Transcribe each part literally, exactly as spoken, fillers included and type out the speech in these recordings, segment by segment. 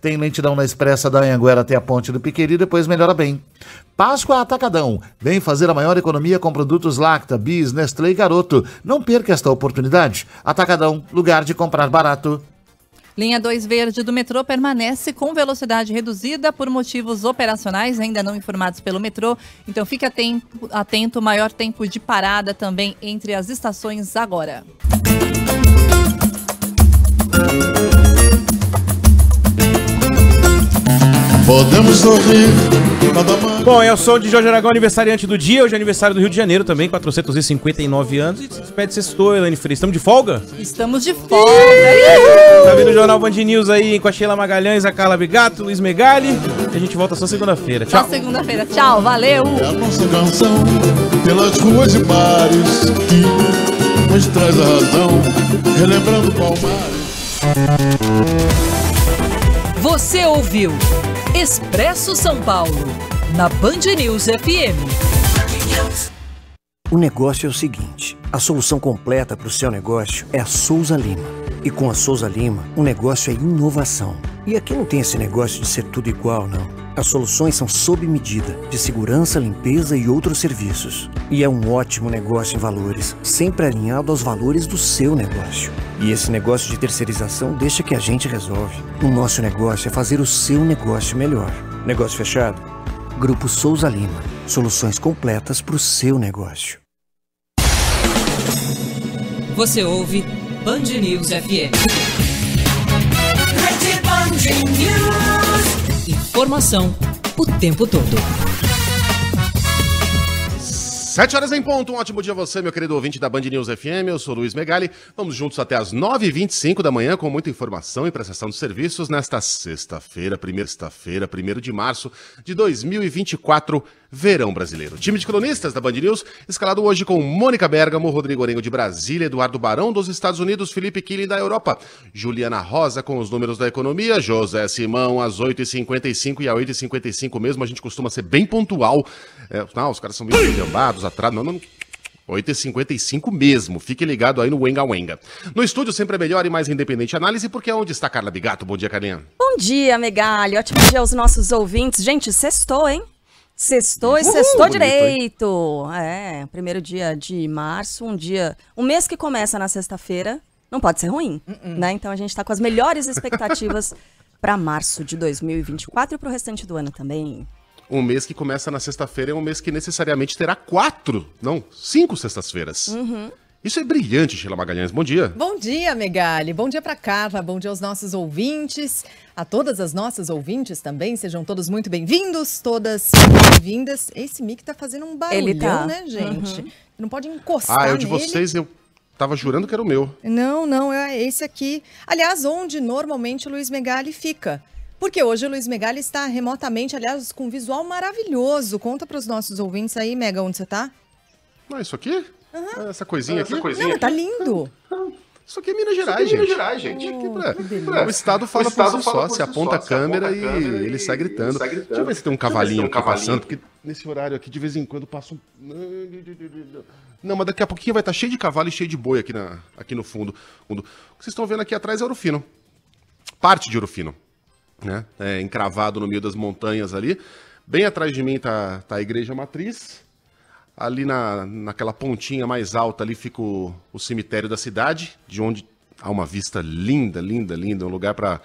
Tem lentidão na expressa da Anhanguera até a ponte do Piqueri, depois melhora bem. Páscoa Atacadão. Vem fazer a maior economia com produtos Lacta, Bis, Nestlé e Garoto. Não perca esta oportunidade. Atacadão, lugar de comprar barato. Linha dois Verde do metrô permanece com velocidade reduzida por motivos operacionais ainda não informados pelo metrô. Então fique atento, atento, maior tempo de parada também entre as estações agora. Podemos sorrir. Bom, é o som de Jorge Aragão, aniversariante do dia. Hoje é aniversário do Rio de Janeiro também, quatrocentos e cinquenta e nove anos. E se despede, sextou, Elaine Freire. Estamos de folga? Estamos de folga. Tá vindo o Jornal Band News aí com a Sheila Magalhães, a Carla Bigato, Luiz Megali. E a gente volta só segunda-feira. Tchau. Só segunda-feira. Tchau, valeu. É a nossa canção pelas ruas e bares que nos traz a razão, relembrando Palmares. Você ouviu Expresso São Paulo, na Band News F M. O negócio é o seguinte, a solução completa para o seu negócio é a Souza Lima. E com a Souza Lima, o negócio é inovação. E aqui não tem esse negócio de ser tudo igual, não. As soluções são sob medida, de segurança, limpeza e outros serviços. E é um ótimo negócio em valores, sempre alinhado aos valores do seu negócio. E esse negócio de terceirização deixa que a gente resolve. O nosso negócio é fazer o seu negócio melhor. Negócio fechado? Grupo Souza Lima. Soluções completas para o seu negócio. Você ouve Band News F M. Band News. Informação o tempo todo. Sete horas em ponto, um ótimo dia a você, meu querido ouvinte da Band News F M, eu sou Luiz Megali, vamos juntos até as nove e vinte e cinco da manhã com muita informação e prestação de serviços nesta sexta-feira, primeira sexta-feira, primeiro de março de dois mil e vinte e quatro, verão brasileiro. Time de cronistas da Band News, escalado hoje com Mônica Bergamo, Rodrigo Orengo de Brasília, Eduardo Barão dos Estados Unidos, Felipe Killing da Europa, Juliana Rosa com os números da economia, José Simão às oito e cinquenta e cinco e às oito e cinquenta e cinco mesmo, a gente costuma ser bem pontual, é, não, os caras são bem jambados. Atrás, não, não, oito e cinquenta e cinco mesmo, fique ligado aí no Wenga Wenga. No estúdio sempre é melhor e mais independente análise, porque é onde está Carla Bigato. Bom dia, Carlinha. Bom dia, Megali, ótimo dia aos nossos ouvintes. Gente, sextou, hein? Sextou e sextou direito. É, primeiro dia de março, um dia, um mês que começa na sexta-feira, não pode ser ruim, uh-uh. né? Então a gente está com as melhores expectativas para março de dois mil e vinte e quatro e para o restante do ano também. Um mês que começa na sexta-feira é um mês que necessariamente terá quatro, não, cinco sextas-feiras. Uhum. Isso é brilhante, Sheila Magalhães. Bom dia. Bom dia, Megali. Bom dia para Carla. Bom dia aos nossos ouvintes. A todas as nossas ouvintes também. Sejam todos muito bem-vindos, todas bem-vindas. Esse mic tá fazendo um barulhão, Ele tá. né, gente? Uhum. Não pode encostar nele. Ah, eu de nele. vocês, eu... Tava jurando que era o meu. Não, não, é esse aqui. Aliás, onde normalmente o Luiz Megali fica. Porque hoje o Luiz Megali está remotamente, aliás, com um visual maravilhoso. Conta para os nossos ouvintes aí, Mega, onde você está? Ah, isso aqui? Uhum. Essa coisinha ah, aqui? Essa coisinha Não, aqui? Tá lindo. Isso aqui é Minas Gerais, gente. Isso aqui é Minas Gerais, gente. Oh, pra... pra... O Estado fala o estado por si fala só, por se aponta, só, a, câmera aponta a câmera e, e... ele sai gritando. Sai gritando. Deixa eu ver se tem um cavalinho, tem um aqui cavalinho. passando, porque nesse horário aqui de vez em quando passa um... Não, mas daqui a pouquinho vai estar cheio de cavalo e cheio de boi aqui, na... aqui no fundo. O que vocês estão vendo aqui atrás é Ouro Fino. Parte de Ouro Fino. Né? É, encravado no meio das montanhas ali. Bem atrás de mim tá, tá a Igreja Matriz. Ali na, naquela pontinha mais alta ali fica o, o cemitério da cidade, de onde há uma vista linda, linda, linda. Um lugar para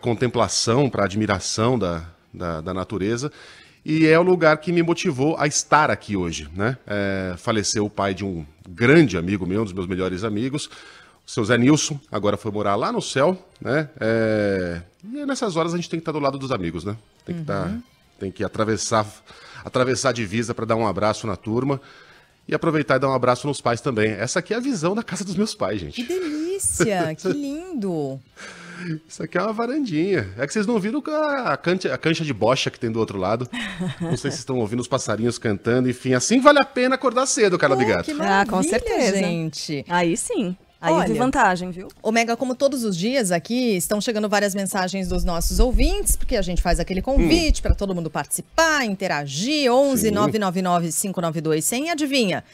contemplação, para admiração da, da, da natureza. E é o lugar que me motivou a estar aqui hoje. Né? É, faleceu o pai de um grande amigo meu, um dos meus melhores amigos, seu Zé Nilson, agora foi morar lá no céu, né? É... E nessas horas a gente tem que estar do lado dos amigos, né? Tem que, uhum. tá... tem que atravessar... atravessar a divisa para dar um abraço na turma e aproveitar e dar um abraço nos pais também. Essa aqui é a visão da casa dos meus pais, gente. Que delícia! Que lindo! Isso aqui é uma varandinha. É que vocês não viram a cancha, a cancha de bocha que tem do outro lado. Não sei se estão ouvindo os passarinhos cantando, enfim. Assim vale a pena acordar cedo, Carla oh, Bigato. Ah, com certeza, gente. Aí sim. Aí Olha, tem vantagem, viu? Ômega, como todos os dias aqui, estão chegando várias mensagens dos nossos ouvintes, porque a gente faz aquele convite hum. para todo mundo participar, interagir, onze, nove nove nove, cinco nove dois, cem, adivinha?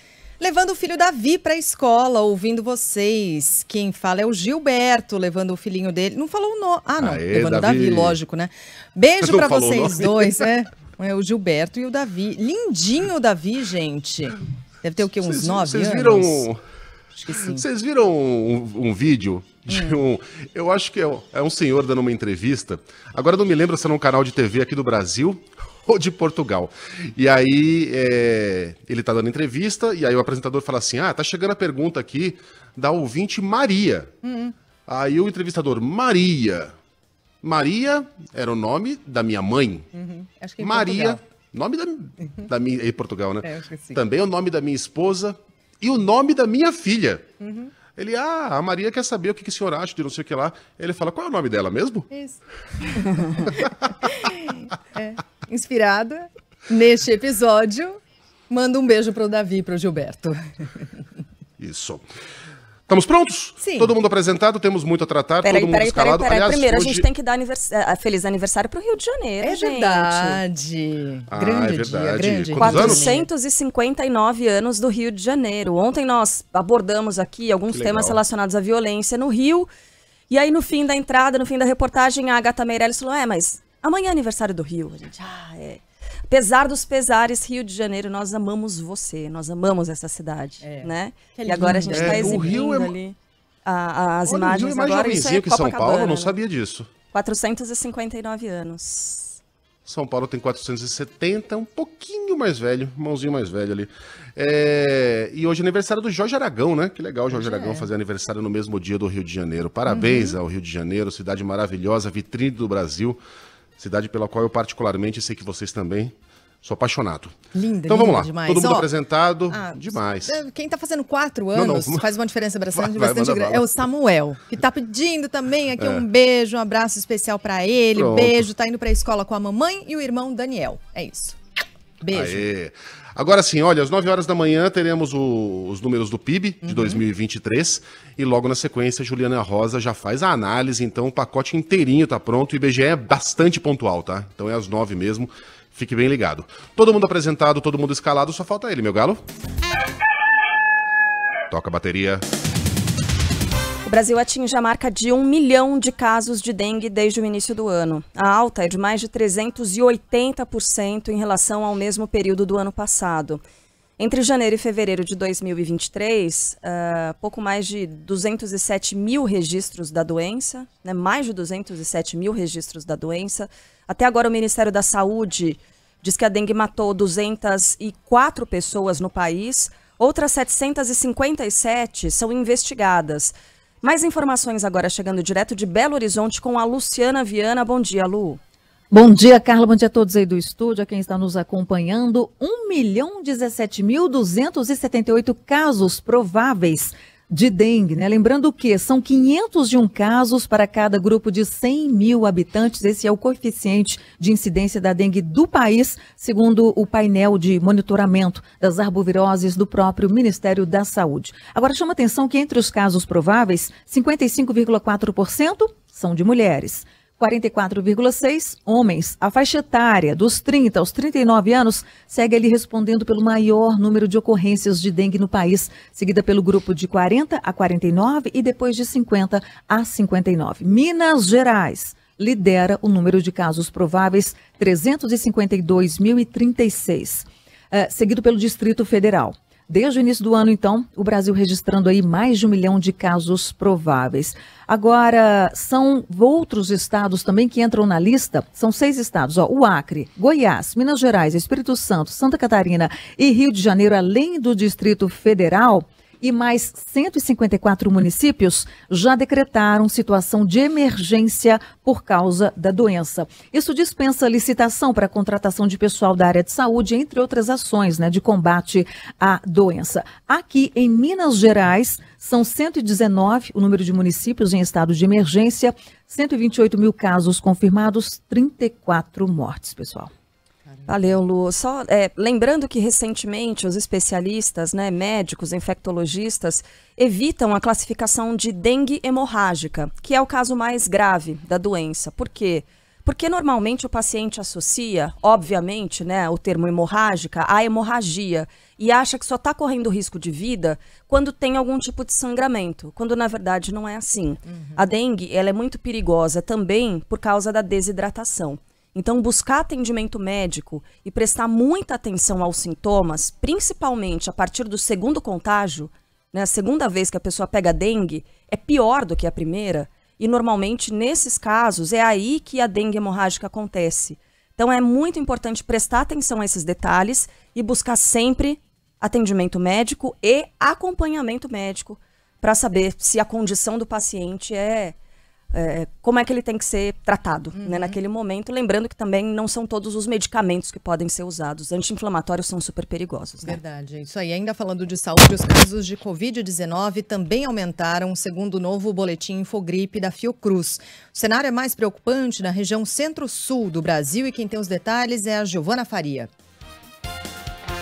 Levando o filho Davi para a escola, ouvindo vocês. Quem fala é o Gilberto, levando o filhinho dele. Não falou o nome. Ah, não. Aê, levando Davi. O Davi, lógico, né? Beijo para vocês dois, né? É o Gilberto e o Davi. Lindinho o Davi, gente. Deve ter o quê? Uns cês, nove cês viram... anos? Acho que sim. Vocês viram um, um vídeo de um... Eu acho que é, é um senhor dando uma entrevista. Agora não me lembro se é num canal de T V aqui do Brasil... ou de Portugal. E aí é, ele tá dando entrevista e aí o apresentador fala assim, ah, tá chegando a pergunta aqui da ouvinte Maria. Uhum. Aí o entrevistador, Maria. Maria era o nome da minha mãe. Uhum. Acho que é em Maria, Portugal. Nome da, da minha... É em Portugal, né? É, acho que sim. Também é o nome da minha esposa e o nome da minha filha. Uhum. Ele, ah, a Maria quer saber o que, que o senhor acha de não sei o que lá. Ele fala, qual é o nome dela mesmo? Isso. É. Inspirada neste episódio, manda um beijo para o Davi e para o Gilberto. Isso. Estamos prontos? Sim. Todo mundo apresentado, temos muito a tratar, pera todo aí, mundo pera escalado. Pera aí, pera aí. Aliás, primeiro, hoje... a gente tem que dar anivers... feliz aniversário para o Rio de Janeiro, é gente. Verdade. Ah, grande é verdade. Dia, grande. quatrocentos e cinquenta e nove anos do Rio de Janeiro. Ontem nós abordamos aqui alguns temas relacionados à violência no Rio. E aí, no fim da entrada, no fim da reportagem, a Agatha Meirelles falou, é, mas... amanhã é aniversário do Rio, gente. Ah, é. Apesar dos pesares, Rio de Janeiro, nós amamos você. Nós amamos essa cidade, é. Né? Que e agora a gente está é, exibindo é... ali a, a, as olha, imagens. O Rio é mais agora, isso é que São Paulo, eu não sabia disso. quatrocentos e cinquenta e nove anos. São Paulo tem quatrocentos e setenta, um pouquinho mais velho, mãozinho mais velho ali. É... E hoje é aniversário do Jorge Aragão, né? Que legal o Jorge Aragão é. fazer aniversário no mesmo dia do Rio de Janeiro. Parabéns uhum. ao Rio de Janeiro, cidade maravilhosa, vitrine do Brasil. Cidade pela qual eu particularmente sei que vocês também sou apaixonado. Linda, então vamos linda, lá. Demais. Todo mundo oh, apresentado, ah, demais. Quem tá fazendo quatro anos não, não. faz uma diferença bastante, vai, bastante grande. É o Samuel, que tá pedindo também aqui é. um beijo, um abraço especial para ele. Pronto. Beijo, tá indo pra escola com a mamãe e o irmão Daniel. É isso. Beijo. Aê. Agora sim, olha, às nove horas da manhã teremos o, os números do P I B de uhum. dois mil e vinte e três e logo na sequência Juliana Rosa já faz a análise, então o pacote inteirinho tá pronto, o I B G E é bastante pontual, tá? Então é às nove mesmo, fique bem ligado. Todo mundo apresentado, todo mundo escalado, só falta ele, meu galo. Toca a bateria. O Brasil atinge a marca de um milhão de casos de dengue desde o início do ano. A alta é de mais de trezentos e oitenta por cento em relação ao mesmo período do ano passado. Entre janeiro e fevereiro de dois mil e vinte e três, uh, pouco mais de duzentos e sete mil registros da doença, né? Mais de duzentos e sete mil registros da doença. Até agora o Ministério da Saúde diz que a dengue matou duzentas e quatro pessoas no país. Outras setecentas e cinquenta e sete são investigadas. Mais informações agora chegando direto de Belo Horizonte com a Luciana Viana. Bom dia, Lu. Bom dia, Carla. Bom dia a todos aí do estúdio, a quem está nos acompanhando. um milhão e dezessete mil duzentos e setenta e oito casos prováveis de dengue, né? Lembrando que são quinhentos e um casos para cada grupo de cem mil habitantes. Esse é o coeficiente de incidência da dengue do país, segundo o painel de monitoramento das arboviroses do próprio Ministério da Saúde. Agora, chama atenção que entre os casos prováveis, cinquenta e cinco vírgula quatro por cento são de mulheres. quarenta e quatro vírgula seis por cento homens. A faixa etária dos trinta aos trinta e nove anos segue ali respondendo pelo maior número de ocorrências de dengue no país, seguida pelo grupo de quarenta a quarenta e nove e depois de cinquenta a cinquenta e nove. Minas Gerais lidera o número de casos prováveis, trezentos e cinquenta e dois mil e trinta e seis, uh, seguido pelo Distrito Federal. Desde o início do ano, então, o Brasil registrando aí mais de um milhão de casos prováveis. Agora, são outros estados também que entram na lista, são seis estados, ó, o Acre, Goiás, Minas Gerais, Espírito Santo, Santa Catarina e Rio de Janeiro, além do Distrito Federal, e mais cento e cinquenta e quatro municípios já decretaram situação de emergência por causa da doença. Isso dispensa licitação para a contratação de pessoal da área de saúde, entre outras ações, né, de combate à doença. Aqui em Minas Gerais, são cento e dezenove o número de municípios em estado de emergência, cento e vinte e oito mil casos confirmados, trinta e quatro mortes, pessoal. Valeu, Lu. Só é, lembrando que recentemente os especialistas, né, médicos, infectologistas, evitam a classificação de dengue hemorrágica, que é o caso mais grave da doença. Por quê? Porque normalmente o paciente associa, obviamente, né, o termo hemorrágica à hemorragia e acha que só está correndo risco de vida quando tem algum tipo de sangramento, quando na verdade não é assim. Uhum. A dengue, ela é muito perigosa também por causa da desidratação. Então, buscar atendimento médico e prestar muita atenção aos sintomas, principalmente a partir do segundo contágio, né, a segunda vez que a pessoa pega dengue, é pior do que a primeira. E, normalmente, nesses casos, é aí que a dengue hemorrágica acontece. Então, é muito importante prestar atenção a esses detalhes e buscar sempre atendimento médico e acompanhamento médico para saber se a condição do paciente é... É, como é que ele tem que ser tratado, uhum, né, naquele momento. Lembrando que também não são todos os medicamentos que podem ser usados. Anti-inflamatórios são super perigosos. Né? Verdade. Isso aí. Ainda falando de saúde, os casos de covid dezenove também aumentaram, segundo o novo boletim Infogripe da Fiocruz. O cenário é mais preocupante na região centro-sul do Brasil e quem tem os detalhes é a Giovana Faria.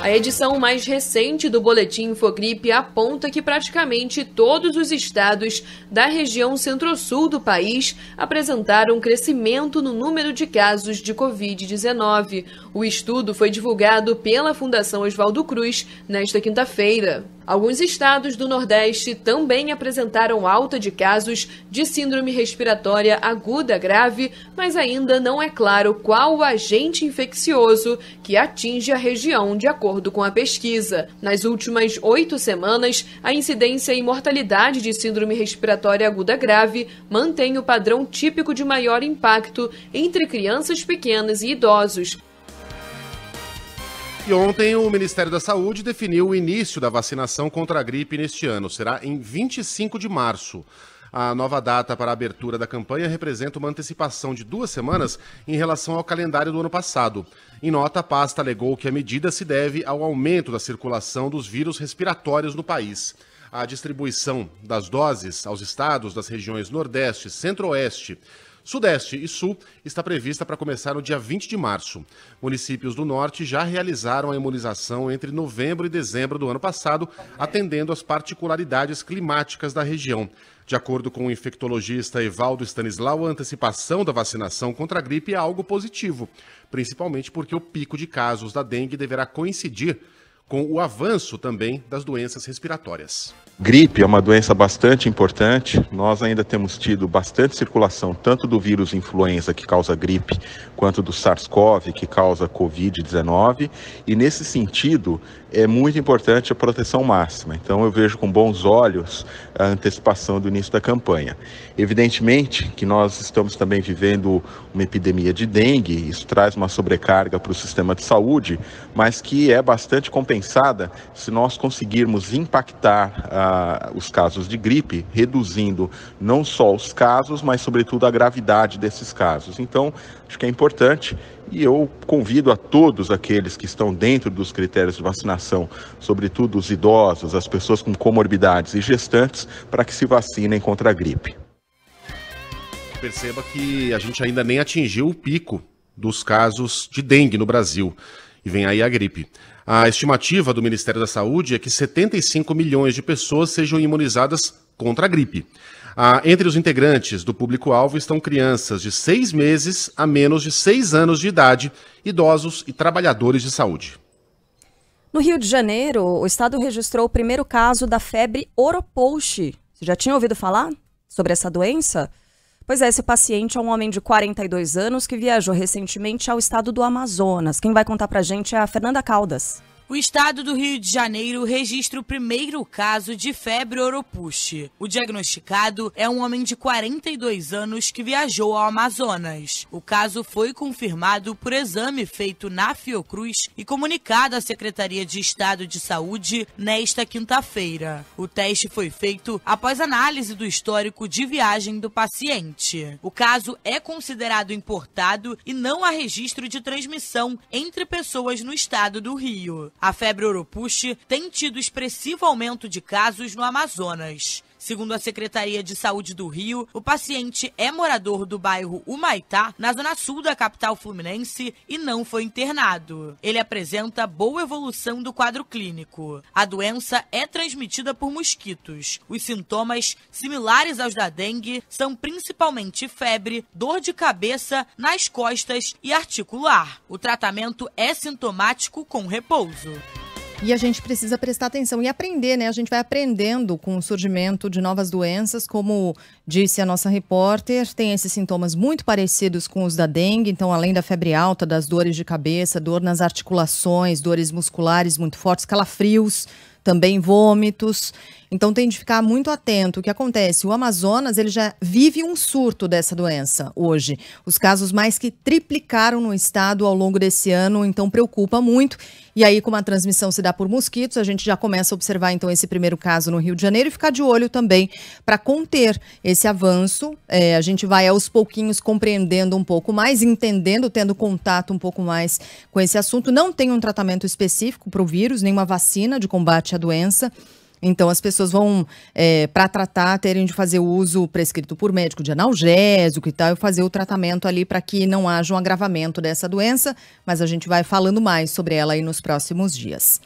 A edição mais recente do Boletim Infogripe aponta que praticamente todos os estados da região centro-sul do país apresentaram crescimento no número de casos de covid dezenove. O estudo foi divulgado pela Fundação Oswaldo Cruz nesta quinta-feira. Alguns estados do Nordeste também apresentaram alta de casos de síndrome respiratória aguda grave, mas ainda não é claro qual o agente infeccioso que atinge a região, de acordo com a pesquisa. Nas últimas oito semanas, a incidência e mortalidade de síndrome respiratória aguda grave mantém o padrão típico de maior impacto entre crianças pequenas e idosos. E ontem o Ministério da Saúde definiu o início da vacinação contra a gripe neste ano. Será em vinte e cinco de março. A nova data para a abertura da campanha representa uma antecipação de duas semanas em relação ao calendário do ano passado. Em nota, a pasta alegou que a medida se deve ao aumento da circulação dos vírus respiratórios no país. A distribuição das doses aos estados das regiões Nordeste, Centro-Oeste, Sudeste e Sul está prevista para começar no dia vinte de março. Municípios do Norte já realizaram a imunização entre novembro e dezembro do ano passado, atendendo às particularidades climáticas da região. De acordo com o infectologista Evaldo Stanislau, a antecipação da vacinação contra a gripe é algo positivo, principalmente porque o pico de casos da dengue deverá coincidir com o avanço também das doenças respiratórias. Gripe é uma doença bastante importante. Nós ainda temos tido bastante circulação, tanto do vírus influenza, que causa gripe, quanto do SARS-CoV, que causa covid dezenove. E nesse sentido, é muito importante a proteção máxima. Então eu vejo com bons olhos a antecipação do início da campanha. Evidentemente que nós estamos também vivendo uma epidemia de dengue, isso traz uma sobrecarga para o sistema de saúde, mas que é bastante compensada se nós conseguirmos impactar Uh, os casos de gripe, reduzindo não só os casos, mas sobretudo a gravidade desses casos. Então, acho que é importante e eu convido a todos aqueles que estão dentro dos critérios de vacinação, sobretudo os idosos, as pessoas com comorbidades e gestantes, para que se vacinem contra a gripe. Perceba que a gente ainda nem atingiu o pico dos casos de dengue no Brasil. E vem aí a gripe. A estimativa do Ministério da Saúde é que setenta e cinco milhões de pessoas sejam imunizadas contra a gripe. Ah, entre os integrantes do público-alvo estão crianças de seis meses a menos de seis anos de idade, idosos e trabalhadores de saúde. No Rio de Janeiro, o estado registrou o primeiro caso da febre Oropoxi. Você já tinha ouvido falar sobre essa doença? Pois é, esse paciente é um homem de quarenta e dois anos que viajou recentemente ao estado do Amazonas. Quem vai contar pra gente é a Fernanda Caldas. O estado do Rio de Janeiro registra o primeiro caso de febre Oropoxi. O diagnosticado é um homem de quarenta e dois anos que viajou ao Amazonas. O caso foi confirmado por exame feito na Fiocruz e comunicado à Secretaria de Estado de Saúde nesta quinta-feira. O teste foi feito após análise do histórico de viagem do paciente. O caso é considerado importado e não há registro de transmissão entre pessoas no estado do Rio. A febre Oropoxi tem tido expressivo aumento de casos no Amazonas. Segundo a Secretaria de Saúde do Rio, o paciente é morador do bairro Humaitá, na zona sul da capital fluminense, e não foi internado. Ele apresenta boa evolução do quadro clínico. A doença é transmitida por mosquitos. Os sintomas, similares aos da dengue, são principalmente febre, dor de cabeça, nas costas e articular. O tratamento é sintomático com repouso. E a gente precisa prestar atenção e aprender, né? A gente vai aprendendo com o surgimento de novas doenças, como disse a nossa repórter, tem esses sintomas muito parecidos com os da dengue, então além da febre alta, das dores de cabeça, dor nas articulações, dores musculares muito fortes, calafrios, também vômitos, então tem de ficar muito atento. O que acontece? O Amazonas, ele já vive um surto dessa doença hoje. Os casos mais que triplicaram no estado ao longo desse ano, então preocupa muito. E aí, como a transmissão se dá por mosquitos, a gente já começa a observar então esse primeiro caso no Rio de Janeiro e ficar de olho também para conter esse avanço. É, a gente vai aos pouquinhos compreendendo um pouco mais, entendendo, tendo contato um pouco mais com esse assunto. Não tem um tratamento específico para o vírus, nenhuma vacina de combate a doença, então as pessoas vão, é, para tratar, terem de fazer o uso prescrito por médico de analgésico e tal, e fazer o tratamento ali para que não haja um agravamento dessa doença, mas a gente vai falando mais sobre ela aí nos próximos dias.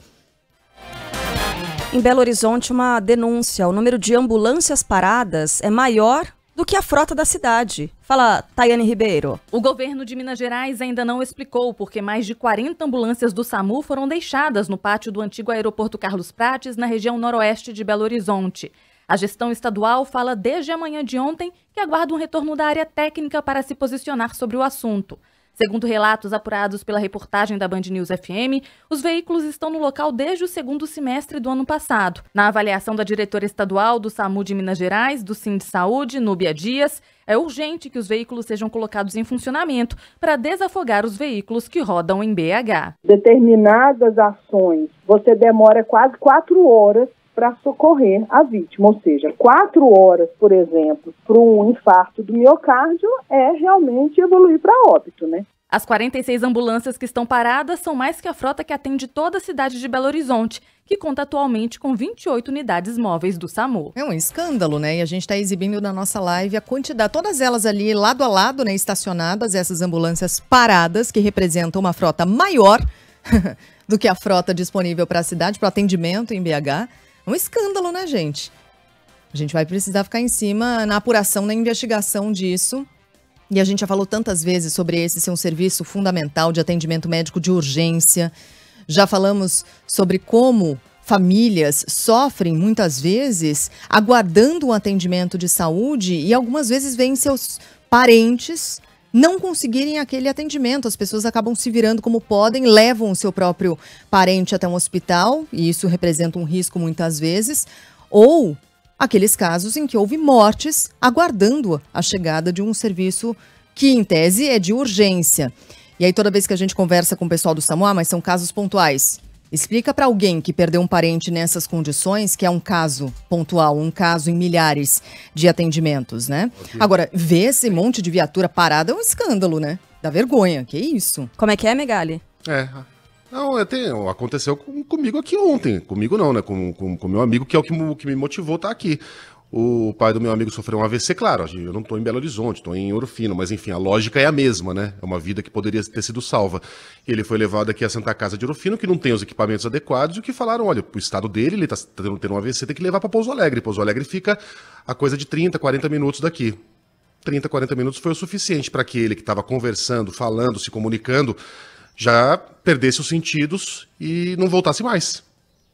Em Belo Horizonte, uma denúncia, o número de ambulâncias paradas é maior do que a frota da cidade. Fala, Tayane Ribeiro. O governo de Minas Gerais ainda não explicou porque mais de quarenta ambulâncias do SAMU foram deixadas no pátio do antigo aeroporto Carlos Prates, na região noroeste de Belo Horizonte. A gestão estadual fala desde a manhã de ontem que aguarda um retorno da área técnica para se posicionar sobre o assunto. Segundo relatos apurados pela reportagem da Band News F M, os veículos estão no local desde o segundo semestre do ano passado. Na avaliação da diretora estadual do SAMU de Minas Gerais, do Sind Saúde, Núbia Dias, é urgente que os veículos sejam colocados em funcionamento para desafogar os veículos que rodam em B H. Determinadas ações, você demora quase quatro horas para socorrer a vítima, ou seja, quatro horas, por exemplo, para um infarto do miocárdio é realmente evoluir para óbito, né? As quarenta e seis ambulâncias que estão paradas são mais que a frota que atende toda a cidade de Belo Horizonte, que conta atualmente com vinte e oito unidades móveis do SAMU. É um escândalo, né? E a gente está exibindo na nossa live a quantidade, todas elas ali lado a lado, né, estacionadas, essas ambulâncias paradas, que representam uma frota maior do que a frota disponível para a cidade, para o atendimento em B H. Um escândalo, né, gente? A gente vai precisar ficar em cima na apuração, na investigação disso. E a gente já falou tantas vezes sobre esse ser um serviço fundamental de atendimento médico de urgência. Já falamos sobre como famílias sofrem, muitas vezes, aguardando um atendimento de saúde e algumas vezes veem seus parentes não conseguirem aquele atendimento. As pessoas acabam se virando como podem, levam o seu próprio parente até um hospital, e isso representa um risco muitas vezes, ou aqueles casos em que houve mortes aguardando a chegada de um serviço que, em tese, é de urgência. E aí, toda vez que a gente conversa com o pessoal do SAMU, ah, mas são casos pontuais. Explica para alguém que perdeu um parente nessas condições que é um caso pontual, um caso em milhares de atendimentos, né? Agora, ver esse monte de viatura parada é um escândalo, né? Dá vergonha, que isso? Como é que é, Megali? É, não, eu tenho, aconteceu com, comigo aqui ontem, comigo não, né? Com, com, com meu amigo, que é o que, que me motivou estar aqui. O pai do meu amigo sofreu um A V C, claro, eu não estou em Belo Horizonte, estou em Ouro Fino, mas enfim, a lógica é a mesma, né? É uma vida que poderia ter sido salva. Ele foi levado aqui à Santa Casa de Ouro Fino, que não tem os equipamentos adequados, e que falaram, olha, o estado dele, ele está tendo um A V C, tem que levar para Pouso Alegre. Pouso Alegre fica a coisa de trinta, quarenta minutos daqui. trinta, quarenta minutos foi o suficiente para que ele, que estava conversando, falando, se comunicando, já perdesse os sentidos e não voltasse mais.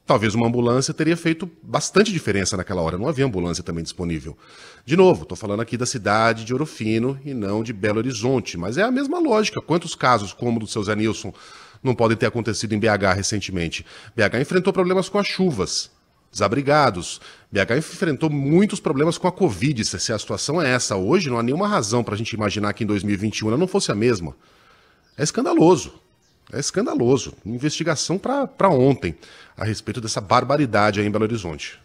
Talvez uma ambulância teria feito bastante diferença naquela hora. Não havia ambulância também disponível. De novo, estou falando aqui da cidade de Ouro Fino e não de Belo Horizonte. Mas é a mesma lógica. Quantos casos, como o do seu Zé Nilson, não podem ter acontecido em B H recentemente? B H enfrentou problemas com as chuvas, desabrigados. B H enfrentou muitos problemas com a Covid. Se a situação é essa hoje, não há nenhuma razão para a gente imaginar que em dois mil e vinte e um ela não fosse a mesma. É escandaloso. É escandaloso. Investigação para ontem a respeito dessa barbaridade aí em Belo Horizonte.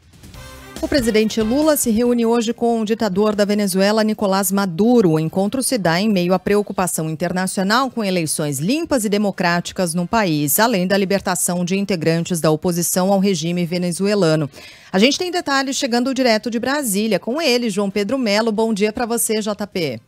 O presidente Lula se reúne hoje com o ditador da Venezuela, Nicolás Maduro. O encontro se dá em meio à preocupação internacional com eleições limpas e democráticas no país, além da libertação de integrantes da oposição ao regime venezuelano. A gente tem detalhes chegando direto de Brasília. Com ele, João Pedro Melo. Bom dia para você, J P.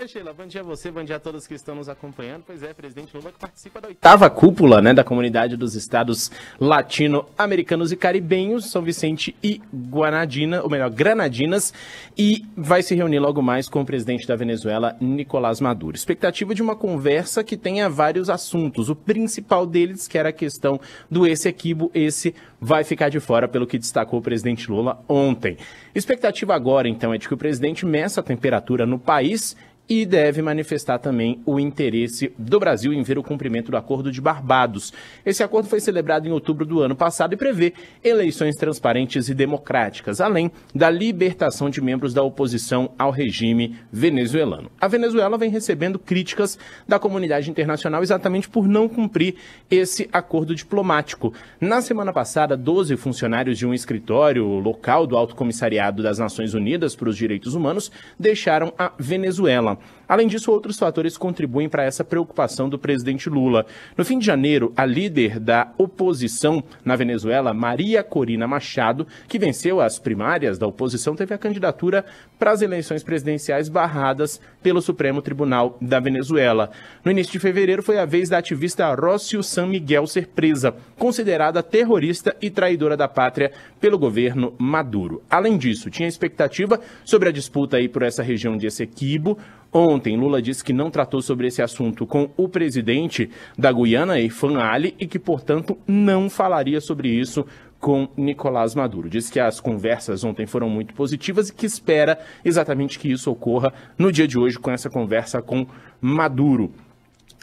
Oi, Sheila, bom dia a você, bom dia a todos que estão nos acompanhando. Pois é, presidente Lula que participa da oitava cúpula, né, da Comunidade dos Estados Latino-Americanos e Caribenhos, São Vicente e Guanadina, ou melhor, Granadinas, e vai se reunir logo mais com o presidente da Venezuela, Nicolás Maduro. Expectativa de uma conversa que tenha vários assuntos. O principal deles, que era a questão do esse equibo, esse vai ficar de fora, pelo que destacou o presidente Lula ontem. Expectativa agora, então, é de que o presidente meça a temperatura no país e deve manifestar também o interesse do Brasil em ver o cumprimento do Acordo de Barbados. Esse acordo foi celebrado em outubro do ano passado e prevê eleições transparentes e democráticas, além da libertação de membros da oposição ao regime venezuelano. A Venezuela vem recebendo críticas da comunidade internacional exatamente por não cumprir esse acordo diplomático. Na semana passada, doze funcionários de um escritório local do Alto Comissariado das Nações Unidas para os Direitos Humanos deixaram a Venezuela. Além disso, outros fatores contribuem para essa preocupação do presidente Lula. No fim de janeiro, a líder da oposição na Venezuela, Maria Corina Machado, que venceu as primárias da oposição, teve a candidatura para as eleições presidenciais barradas pelo Supremo Tribunal da Venezuela. No início de fevereiro, foi a vez da ativista Rocío San Miguel ser presa, considerada terrorista e traidora da pátria pelo governo Maduro. Além disso, tinha expectativa sobre a disputa aí por essa região de Essequibo. Ontem, Lula disse que não tratou sobre esse assunto com o presidente da Guiana, Irfan Ali, e que, portanto, não falaria sobre isso com Nicolás Maduro. Disse que as conversas ontem foram muito positivas e que espera exatamente que isso ocorra no dia de hoje com essa conversa com Maduro.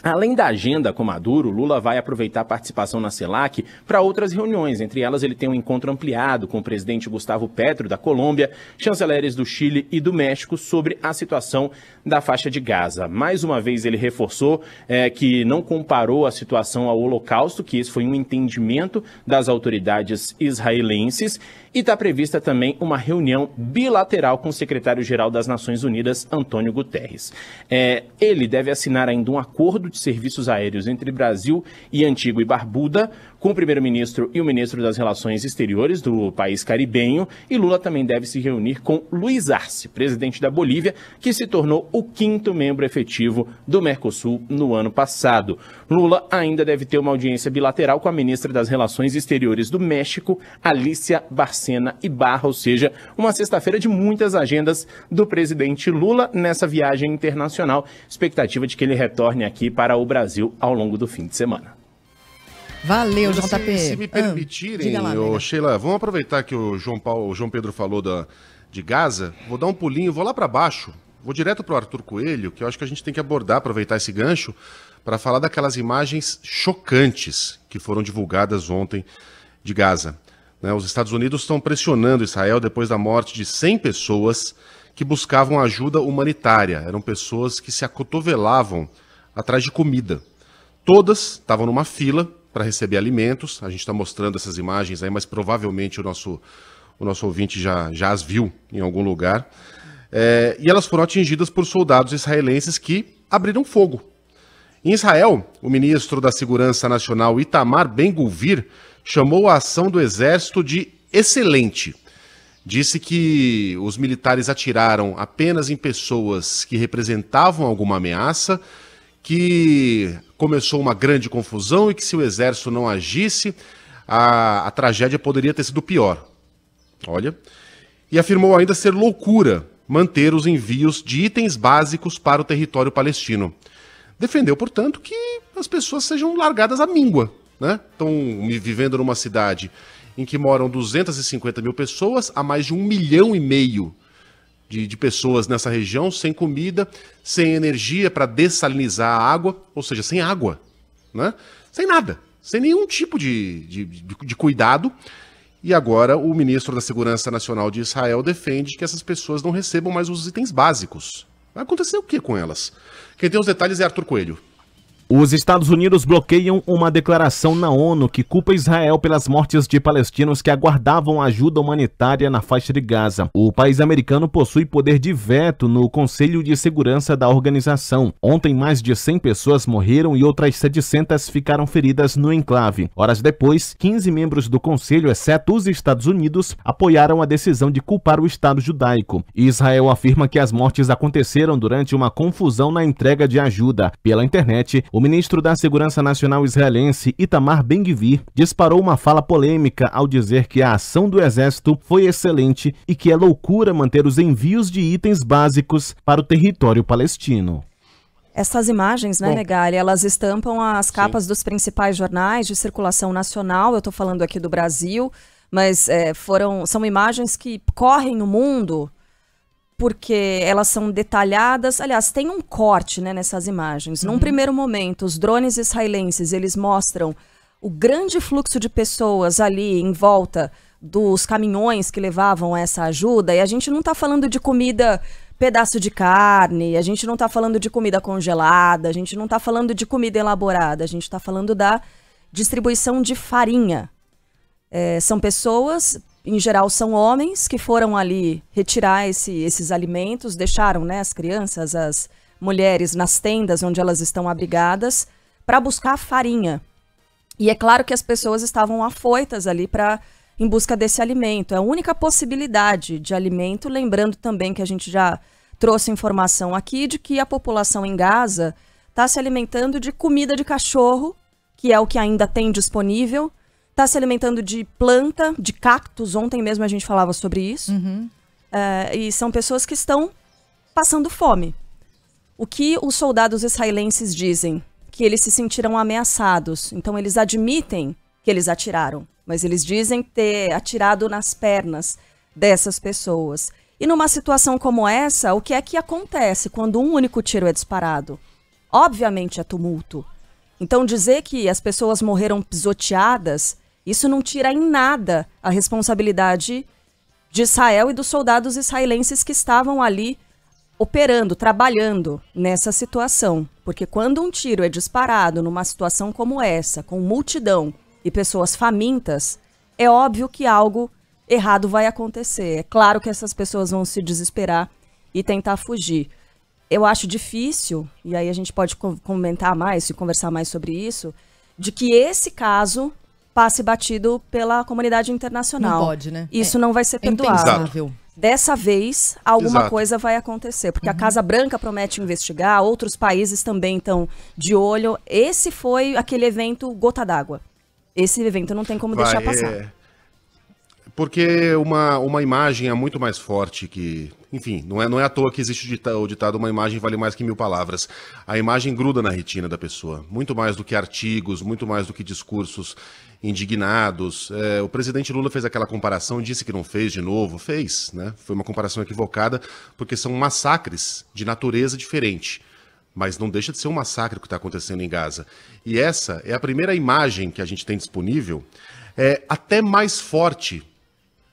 Além da agenda com Maduro, Lula vai aproveitar a participação na CELAC para outras reuniões. Entre elas, ele tem um encontro ampliado com o presidente Gustavo Petro, da Colômbia, chanceleres do Chile e do México sobre a situação da faixa de Gaza. Mais uma vez, ele reforçou é, que não comparou a situação ao Holocausto, que esse foi um entendimento das autoridades israelenses. E está prevista também uma reunião bilateral com o secretário-geral das Nações Unidas, Antônio Guterres. É, ele deve assinar ainda um acordo de serviços aéreos entre Brasil e Antigua e Barbuda, com o primeiro-ministro e o ministro das Relações Exteriores do país caribenho, e Lula também deve se reunir com Luiz Arce, presidente da Bolívia, que se tornou o quinto membro efetivo do Mercosul no ano passado. Lula ainda deve ter uma audiência bilateral com a ministra das Relações Exteriores do México, Alicia Bárcena Ibarra, ou seja, uma sexta-feira de muitas agendas do presidente Lula nessa viagem internacional, expectativa de que ele retorne aqui para o Brasil ao longo do fim de semana. Valeu, J P. Se, se me permitirem, ah, lá, ô, Sheila, vamos aproveitar que o João, Paulo, o João Pedro falou da, de Gaza. Vou dar um pulinho, vou lá para baixo, vou direto para o Arthur Coelho, que eu acho que a gente tem que abordar, aproveitar esse gancho, para falar daquelas imagens chocantes que foram divulgadas ontem de Gaza. Né, os Estados Unidos estão pressionando Israel depois da morte de cem pessoas que buscavam ajuda humanitária. Eram pessoas que se acotovelavam atrás de comida. Todas estavam numa fila para receber alimentos. A gente está mostrando essas imagens aí, mas provavelmente o nosso, o nosso ouvinte já, já as viu em algum lugar. É, e elas foram atingidas por soldados israelenses que abriram fogo. Em Israel, o ministro da Segurança Nacional, Itamar Ben-Gvir, chamou a ação do exército de excelente. Disse que os militares atiraram apenas em pessoas que representavam alguma ameaça, que começou uma grande confusão e que se o exército não agisse, a, a tragédia poderia ter sido pior. Olha. E afirmou ainda ser loucura manter os envios de itens básicos para o território palestino. Defendeu, portanto, que as pessoas sejam largadas à míngua, né? Estão vivendo numa cidade em que moram duzentas e cinquenta mil pessoas, há mais de um milhão e meio De, de pessoas nessa região, sem comida, sem energia para dessalinizar a água, ou seja, sem água, né? Sem nada, sem nenhum tipo de, de, de cuidado. E agora o ministro da Segurança Nacional de Israel defende que essas pessoas não recebam mais os itens básicos. Vai acontecer o que com elas? Quem tem os detalhes é Arthur Coelho. Os Estados Unidos bloqueiam uma declaração na ONU que culpa Israel pelas mortes de palestinos que aguardavam ajuda humanitária na faixa de Gaza. O país americano possui poder de veto no Conselho de Segurança da organização. Ontem, mais de cem pessoas morreram e outras setecentas ficaram feridas no enclave. Horas depois, quinze membros do Conselho, exceto os Estados Unidos, apoiaram a decisão de culpar o Estado judaico. Israel afirma que as mortes aconteceram durante uma confusão na entrega de ajuda. Pela internet, o ministro da Segurança Nacional israelense, Itamar Ben-Gvir, disparou uma fala polêmica ao dizer que a ação do exército foi excelente e que é loucura manter os envios de itens básicos para o território palestino. Essas imagens, né, Megali, elas estampam as capas sim. dos principais jornais de circulação nacional. Eu estou falando aqui do Brasil, mas é, foram, são imagens que correm no mundo, porque elas são detalhadas. Aliás, tem um corte, né, nessas imagens. Uhum. Num primeiro momento, os drones israelenses, eles mostram o grande fluxo de pessoas ali em volta dos caminhões que levavam essa ajuda. E a gente não está falando de comida, pedaço de carne, a gente não está falando de comida congelada, a gente não está falando de comida elaborada, a gente está falando da distribuição de farinha. É, são pessoas... Em geral, são homens que foram ali retirar esse, esses alimentos, deixaram, né, as crianças, as mulheres nas tendas onde elas estão abrigadas para buscar farinha. E é claro que as pessoas estavam afoitas ali pra, em busca desse alimento. É a única possibilidade de alimento. Lembrando também que a gente já trouxe informação aqui de que a população em Gaza está se alimentando de comida de cachorro, que é o que ainda tem disponível. Está se alimentando de planta, de cactos. Ontem mesmo a gente falava sobre isso. Uhum. Uh, e são pessoas que estão passando fome. O que os soldados israelenses dizem? Que eles se sentiram ameaçados. Então eles admitem que eles atiraram. Mas eles dizem ter atirado nas pernas dessas pessoas. E numa situação como essa, o que é que acontece quando um único tiro é disparado? Obviamente é tumulto. Então dizer que as pessoas morreram pisoteadas... Isso não tira em nada a responsabilidade de Israel e dos soldados israelenses que estavam ali operando, trabalhando nessa situação. Porque quando um tiro é disparado numa situação como essa, com multidão e pessoas famintas, é óbvio que algo errado vai acontecer. É claro que essas pessoas vão se desesperar e tentar fugir. Eu acho difícil, e aí a gente pode comentar mais e conversar mais sobre isso, de que esse caso... passe batido pela comunidade internacional. Não pode, né? Isso é, não vai ser perdoável. É Dessa vez, alguma Exato. coisa vai acontecer, porque uhum. a Casa Branca promete investigar, outros países também estão de olho. Esse foi aquele evento gota d'água. Esse evento não tem como vai, deixar passar. É... Porque uma, uma imagem é muito mais forte que... Enfim, não é, não é à toa que existe o ditado, uma imagem vale mais que mil palavras. A imagem gruda na retina da pessoa, muito mais do que artigos, muito mais do que discursos indignados. É, o presidente Lula fez aquela comparação, disse que não fez de novo, fez, né? Foi uma comparação equivocada, porque são massacres de natureza diferente. Mas não deixa de ser um massacre o que está acontecendo em Gaza. E essa é a primeira imagem que a gente tem disponível, é até mais forte...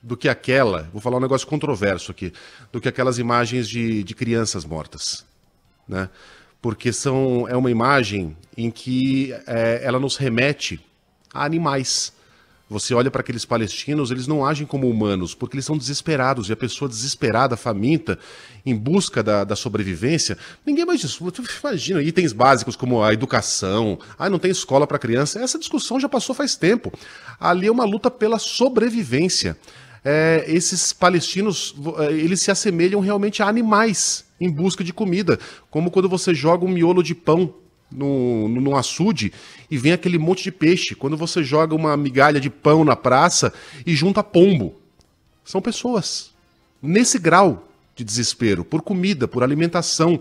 do que aquela, vou falar um negócio controverso aqui, do que aquelas imagens de, de crianças mortas, né? Porque são, é uma imagem em que é, ela nos remete a animais. Você olha para aqueles palestinos, eles não agem como humanos, porque eles são desesperados, e a pessoa desesperada, faminta, em busca da, da sobrevivência, ninguém mais discute. Imagina, itens básicos como a educação, ah, não tem escola para criança, essa discussão já passou faz tempo. Ali é uma luta pela sobrevivência. É, esses palestinos, eles se assemelham realmente a animais em busca de comida, como quando você joga um miolo de pão no, no, no açude e vem aquele monte de peixe, quando você joga uma migalha de pão na praça e junta pombo. São pessoas nesse grau de desespero, por comida, por alimentação,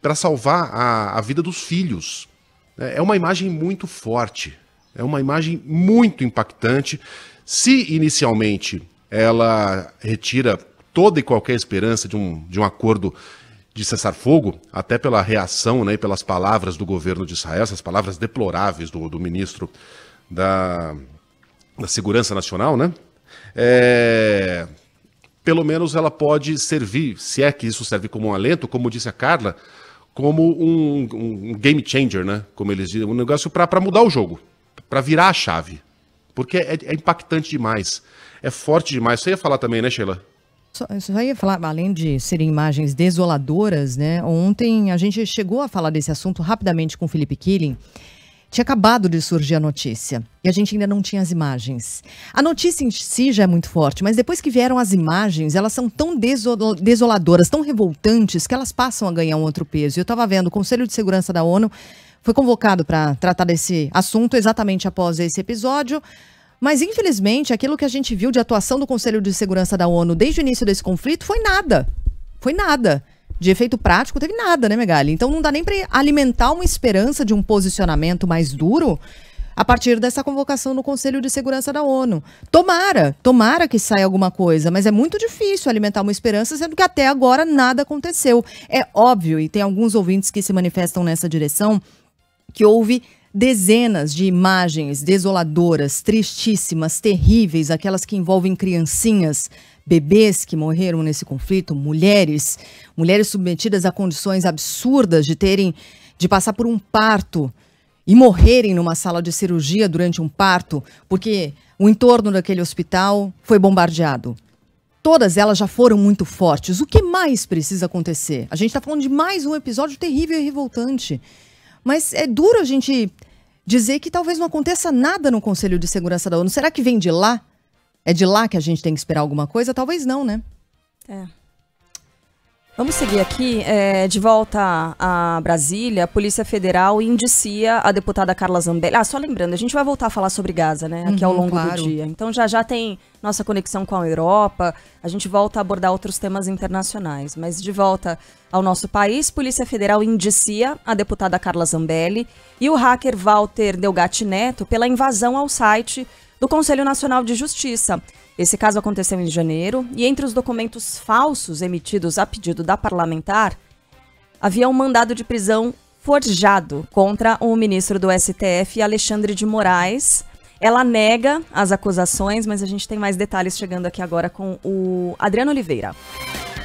para salvar a, a vida dos filhos. É uma imagem muito forte, é uma imagem muito impactante. Se inicialmente ela retira toda e qualquer esperança de um, de um acordo de cessar fogo, até pela reação, né, e pelas palavras do governo de Israel, essas palavras deploráveis do, do ministro da, da Segurança Nacional, né? É, pelo menos ela pode servir, se é que isso serve como um alento, como disse a Carla, como um, um game changer, né? Como eles dizem, um negócio para mudar o jogo, para virar a chave. Porque é, é impactante demais, é forte demais. Você ia falar também, né, Sheila? Só, só ia falar, além de serem imagens desoladoras, né? Ontem a gente chegou a falar desse assunto rapidamente com o Felipe Killing. Tinha acabado de surgir a notícia e a gente ainda não tinha as imagens. A notícia em si já é muito forte, mas depois que vieram as imagens, elas são tão desol- desoladoras, tão revoltantes, que elas passam a ganhar um outro peso. Eu estava vendo, o Conselho de Segurança da ONU foi convocado para tratar desse assunto exatamente após esse episódio, mas infelizmente aquilo que a gente viu de atuação do Conselho de Segurança da ONU desde o início desse conflito foi nada, foi nada. De efeito prático, teve nada, né, Megali? Então não dá nem para alimentar uma esperança de um posicionamento mais duro a partir dessa convocação no Conselho de Segurança da ONU. Tomara, tomara que saia alguma coisa, mas é muito difícil alimentar uma esperança, sendo que até agora nada aconteceu. É óbvio, e tem alguns ouvintes que se manifestam nessa direção, que houve dezenas de imagens desoladoras, tristíssimas, terríveis, aquelas que envolvem criancinhas, bebês que morreram nesse conflito, mulheres, mulheres submetidas a condições absurdas de terem, de passar por um parto e morrerem numa sala de cirurgia durante um parto, porque o entorno daquele hospital foi bombardeado. Todas elas já foram muito fortes. O que mais precisa acontecer? A gente está falando de mais um episódio terrível e revoltante. Mas é duro a gente dizer que talvez não aconteça nada no Conselho de Segurança da ONU. Será que vem de lá? É de lá que a gente tem que esperar alguma coisa? Talvez não, né? É. Vamos seguir aqui. É, de volta a Brasília, a Polícia Federal indicia a deputada Carla Zambelli. Ah, só lembrando, a gente vai voltar a falar sobre Gaza, né? Aqui uhum, ao longo claro. do dia. Então já já tem nossa conexão com a Europa. A gente volta a abordar outros temas internacionais. Mas de volta ao nosso país, Polícia Federal indicia a deputada Carla Zambelli e o hacker Walter Delgatti Neto pela invasão ao site do Conselho Nacional de Justiça. Esse caso aconteceu em janeiro e entre os documentos falsos emitidos a pedido da parlamentar, havia um mandado de prisão forjado contra o ministro do S T F, Alexandre de Moraes. Ela nega as acusações, mas a gente tem mais detalhes chegando aqui agora com o Adriano Oliveira.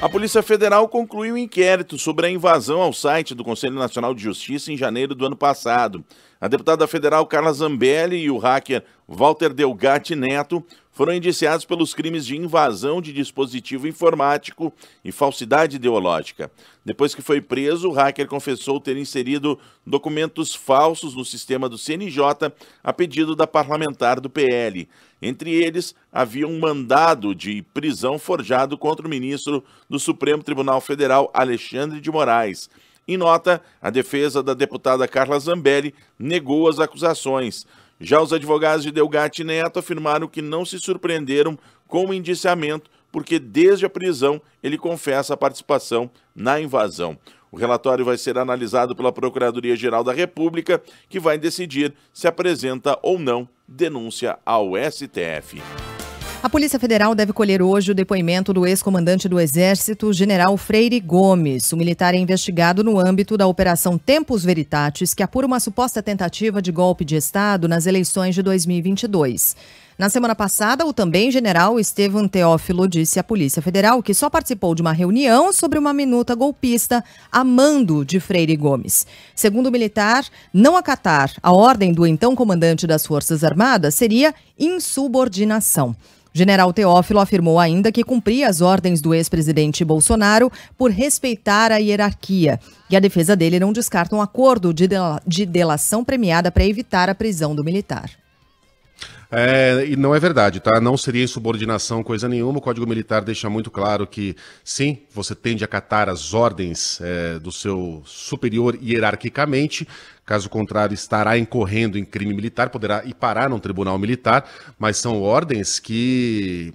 A Polícia Federal concluiu um inquérito sobre a invasão ao site do Conselho Nacional de Justiça em janeiro do ano passado. A deputada federal Carla Zambelli e o hacker Walter Delgatti Neto foram indiciados pelos crimes de invasão de dispositivo informático e falsidade ideológica. Depois que foi preso, o hacker confessou ter inserido documentos falsos no sistema do C N J a pedido da parlamentar do P L. Entre eles, havia um mandado de prisão forjado contra o ministro do Supremo Tribunal Federal, Alexandre de Moraes. Em nota, a defesa da deputada Carla Zambelli negou as acusações. Já os advogados de Delgatti Neto afirmaram que não se surpreenderam com o indiciamento, porque desde a prisão ele confessa a participação na invasão. O relatório vai ser analisado pela Procuradoria-Geral da República, que vai decidir se apresenta ou não denúncia ao S T F. A Polícia Federal deve colher hoje o depoimento do ex-comandante do Exército, General Freire Gomes. O militar é investigado no âmbito da Operação Tempus Veritatis, que apura uma suposta tentativa de golpe de Estado nas eleições de dois mil e vinte e dois. Na semana passada, o também general Estevam Teófilo disse à Polícia Federal que só participou de uma reunião sobre uma minuta golpista a mando de Freire Gomes. Segundo o militar, não acatar a ordem do então comandante das Forças Armadas seria insubordinação. General Teófilo afirmou ainda que cumpria as ordens do ex-presidente Bolsonaro por respeitar a hierarquia. E a defesa dele não descarta um acordo de, dela- de delação premiada para evitar a prisão do militar. É, e não é verdade, tá? Não seria insubordinação coisa nenhuma. O Código Militar deixa muito claro que, sim, você tende a acatar as ordens é, do seu superior hierarquicamente. Caso contrário, estará incorrendo em crime militar, poderá ir parar num tribunal militar, mas são ordens que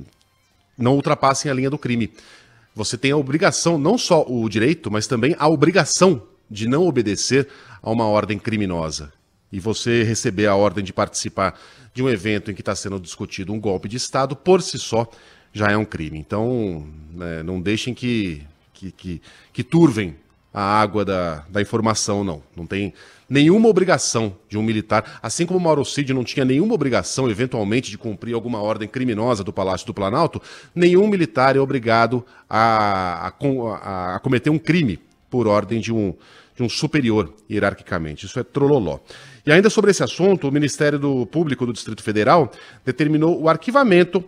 não ultrapassem a linha do crime. Você tem a obrigação, não só o direito, mas também a obrigação de não obedecer a uma ordem criminosa. E você receber a ordem de participar de um evento em que está sendo discutido um golpe de Estado, por si só, já é um crime. Então, né, não deixem que, que, que, que turvem a água da, da informação, não. Não tem nenhuma obrigação de um militar, assim como Mauro Cid não tinha nenhuma obrigação, eventualmente, de cumprir alguma ordem criminosa do Palácio do Planalto, nenhum militar é obrigado a, a, a, a cometer um crime por ordem de um, de um superior hierarquicamente. Isso é trololó. E ainda sobre esse assunto, o Ministério do Público do Distrito Federal determinou o arquivamento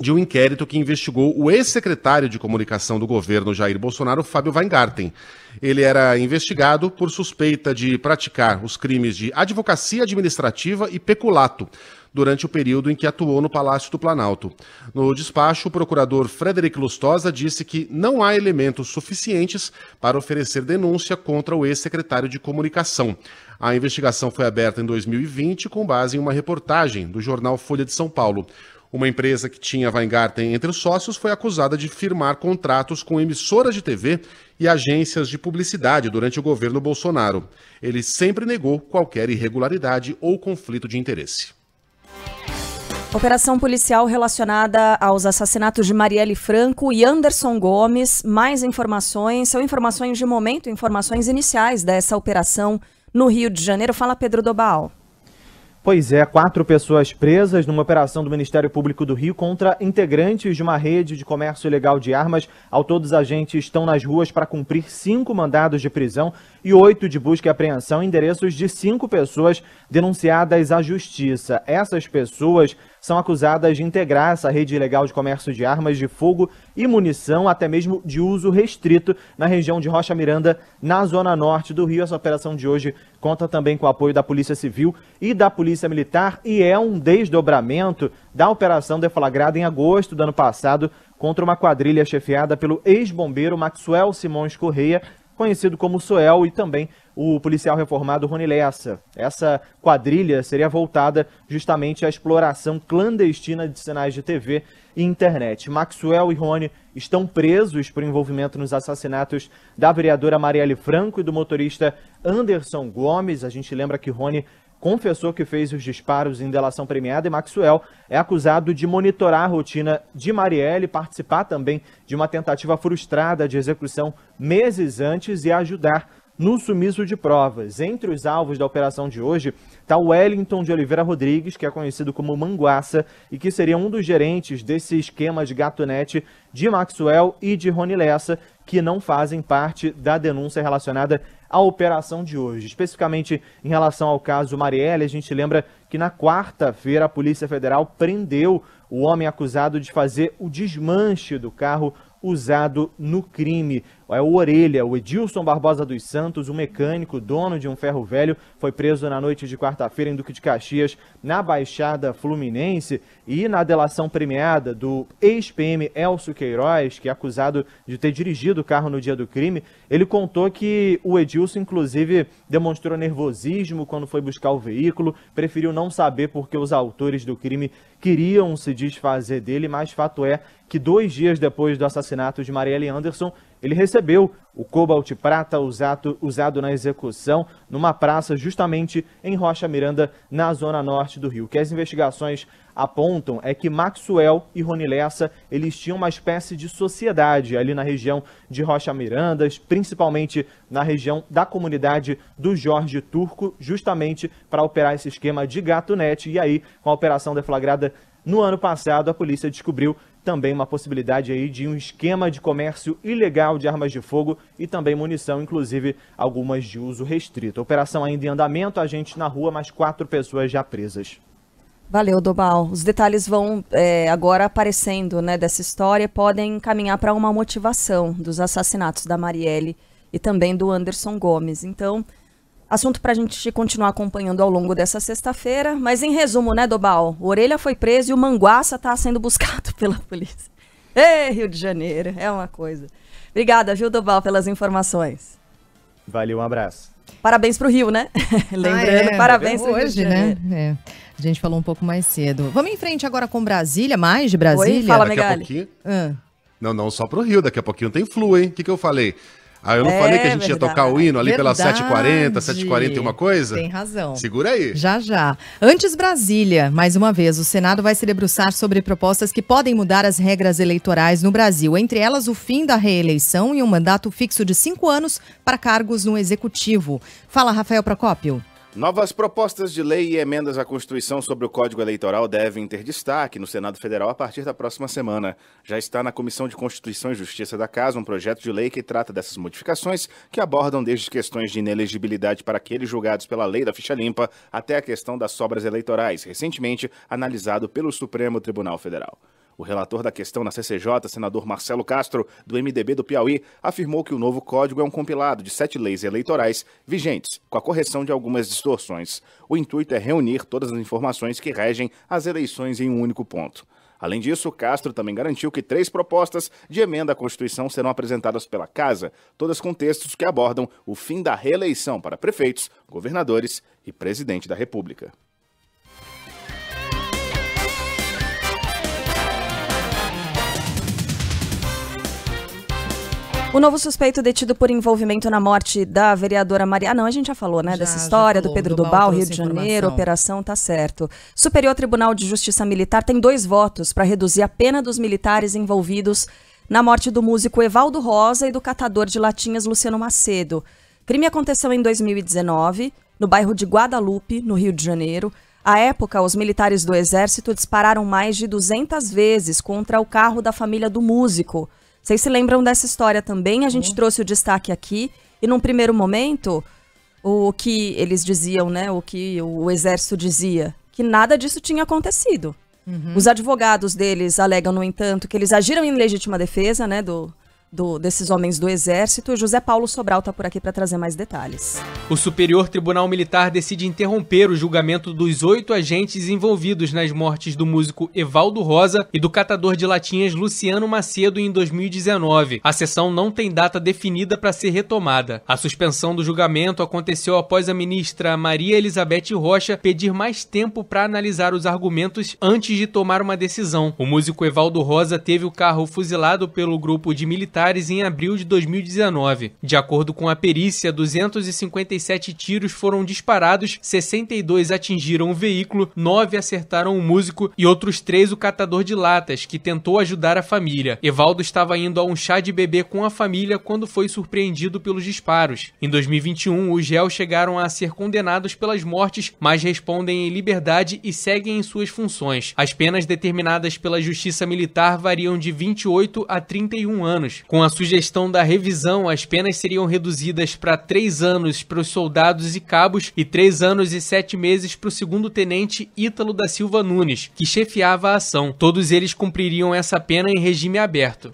de um inquérito que investigou o ex-secretário de comunicação do governo Jair Bolsonaro, Fábio Weingarten. Ele era investigado por suspeita de praticar os crimes de advocacia administrativa e peculato durante o período em que atuou no Palácio do Planalto. No despacho, o procurador Frederic Lustosa disse que não há elementos suficientes para oferecer denúncia contra o ex-secretário de comunicação. A investigação foi aberta em dois mil e vinte com base em uma reportagem do jornal Folha de São Paulo. Uma empresa que tinha Weingarten entre os sócios foi acusada de firmar contratos com emissoras de T V e agências de publicidade durante o governo Bolsonaro. Ele sempre negou qualquer irregularidade ou conflito de interesse. Operação policial relacionada aos assassinatos de Marielle Franco e Anderson Gomes. Mais informações, são informações de momento, informações iniciais dessa operação no Rio de Janeiro. Fala, Pedro Dobal. Pois é, quatro pessoas presas numa operação do Ministério Público do Rio contra integrantes de uma rede de comércio ilegal de armas. Ao todo, os agentes estão nas ruas para cumprir cinco mandados de prisão e oito de busca e apreensão em endereços de cinco pessoas denunciadas à justiça. Essas pessoas são acusadas de integrar essa rede ilegal de comércio de armas de fogo e munição, até mesmo de uso restrito, na região de Rocha Miranda, na zona norte do Rio. Essa operação de hoje conta também com o apoio da Polícia Civil e da Polícia Militar e é um desdobramento da operação deflagrada em agosto do ano passado contra uma quadrilha chefiada pelo ex-bombeiro Maxwell Simões Correia, conhecido como Soel, e também o policial reformado Rony Lessa. Essa quadrilha seria voltada justamente à exploração clandestina de sinais de T V e internet. Maxwell e Rony estão presos por envolvimento nos assassinatos da vereadora Marielle Franco e do motorista Anderson Gomes. A gente lembra que Rony confessou que fez os disparos em delação premiada e Maxwell é acusado de monitorar a rotina de Marielle, participar também de uma tentativa frustrada de execução meses antes e ajudar no sumiço de provas. Entre os alvos da operação de hoje está o Wellington de Oliveira Rodrigues, que é conhecido como Manguaça e que seria um dos gerentes desse esquema de gatunete de Maxwell e de Rony Lessa, que não fazem parte da denúncia relacionada à operação de hoje. Especificamente em relação ao caso Marielle, a gente lembra que na quarta-feira a Polícia Federal prendeu o homem acusado de fazer o desmanche do carro usado no crime. É o Orelha, o Edilson Barbosa dos Santos, um mecânico, dono de um ferro velho, foi preso na noite de quarta-feira em Duque de Caxias, na Baixada Fluminense, e na delação premiada do ex-P M Elcio Queiroz, que é acusado de ter dirigido o carro no dia do crime, ele contou que o Edilson, inclusive, demonstrou nervosismo quando foi buscar o veículo, preferiu não saber porque os autores do crime queriam se desfazer dele, mas fato é que dois dias depois do assassinato de Marielle Anderson, ele recebeu o cobalt prata usado, usado na execução numa praça justamente em Rocha Miranda, na zona norte do Rio. O que as investigações apontam é que Maxwell e Rony Lessa, eles tinham uma espécie de sociedade ali na região de Rocha Miranda, principalmente na região da comunidade do Jorge Turco, justamente para operar esse esquema de gatunete. E aí, com a operação deflagrada no ano passado, a polícia descobriu também uma possibilidade aí de um esquema de comércio ilegal de armas de fogo e também munição, inclusive algumas de uso restrito. Operação ainda em andamento, agentes na rua, mas quatro pessoas já presas. Valeu, Dobal. Os detalhes vão é, agora aparecendo, né, dessa história, podem encaminhar para uma motivação dos assassinatos da Marielle e também do Anderson Gomes. Então, assunto para a gente continuar acompanhando ao longo dessa sexta-feira. Mas em resumo, né, Dobal? O Orelha foi preso e o Manguaça está sendo buscado pela polícia. Ei, Rio de Janeiro, é uma coisa. Obrigada, viu, Dobal, pelas informações. Valeu, um abraço. Parabéns para o Rio, né? Lembrando, ah, é, parabéns para o Rio de Janeiro. Né? É. A gente falou um pouco mais cedo. Vamos em frente agora com Brasília, mais de Brasília. Oi, fala, daqui Megali. A pouquinho... ah. Não, não, só para o Rio. Daqui a pouquinho tem flu, hein? O que, que eu falei? Ah, eu não é, falei que a gente verdade. Ia tocar o hino ali verdade. pelas sete e quarenta, sete e quarenta e uma coisa? Tem razão. Segura aí. Já, já. Antes Brasília, mais uma vez, o Senado vai se debruçar sobre propostas que podem mudar as regras eleitorais no Brasil. Entre elas, o fim da reeleição e um mandato fixo de cinco anos para cargos no Executivo. Fala, Rafael Procópio. Novas propostas de lei e emendas à Constituição sobre o Código Eleitoral devem ter destaque no Senado Federal a partir da próxima semana. Já está na Comissão de Constituição e Justiça da Casa um projeto de lei que trata dessas modificações, que abordam desde questões de inelegibilidade para aqueles julgados pela lei da ficha limpa até a questão das sobras eleitorais, recentemente analisado pelo Supremo Tribunal Federal. O relator da questão na C C J, senador Marcelo Castro, do M D B do Piauí, afirmou que o novo código é um compilado de sete leis eleitorais vigentes, com a correção de algumas distorções. O intuito é reunir todas as informações que regem as eleições em um único ponto. Além disso, Castro também garantiu que três propostas de emenda à Constituição serão apresentadas pela Casa, todas com textos que abordam o fim da reeleição para prefeitos, governadores e presidente da República. O novo suspeito detido por envolvimento na morte da vereadora Maria... Ah, não, a gente já falou, né, já, dessa história do Pedro Dubal, Rio de Janeiro, operação, tá certo. Superior Tribunal de Justiça Militar tem dois votos para reduzir a pena dos militares envolvidos na morte do músico Evaldo Rosa e do catador de latinhas Luciano Macedo. O crime aconteceu em dois mil e dezenove, no bairro de Guadalupe, no Rio de Janeiro. À época, os militares do Exército dispararam mais de duzentas vezes contra o carro da família do músico. Vocês se lembram dessa história também? A gente trouxe o destaque aqui. E num primeiro momento, o que eles diziam, né? O que o Exército dizia, que nada disso tinha acontecido. Uhum. Os advogados deles alegam, no entanto, que eles agiram em legítima defesa, né? Do... Do, desses homens do Exército. José Paulo Sobral está por aqui para trazer mais detalhes. O Superior Tribunal Militar decide interromper o julgamento dos oito agentes envolvidos nas mortes do músico Evaldo Rosa e do catador de latinhas Luciano Macedo em dois mil e dezenove. A sessão não tem data definida para ser retomada. A suspensão do julgamento aconteceu após a ministra Maria Elizabeth Rocha pedir mais tempo para analisar os argumentos antes de tomar uma decisão. O músico Evaldo Rosa teve o carro fuzilado pelo grupo de militares em abril de dois mil e dezenove. De acordo com a perícia, duzentos e cinquenta e sete tiros foram disparados, sessenta e dois atingiram o veículo, nove acertaram o músico e outros três o catador de latas, que tentou ajudar a família. Evaldo estava indo a um chá de bebê com a família quando foi surpreendido pelos disparos. Em dois mil e vinte e um, os réus chegaram a ser condenados pelas mortes, mas respondem em liberdade e seguem em suas funções. As penas determinadas pela Justiça Militar variam de vinte e oito a trinta e um anos. Com a sugestão da revisão, as penas seriam reduzidas para três anos para os soldados e cabos e três anos e sete meses para o segundo-tenente Ítalo da Silva Nunes, que chefiava a ação. Todos eles cumpririam essa pena em regime aberto.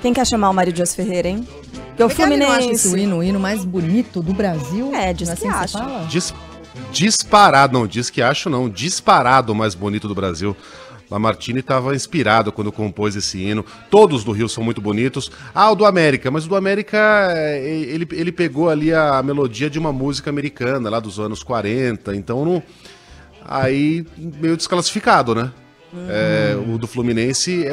Quem quer chamar o Mário Dias Ferreira, hein? Que o Fluminense acha esse o hino, o hino mais bonito do Brasil. É, diz que acha. Dis, disparado, não, diz que acho não, disparado o mais bonito do Brasil. Lamartine estava inspirado quando compôs esse hino. Todos do Rio são muito bonitos. Ah, o do América, mas o do América, ele, ele pegou ali a melodia de uma música americana lá dos anos quarenta, então não... Aí, meio desclassificado, né? Uhum. É, o do Fluminense, é, é,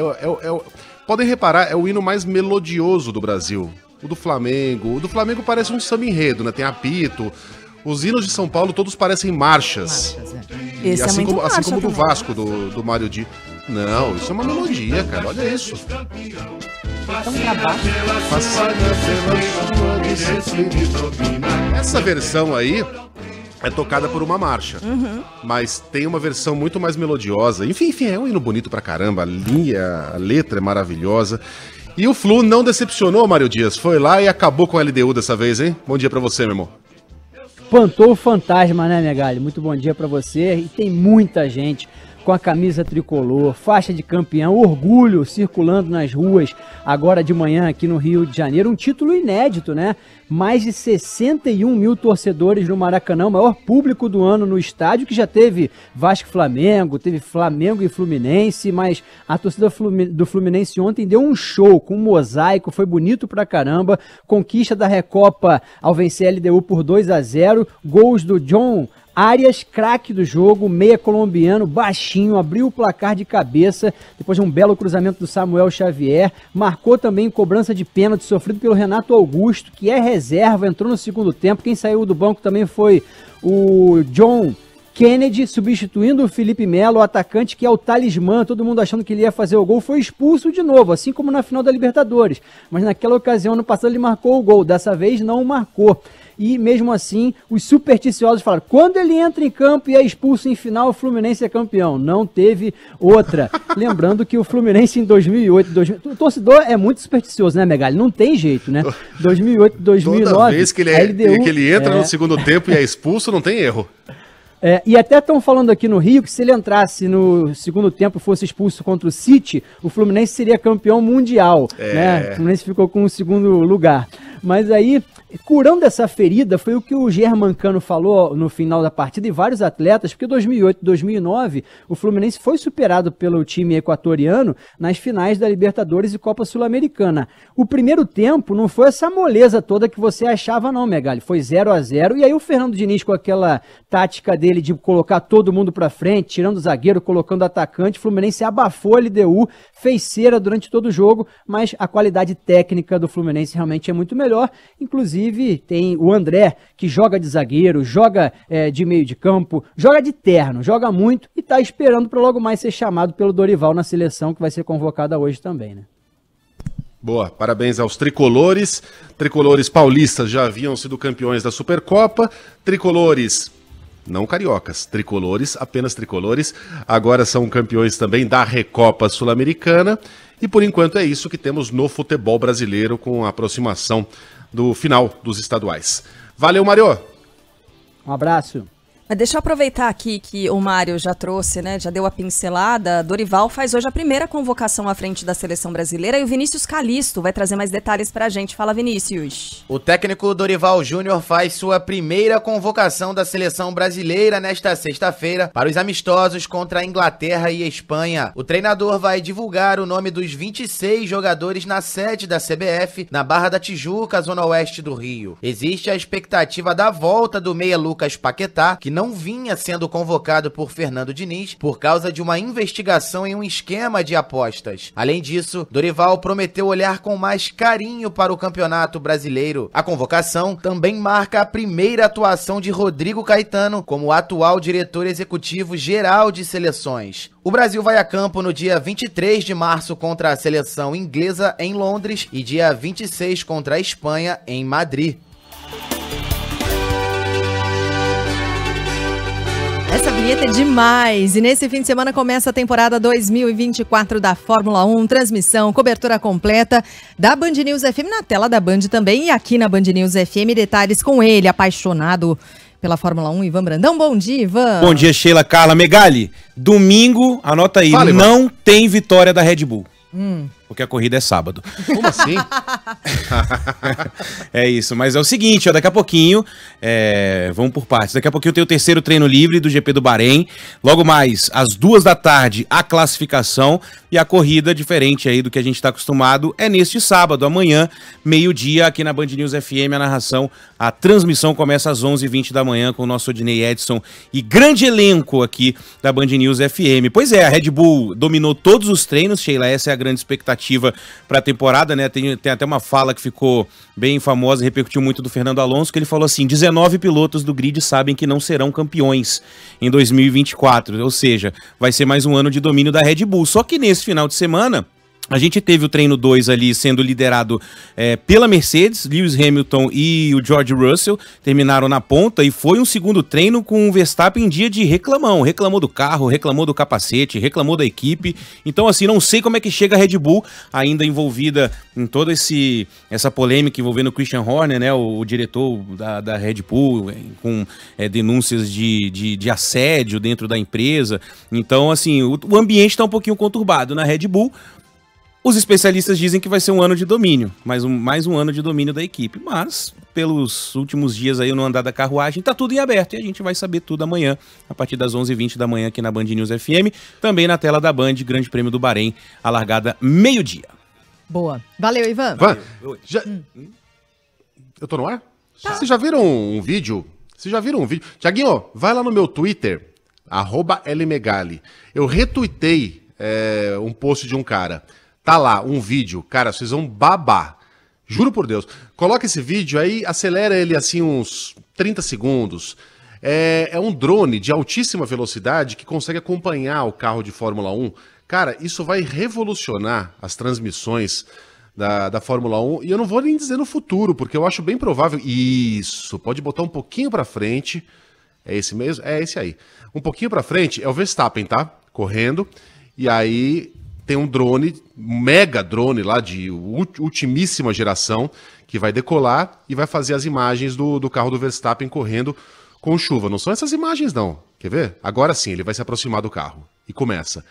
é, podem reparar, é o hino mais melodioso do Brasil. O do Flamengo, o do Flamengo parece um samba enredo, né? Tem apito. Os hinos de São Paulo todos parecem marchas. marchas é. Esse e assim é como, assim como o do Vasco, do, do Mário Di. Não, isso é uma melodia, cara, olha isso. Essa versão aí... é tocada por uma marcha, uhum. Mas tem uma versão muito mais melodiosa. Enfim, enfim, é um hino bonito pra caramba, a linha, a letra é maravilhosa. E o Flu não decepcionou, Mário Dias. Foi lá e acabou com a L D U dessa vez, hein? Bom dia pra você, meu irmão. Espantou o fantasma, né, Megali? Muito bom dia pra você. E tem muita gente com a camisa tricolor, faixa de campeão, orgulho circulando nas ruas agora de manhã aqui no Rio de Janeiro. Um título inédito, né? Mais de sessenta e um mil torcedores no Maracanã, o maior público do ano no estádio, que já teve Vasco e Flamengo, teve Flamengo e Fluminense, mas a torcida do Fluminense ontem deu um show com um mosaico, foi bonito pra caramba. Conquista da Recopa ao vencer a L D U por dois a zero, gols do John Arias, craque do jogo, meia colombiano, baixinho, abriu o placar de cabeça, depois de um belo cruzamento do Samuel Xavier, marcou também cobrança de pênalti sofrido pelo Renato Augusto, que é reserva, entrou no segundo tempo, quem saiu do banco também foi o John Kennedy, substituindo o Felipe Melo, o atacante que é o talismã, todo mundo achando que ele ia fazer o gol, foi expulso de novo, assim como na final da Libertadores. Mas naquela ocasião, ano passado, ele marcou o gol, dessa vez não marcou. E mesmo assim, os supersticiosos falaram, quando ele entra em campo e é expulso em final, o Fluminense é campeão. Não teve outra. Lembrando que o Fluminense em dois mil e oito, dois mil... o torcedor é muito supersticioso, né, Megali? Não tem jeito, né? dois mil e oito, dois mil e nove... Toda vez que ele, é, L D U, que ele entra é... no segundo tempo e é expulso, não tem erro. É, e até estão falando aqui no Rio que se ele entrasse no segundo tempo e fosse expulso contra o City, o Fluminense seria campeão mundial, é. né? O Fluminense ficou com o segundo lugar. Mas aí, curando essa ferida, foi o que o Germancano falou no final da partida e vários atletas, porque dois mil e oito, dois mil e nove, o Fluminense foi superado pelo time equatoriano nas finais da Libertadores e Copa Sul-Americana. O primeiro tempo não foi essa moleza toda que você achava não, Megali, foi zero a zero, e aí o Fernando Diniz com aquela tática dele Dele de colocar todo mundo pra frente, tirando o zagueiro, colocando o atacante, o Fluminense abafou a L D U, fez cera durante todo o jogo, mas a qualidade técnica do Fluminense realmente é muito melhor, inclusive tem o André, que joga de zagueiro, joga é, de meio de campo, joga de terno, joga muito e tá esperando pra logo mais ser chamado pelo Dorival na seleção, que vai ser convocada hoje também, né? Boa, parabéns aos tricolores, tricolores paulistas já haviam sido campeões da Supercopa, tricolores... não cariocas, tricolores, apenas tricolores, agora são campeões também da Recopa Sul-Americana e por enquanto é isso que temos no futebol brasileiro com a aproximação do final dos estaduais. Valeu, Mário! Um abraço! Mas deixa eu aproveitar aqui que o Mário já trouxe, né, já deu a pincelada. Dorival faz hoje a primeira convocação à frente da seleção brasileira e o Vinícius Calisto vai trazer mais detalhes pra gente. Fala, Vinícius. O técnico Dorival Júnior faz sua primeira convocação da seleção brasileira nesta sexta-feira para os amistosos contra a Inglaterra e a Espanha. O treinador vai divulgar o nome dos vinte e seis jogadores na sede da C B F, na Barra da Tijuca, zona oeste do Rio. Existe a expectativa da volta do meia Lucas Paquetá, que não não vinha sendo convocado por Fernando Diniz por causa de uma investigação em um esquema de apostas. Além disso, Dorival prometeu olhar com mais carinho para o Campeonato Brasileiro. A convocação também marca a primeira atuação de Rodrigo Caetano como atual diretor executivo geral de seleções. O Brasil vai a campo no dia vinte e três de março contra a seleção inglesa em Londres e dia vinte e seis contra a Espanha em Madrid. Essa vinheta é demais! E nesse fim de semana começa a temporada dois mil e vinte e quatro da Fórmula um, transmissão, cobertura completa da Band News F M, na tela da Band também e aqui na Band News F M, detalhes com ele, apaixonado pela Fórmula um, Ivan Brandão. Bom dia, Ivan! Bom dia, Sheila, Carla, Megali. Domingo, anota aí, Fala, não irmão. tem vitória da Red Bull. Hum. Porque a corrida é sábado. Como assim? É isso, mas é o seguinte, ó, daqui a pouquinho, é, vamos por partes, daqui a pouquinho tem o terceiro treino livre do G P do Bahrein, logo mais, às duas da tarde, a classificação e a corrida, diferente aí do que a gente está acostumado, é neste sábado, amanhã, meio-dia, aqui na Band News F M, a narração, a transmissão começa às onze e vinte da manhã com o nosso Odinei Edson e grande elenco aqui da Band News F M. Pois é, a Red Bull dominou todos os treinos, Sheila, essa é a grande expectativa para a temporada, né? Tem, tem até uma fala que ficou bem famosa, repercutiu muito do Fernando Alonso, que ele falou assim, dezenove pilotos do grid sabem que não serão campeões em dois mil e vinte e quatro, ou seja, vai ser mais um ano de domínio da Red Bull. Só que nesse final de semana, a gente teve o treino dois ali sendo liderado é, pela Mercedes, Lewis Hamilton e o George Russell terminaram na ponta e foi um segundo treino com o Verstappen em dia de reclamão. Reclamou do carro, reclamou do capacete, reclamou da equipe. Então assim, não sei como é que chega a Red Bull ainda envolvida em toda esse, essa polêmica envolvendo o Christian Horner, né, o, o diretor da, da Red Bull, com é, denúncias de, de, de assédio dentro da empresa. Então assim, o, o ambiente está um pouquinho conturbado na Red Bull. Os especialistas dizem que vai ser um ano de domínio, mais um, mais um ano de domínio da equipe, mas pelos últimos dias aí no andar da carruagem, tá tudo em aberto e a gente vai saber tudo amanhã, a partir das onze e vinte da manhã aqui na Band News F M, também na tela da Band, Grande Prêmio do Bahrein, a largada meio-dia. Boa. Valeu, Ivan. Valeu. Já... Eu tô no ar? Tá. Vocês já viram um vídeo Vocês já viram um vídeo? Tiaguinho, vai lá no meu Twitter, arroba Lmegali. Eu retuitei é, um post de um cara. Tá lá, um vídeo. Cara, vocês vão babar. Juro por Deus. Coloca esse vídeo aí, acelera ele assim uns trinta segundos. É, é um drone de altíssima velocidade que consegue acompanhar o carro de Fórmula um. Cara, isso vai revolucionar as transmissões da, da Fórmula um. E eu não vou nem dizer no futuro, porque eu acho bem provável... Isso, pode botar um pouquinho pra frente. É esse mesmo? É esse aí. Um pouquinho pra frente é o Verstappen, tá? Correndo. E aí tem um drone, mega drone lá de ultimíssima geração, que vai decolar e vai fazer as imagens do, do carro do Verstappen correndo com chuva. Não são essas imagens, não. Quer ver? Agora sim, ele vai se aproximar do carro. E começa.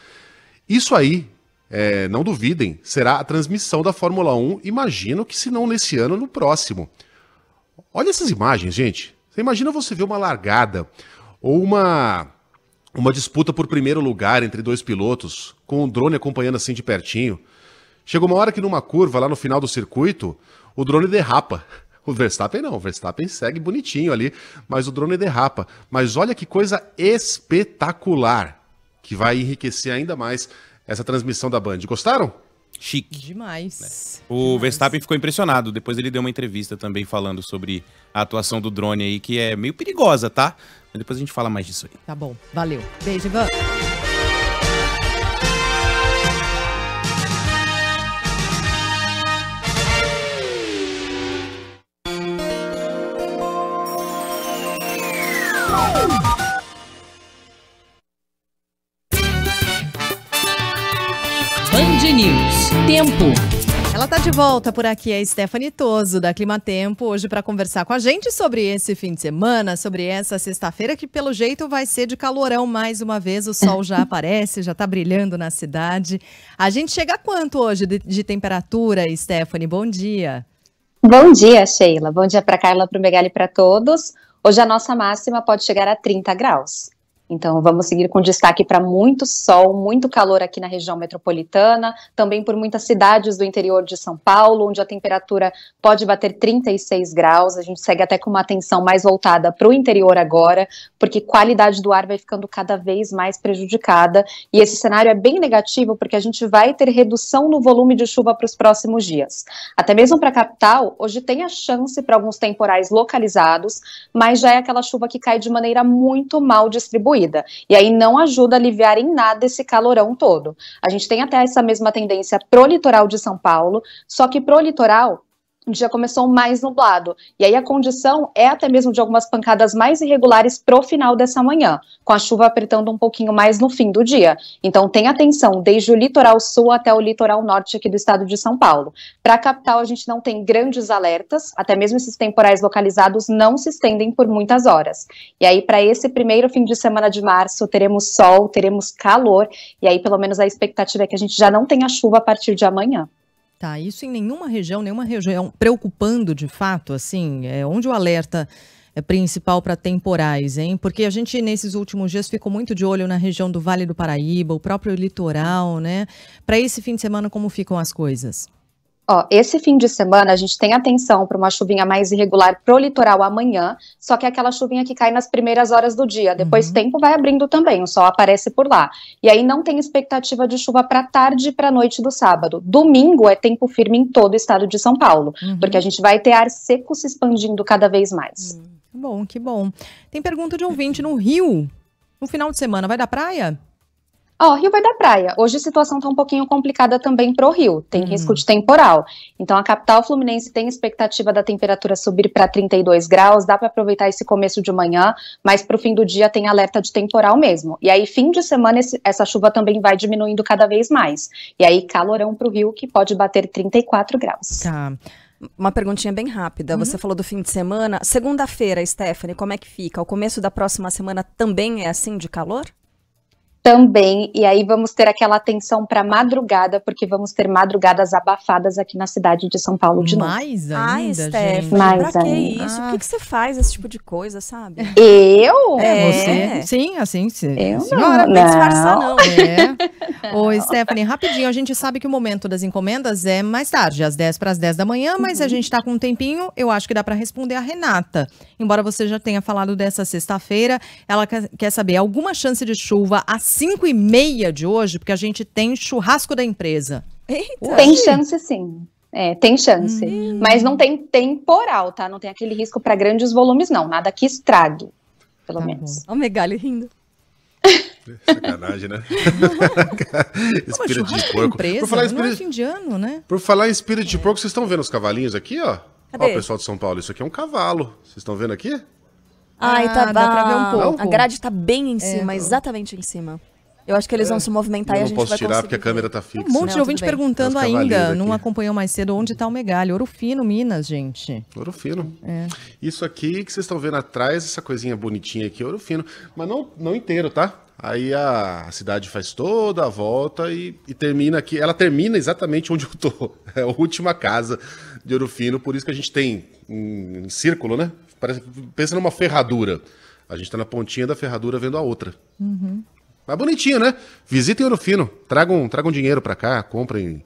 Isso aí, é, não duvidem, será a transmissão da Fórmula um, imagino que se não nesse ano, no próximo. Olha essas imagens, gente. Você imagina você ver uma largada ou uma, uma disputa por primeiro lugar entre dois pilotos, com um drone acompanhando assim de pertinho. Chega uma hora que numa curva, lá no final do circuito, o drone derrapa. O Verstappen não, o Verstappen segue bonitinho ali, mas o drone derrapa. Mas olha que coisa espetacular, que vai enriquecer ainda mais essa transmissão da Band. Gostaram? Chique. Demais. É. O Demais. Verstappen ficou impressionado. Depois ele deu uma entrevista também falando sobre a atuação do drone aí, que é meio perigosa, tá? Mas depois a gente fala mais disso aí. Tá bom. Valeu. Beijo, Ivan. Tempo. Ela está de volta por aqui, a Stephanie Toso, da Climatempo, hoje para conversar com a gente sobre esse fim de semana, sobre essa sexta-feira, que pelo jeito vai ser de calorão mais uma vez, o sol já aparece, já está brilhando na cidade. A gente chega a quanto hoje de, de temperatura, Stephanie? Bom dia. Bom dia, Sheila. Bom dia para Carla, para o Megali e para todos. Hoje a nossa máxima pode chegar a trinta graus. Então, vamos seguir com destaque para muito sol, muito calor aqui na região metropolitana, também por muitas cidades do interior de São Paulo, onde a temperatura pode bater trinta e seis graus. A gente segue até com uma atenção mais voltada para o interior agora, porque qualidade do ar vai ficando cada vez mais prejudicada. E esse cenário é bem negativo, porque a gente vai ter redução no volume de chuva para os próximos dias. Até mesmo para a capital, hoje tem a chance para alguns temporais localizados, mas já é aquela chuva que cai de maneira muito mal distribuída. E aí não ajuda a aliviar em nada esse calorão todo. A gente tem até essa mesma tendência pro litoral de São Paulo, só que pro litoral o dia começou mais nublado. E aí a condição é até mesmo de algumas pancadas mais irregulares pro final dessa manhã, com a chuva apertando um pouquinho mais no fim do dia. Então tem atenção desde o litoral sul até o litoral norte aqui do estado de São Paulo. Para a capital a gente não tem grandes alertas, até mesmo esses temporais localizados não se estendem por muitas horas. E aí para esse primeiro fim de semana de março teremos sol, teremos calor, e aí pelo menos a expectativa é que a gente já não tenha chuva a partir de amanhã. Tá, isso em nenhuma região, nenhuma região preocupando de fato, assim, é onde o alerta é principal para temporais, hein? Porque a gente, nesses últimos dias, ficou muito de olho na região do Vale do Paraíba, o próprio litoral, né? Para esse fim de semana, como ficam as coisas? Ó, esse fim de semana a gente tem atenção para uma chuvinha mais irregular pro litoral amanhã, só que é aquela chuvinha que cai nas primeiras horas do dia, depois o tempo vai abrindo também, o sol aparece por lá. E aí não tem expectativa de chuva para tarde e para noite do sábado. Domingo é tempo firme em todo o estado de São Paulo, uhum. porque a gente vai ter ar seco se expandindo cada vez mais. Que bom, que bom. Tem pergunta de ouvinte no Rio. No final de semana vai dar praia? Ó, oh, Rio vai dar praia. Hoje a situação tá um pouquinho complicada também pro Rio. Tem uhum. risco de temporal. Então a capital fluminense tem expectativa da temperatura subir para trinta e dois graus. Dá para aproveitar esse começo de manhã, mas pro fim do dia tem alerta de temporal mesmo. E aí fim de semana esse, essa chuva também vai diminuindo cada vez mais. E aí calorão pro Rio que pode bater trinta e quatro graus. Tá. Uma perguntinha bem rápida. Uhum. Você falou do fim de semana. Segunda-feira, Stephanie, como é que fica? O começo da próxima semana também é assim de calor? também, e aí vamos ter aquela atenção para madrugada, porque vamos ter madrugadas abafadas aqui na cidade de São Paulo de novo. Mais ainda, Ai, Steph, mais pra que ainda. isso? Ah. Por que, que você faz esse tipo de coisa, sabe? Eu? É, é. você? Sim, assim, sim. Eu não. Não era pra disfarçar, não. É. Ô, Stephanie, rapidinho, a gente sabe que o momento das encomendas é mais tarde, às dez para as dez da manhã, mas uhum. a gente tá com um tempinho, eu acho que dá pra responder a Renata. Embora você já tenha falado dessa sexta-feira, ela quer saber, alguma chance de chuva às cinco e meia de hoje, porque a gente tem churrasco da empresa. Eita. Tem chance, sim. É, tem chance. Hum. Mas não tem temporal, tá? Não tem aquele risco para grandes volumes, não. Nada que estrague, pelo tá menos. Olha o Megali rindo. Sacanagem, né? Espírito de porco. Empresa, por falar em espírito... não é fim de ano, né? Por falar em espírito é. de porco, vocês estão vendo os cavalinhos aqui, ó? Cadê? Ó, o pessoal de São Paulo, isso aqui é um cavalo. Vocês estão vendo aqui? Ai, ah, tá, dá pra ver um pouco. A grade tá bem em cima, é, exatamente em cima. Eu acho que eles é. vão se movimentar e a gente vai conseguir. Eu não posso tirar porque a câmera tá fixa. Um monte de ouvinte perguntando ainda, não acompanhou mais cedo, onde tá o Megali. Ouro Fino, Minas, gente. Ouro Fino. É. Isso aqui que vocês estão vendo atrás, essa coisinha bonitinha aqui, Ouro Fino. Mas não, não inteiro, tá? Aí a cidade faz toda a volta e, e termina aqui. Ela termina exatamente onde eu tô. É a última casa de Ouro Fino, por isso que a gente tem em, em círculo, né? Parece, pensa numa ferradura. A gente tá na pontinha da ferradura vendo a outra. Uhum. Mas bonitinho, né? Visitem Ouro Fino. Tragam, tragam dinheiro pra cá, comprem...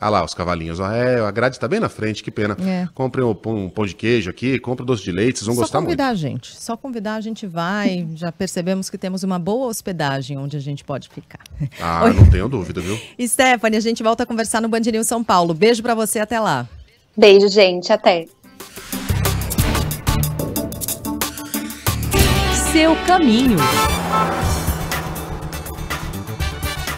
Ah lá, os cavalinhos. Ó. É, a grade tá bem na frente, que pena. É. Comprem um, um pão de queijo aqui, comprem um doce de leite, vocês vão Só gostar muito. Só convidar a gente. Só convidar a gente vai. Já percebemos que temos uma boa hospedagem onde a gente pode ficar. Ah, não tenho dúvida, viu? Stephanie, a gente volta a conversar no Band News São Paulo. Beijo pra você, até lá. Beijo, gente. Até. Seu caminho.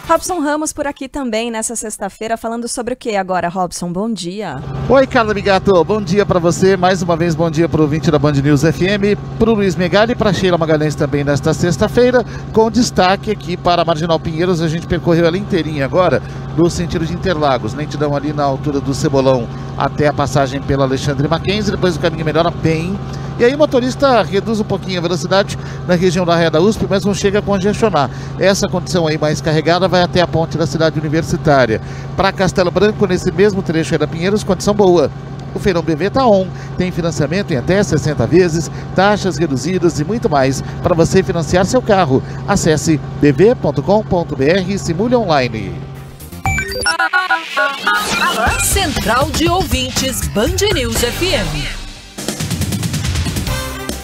Robson Ramos por aqui também nessa sexta-feira, falando sobre o que agora, Robson? Bom dia. Oi, Carla Bigato, bom dia para você, mais uma vez bom dia para o ouvinte da Band News F M, para o Luiz Megali e para Sheila Magalhães também nesta sexta-feira, com destaque aqui para a Marginal Pinheiros. A gente percorreu ela inteirinha agora, no sentido de Interlagos, lentidão ali na altura do Cebolão até a passagem pela Alexandre Mackenzie, depois o caminho melhora bem. E aí o motorista reduz um pouquinho a velocidade na região da Arraia da U S P, mas não chega a congestionar. Essa condição aí mais carregada vai até a ponte da cidade universitária. Para Castelo Branco, nesse mesmo trecho aí da Pinheiros, condição boa. O Feirão B V tá on, tem financiamento em até sessenta vezes, taxas reduzidas e muito mais para você financiar seu carro. Acesse b v ponto com ponto b r e simule online. Central de Ouvintes Band News F M.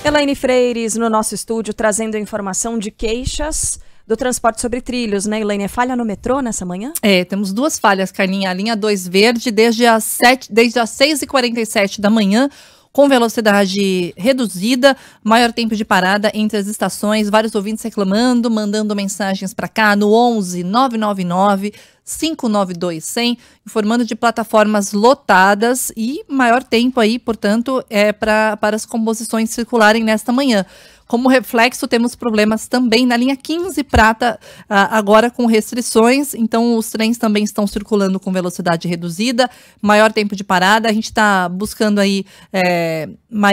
Elaine Freires no nosso estúdio, trazendo informação de queixas do transporte sobre trilhos, né, Elaine? É falha no metrô nessa manhã? É, temos duas falhas, Carlinha. A linha dois Verde, desde as, sete, desde as seis e quarenta e sete da manhã, com velocidade reduzida, maior tempo de parada entre as estações, vários ouvintes reclamando, mandando mensagens para cá no onze, nove nove nove, cinco nove dois, cem, informando de plataformas lotadas e maior tempo aí, portanto, é pra, para as composições circularem nesta manhã. Como reflexo, temos problemas também na linha quinze Prata, agora com restrições, então os trens também estão circulando com velocidade reduzida, maior tempo de parada. A gente está buscando aí é,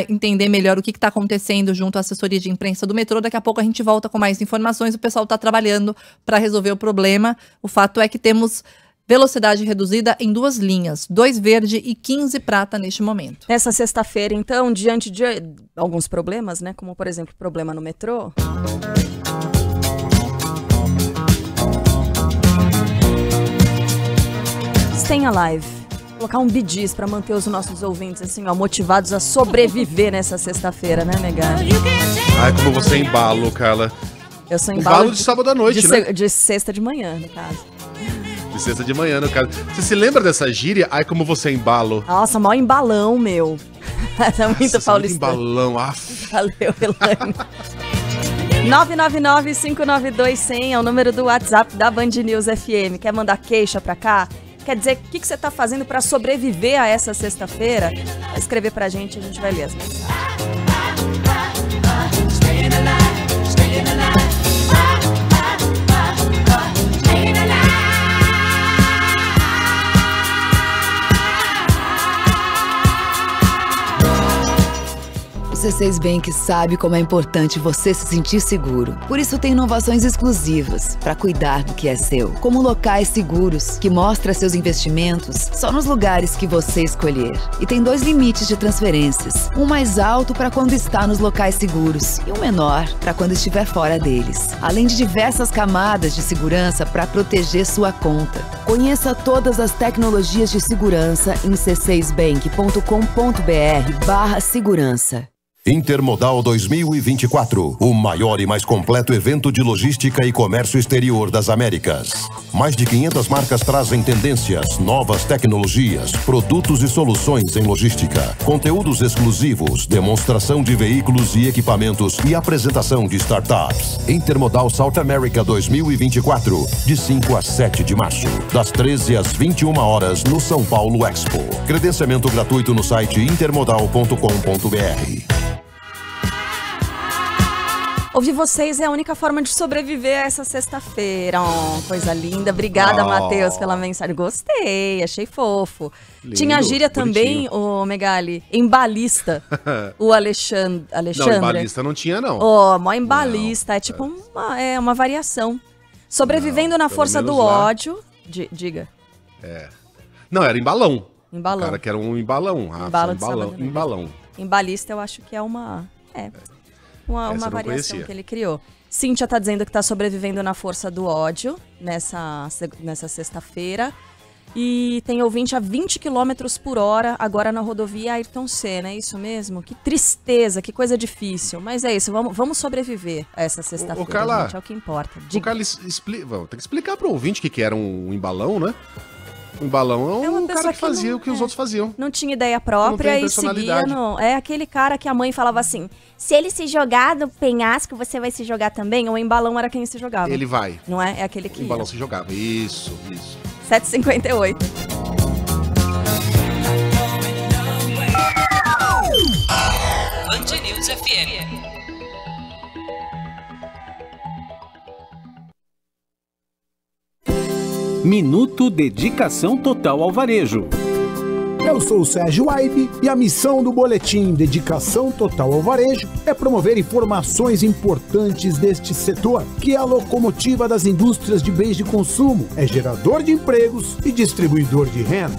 entender melhor o que está acontecendo junto à assessoria de imprensa do metrô. Daqui a pouco a gente volta com mais informações, o pessoal está trabalhando para resolver o problema. O fato é que temos velocidade reduzida em duas linhas, dois verde e quinze prata neste momento. Nessa sexta-feira, então, diante de alguns problemas, né? Como, por exemplo, problema no metrô. Stay alive. Colocar um bidis para manter os nossos ouvintes, assim, ó, motivados a sobreviver nessa sexta-feira, né, Megali? Ai, como você embalo, Carla. Eu sou embalo, embalo de, de sábado à noite, de, né? De sexta de manhã, no caso. Sexta de manhã, no caso. Você se lembra dessa gíria? Ai, como você embalo. Nossa, mó embalão, meu. Tá muito paulistano. Embalão, ah. Valeu, Elane. nove nove nove, cinco nove dois, cem é o número do WhatsApp da Band News F M. Quer mandar queixa pra cá? Quer dizer, o que, que você tá fazendo pra sobreviver a essa sexta-feira? Vai escrever pra gente, a gente vai ler as mensagens. Você dezesseis Bank sabe como é importante você se sentir seguro. Por isso tem inovações exclusivas para cuidar do que é seu, como locais seguros, que mostra seus investimentos só nos lugares que você escolher. E tem dois limites de transferências, um mais alto para quando está nos locais seguros e um menor para quando estiver fora deles. Além de diversas camadas de segurança para proteger sua conta. Conheça todas as tecnologias de segurança em c seis bank ponto com ponto br barra segurança. Intermodal dois mil e vinte e quatro, o maior e mais completo evento de logística e comércio exterior das Américas. Mais de quinhentas marcas trazem tendências, novas tecnologias, produtos e soluções em logística, conteúdos exclusivos, demonstração de veículos e equipamentos e apresentação de startups. Intermodal South America dois mil e vinte e quatro, de cinco a sete de março, das treze às vinte e uma horas no São Paulo Expo. Credenciamento gratuito no site intermodal ponto com ponto br. Ouvir vocês é a única forma de sobreviver a essa sexta-feira. Oh, coisa linda. Obrigada, oh. Matheus, pela mensagem. Gostei, achei fofo. Lindo, tinha gíria também, o oh, Megali, embalista. O Alexandre. Alexandre. Não, embalista não tinha, não. Ó, oh, mó embalista. Não, é tipo uma, é uma variação. Sobrevivendo não, na força do lá. ódio. D diga. É. Não, era embalão. Embalão. O cara que era um embalão. Ah, Embalo embalão. embalão. Embalista, eu acho que é uma. É. Uma, uma variação conhecia. que ele criou. Cíntia tá dizendo que tá sobrevivendo na força do ódio nessa, nessa sexta-feira. E tem ouvinte a vinte quilômetros por hora agora na rodovia Ayrton Senna, é isso mesmo? Que tristeza, que coisa difícil. Mas é isso, vamos, vamos sobreviver a essa sexta-feira, gente, é o que importa. Diga. O Carla explica, tem que explicar pro ouvinte o que, que era um embalão, né? O embalão é um é cara que fazia que não, o que é, os outros faziam. Não tinha ideia própria e seguia. No, é aquele cara que a mãe falava assim, se ele se jogar do penhasco, você vai se jogar também? O embalão era quem se jogava. Ele vai. Não é? É aquele que... O embalão ia. se jogava. Isso, isso. sete e cinquenta e oito. Band News F M. Minuto Dedicação Total ao Varejo. Eu sou o Sérgio Aibe e a missão do boletim Dedicação Total ao Varejo é promover informações importantes deste setor, que é a locomotiva das indústrias de bens de consumo, é gerador de empregos e distribuidor de renda.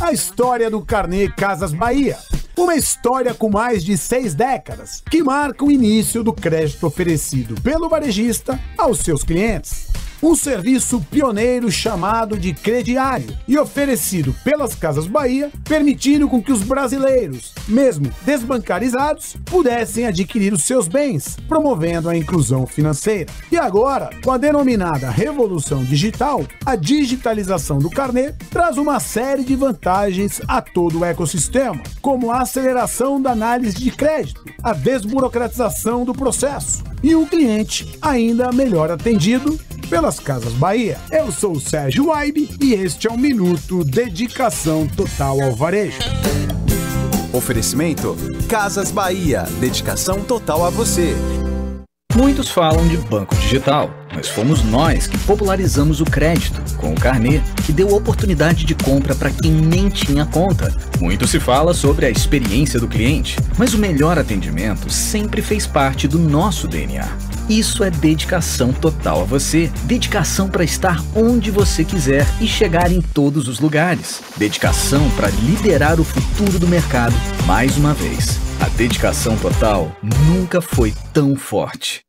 A história do carnê Casas Bahia. Uma história com mais de seis décadas, que marca o início do crédito oferecido pelo varejista aos seus clientes. Um serviço pioneiro chamado de crediário e oferecido pelas Casas Bahia, permitindo com que os brasileiros, mesmo desbancarizados, pudessem adquirir os seus bens, promovendo a inclusão financeira. E agora, com a denominada Revolução Digital, a digitalização do carnê traz uma série de vantagens a todo o ecossistema, como a aceleração da análise de crédito, a desburocratização do processo e o cliente ainda melhor atendido pelas Casas Bahia. Eu sou o Sérgio Aibe e este é o Minuto Dedicação Total ao Varejo. Oferecimento Casas Bahia, dedicação total a você. Muitos falam de banco digital, mas fomos nós que popularizamos o crédito com o carnê, que deu oportunidade de compra para quem nem tinha conta. Muito se fala sobre a experiência do cliente, mas o melhor atendimento sempre fez parte do nosso D N A. Isso é dedicação total a você. Dedicação para estar onde você quiser e chegar em todos os lugares. Dedicação para liderar o futuro do mercado mais uma vez. A dedicação total nunca foi tão forte.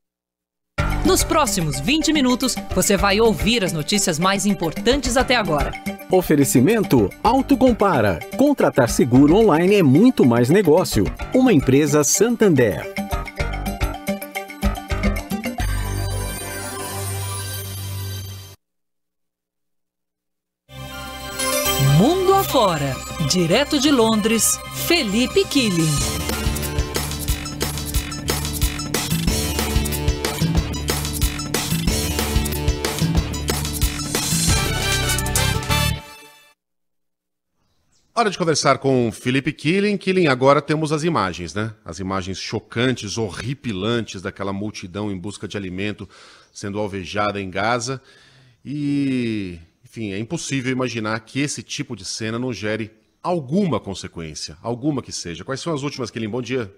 Nos próximos vinte minutos, você vai ouvir as notícias mais importantes até agora. Oferecimento Autocompara. Contratar seguro online é muito mais negócio. Uma empresa Santander. Mundo afora. Direto de Londres, Felipe Killing. Hora de conversar com Felipe Killing. Killing, agora temos as imagens, né? As imagens chocantes, horripilantes daquela multidão em busca de alimento sendo alvejada em Gaza. E, enfim, é impossível imaginar que esse tipo de cena não gere alguma consequência, alguma que seja. Quais são as últimas, Quilim? Bom dia.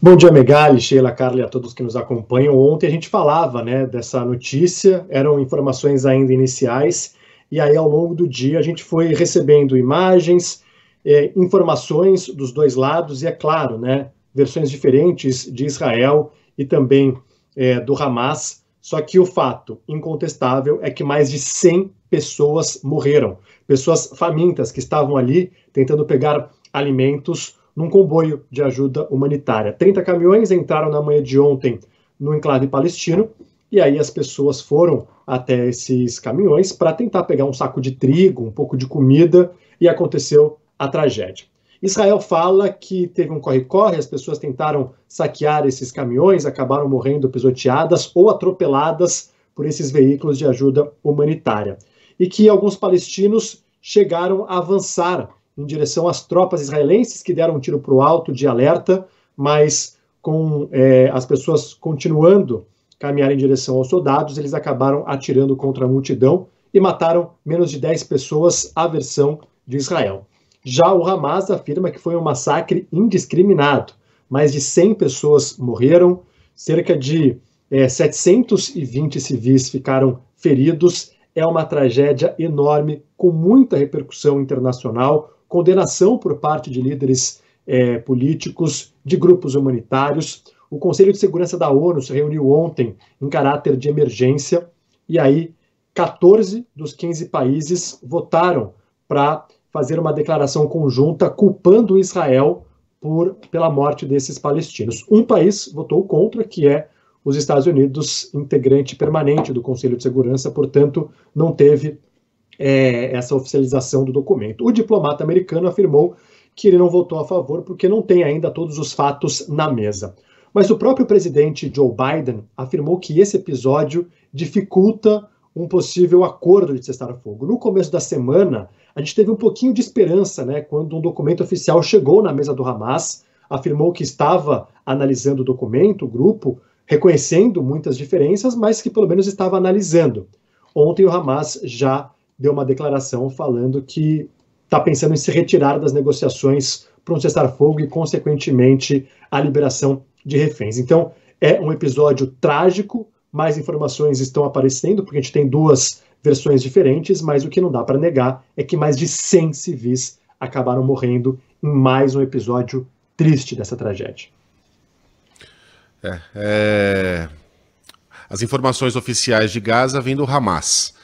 Bom dia, Megali, Sheila, Carla e a todos que nos acompanham. Ontem a gente falava, né, dessa notícia, eram informações ainda iniciais, e aí ao longo do dia a gente foi recebendo imagens, eh, informações dos dois lados, e é claro, né, versões diferentes de Israel e também eh, do Hamas, só que o fato incontestável é que mais de cem pessoas morreram, pessoas famintas que estavam ali tentando pegar alimentos num comboio de ajuda humanitária. trinta caminhões entraram na manhã de ontem no enclave palestino, e aí as pessoas foram até esses caminhões para tentar pegar um saco de trigo, um pouco de comida, e aconteceu a tragédia. Israel fala que teve um corre-corre, as pessoas tentaram saquear esses caminhões, acabaram morrendo pisoteadas ou atropeladas por esses veículos de ajuda humanitária. E que alguns palestinos chegaram a avançar em direção às tropas israelenses, que deram um tiro para o alto de alerta, mas com é, as pessoas continuando a caminhar em direção aos soldados, eles acabaram atirando contra a multidão e mataram menos de dez pessoas, a versão de Israel. Já o Hamas afirma que foi um massacre indiscriminado. Mais de cem pessoas morreram, cerca de é, setecentos e vinte civis ficaram feridos. É uma tragédia enorme, com muita repercussão internacional, condenação por parte de líderes é, políticos, de grupos humanitários. O Conselho de Segurança da ONU se reuniu ontem em caráter de emergência, e aí quatorze dos quinze países votaram para fazer uma declaração conjunta culpando Israel por, pela morte desses palestinos. Um país votou contra, que é os Estados Unidos, integrante permanente do Conselho de Segurança, portanto, não teve é, essa oficialização do documento. O diplomata americano afirmou que ele não votou a favor porque não tem ainda todos os fatos na mesa. Mas o próprio presidente Joe Biden afirmou que esse episódio dificulta um possível acordo de cessar-fogo. No começo da semana, a gente teve um pouquinho de esperança, né, quando um documento oficial chegou na mesa do Hamas, afirmou que estava analisando o documento, o grupo, reconhecendo muitas diferenças, mas que pelo menos estava analisando. Ontem o Hamas já deu uma declaração falando que está pensando em se retirar das negociações para um cessar-fogo e, consequentemente, a liberação de reféns. Então, é um episódio trágico, mais informações estão aparecendo, porque a gente tem duas versões diferentes, mas o que não dá para negar é que mais de cem civis acabaram morrendo em mais um episódio triste dessa tragédia. É, é... As informações oficiais de Gaza vêm do Hamas.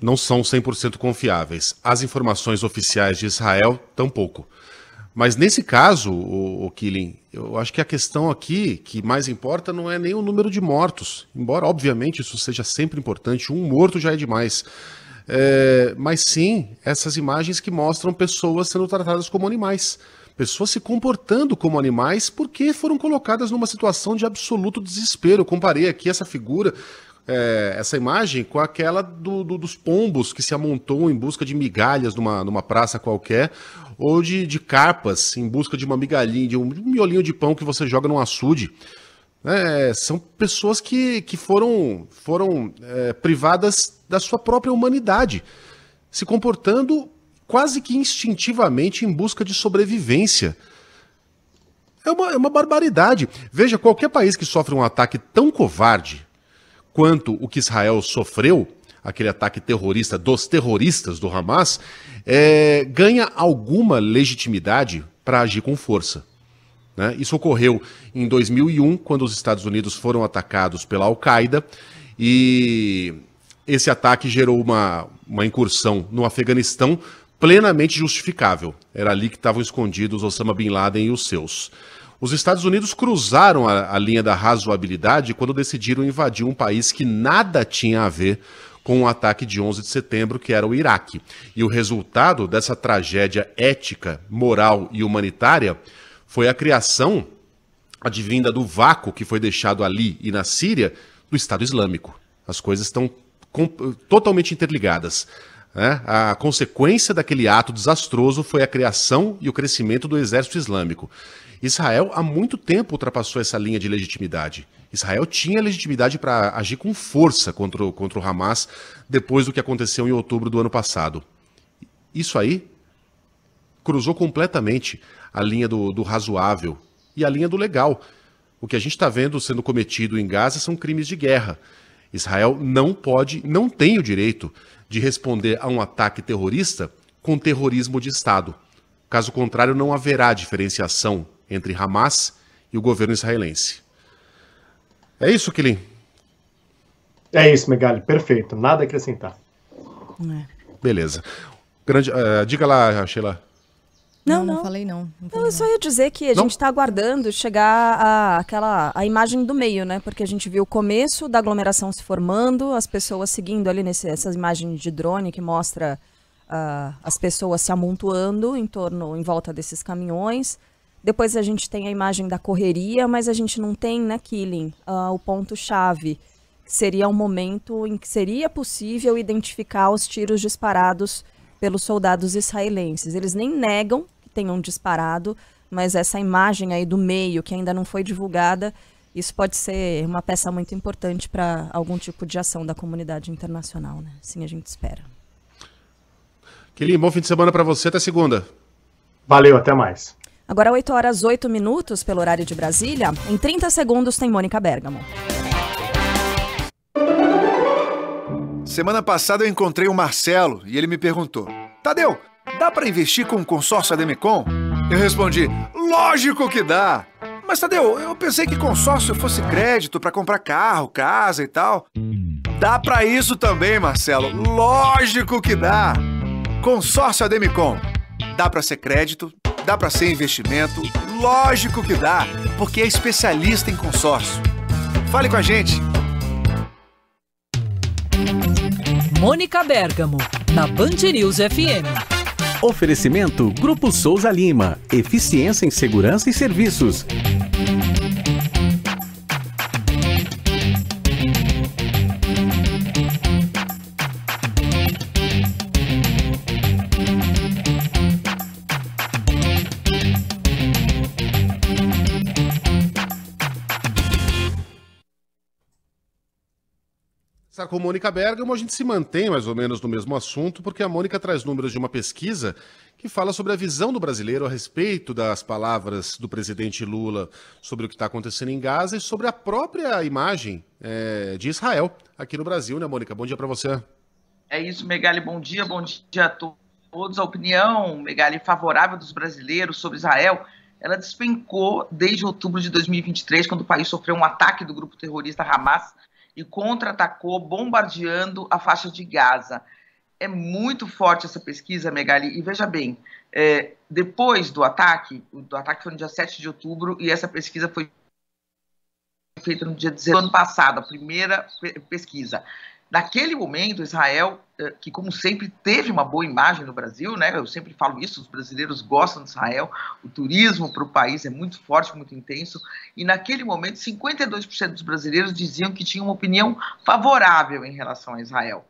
Não são cem por cento confiáveis. As informações oficiais de Israel, tampouco. Mas nesse caso, o, o Quilim, eu acho que a questão aqui que mais importa não é nem o número de mortos. Embora, obviamente, isso seja sempre importante. Um morto já é demais. É... Mas sim, essas imagens que mostram pessoas sendo tratadas como animais. Pessoas se comportando como animais porque foram colocadas numa situação de absoluto desespero. Eu comparei aqui essa figura, é, essa imagem, com aquela do, do, dos pombos que se amontoam em busca de migalhas numa, numa praça qualquer, ou de, de carpas em busca de uma migalhinha, de um miolinho de pão que você joga num açude. É, são pessoas que, que foram, foram é, privadas da sua própria humanidade, se comportando quase que instintivamente em busca de sobrevivência. É uma, é uma barbaridade. Veja, qualquer país que sofre um ataque tão covarde quanto o que Israel sofreu, aquele ataque terrorista dos terroristas do Hamas, é, ganha alguma legitimidade para agir com força, né? Isso ocorreu em dois mil e um, quando os Estados Unidos foram atacados pela Al-Qaeda, e esse ataque gerou uma, uma incursão no Afeganistão plenamente justificável. Era ali que estavam escondidos Osama Bin Laden e os seus. Os Estados Unidos cruzaram a, a linha da razoabilidade quando decidiram invadir um país que nada tinha a ver com o ataque de onze de setembro, que era o Iraque. E o resultado dessa tragédia ética, moral e humanitária foi a criação, advinda do vácuo que foi deixado ali e na Síria, do Estado Islâmico. As coisas estão com, totalmente interligadas. É, a consequência daquele ato desastroso foi a criação e o crescimento do Exército Islâmico. Israel há muito tempo ultrapassou essa linha de legitimidade. Israel tinha legitimidade para agir com força contra o, contra o Hamas depois do que aconteceu em outubro do ano passado. Isso aí cruzou completamente a linha do, do razoável e a linha do legal. O que a gente está vendo sendo cometido em Gaza são crimes de guerra. Israel não pode, não tem o direito de responder a um ataque terrorista com terrorismo de Estado. Caso contrário, não haverá diferenciação entre Hamas e o governo israelense. É isso, Kilin? É isso, Megali. Perfeito. Nada a acrescentar. É. Beleza. Grande, uh, diga lá, Sheila. Não, não, não, não falei não. Não, falei não, eu só ia dizer que a não? gente está aguardando chegar a, aquela, a imagem do meio, né? Porque a gente viu o começo da aglomeração se formando, as pessoas seguindo ali nesse, essas imagens de drone que mostra uh, as pessoas se amontoando em torno, em volta desses caminhões. Depois a gente tem a imagem da correria, mas a gente não tem, né, Kilin, uh, o ponto-chave. Seria um momento em que seria possível identificar os tiros disparados pelos soldados israelenses. Eles nem negam que tenham disparado, mas essa imagem aí do meio, que ainda não foi divulgada, isso pode ser uma peça muito importante para algum tipo de ação da comunidade internacional, né? Assim a gente espera. Kilin, bom fim de semana para você, até segunda. Valeu, até mais. Agora oito horas, oito minutos, pelo horário de Brasília. Em trinta segundos tem Mônica Bergamo. Semana passada eu encontrei o Marcelo e ele me perguntou: Tadeu, dá para investir com o consórcio Ademecon? Eu respondi: lógico que dá! Mas Tadeu, eu pensei que consórcio fosse crédito para comprar carro, casa e tal. Dá para isso também, Marcelo. Lógico que dá! Consórcio Ademecon. Dá para ser crédito? Dá para ser investimento? Lógico que dá, porque é especialista em consórcio. Fale com a gente. Mônica Bergamo, na Band News F M. Oferecimento Grupo Souza Lima. Eficiência em Segurança e Serviços. Com Mônica Bergamo, a gente se mantém mais ou menos no mesmo assunto, porque a Mônica traz números de uma pesquisa que fala sobre a visão do brasileiro a respeito das palavras do presidente Lula sobre o que está acontecendo em Gaza e sobre a própria imagem é, de Israel aqui no Brasil, né, Mônica? Bom dia para você. É isso, Megali, bom dia, bom dia a todos. A opinião, Megali, favorável dos brasileiros sobre Israel, ela despencou desde outubro de dois mil e vinte e três, quando o país sofreu um ataque do grupo terrorista Hamas, e contra-atacou, bombardeando a faixa de Gaza. É muito forte essa pesquisa, Megali, e veja bem, é, depois do ataque, o ataque foi no dia sete de outubro, e essa pesquisa foi feita no dia dezenove do ano passado, a primeira pe pesquisa. Naquele momento, Israel, é, que como sempre teve uma boa imagem no Brasil, né, eu sempre falo isso, os brasileiros gostam de Israel, o turismo para o país é muito forte, muito intenso, e naquele momento cinquenta e dois por cento dos brasileiros diziam que tinham uma opinião favorável em relação a Israel.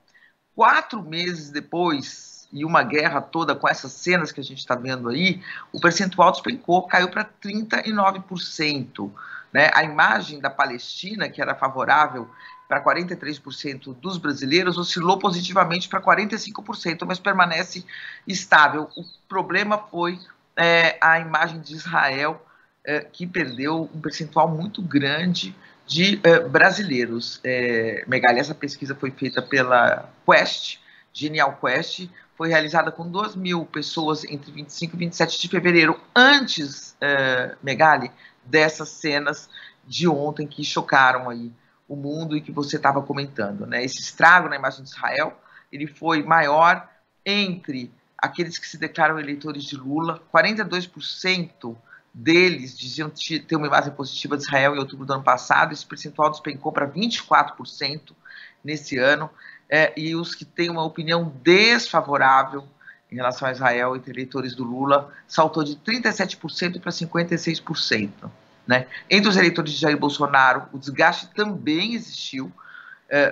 Quatro meses depois, e uma guerra toda com essas cenas que a gente está vendo aí, o percentual despencou, caiu para trinta e nove por cento. Né? A imagem da Palestina, que era favorável para quarenta e três por cento dos brasileiros, oscilou positivamente para quarenta e cinco por cento, mas permanece estável. O problema foi é, a imagem de Israel, é, que perdeu um percentual muito grande de é, brasileiros. É, Megali, essa pesquisa foi feita pela Quest, Genial Quest, foi realizada com duas mil pessoas entre vinte e cinco e vinte e sete de fevereiro, antes, é, Megali, dessas cenas de ontem que chocaram aí o mundo e que você estava comentando, né? Esse estrago na imagem de Israel, ele foi maior entre aqueles que se declaram eleitores de Lula. Quarenta e dois por cento deles diziam ter uma imagem positiva de Israel em outubro do ano passado. Esse percentual despencou para vinte e quatro por cento nesse ano, é, e os que têm uma opinião desfavorável em relação a Israel entre eleitores do Lula saltou de trinta e sete por cento para cinquenta e seis por cento. Né? Entre os eleitores de Jair Bolsonaro, o desgaste também existiu,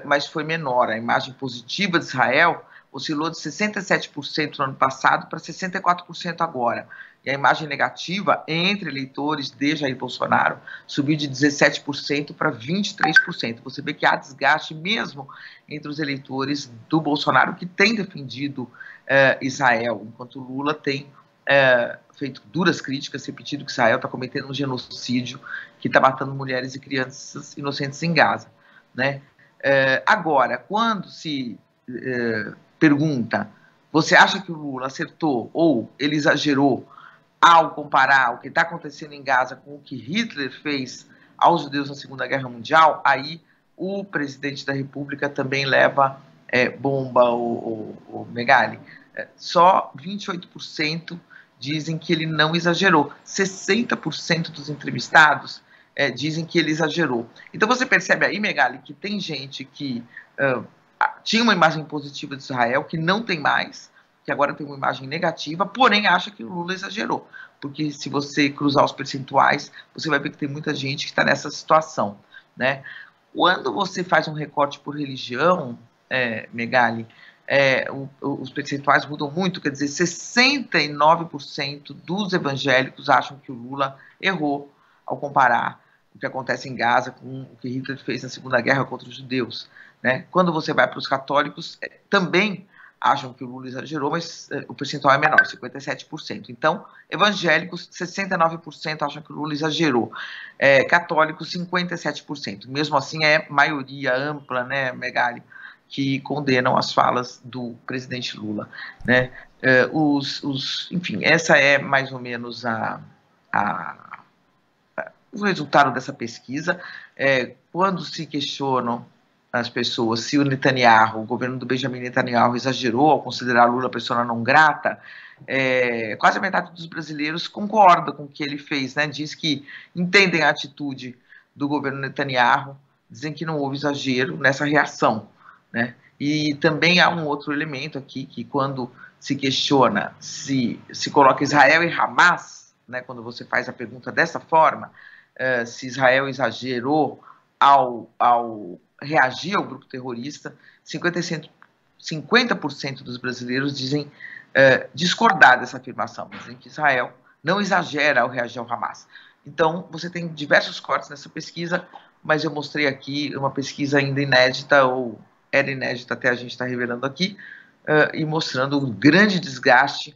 mas foi menor. A imagem positiva de Israel oscilou de sessenta e sete por cento no ano passado para sessenta e quatro por cento agora. E a imagem negativa entre eleitores de Jair Bolsonaro subiu de dezessete por cento para vinte e três por cento. Você vê que há desgaste mesmo entre os eleitores do Bolsonaro, que tem defendido Israel, enquanto Lula tem é, feito duras críticas, repetido que Israel está cometendo um genocídio, que está matando mulheres e crianças inocentes em Gaza, né? É, agora, quando se é, pergunta, você acha que o Lula acertou ou ele exagerou ao comparar o que está acontecendo em Gaza com o que Hitler fez aos judeus na Segunda Guerra Mundial, aí o presidente da República também leva é, bomba, o, o, o Megali. É, só vinte e oito por cento dizem que ele não exagerou, sessenta por cento dos entrevistados É, dizem que ele exagerou. Então você percebe aí, Megali, que tem gente que uh, tinha uma imagem positiva de Israel, que não tem mais, que agora tem uma imagem negativa, porém acha que o Lula exagerou, porque se você cruzar os percentuais, você vai ver que tem muita gente que está nessa situação, né? Quando você faz um recorte por religião, é, Megali, é, o, os percentuais mudam muito, quer dizer, sessenta e nove por cento dos evangélicos acham que o Lula errou ao comparar o que acontece em Gaza com o que Hitler fez na Segunda Guerra contra os judeus, né? Quando você vai para os católicos, também acham que o Lula exagerou, mas o percentual é menor, cinquenta e sete por cento. Então, evangélicos, sessenta e nove por cento acham que o Lula exagerou. É, católicos, cinquenta e sete por cento. Mesmo assim, é maioria ampla, né, Megali, que condenam as falas do presidente Lula, né? É, os, os, enfim, essa é mais ou menos a... a o resultado dessa pesquisa. É, quando se questionam as pessoas se o Netanyahu, o governo do Benjamin Netanyahu, exagerou ao considerar Lula pessoa não grata, é, quase a metade dos brasileiros concorda com o que ele fez, né? Diz que entendem a atitude do governo Netanyahu, dizem que não houve exagero nessa reação, né? E também há um outro elemento aqui, que quando se questiona, se, se coloca Israel e Hamas, né, quando você faz a pergunta dessa forma, Uh, se Israel exagerou ao, ao reagir ao grupo terrorista, cinquenta por cento dos brasileiros dizem uh, discordar dessa afirmação, dizem que Israel não exagera ao reagir ao Hamas. Então, você tem diversos cortes nessa pesquisa, mas eu mostrei aqui uma pesquisa ainda inédita, ou era inédita até a gente estar revelando aqui, uh, e mostrando o grande desgaste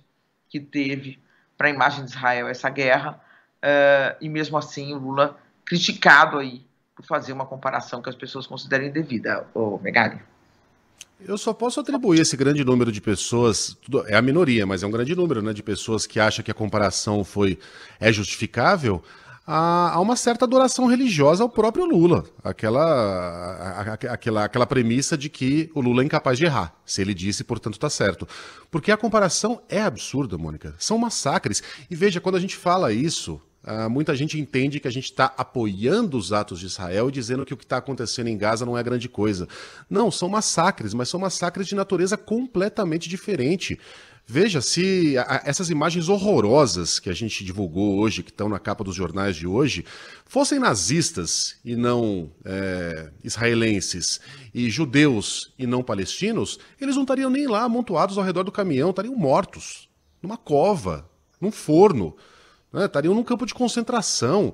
que teve para a imagem de Israel essa guerra. Uh, e mesmo assim o Lula criticado aí por fazer uma comparação que as pessoas considerem indevida. Ô, Megali. Eu só posso atribuir esse grande número de pessoas, é a minoria, mas é um grande número, né, de pessoas que acham que a comparação foi, é justificável, a, a uma certa adoração religiosa ao próprio Lula. Aquela, a, a, aquela, aquela premissa de que o Lula é incapaz de errar. Se ele disse, portanto, está certo. Porque a comparação é absurda, Mônica. São massacres. E veja, quando a gente fala isso... Uh, muita gente entende que a gente está apoiando os atos de Israel e dizendo que o que está acontecendo em Gaza não é grande coisa. Não, são massacres, mas são massacres de natureza completamente diferente. Veja, se a, essas imagens horrorosas que a gente divulgou hoje, que estão na capa dos jornais de hoje, fossem nazistas e não é, israelenses, e judeus e não palestinos, eles não estariam nem lá amontoados ao redor do caminhão, estariam mortos, numa cova, num forno. Estariam num campo de concentração.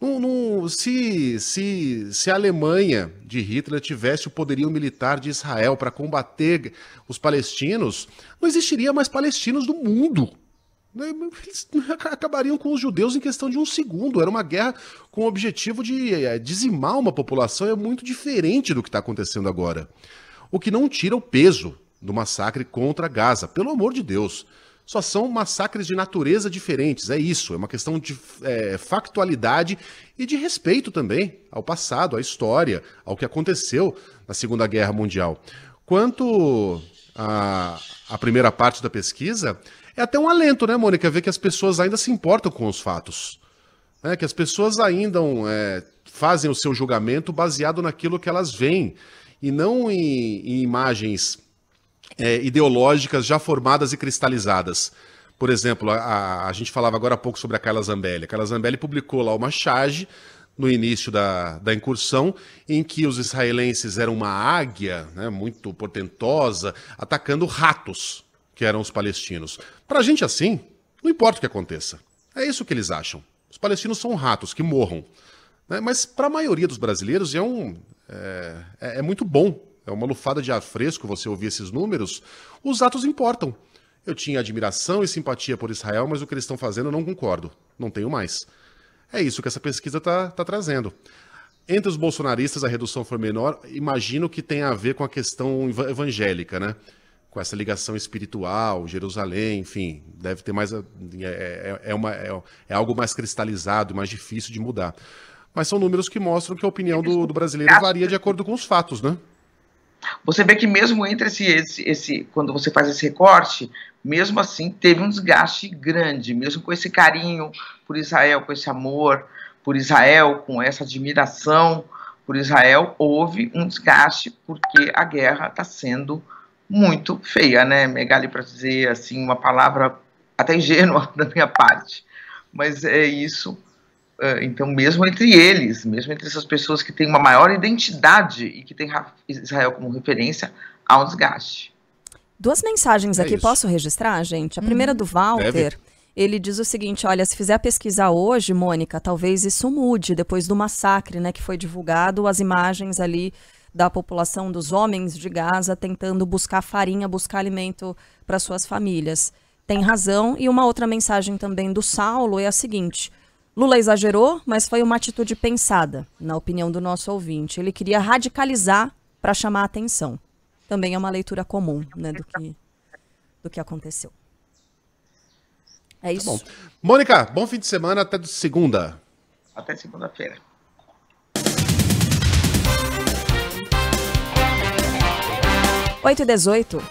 Num, num, se, se, se a Alemanha de Hitler tivesse o poderio militar de Israel para combater os palestinos, não existiria mais palestinos do mundo. Eles acabariam com os judeus em questão de um segundo. Era uma guerra com o objetivo de dizimar uma população. É muito diferente do que está acontecendo agora. O que não tira o peso do massacre contra Gaza, pelo amor de Deus. Só são massacres de natureza diferentes, é isso, é uma questão de é, factualidade e de respeito também ao passado, à história, ao que aconteceu na Segunda Guerra Mundial. Quanto à, à primeira parte da pesquisa, é até um alento, né, Mônica, ver que as pessoas ainda se importam com os fatos, né, que as pessoas ainda é, fazem o seu julgamento baseado naquilo que elas veem e não em, em imagens... É, ideológicas já formadas e cristalizadas. Por exemplo, a, a, a gente falava agora há pouco sobre a Carla Zambelli. A Carla Zambelli publicou lá uma charge no início da, da incursão em que os israelenses eram uma águia, né, muito portentosa, atacando ratos, que eram os palestinos. Pra gente assim, não importa o que aconteça. É isso que eles acham. Os palestinos são ratos, que morram. Né? Mas para a maioria dos brasileiros é, um, é, é, é muito bom. É uma lufada de ar fresco você ouvir esses números. Os atos importam. Eu tinha admiração e simpatia por Israel, mas o que eles estão fazendo eu não concordo. Não tenho mais. É isso que essa pesquisa está tá trazendo. Entre os bolsonaristas a redução foi menor, imagino que tem a ver com a questão evangélica, né? Com essa ligação espiritual, Jerusalém, enfim, deve ter mais... É, é, uma, é, é algo mais cristalizado, mais difícil de mudar. Mas são números que mostram que a opinião do, do brasileiro varia de acordo com os fatos, né? Você vê que mesmo entre esse, esse, esse, quando você faz esse recorte, mesmo assim teve um desgaste grande, mesmo com esse carinho por Israel, com esse amor por Israel, com essa admiração por Israel, houve um desgaste porque a guerra está sendo muito feia, né, Megali, para dizer assim uma palavra até ingênua da minha parte, mas é isso. Então, mesmo entre eles, mesmo entre essas pessoas que têm uma maior identidade e que têm Israel como referência, há um desgaste. Duas mensagens aqui, é posso registrar, gente? A hum. primeira do Walter, Deve. ele diz o seguinte, olha, se fizer pesquisar hoje, Mônica, talvez isso mude, depois do massacre, né, que foi divulgado, as imagens ali da população dos homens de Gaza tentando buscar farinha, buscar alimento para suas famílias. Tem razão. E uma outra mensagem também do Saulo é a seguinte... Lula exagerou, mas foi uma atitude pensada, na opinião do nosso ouvinte. Ele queria radicalizar para chamar a atenção. Também é uma leitura comum, né, do que, do que aconteceu. É isso. Tá bom. Mônica, bom fim de semana, até segunda. Até segunda-feira. oito e dezoito.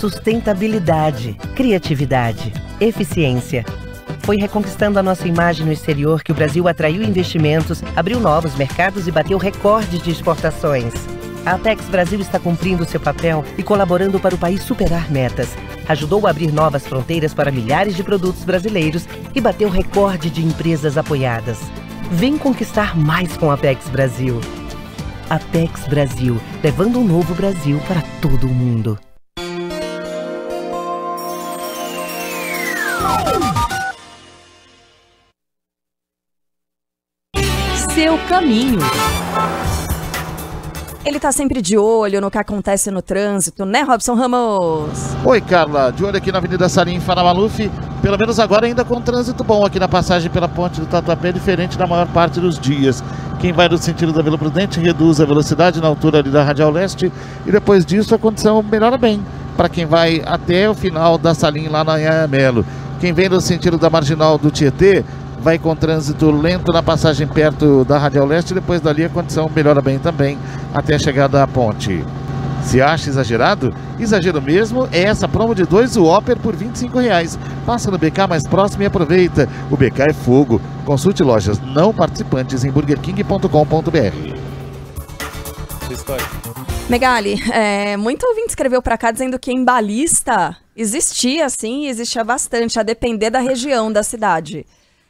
Sustentabilidade, criatividade, eficiência. Foi reconquistando a nossa imagem no exterior que o Brasil atraiu investimentos, abriu novos mercados e bateu recordes de exportações. A Apex Brasil está cumprindo seu papel e colaborando para o país superar metas. Ajudou a abrir novas fronteiras para milhares de produtos brasileiros e bateu recorde de empresas apoiadas. Vem conquistar mais com a Apex Brasil. Apex Brasil, levando um novo Brasil para todo o mundo. Seu caminho. Ele tá sempre de olho no que acontece no trânsito, né, Robson Ramos? Oi, Carla. De olho aqui na Avenida Salim Farah Maluf. Pelo menos agora ainda com trânsito bom aqui na passagem pela Ponte do Tatuapé, diferente da maior parte dos dias. Quem vai no sentido da Vila Prudente reduz a velocidade na altura ali da Radial Leste e depois disso a condição melhora bem para quem vai até o final da Salim lá na Anhanguera Melo. Quem vem no sentido da Marginal do Tietê vai com trânsito lento na passagem perto da Radial Leste, depois dali a condição melhora bem também até a chegada à ponte. Se acha exagerado? Exagero mesmo é essa promo de dois Whopper por vinte e cinco reais. Passa no B K mais próximo e aproveita. O B K é fogo. Consulte lojas não participantes em burger king ponto com ponto br. Megali, é, muito ouvinte escreveu pra cá dizendo que embalista existia sim, existia bastante, a depender da região da cidade.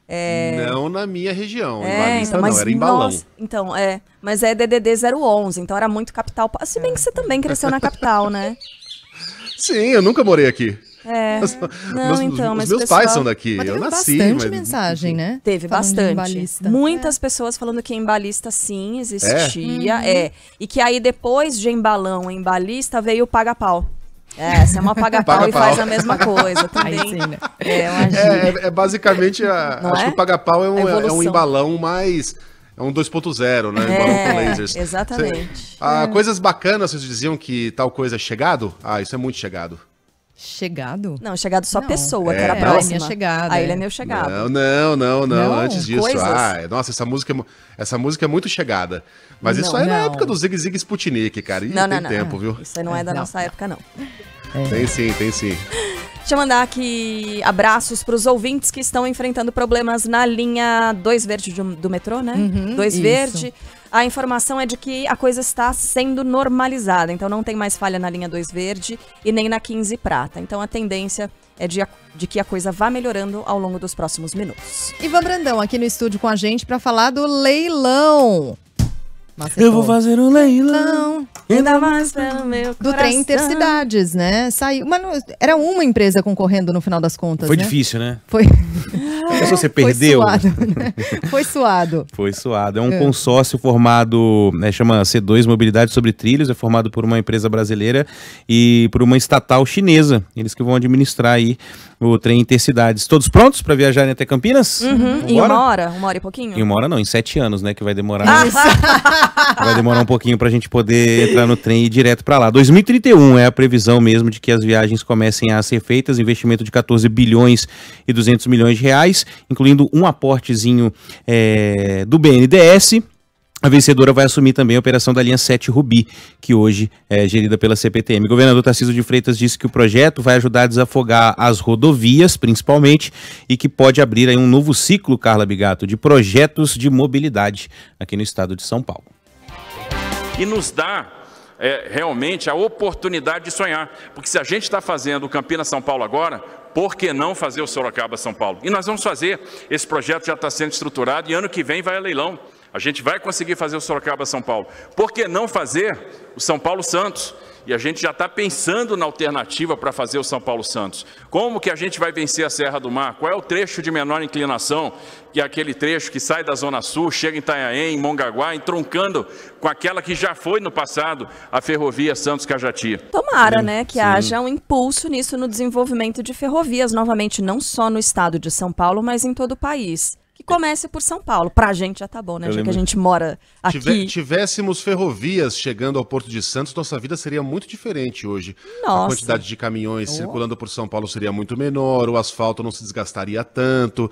É... Não na minha região, é, então, mas não, era em Balão. Nossa, então, é, mas é D D D zero onze, então era muito capital. Se bem que você também cresceu na capital, né? Sim, eu nunca morei aqui. É, mas, não, mas, então, os mas meus pessoal... pais são daqui, mas eu nasci. Teve bastante mas... mensagem, né? Teve falando bastante. Muitas é. pessoas falando que embalista sim existia, é. Uhum. é. E que aí depois de embalão, embalista, veio o paga-pau. É, você é uma paga-pau paga e pau. faz a mesma coisa também. Aí, sim, né? é, é, é basicamente, a, acho é? que o paga-pau é, um, é um embalão mais... É um dois ponto zero, né? É, embalão com lasers. Exatamente. Cê, ah, é. Coisas bacanas, vocês diziam que tal coisa é chegado? Ah, isso é muito chegado. Chegado? Não, chegado só não. pessoa, é, que era a próxima. Minha chegada, a é. Ilha é meu chegado. Não, não, não, não, não antes disso. Coisas. Ah, nossa, essa música, essa música é muito chegada. Mas não, isso aí não. é na época do Zig Zig Sputnik, cara. Ih, não, não, tem não, tempo, não. viu? Isso aí não é da não, nossa não. época, não. É. Tem sim, tem sim. Deixa eu mandar aqui abraços para os ouvintes que estão enfrentando problemas na linha dois verde do, do metrô, né? Uhum, dois verde. A informação é de que a coisa está sendo normalizada, então não tem mais falha na linha dois verde e nem na quinze prata. Então a tendência é de, de que a coisa vá melhorando ao longo dos próximos minutos. Ivan Brandão aqui no estúdio com a gente para falar do leilão. Mas eu vou fazer um leilão, ainda mais pelo meu coração. Do trem Intercidades, né? Saiu, mas não, era uma empresa concorrendo no final das contas, Foi né? difícil, né? Foi. Pensou, você perdeu? Foi suado, né? Foi suado. Foi suado. É um é. consórcio formado, né, chama C dois Mobilidade sobre Trilhos, é formado por uma empresa brasileira e por uma estatal chinesa. Eles que vão administrar aí o trem Intercidades. Todos prontos para viajarem até Campinas? Uhum. Em uma hora? Uma hora e pouquinho? Em uma hora não, em sete anos, né, que vai demorar. Ah, vai demorar um pouquinho pra gente poder entrar no trem e ir direto pra lá. dois mil e trinta e um é a previsão mesmo de que as viagens comecem a ser feitas, investimento de quatorze bilhões e duzentos milhões de reais, incluindo um aportezinho é, do B N D E S. A vencedora vai assumir também a operação da linha sete Rubi, que hoje é gerida pela C P T M. O governador Tarcísio de Freitas disse que o projeto vai ajudar a desafogar as rodovias, principalmente, e que pode abrir aí um novo ciclo, Carla Bigato, de projetos de mobilidade aqui no estado de São Paulo. E nos dá é, realmente a oportunidade de sonhar, porque se a gente está fazendo o Campinas-São Paulo agora, por que não fazer o Sorocaba-São Paulo? E nós vamos fazer, esse projeto já está sendo estruturado e ano que vem vai a leilão. A gente vai conseguir fazer o Sorocaba-São Paulo. Por que não fazer o São Paulo-Santos? E a gente já está pensando na alternativa para fazer o São Paulo-Santos. Como que a gente vai vencer a Serra do Mar? Qual é o trecho de menor inclinação? Que é aquele trecho que sai da Zona Sul, chega em Itanhaém, em Mongaguá, entroncando com aquela que já foi no passado, a ferrovia Santos-Cajatia. Tomara, né, que Sim. haja um impulso nisso no desenvolvimento de ferrovias, novamente, não só no estado de São Paulo, mas em todo o país. Que comece por São Paulo. Pra gente já tá bom, né? Já que a gente mora aqui. Tive, tivéssemos ferrovias chegando ao Porto de Santos, nossa vida seria muito diferente hoje. Nossa. A quantidade de caminhões oh. circulando por São Paulo seria muito menor, o asfalto não se desgastaria tanto.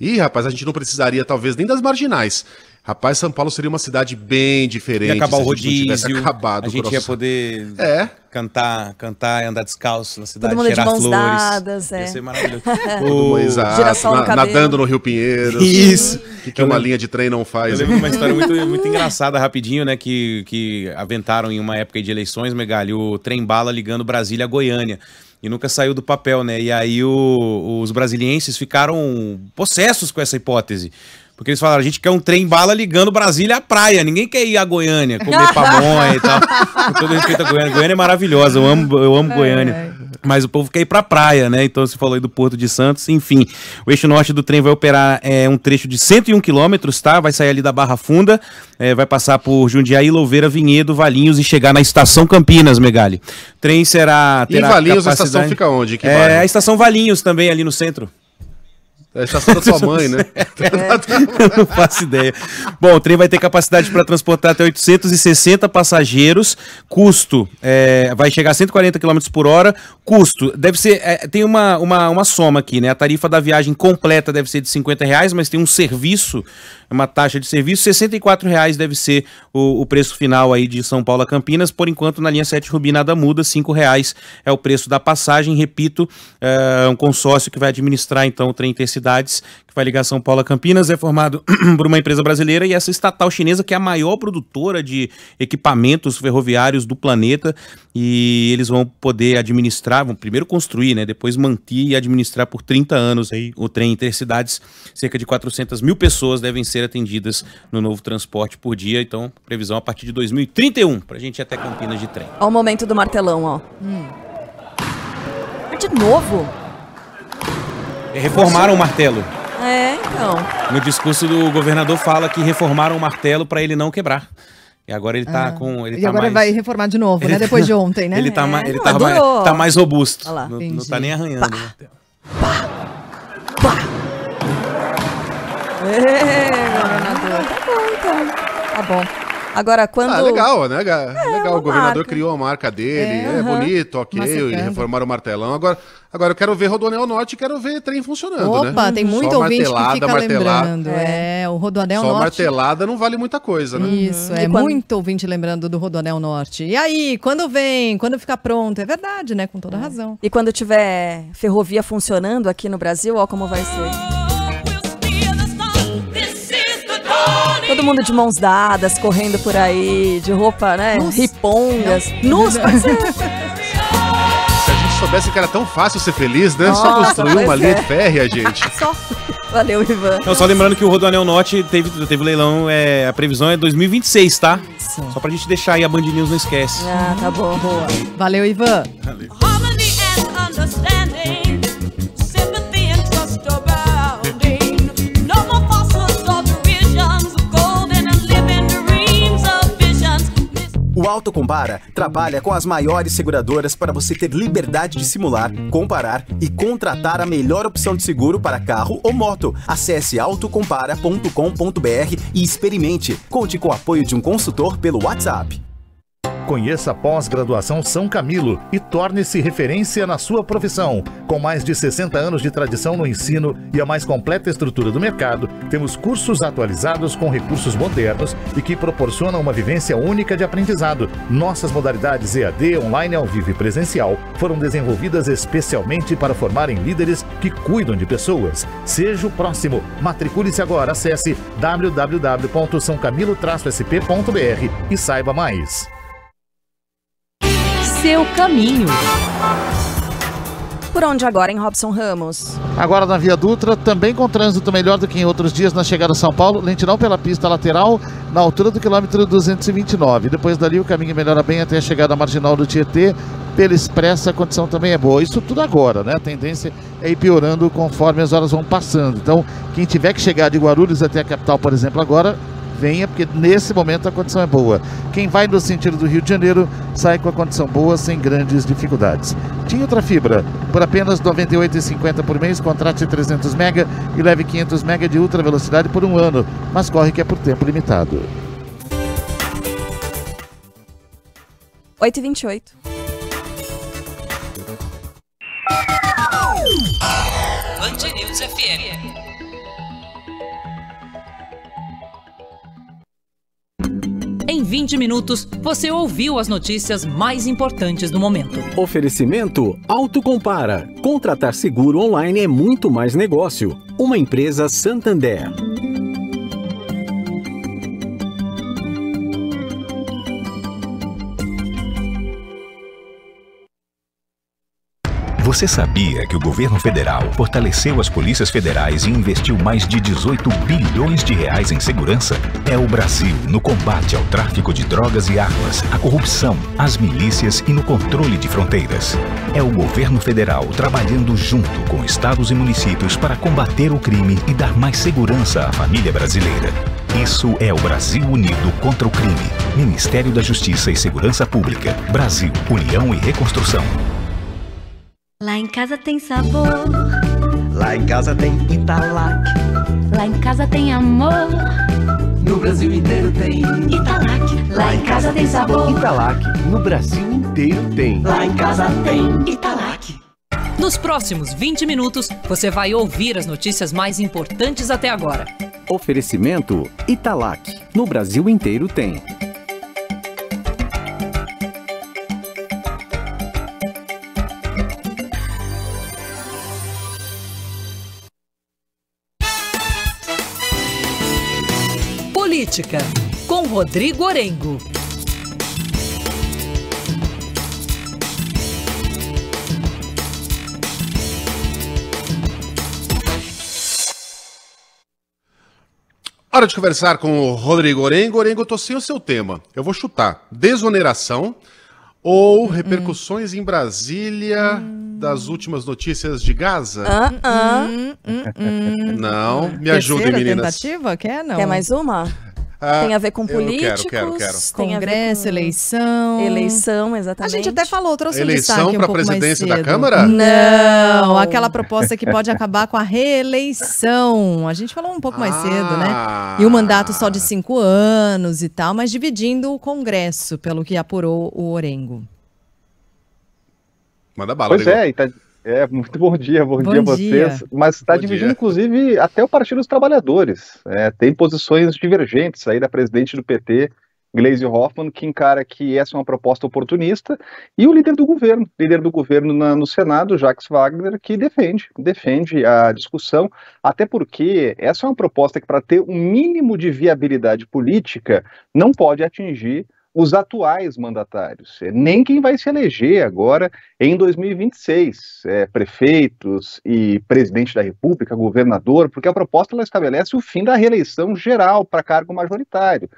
Ih, rapaz, a gente não precisaria, talvez, nem das marginais. Rapaz, São Paulo seria uma cidade bem diferente. Ia acabar o rodízio, se a gente, acabado a gente ia poder é. cantar, cantar e andar descalço na cidade, cheirar flores. Todo mundo de mãos dadas, é. Ia ser maravilhoso. o... Exato, na, no nadando no Rio Pinheiros. Isso. Que, que uma linha de trem não faz. Eu né? lembro de uma história muito, muito engraçada, rapidinho, né? Que, que aventaram em uma época de eleições, Megali, o trem-bala ligando Brasília a Goiânia. E nunca saiu do papel, né? E aí o, os brasilienses ficaram possessos com essa hipótese. Porque eles falaram, a gente quer um trem-bala ligando Brasília à praia. Ninguém quer ir à Goiânia, comer pamonha e tal. Com todo respeito à Goiânia. Goiânia é maravilhosa, eu amo, eu amo é, Goiânia. É. Mas o povo quer ir pra praia, né? Então você falou aí do Porto de Santos. Enfim, o eixo norte do trem vai operar é, um trecho de cento e um quilômetros, tá? Vai sair ali da Barra Funda, é, vai passar por Jundiaí, Louveira, Vinhedo, Valinhos e chegar na Estação Campinas, Megali. O trem será... E Valinhos, capacidade... a estação fica onde? Que é, vale? A Estação Valinhos também, ali no centro. É a estação da sua mãe, né? É. Não faço ideia. Bom, o trem vai ter capacidade para transportar até oitocentos e sessenta passageiros. Custo é, vai chegar a cento e quarenta quilômetros por hora. Custo deve ser... É, tem uma, uma, uma soma aqui, né? A tarifa da viagem completa deve ser de cinquenta reais, mas tem um serviço, uma taxa de serviço, sessenta e quatro reais deve ser o, o preço final aí de São Paulo a Campinas. Por enquanto, na linha sete Rubi nada muda, cinco reais é o preço da passagem. Repito, é um consórcio que vai administrar, então, o trem Intercidades, que vai ligar São Paulo a Campinas, é formado por uma empresa brasileira e essa estatal chinesa, que é a maior produtora de equipamentos ferroviários do planeta, e eles vão poder administrar, vão primeiro construir, né, depois manter e administrar por trinta anos aí o trem Intercidades. Cerca de quatrocentas mil pessoas devem ser atendidas no novo transporte por dia, então previsão a partir de dois mil e trinta e um pra gente ir até Campinas de trem. Ó o momento do martelão, ó. Hum. De novo? Reformaram o martelo. É, então. No discurso do governador fala que reformaram o martelo para ele não quebrar. E agora ele tá ah, com... Ele e tá agora mais... vai reformar de novo, ele né? Tá... Depois de ontem, né? Ele tá, é, ma... ele tá, mais... tá mais robusto. Lá, não, não tá nem arranhando. Pá. Né? Pá. Pá. É, governador. Tá bom, então. Tá bom. Agora, quando... Ah, legal, né? É, legal, o governador marca. criou a marca dele, é, é bonito, ok, e reformaram o martelão. Agora, agora eu quero ver Rodoanel Norte e quero ver trem funcionando, Opa, né? Opa, tem muito Só ouvinte que fica martelada. lembrando. É, o Rodoanel Só Norte... Só martelada não vale muita coisa, né? Isso, é quando... muito ouvinte lembrando do Rodoanel Norte. E aí, quando vem, quando fica pronto, é verdade, né? Com toda é. razão. E quando tiver ferrovia funcionando aqui no Brasil, ó como vai ser. Todo mundo de mãos dadas, correndo por aí, de roupa, né? Nos... Ripongas. Nos, parceiro. Se a gente soubesse que era tão fácil ser feliz, né? Nossa, só construir uma é. linha de férrea, gente. Só. Valeu, Ivan. Não, só lembrando que o Rodoanel Norte teve, teve leilão, é, a previsão é dois mil e vinte e seis, tá? Isso. Só pra gente deixar aí, a Band News não esquece. Ah, tá bom, boa. Valeu, Ivan. Valeu. O Autocompara trabalha com as maiores seguradoras para você ter liberdade de simular, comparar e contratar a melhor opção de seguro para carro ou moto. Acesse autocompara ponto com ponto br e experimente. Conte com o apoio de um consultor pelo WhatsApp. Conheça a pós-graduação São Camilo e torne-se referência na sua profissão. Com mais de sessenta anos de tradição no ensino e a mais completa estrutura do mercado, temos cursos atualizados com recursos modernos e que proporcionam uma vivência única de aprendizado. Nossas modalidades E A D, online, ao vivo e presencial foram desenvolvidas especialmente para formarem líderes que cuidam de pessoas. Seja o próximo. Matricule-se agora. Acesse w w w ponto são camilo traço s p ponto br e saiba mais. Seu caminho. Por onde agora, em Robson Ramos? Agora na Via Dutra, também com trânsito melhor do que em outros dias na chegada a São Paulo, lentidão pela pista lateral, na altura do quilômetro duzentos e vinte e nove. Depois dali o caminho melhora bem até a chegada à marginal do Tietê, pela Expressa a condição também é boa. Isso tudo agora, né? A tendência é ir piorando conforme as horas vão passando. Então, quem tiver que chegar de Guarulhos até a capital, por exemplo, agora... venha, porque nesse momento a condição é boa. Quem vai no sentido do Rio de Janeiro sai com a condição boa, sem grandes dificuldades. Tinha outra fibra, por apenas noventa e oito reais e cinquenta centavos por mês, contrate trezentos megas e leve quinhentos megas de ultra velocidade por um ano, mas corre que é por tempo limitado. oito e vinte e oito. Band News F M. Em vinte minutos, você ouviu as notícias mais importantes do momento. Oferecimento Autocompara. Contratar seguro online é muito mais negócio. Uma empresa Santander. Você sabia que o governo federal fortaleceu as polícias federais e investiu mais de dezoito bilhões de reais em segurança? É o Brasil no combate ao tráfico de drogas e armas, à corrupção, às milícias e no controle de fronteiras. É o governo federal trabalhando junto com estados e municípios para combater o crime e dar mais segurança à família brasileira. Isso é o Brasil Unido contra o Crime. Ministério da Justiça e Segurança Pública. Brasil, União e Reconstrução. Lá em casa tem sabor, lá em casa tem Italac, lá em casa tem amor, no Brasil inteiro tem Italac, lá em casa tem sabor, Italac, no Brasil inteiro tem, lá em casa tem Italac. Nos próximos vinte minutos, você vai ouvir as notícias mais importantes até agora. Oferecimento Italac, no Brasil inteiro tem. Política, com Rodrigo Orengo. Hora de conversar com o Rodrigo Orengo. Orengo, eu tô sem o seu tema. Eu vou chutar. Desoneração ou repercussões hum. em Brasília hum. das últimas notícias de Gaza? Uh-uh. Não. Me Terceira ajudem, meninas. Tentativa? Quer, não? Quer mais uma? Ah, tem a ver com políticos, quero, quero, quero. Tem Congresso, com... eleição. Eleição, exatamente. A gente até falou, trouxe eleição um para um presidência da Câmara? Não, aquela proposta que pode acabar com a reeleição. A gente falou um pouco ah. mais cedo, né? E o mandato só de cinco anos e tal, mas dividindo o Congresso, pelo que apurou o Orengo. Manda bala, Pois Orengo. é, e tá... É, muito bom dia, bom, bom dia a vocês. Dia. Mas está dividindo, dia. inclusive, até o Partido dos Trabalhadores. É, tem posições divergentes aí da presidente do P T, Gleisi Hoffmann, que encara que essa é uma proposta oportunista, e o líder do governo, líder do governo na, no Senado, Jacques Wagner, que defende, defende a discussão, até porque essa é uma proposta que, para ter um mínimo de viabilidade política, não pode atingir os atuais mandatários, nem quem vai se eleger agora em dois mil e vinte e seis, é, prefeitos e presidente da República, governador, porque a proposta ela estabelece o fim da reeleição geral para cargo majoritário,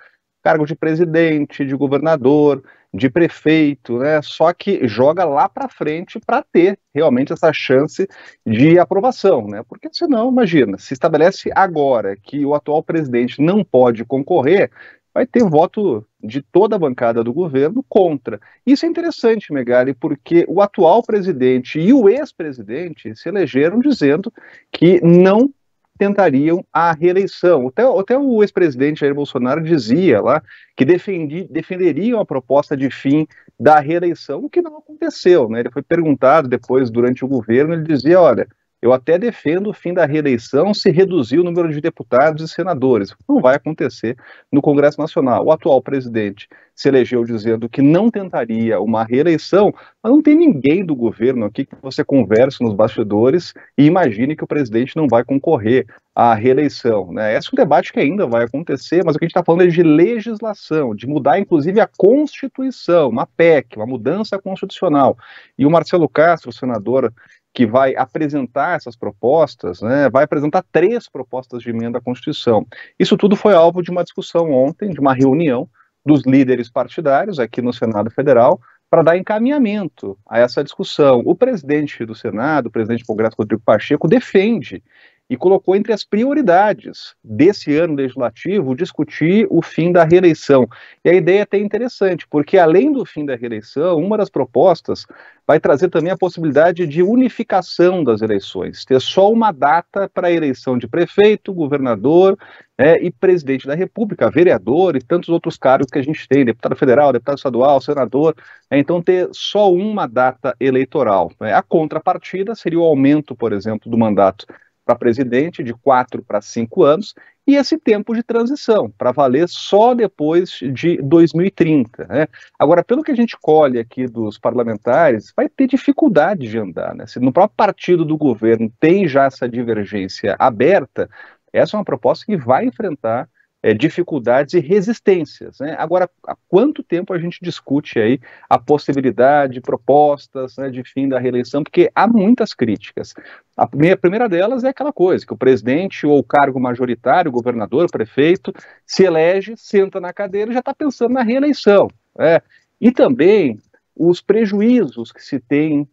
cargo de presidente, de governador, de prefeito, né? Só que joga lá para frente para ter realmente essa chance de aprovação, né? Porque senão, imagina, se estabelece agora que o atual presidente não pode concorrer, vai ter voto de toda a bancada do governo contra. Isso é interessante, Megali, porque o atual presidente e o ex-presidente se elegeram dizendo que não tentariam a reeleição. Até, até o ex-presidente Jair Bolsonaro dizia lá que defendi, defenderiam a proposta de fim da reeleição, o que não aconteceu, né? Ele foi perguntado depois, durante o governo, ele dizia, olha, eu até defendo o fim da reeleição se reduzir o número de deputados e senadores. Não vai acontecer no Congresso Nacional. O atual presidente se elegeu dizendo que não tentaria uma reeleição, mas não tem ninguém do governo aqui que você converse nos bastidores e imagine que o presidente não vai concorrer à reeleição, né? Esse é um debate que ainda vai acontecer, mas o que a gente está falando é de legislação, de mudar inclusive a Constituição, uma P E C, uma mudança constitucional. E o Marcelo Castro, senador, que vai apresentar essas propostas, né, vai apresentar três propostas de emenda à Constituição. Isso tudo foi alvo de uma discussão ontem, de uma reunião dos líderes partidários aqui no Senado Federal, para dar encaminhamento a essa discussão. O presidente do Senado, o presidente do Congresso, Rodrigo Pacheco, defende e colocou entre as prioridades desse ano legislativo discutir o fim da reeleição. E a ideia é até interessante, porque além do fim da reeleição, uma das propostas vai trazer também a possibilidade de unificação das eleições, ter só uma data para a eleição de prefeito, governador, né, e presidente da República, vereador e tantos outros cargos que a gente tem, deputado federal, deputado estadual, senador, né, então ter só uma data eleitoral, né. A contrapartida seria o aumento, por exemplo, do mandato para presidente, de quatro para cinco anos, e esse tempo de transição, para valer só depois de dois mil e trinta. Né? Agora, pelo que a gente colhe aqui dos parlamentares, vai ter dificuldade de andar, né? Se no próprio partido do governo tem já essa divergência aberta, essa é uma proposta que vai enfrentar É, dificuldades e resistências, né? Agora, há quanto tempo a gente discute aí a possibilidade, propostas, né, de fim da reeleição, porque há muitas críticas. A primeira, a primeira delas é aquela coisa, que o presidente ou o cargo majoritário, o governador, o prefeito, se elege, senta na cadeira e já está pensando na reeleição, né? E também os prejuízos que se tem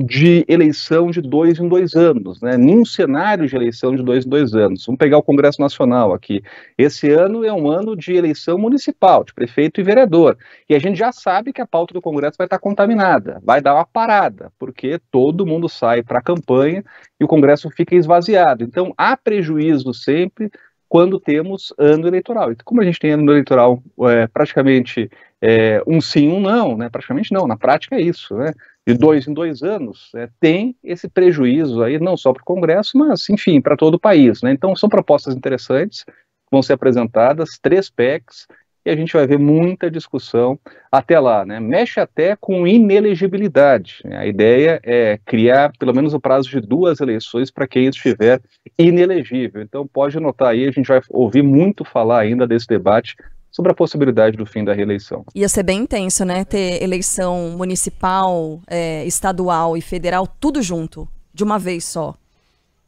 de eleição de dois em dois anos, né? Num cenário de eleição de dois em dois anos. Vamos pegar o Congresso Nacional aqui. Esse ano é um ano de eleição municipal, de prefeito e vereador. E a gente já sabe que a pauta do Congresso vai estar contaminada, vai dar uma parada, porque todo mundo sai para a campanha e o Congresso fica esvaziado. Então, há prejuízo sempre quando temos ano eleitoral. E como a gente tem ano eleitoral é, praticamente é, um sim, um não, né? Praticamente não, na prática é isso, né? De dois em dois anos, é, tem esse prejuízo aí, não só para o Congresso, mas, enfim, para todo o país, né? Então, são propostas interessantes, vão ser apresentadas, três P E Cs, e a gente vai ver muita discussão até lá, né? Mexe até com inelegibilidade, né? A ideia é criar, pelo menos, o prazo de duas eleições para quem estiver inelegível. Então, pode anotar aí, a gente vai ouvir muito falar ainda desse debate sobre a possibilidade do fim da reeleição. Ia ser bem intenso, né? Ter eleição municipal, é, estadual e federal, tudo junto, de uma vez só.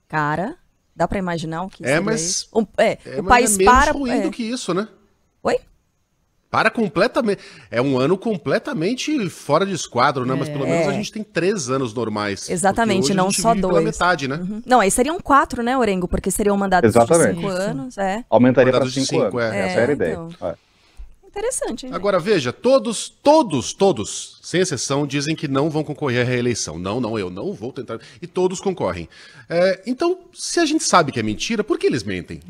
Cara, dá para imaginar o que é, mas um, é, é, o mas país é para ruim do que isso, né? Oi? Para completamente. É um ano completamente fora de esquadro, né? É. Mas pelo menos a gente tem três anos normais. Exatamente, não só dois. Pela metade, né? Uhum. Não, aí seriam quatro, né, Orengo? Porque seriam mandados de cinco anos. É. Aumentaria para cinco, cinco anos. É, essa era a ideia. Então... É. Interessante, hein? Agora, veja, todos, todos, todos, sem exceção, dizem que não vão concorrer à reeleição. Não, não, eu não vou tentar. E todos concorrem. É, então, se a gente sabe que é mentira, por que eles mentem?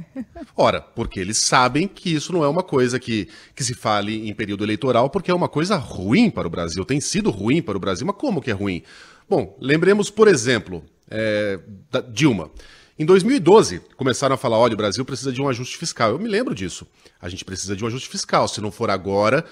Ora, porque eles sabem que isso não é uma coisa que, que se fale em período eleitoral, porque é uma coisa ruim para o Brasil. Tem sido ruim para o Brasil, mas como que é ruim? Bom, lembremos, por exemplo, é, da Dilma. Em dois mil e doze, começaram a falar, olha, o Brasil precisa de um ajuste fiscal. Eu me lembro disso. A gente precisa de um ajuste fiscal. Se não for agora,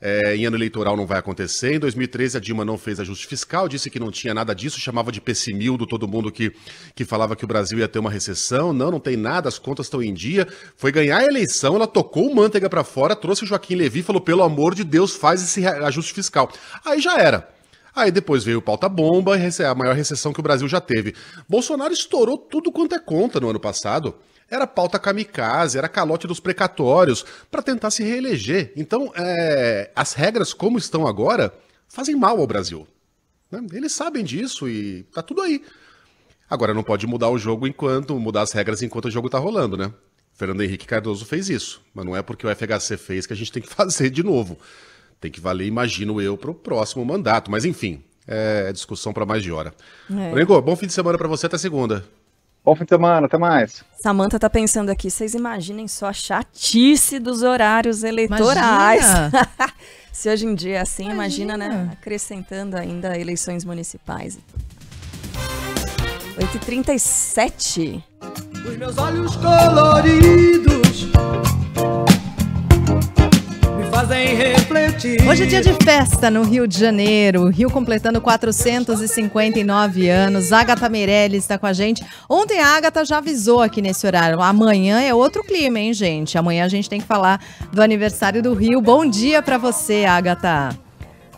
é, em ano eleitoral não vai acontecer. Em dois mil e treze, a Dilma não fez ajuste fiscal, disse que não tinha nada disso, chamava de pessimildo todo mundo que, que falava que o Brasil ia ter uma recessão. Não, não tem nada, as contas estão em dia. Foi ganhar a eleição, ela tocou o manteiga para fora, trouxe o Joaquim Levy e falou, pelo amor de Deus, faz esse ajuste fiscal. Aí já era. Aí depois veio o pauta-bomba, a maior recessão que o Brasil já teve. Bolsonaro estourou tudo quanto é conta no ano passado. Era pauta kamikaze, era calote dos precatórios, para tentar se reeleger. Então, é, as regras como estão agora fazem mal ao Brasil, né? Eles sabem disso e tá tudo aí. Agora, não pode mudar o jogo enquanto, mudar as regras enquanto o jogo tá rolando, né? Fernando Henrique Cardoso fez isso, mas não é porque o F H C fez que a gente tem que fazer de novo. Tem que valer, imagino eu, para o próximo mandato. Mas enfim, é discussão para mais de hora. É. Rodrigo, bom fim de semana para você, até segunda. Bom fim de semana, até mais. Samantha tá pensando aqui, vocês imaginem só a chatice dos horários eleitorais. Se hoje em dia é assim, imagina, imagina né? Acrescentando ainda eleições municipais. oito e trinta e sete. Os meus olhos coloridos me fazem refletir. Hoje é dia de festa no Rio de Janeiro. Rio completando quatrocentos e cinquenta e nove anos. Agatha Meirelles está com a gente. Ontem a Agatha já avisou aqui nesse horário. Amanhã é outro clima, hein, gente? Amanhã a gente tem que falar do aniversário do Rio. Bom dia pra você, Agatha.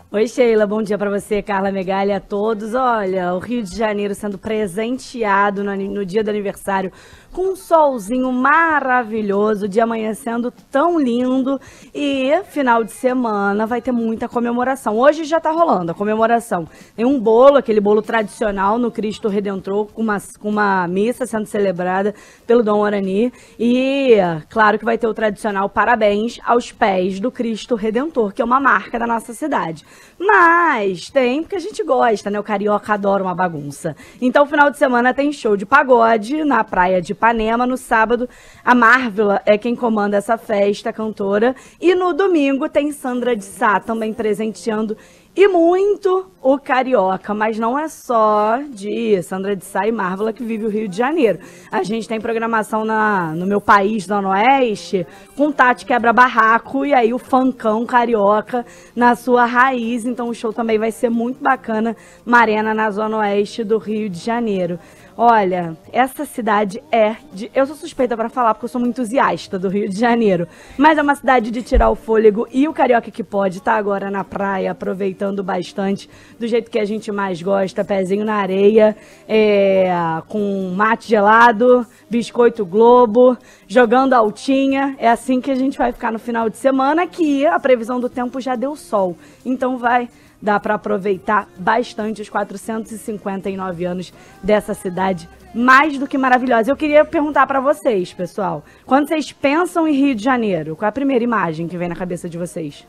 Oi, Sheila, bom dia para você, Carla Megali, a todos. Olha, o Rio de Janeiro sendo presenteado no, no dia do aniversário com um solzinho maravilhoso, o dia amanhecendo tão lindo, e final de semana vai ter muita comemoração. Hoje já tá rolando a comemoração. Tem um bolo, aquele bolo tradicional no Cristo Redentor, com uma, com uma missa sendo celebrada pelo Dom Orani, e claro que vai ter o tradicional parabéns aos pés do Cristo Redentor, que é uma marca da nossa cidade. Mas tem, porque a gente gosta, né? O carioca adora uma bagunça. Então, final de semana tem show de pagode na praia de Ipanema. No sábado, a Marvila é quem comanda essa festa, a cantora. E no domingo tem Sandra de Sá também presenteando. E muito o carioca, mas não é só de Sandra de Sá e Marvila que vive o Rio de Janeiro. A gente tem programação na, no meu país, Zona Oeste, com Tati Quebra-Barraco e aí o funkão carioca na sua raiz. Então o show também vai ser muito bacana, Marena, na Zona Oeste do Rio de Janeiro. Olha, essa cidade é... de... eu sou suspeita para falar porque eu sou muito entusiasta do Rio de Janeiro. Mas é uma cidade de tirar o fôlego, e o carioca que pode tá agora na praia, aproveitando bastante, do jeito que a gente mais gosta, pezinho na areia, é, com mate gelado, biscoito Globo, jogando altinha. É assim que a gente vai ficar no final de semana, que a previsão do tempo já deu sol. Então vai... dá para aproveitar bastante os quatrocentos e cinquenta e nove anos dessa cidade mais do que maravilhosa. Eu queria perguntar para vocês, pessoal, quando vocês pensam em Rio de Janeiro, qual é a primeira imagem que vem na cabeça de vocês?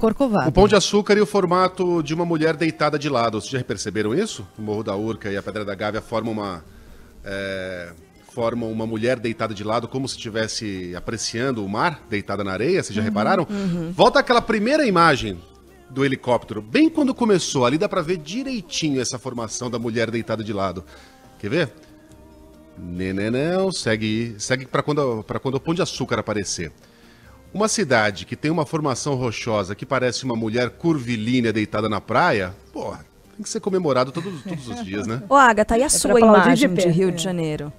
Corcovado. O Pão de Açúcar e o formato de uma mulher deitada de lado. Vocês já perceberam isso? O Morro da Urca e a Pedra da Gávea formam uma, é, formam uma mulher deitada de lado, como se estivesse apreciando o mar, deitada na areia. Vocês já uhum, repararam? Uhum. Volta àquela primeira imagem do helicóptero, bem quando começou, ali dá pra ver direitinho essa formação da mulher deitada de lado. Quer ver? Nenenão, segue, segue pra quando, pra quando o Pão de Açúcar aparecer. Uma cidade que tem uma formação rochosa que parece uma mulher curvilínea deitada na praia, porra, tem que ser comemorado todo, todos os dias, né? Ô, Agatha, e a sua imagem de Rio de Janeiro?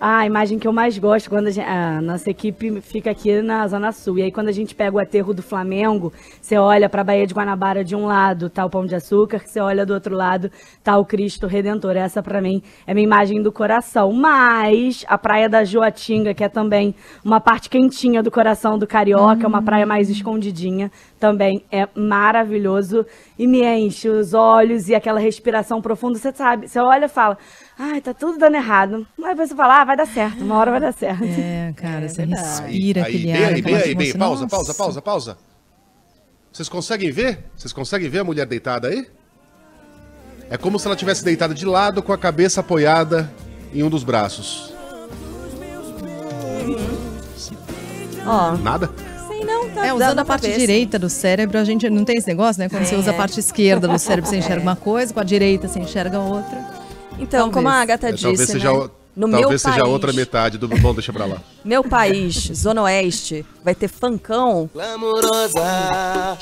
Ah, a imagem que eu mais gosto, quando a, gente, a nossa equipe fica aqui na Zona Sul, e aí quando a gente pega o aterro do Flamengo, você olha para a Baía de Guanabara, de um lado tá o Pão de Açúcar, você olha do outro lado tá o Cristo Redentor. Essa para mim é minha imagem do coração. Mas a Praia da Joatinga, que é também uma parte quentinha do coração do carioca, hum. uma praia mais escondidinha, também é maravilhoso e me enche os olhos, e aquela respiração profunda, você sabe, você olha e fala, ai, tá tudo dando errado. Mas você fala, ah, vai dar certo, uma hora vai dar certo. É, cara, é, você respira aí, aquele aí, ar. Aí, bem, aí, bem, pausa, pausa, pausa, pausa. Vocês conseguem ver? Vocês conseguem ver a mulher deitada aí? É como se ela tivesse deitada de lado, com a cabeça apoiada em um dos braços. Ó. Nada? Não, tá é, usando a parte cabeça. direita do cérebro, a gente não tem esse negócio, né? Quando é. você usa a parte esquerda do cérebro, você enxerga é. uma coisa, com a direita você enxerga outra. Então, talvez. como a Agatha é, disse, talvez seja, né? no talvez meu seja país, outra metade do... Bom, deixa pra lá. Meu país, Zona Oeste, vai ter funkão. Glamurosa,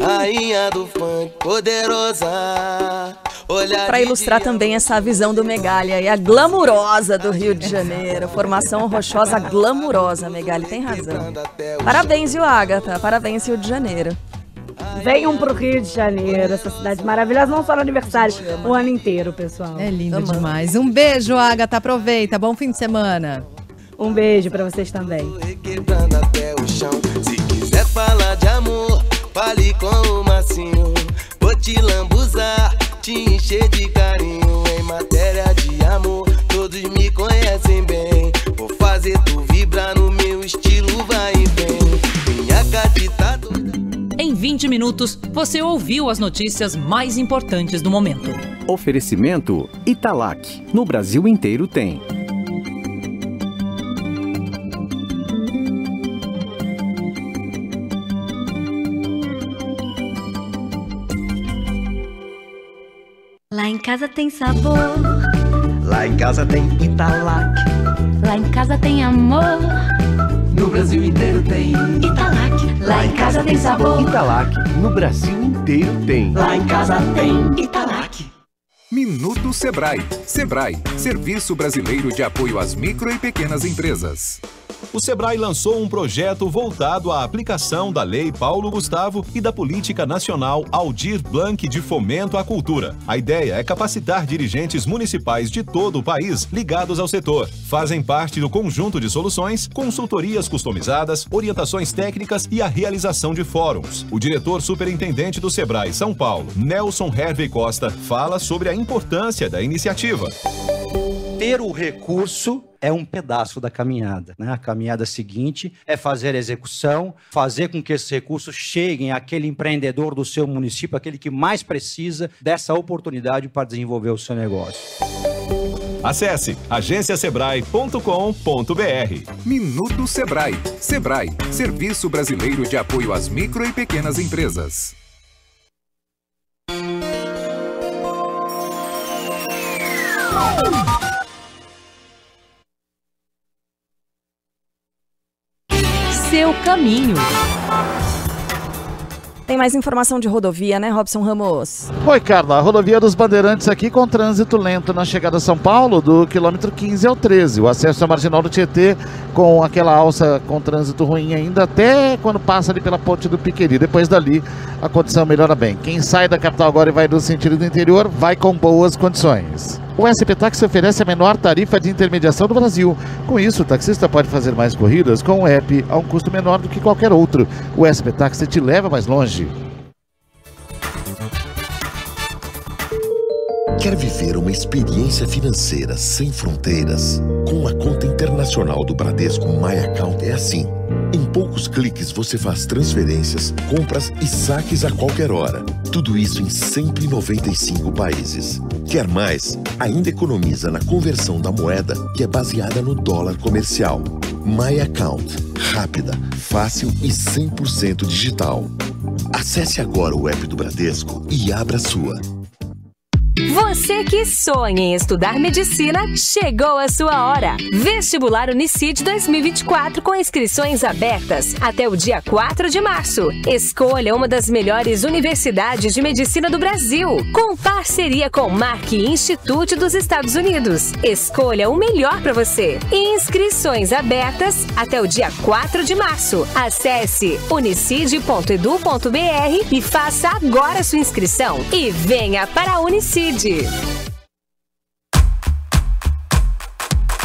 rainha do funk, poderosa. Pra ilustrar também essa visão do Megali aí, a glamurosa do Rio de Janeiro, formação rochosa glamurosa, Megali tem razão. Parabéns, viu, Agatha? Parabéns, Rio de Janeiro. Venham pro Rio de Janeiro, essa cidade maravilhosa, não só no aniversário, o ano inteiro, pessoal. É lindo demais. Um beijo, Agatha, aproveita, bom fim de semana. Um beijo pra vocês também. Se quiser falar de amor, fale com o Marcinho, vou te lambuzar, te encher de carinho. Em matéria de amor, todos me conhecem bem, vou fazer tu Em vinte minutos, você ouviu as notícias mais importantes do momento. Oferecimento Italac. No Brasil inteiro tem. Lá em casa tem sabor. Lá em casa tem Italac. Lá em casa tem amor. No Brasil inteiro tem Italac. Lá em casa tem sabor. Italac. No Brasil inteiro tem. Lá em casa tem Italac. Minuto Sebrae. Sebrae, Serviço Brasileiro de Apoio às Micro e Pequenas Empresas. O Sebrae lançou um projeto voltado à aplicação da Lei Paulo Gustavo e da Política Nacional Aldir Blanc de Fomento à Cultura. A ideia é capacitar dirigentes municipais de todo o país ligados ao setor. Fazem parte do conjunto de soluções, consultorias customizadas, orientações técnicas e a realização de fóruns. O diretor superintendente do Sebrae São Paulo, Nelson Hervey Costa, fala sobre a importância da iniciativa. Ter o recurso é um pedaço da caminhada, né? A caminhada seguinte é fazer a execução, fazer com que esses recursos cheguem àquele empreendedor do seu município, aquele que mais precisa dessa oportunidade para desenvolver o seu negócio. Acesse agência sebrae ponto com ponto br. Minuto Sebrae. Sebrae, Serviço Brasileiro de Apoio às Micro e Pequenas Empresas. Seu caminho. Tem mais informação de rodovia, né, Robson Ramos? Oi, Carla. A rodovia dos Bandeirantes aqui com trânsito lento na chegada a São Paulo, do quilômetro quinze ao treze. O acesso à marginal do Tietê, com aquela alça com trânsito ruim ainda, até quando passa ali pela ponte do Piqueri. Depois dali, a condição melhora bem. Quem sai da capital agora e vai no sentido do interior, vai com boas condições. O S P Táxi oferece a menor tarifa de intermediação do Brasil. Com isso, o taxista pode fazer mais corridas com o app a um custo menor do que qualquer outro. O S P Táxi te leva mais longe. Quer viver uma experiência financeira sem fronteiras? Com a conta internacional do Bradesco MyAccount é assim. Em poucos cliques você faz transferências, compras e saques a qualquer hora. Tudo isso em cento e noventa e cinco países. Quer mais? Ainda economiza na conversão da moeda, que é baseada no dólar comercial. MyAccount. Rápida, fácil e cem por cento digital. Acesse agora o app do Bradesco e abra a sua. Você que sonha em estudar medicina, chegou a sua hora. Vestibular Unicid dois mil e vinte e quatro com inscrições abertas até o dia quatro de março. Escolha uma das melhores universidades de medicina do Brasil, com parceria com o Mark Institute dos Estados Unidos. Escolha o melhor para você. Inscrições abertas até o dia quatro de março. Acesse unicid ponto edu ponto br e faça agora sua inscrição. E venha para a Unicid.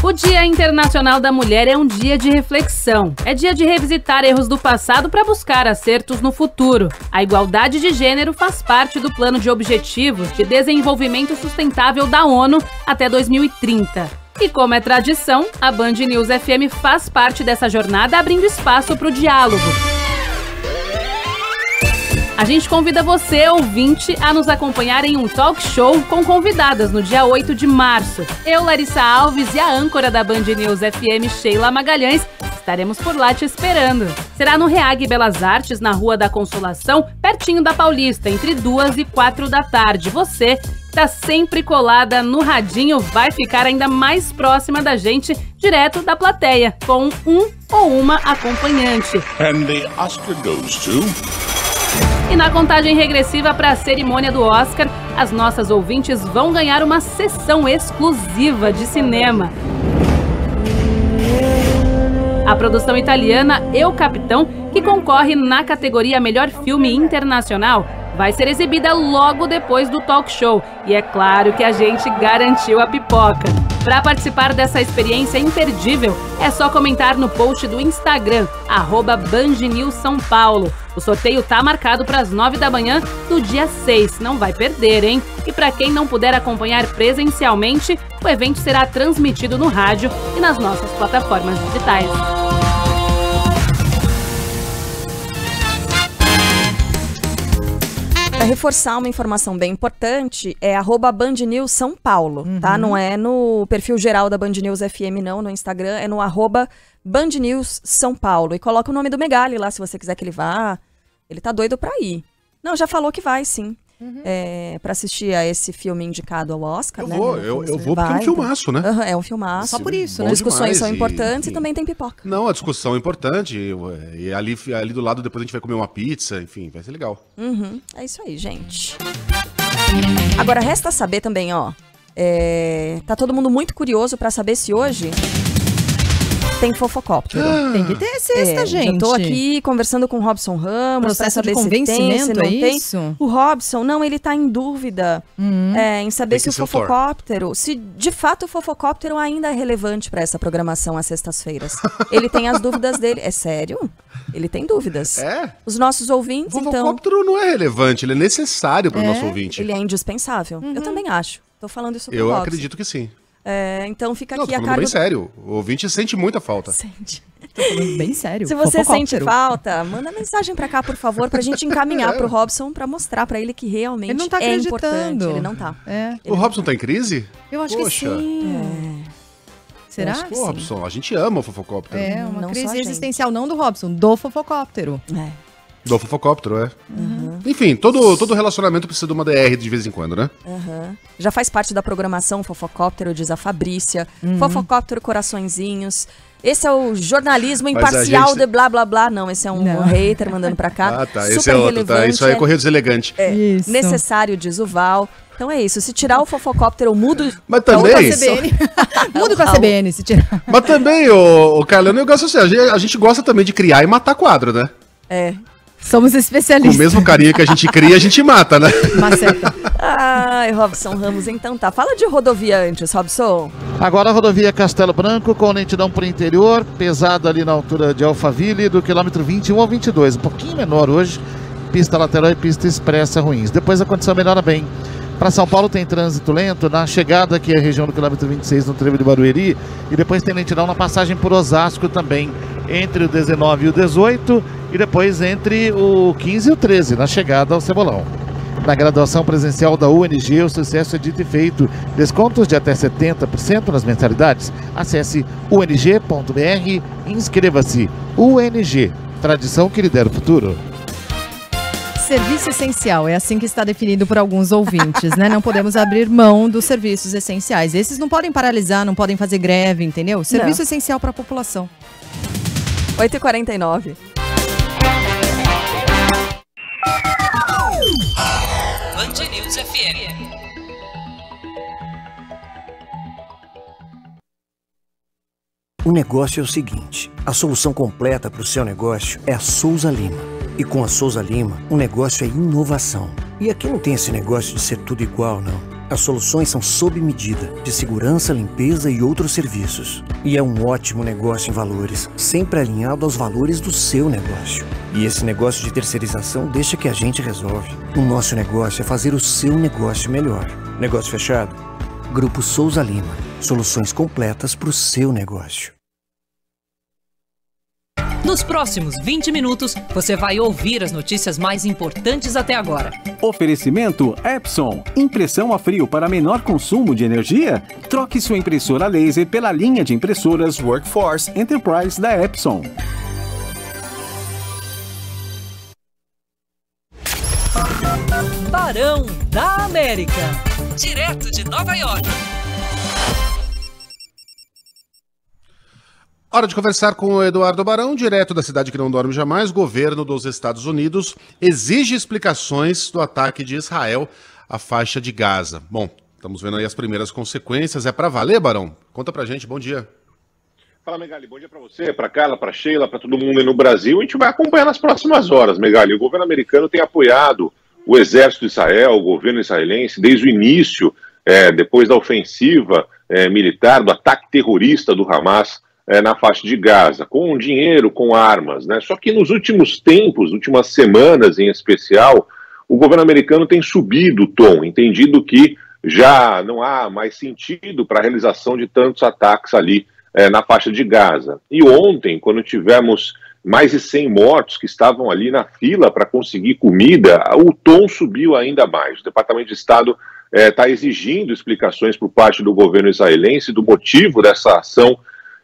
O Dia Internacional da Mulher é um dia de reflexão. É dia de revisitar erros do passado para buscar acertos no futuro. A igualdade de gênero faz parte do Plano de Objetivos de Desenvolvimento Sustentável da ONU até dois mil e trinta. E como é tradição, a Band News F M faz parte dessa jornada, abrindo espaço para o diálogo. A gente convida você, ouvinte, a nos acompanhar em um talk show com convidadas no dia oito de março. Eu, Larissa Alves, e a âncora da Band News F M, Sheila Magalhães, estaremos por lá te esperando. Será no Reag Belas Artes, na Rua da Consolação, pertinho da Paulista, entre duas e quatro da tarde. Você, que está sempre colada no radinho, vai ficar ainda mais próxima da gente, direto da plateia, com um ou uma acompanhante. And the Oscar goes to... E na contagem regressiva para a cerimônia do Oscar, as nossas ouvintes vão ganhar uma sessão exclusiva de cinema. A produção italiana Eu, Capitão, que concorre na categoria Melhor Filme Internacional, vai ser exibida logo depois do talk show. E é claro que a gente garantiu a pipoca. Para participar dessa experiência imperdível, é só comentar no post do Instagram, arroba Band News São Paulo. O sorteio tá marcado para as nove da manhã do dia seis. Não vai perder, hein? E para quem não puder acompanhar presencialmente, o evento será transmitido no rádio e nas nossas plataformas digitais. reforçar uma informação bem importante, é arroba Band News São Paulo, uhum. tá? Não é no perfil geral da Band News F M, não, no Instagram, é no arroba Band News São Paulo. E coloca o nome do Megali lá, se você quiser que ele vá. Ele tá doido pra ir. Não, já falou que vai, sim. Uhum. É, pra assistir a esse filme indicado ao Oscar, eu né? Vou, eu, eu vou porque é um filmaço, né? Uhum, é um filmaço. Só por isso, né? As discussões demais, são importantes e, e também tem pipoca. Não, a discussão é importante. E ali, ali do lado, depois a gente vai comer uma pizza. Enfim, vai ser legal. Uhum, é isso aí, gente. Agora, resta saber também, ó. É, tá todo mundo muito curioso pra saber se hoje... Tem fofocóptero. Ah, tem que ter sexta, é, gente. Eu tô aqui conversando com o Robson Ramos. Processo de convencimento, se tem, se é tem. Isso? O Robson, não, ele tá em dúvida uhum. é, em saber se o fofocóptero... For. Se de fato o fofocóptero ainda é relevante pra essa programação às sextas-feiras. Ele tem as dúvidas dele. É sério? Ele tem dúvidas. É? Os nossos ouvintes, então... O fofocóptero então... não é relevante, ele é necessário pro é? nosso ouvinte. Ele é indispensável. Uhum. Eu também acho. Tô falando isso pro Eu Robson. acredito que sim. É, então fica não, aqui a cargo... bem sério, o ouvinte sente muita falta. Sente. Tô falando bem sério. Se você sente falta, manda mensagem pra cá, por favor, pra gente encaminhar é. pro Robson, pra mostrar pra ele que realmente ele não tá é importante. Ele não tá. É. Ele o não Robson tá. tá em crise? Eu acho Poxa. que sim. É. Será? Acho que o Robson, a gente ama o fofocóptero. É, uma não crise existencial não do Robson, do fofocóptero. É. Do fofocóptero, é. Uhum. Enfim, todo, todo relacionamento precisa de uma D R de vez em quando, né? Uhum. Já faz parte da programação fofocóptero, diz a Fabrícia. Uhum. Fofocóptero, coraçõezinhos. Esse é o jornalismo Mas imparcial gente... de blá, blá, blá. Não, esse é um Não. hater mandando pra cá. Ah, tá. Super esse é outro, relevante, tá? Isso aí é correio deselegante. É isso. Necessário, diz o Val. Então é isso, se tirar o fofocóptero, eu mudo Mas também... pra C B N. Mudo pra C B N, se tirar. Mas também, o, o Carlão, eu gosto assim, a gente, a gente gosta também de criar e matar quadro, né? É. Somos especialistas. Com o mesmo carinho que a gente cria, a gente mata, né? Maceta. Ai, Robson Ramos, então tá. Fala de rodovia antes, Robson. Agora a rodovia Castelo Branco, com lentidão para o interior, pesado ali na altura de Alphaville, do quilômetro vinte e um ao vinte e dois. Um pouquinho menor hoje, pista lateral e pista expressa ruins. Depois a condição melhora bem. Para São Paulo tem trânsito lento na chegada aqui à região do quilômetro vinte e seis, no trevo de Barueri. E depois tem lentidão na passagem por Osasco também, entre o dezenove e o dezoito. E depois entre o quinze e o treze, na chegada ao Cebolão. Na graduação presencial da U N G, o sucesso é dito e feito. Descontos de até setenta por cento nas mensalidades. Acesse u n g ponto b r e inscreva-se. U N G, tradição que lidera o futuro. Serviço essencial, é assim que está definido por alguns ouvintes, né? Não podemos abrir mão dos serviços essenciais. Esses não podem paralisar, não podem fazer greve, entendeu? Serviço não. essencial para a população. oito e quarenta e nove. Band News F M. O negócio é o seguinte, a solução completa para o seu negócio é a Souza Lima. E com a Souza Lima, o negócio é inovação. E aqui não tem esse negócio de ser tudo igual, não. As soluções são sob medida, de segurança, limpeza e outros serviços. E é um ótimo negócio em valores, sempre alinhado aos valores do seu negócio. E esse negócio de terceirização deixa que a gente resolve. O nosso negócio é fazer o seu negócio melhor. Negócio fechado? Grupo Souza Lima. Soluções completas para o seu negócio. Nos próximos vinte minutos, você vai ouvir as notícias mais importantes até agora. Oferecimento Epson. Impressão a frio para menor consumo de energia? Troque sua impressora laser pela linha de impressoras Workforce Enterprise da Epson. Barão da América. Direto de Nova York. Hora de conversar com o Eduardo Barão, direto da cidade que não dorme jamais. Governo dos Estados Unidos exige explicações do ataque de Israel à faixa de Gaza. Bom, estamos vendo aí as primeiras consequências. É para valer, Barão? Conta pra gente, bom dia. Fala, Megali, bom dia para você, para Carla, para Sheila, para todo mundo aí no Brasil. A gente vai acompanhar nas próximas horas, Megali. O governo americano tem apoiado o exército de Israel, o governo israelense, desde o início, é, depois da ofensiva é, militar, do ataque terrorista do Hamas, É, na faixa de Gaza, com dinheiro, com armas, né? Só que nos últimos tempos, últimas semanas em especial, o governo americano tem subido o tom, entendido que já não há mais sentido para a realização de tantos ataques ali é, na faixa de Gaza. E ontem, quando tivemos mais de cem mortos que estavam ali na fila para conseguir comida, o tom subiu ainda mais. O Departamento de Estado está é, exigindo explicações por parte do governo israelense do motivo dessa ação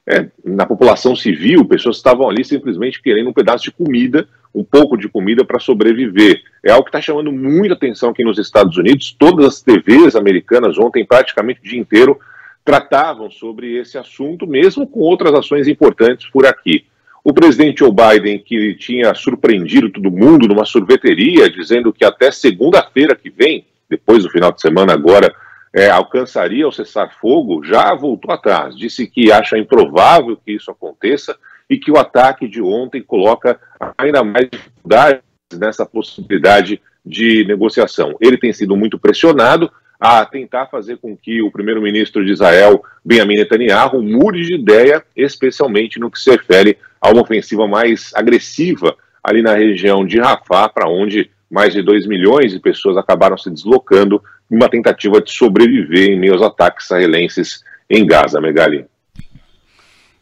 é, na população civil. Pessoas que estavam ali simplesmente querendo um pedaço de comida, um pouco de comida para sobreviver. É algo que está chamando muita atenção aqui nos Estados Unidos. Todas as T Vs americanas ontem, praticamente o dia inteiro, tratavam sobre esse assunto, mesmo com outras ações importantes por aqui. O presidente Joe Biden, que tinha surpreendido todo mundo numa sorveteria, dizendo que até segunda-feira que vem, depois do final de semana agora, é, alcançaria o cessar-fogo, já voltou atrás. Disse que acha improvável que isso aconteça e que o ataque de ontem coloca ainda mais dificuldades nessa possibilidade de negociação. Ele tem sido muito pressionado a tentar fazer com que o primeiro-ministro de Israel, Benjamin Netanyahu, mude de ideia, especialmente no que se refere a uma ofensiva mais agressiva ali na região de Rafah, para onde mais de dois milhões de pessoas acabaram se deslocando em uma tentativa de sobreviver em meio aos ataques israelenses em Gaza, Megali.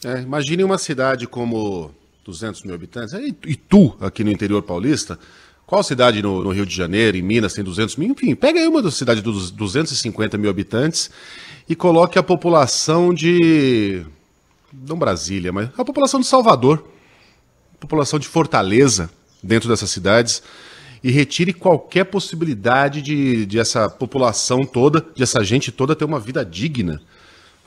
É, imagine uma cidade como duzentos mil habitantes, e tu, aqui no interior paulista. Qual cidade no, no Rio de Janeiro, em Minas, tem duzentos mil? Enfim, pega aí uma cidade dos duzentos e cinquenta mil habitantes e coloque a população de... não Brasília, mas a população de Salvador, a população de Fortaleza, dentro dessas cidades, e retire qualquer possibilidade de, de essa população toda, de essa gente toda ter uma vida digna.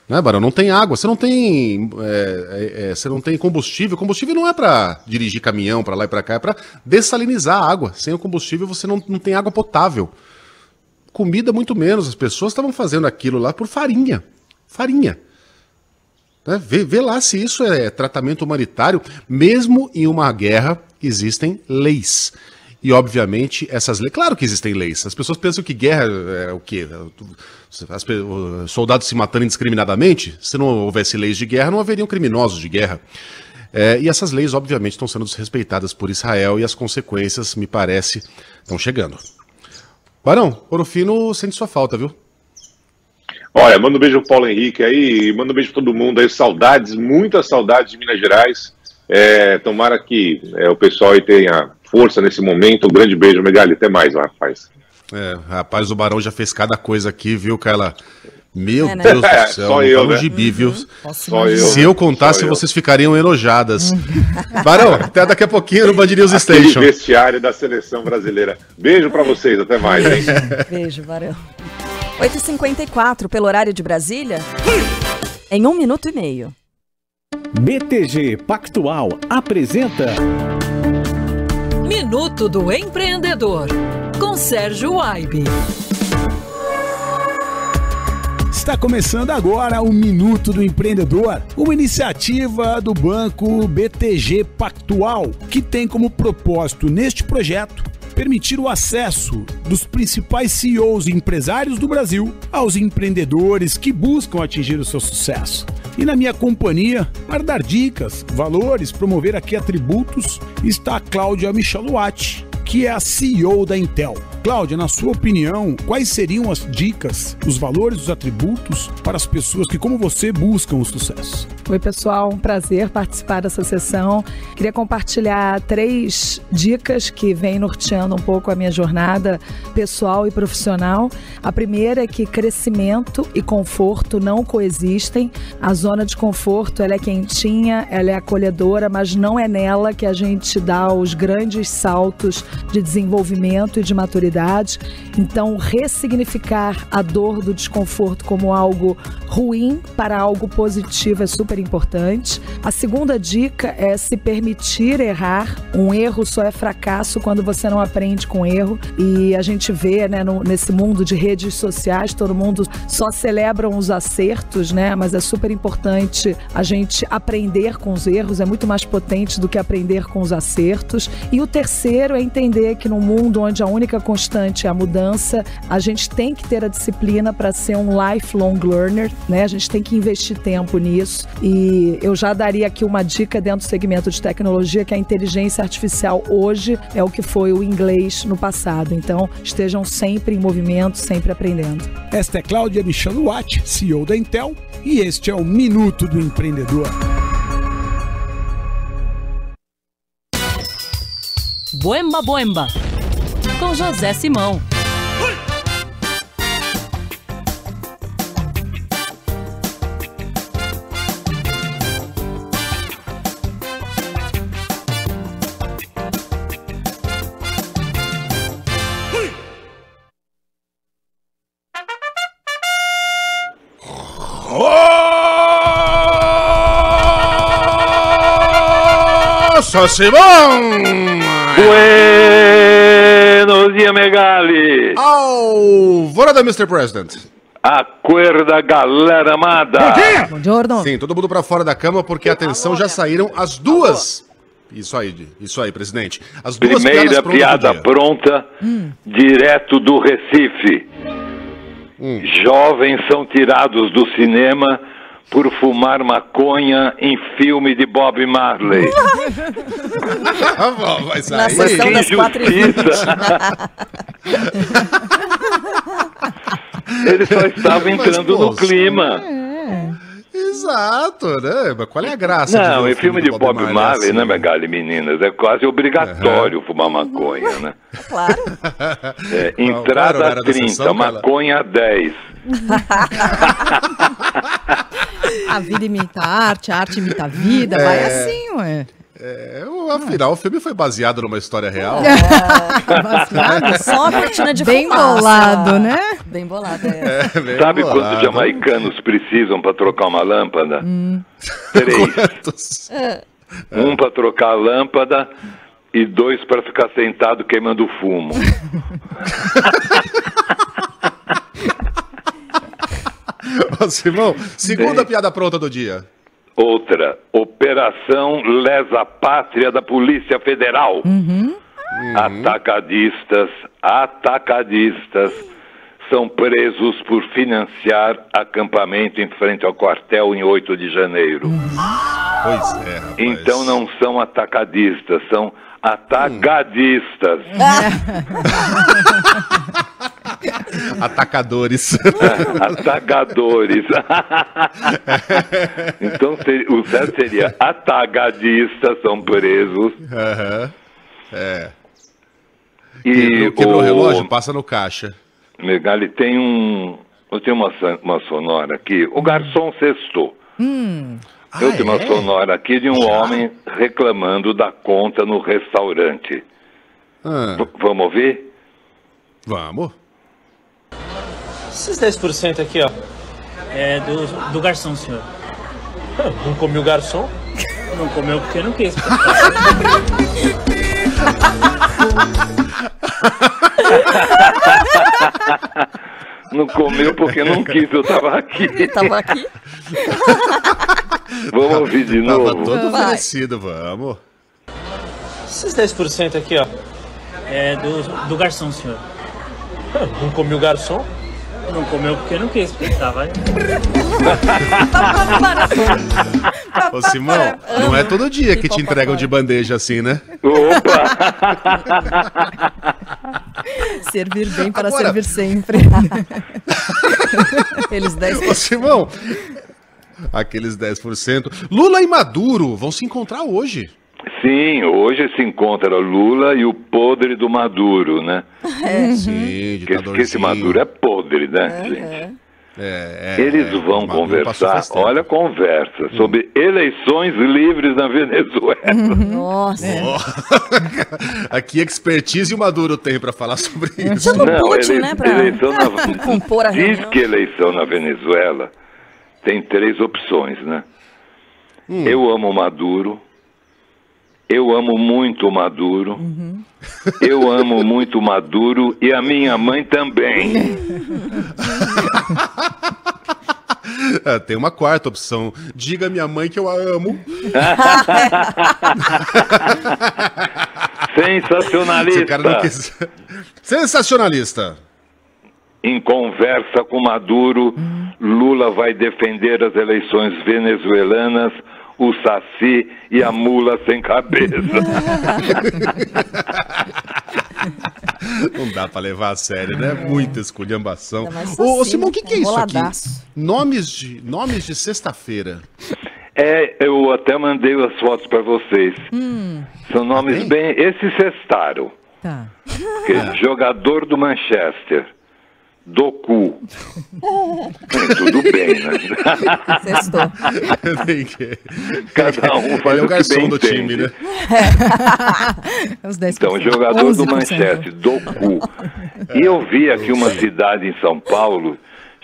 Né, Barão? Não tem água, você não tem, é, é, você não tem combustível. Combustível não é para dirigir caminhão para lá e para cá, é para dessalinizar a água. Sem o combustível você não, não tem água potável. Comida muito menos. As pessoas estavam fazendo aquilo lá por farinha. Farinha. Né? Vê, vê lá se isso é tratamento humanitário. Mesmo em uma guerra existem leis. E, obviamente, essas leis... Claro que existem leis. As pessoas pensam que guerra é o quê? As pe... Soldados se matando indiscriminadamente? Se não houvesse leis de guerra, não haveriam criminosos de guerra. É, e essas leis, obviamente, estão sendo desrespeitadas por Israel e as consequências, me parece, estão chegando. Barão, Ouro Fino sente sua falta, viu? Olha, manda um beijo pro Paulo Henrique aí, manda um beijo pra todo mundo aí. Saudades, muitas saudades de Minas Gerais. É, tomara que é, o pessoal aí tenha... força nesse momento, um grande beijo, Megali, até mais, rapaz. É, rapaz, o Barão já fez cada coisa aqui, viu, Carla? Meu é, né? Deus do céu, só eu, né? Gibi, viu? Uhum. Nossa, só eu, se eu contasse, eu. vocês ficariam enojadas. Barão, até daqui a pouquinho no Band News Aquele Station. Vestiário da seleção brasileira. Beijo pra vocês, até mais, hein? Beijo, Barão. oito e cinquenta e quatro, pelo horário de Brasília, em um minuto e meio. B T G Pactual apresenta... Minuto do Empreendedor, com Sérgio Waibe. Está começando agora o Minuto do Empreendedor, uma iniciativa do Banco B T G Pactual, que tem como propósito neste projeto permitir o acesso dos principais C E Os e empresários do Brasil aos empreendedores que buscam atingir o seu sucesso. E na minha companhia, para dar dicas, valores, promover aqui atributos, está a Cláudia Michaluati, que é a C E O da Intel. Cláudia, na sua opinião, quais seriam as dicas, os valores, os atributos para as pessoas que, como você, buscam o sucesso? Oi, pessoal. Um prazer participar dessa sessão. Queria compartilhar três dicas que vêm norteando um pouco a minha jornada pessoal e profissional. A primeira é que crescimento e conforto não coexistem. A zona de conforto, ela é quentinha, ela é acolhedora, mas não é nela que a gente dá os grandes saltos de desenvolvimento e de maturidade. Então, ressignificar a dor do desconforto como algo ruim para algo positivo é super importante. A segunda dica é se permitir errar. Um erro só é fracasso quando você não aprende com erro. E a gente vê, né, no, nesse mundo de redes sociais, todo mundo só celebra os acertos, né? Mas é super importante a gente aprender com os erros. É muito mais potente do que aprender com os acertos. E o terceiro é entender que num mundo onde a única constante constante a mudança, a gente tem que ter a disciplina para ser um lifelong learner, né? A gente tem que investir tempo nisso. E eu já daria aqui uma dica dentro do segmento de tecnologia, que a inteligência artificial hoje é o que foi o inglês no passado. Então, estejam sempre em movimento, sempre aprendendo. Esta é Cláudia Michaluati, C E O da Intel, e este é o Minuto do Empreendedor. Boemba Boemba, com José Simão. Simão! Buenos dias, Megali! Alvorada, mister President! Acorda, galera amada! Bom dia! Bom dia. Sim, todo mundo pra fora da cama, porque, atenção, já saíram as duas... Isso aí, isso aí, presidente. As duas Primeira piada pronta, hum. direto do Recife. Hum. Jovens são tirados do cinema... por fumar maconha em filme de Bob Marley. Vai sair. Na sessão das quatro e vinte. Ele só estava entrando no clima. É. Exato, né? Mas qual é a graça? Não, em filme de Bob Marley, né, Megali, meninas? É quase obrigatório uhum. fumar maconha, né? Claro. É, entrada trinta, maconha dez. A vida imita a arte, a arte imita a vida, é, vai assim, ué. É, afinal, ah. o filme foi baseado numa história real. É, baseado, só a cortina de bem fumaça. Bolado, né? Bem bolado, é. é bem Sabe bolado. Quantos jamaicanos precisam para trocar uma lâmpada? Hum. Três. É. Um para trocar a lâmpada e dois para ficar sentado queimando fumo. Simão, segunda piada pronta do dia. Outra. Operação Lesa Pátria da Polícia Federal. Uhum. Atacadistas, atacadistas são presos por financiar acampamento em frente ao quartel em oito de janeiro. Uhum. Pois é, rapaz. Então não são atacadistas, são atagadistas. Uhum. Atacadores. Atagadores. Então o certo seria atagadistas são presos. Uhum. É. E quebrou o relógio, passa no caixa. Megali, tem um. Eu tenho uma, uma sonora aqui. O garçom cestou. Hum. Eu ah, tenho é? uma sonora aqui de um Já? homem reclamando da conta no restaurante. Ah. Vamos ouvir? Vamos. Esses dez por cento aqui, ó, é do, do garçom, senhor. Não comeu o garçom? Não comeu porque não quis. Não comeu porque não quis, eu tava aqui. Eu tava aqui? Vamos ouvir de novo. Tava todo oferecido, vamos. Esses dez por cento aqui, ó, é do, do garçom, senhor. Não comeu o garçom? Não comeu porque não quis, porque tava... Ô, Simão, não é todo dia que te entregam de bandeja assim, né? Opa! Servir bem para Agora... servir sempre. Eles dez por cento. Ô, Simão, aqueles dez por cento. Lula e Maduro vão se encontrar hoje. Sim, hoje se encontra Lula e o podre do Maduro, né? É. Sim, ditadorzinho. Porque esse Maduro é podre, né, é, gente? É, é, Eles vão conversar, olha, conversa, hum. sobre eleições livres na Venezuela. Nossa! É. Aqui expertise o Maduro tem para falar sobre isso. Não, não, ele, né, pra... eleição na... compor a Diz reunião. que eleição na Venezuela tem três opções, né? Hum. Eu amo o Maduro... Eu amo muito o Maduro, uhum. eu amo muito o Maduro e a minha mãe também. Ah, tem uma quarta opção, diga minha mãe que eu a amo. Sensacionalista. Se o cara não quiser... Sensacionalista. Em conversa com Maduro, uhum. Lula vai defender as eleições venezuelanas, o saci e a mula sem cabeça. Não dá pra levar a sério, né? Muita esculhambação. Ô, Simão, o que, que é isso aqui? Nomes de, nomes de sexta-feira. É, eu até mandei as fotos para vocês. Hum. São nomes bem... Esse Cestaro. Tá. Que é jogador do Manchester. Do cu. É, tudo bem, né? Cada um faz é o, o que bem do entende. Time, né? É os dez por cento. Então, jogador onze por cento. Do Manchester, do cu. E eu vi aqui uma cidade em São Paulo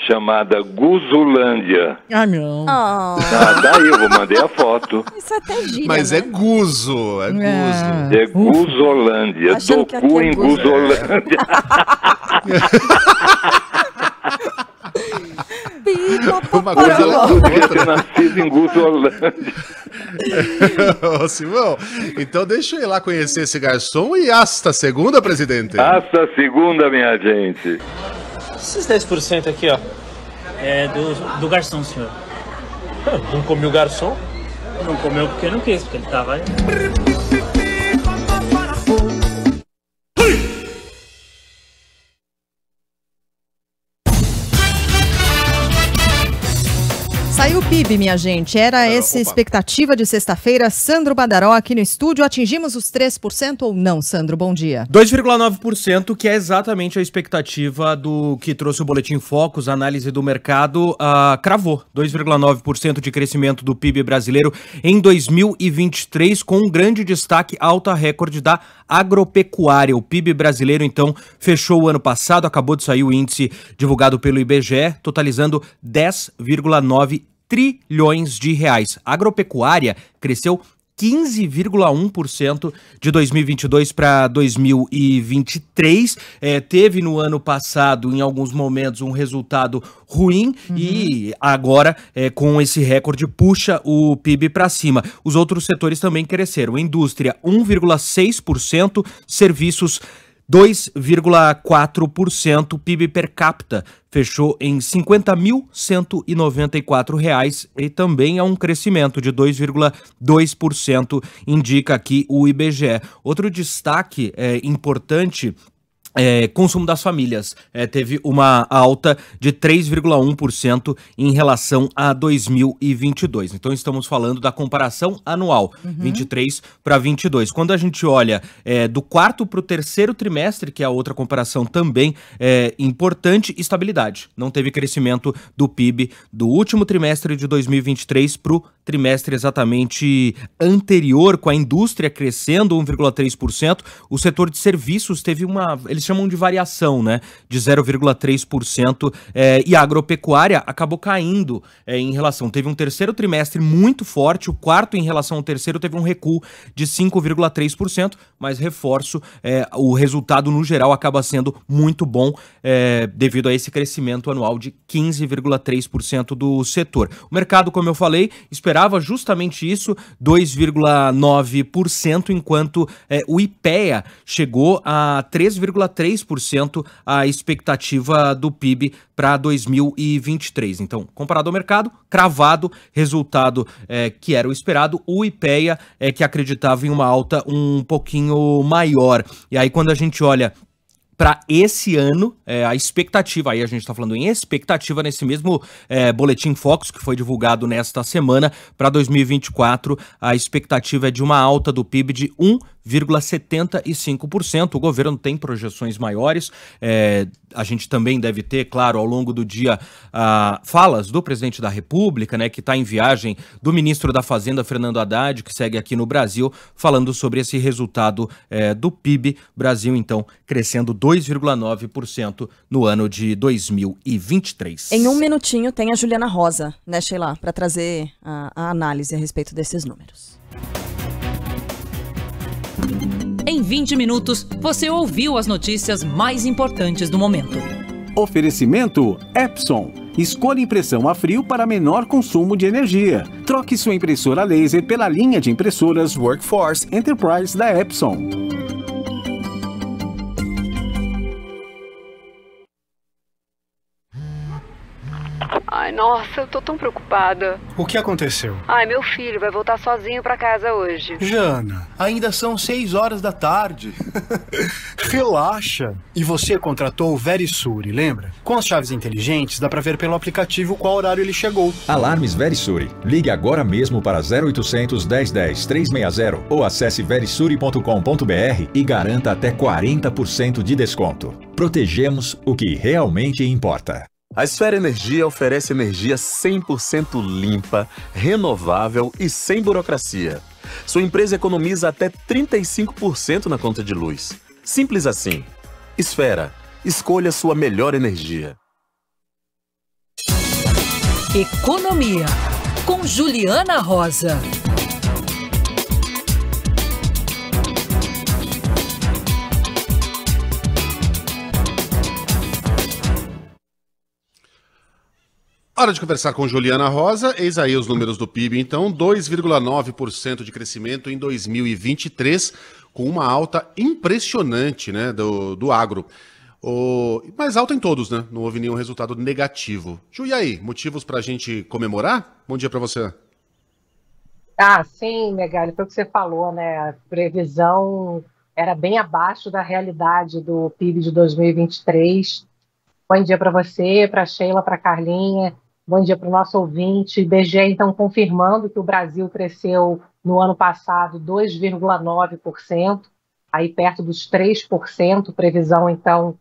chamada Guzulândia. Ah, não. Oh. Ah, daí eu vou mandar a foto. Isso até gira, mas né? É Guzo, é Guzo. É, é Guzolândia, do cu em Guzolândia. Uma coisa lá do outro. Nascido em Guzolândia. Ô, Simão, então deixa eu ir lá conhecer esse garçom e hasta segunda, presidente. Hasta segunda, minha gente. Esses dez por cento aqui, ó, é do, do garçom, senhor. Não comeu o garçom? Não comeu porque não quis, porque ele tava aí. Saiu o P I B, minha gente. Era não, essa opa. Expectativa de sexta-feira. Sandro Badaró aqui no estúdio. Atingimos os três por cento ou não, Sandro? Bom dia. dois vírgula nove por cento, que é exatamente a expectativa do que trouxe o Boletim Focus, a análise do mercado, uh, cravou. dois vírgula nove por cento de crescimento do P I B brasileiro em dois mil e vinte e três, com um grande destaque, alta recorde da agropecuária. O P I B brasileiro, então, fechou o ano passado, acabou de sair o índice divulgado pelo I B G E, totalizando dez vírgula nove trilhões de reais. A agropecuária cresceu quinze vírgula um por cento de dois mil e vinte e dois para dois mil e vinte e três. É, teve no ano passado, em alguns momentos, um resultado ruim, uhum. E agora, é, com esse recorde, puxa o P I B para cima. Os outros setores também cresceram. Indústria, um vírgula seis por cento, serviços, dois vírgula quatro por cento. O P I B per capita fechou em cinquenta mil cento e noventa e quatro reais e também é um crescimento de dois vírgula dois por cento, indica aqui o I B G E. Outro destaque é, importante... É, consumo das famílias é, teve uma alta de três vírgula um por cento em relação a dois mil e vinte e dois. Então estamos falando da comparação anual, uhum. vinte e três para vinte e dois. Quando a gente olha é, do quarto para o terceiro trimestre, que é a outra comparação também é, importante, estabilidade. Não teve crescimento do P I B do último trimestre de dois mil e vinte e três para o trimestre exatamente anterior, com a indústria crescendo um vírgula três por cento. O setor de serviços teve uma... Eles chamam de variação, né? De zero vírgula três por cento. É, e a agropecuária acabou caindo é, em relação. Teve um terceiro trimestre muito forte. O quarto, em relação ao terceiro, teve um recuo de cinco vírgula três por cento. Mas reforço, é, o resultado no geral acaba sendo muito bom é, devido a esse crescimento anual de quinze vírgula três por cento do setor. O mercado, como eu falei, esperava justamente isso, dois vírgula nove por cento, enquanto é, o IPEA chegou a três vírgula três por cento a expectativa do P I B para dois mil e vinte e três. Então, comparado ao mercado, cravado, resultado é, que era o esperado, o IPEA é que acreditava em uma alta um pouquinho maior. E aí, quando a gente olha... Para esse ano, é, a expectativa, aí a gente está falando em expectativa nesse mesmo é, Boletim Focus que foi divulgado nesta semana, para dois mil e vinte e quatro, a expectativa é de uma alta do P I B de um vírgula setenta e cinco por cento. O governo tem projeções maiores, é, a gente também deve ter, claro, ao longo do dia, a, falas do presidente da República, né, que está em viagem, do ministro da Fazenda, Fernando Haddad, que segue aqui no Brasil, falando sobre esse resultado é, do P I B. Brasil, então, crescendo dois vírgula nove por cento no ano de dois mil e vinte e três. Em um minutinho tem a Juliana Rosa, né, Sheila, para trazer a, a análise a respeito desses números. Em vinte minutos, você ouviu as notícias mais importantes do momento. Oferecimento Epson. Escolha impressão a frio para menor consumo de energia. Troque sua impressora laser pela linha de impressoras Workforce Enterprise da Epson. Ai, nossa, eu tô tão preocupada. O que aconteceu? Ai, meu filho vai voltar sozinho pra casa hoje. Jana, ainda são seis horas da tarde. Relaxa. E você contratou o Verisure, lembra? Com as chaves inteligentes, dá pra ver pelo aplicativo qual horário ele chegou. Alarmes Verisure. Ligue agora mesmo para zero oitocentos, dez dez, trezentos e sessenta ou acesse verisure ponto com ponto br e garanta até quarenta por cento de desconto. Protegemos o que realmente importa. A Esfera Energia oferece energia cem por cento limpa, renovável e sem burocracia. Sua empresa economiza até trinta e cinco por cento na conta de luz. Simples assim. Esfera, escolha sua melhor energia. Economia, com Juliana Rosa. Hora de conversar com Juliana Rosa. Eis aí os números do P I B, então. dois vírgula nove por cento de crescimento em dois mil e vinte e três, com uma alta impressionante, né, do, do agro. O... Mas alta em todos, né? Não houve nenhum resultado negativo. Ju, e aí? Motivos para a gente comemorar? Bom dia para você. Ah, sim, Megali. Foi o que você falou, né? A previsão era bem abaixo da realidade do P I B de dois mil e vinte e três. Bom dia para você, para Sheila, para Carlinha. Bom dia para o nosso ouvinte. I B G E, então, confirmando que o Brasil cresceu no ano passado dois vírgula nove por cento, aí perto dos três por cento, previsão, então,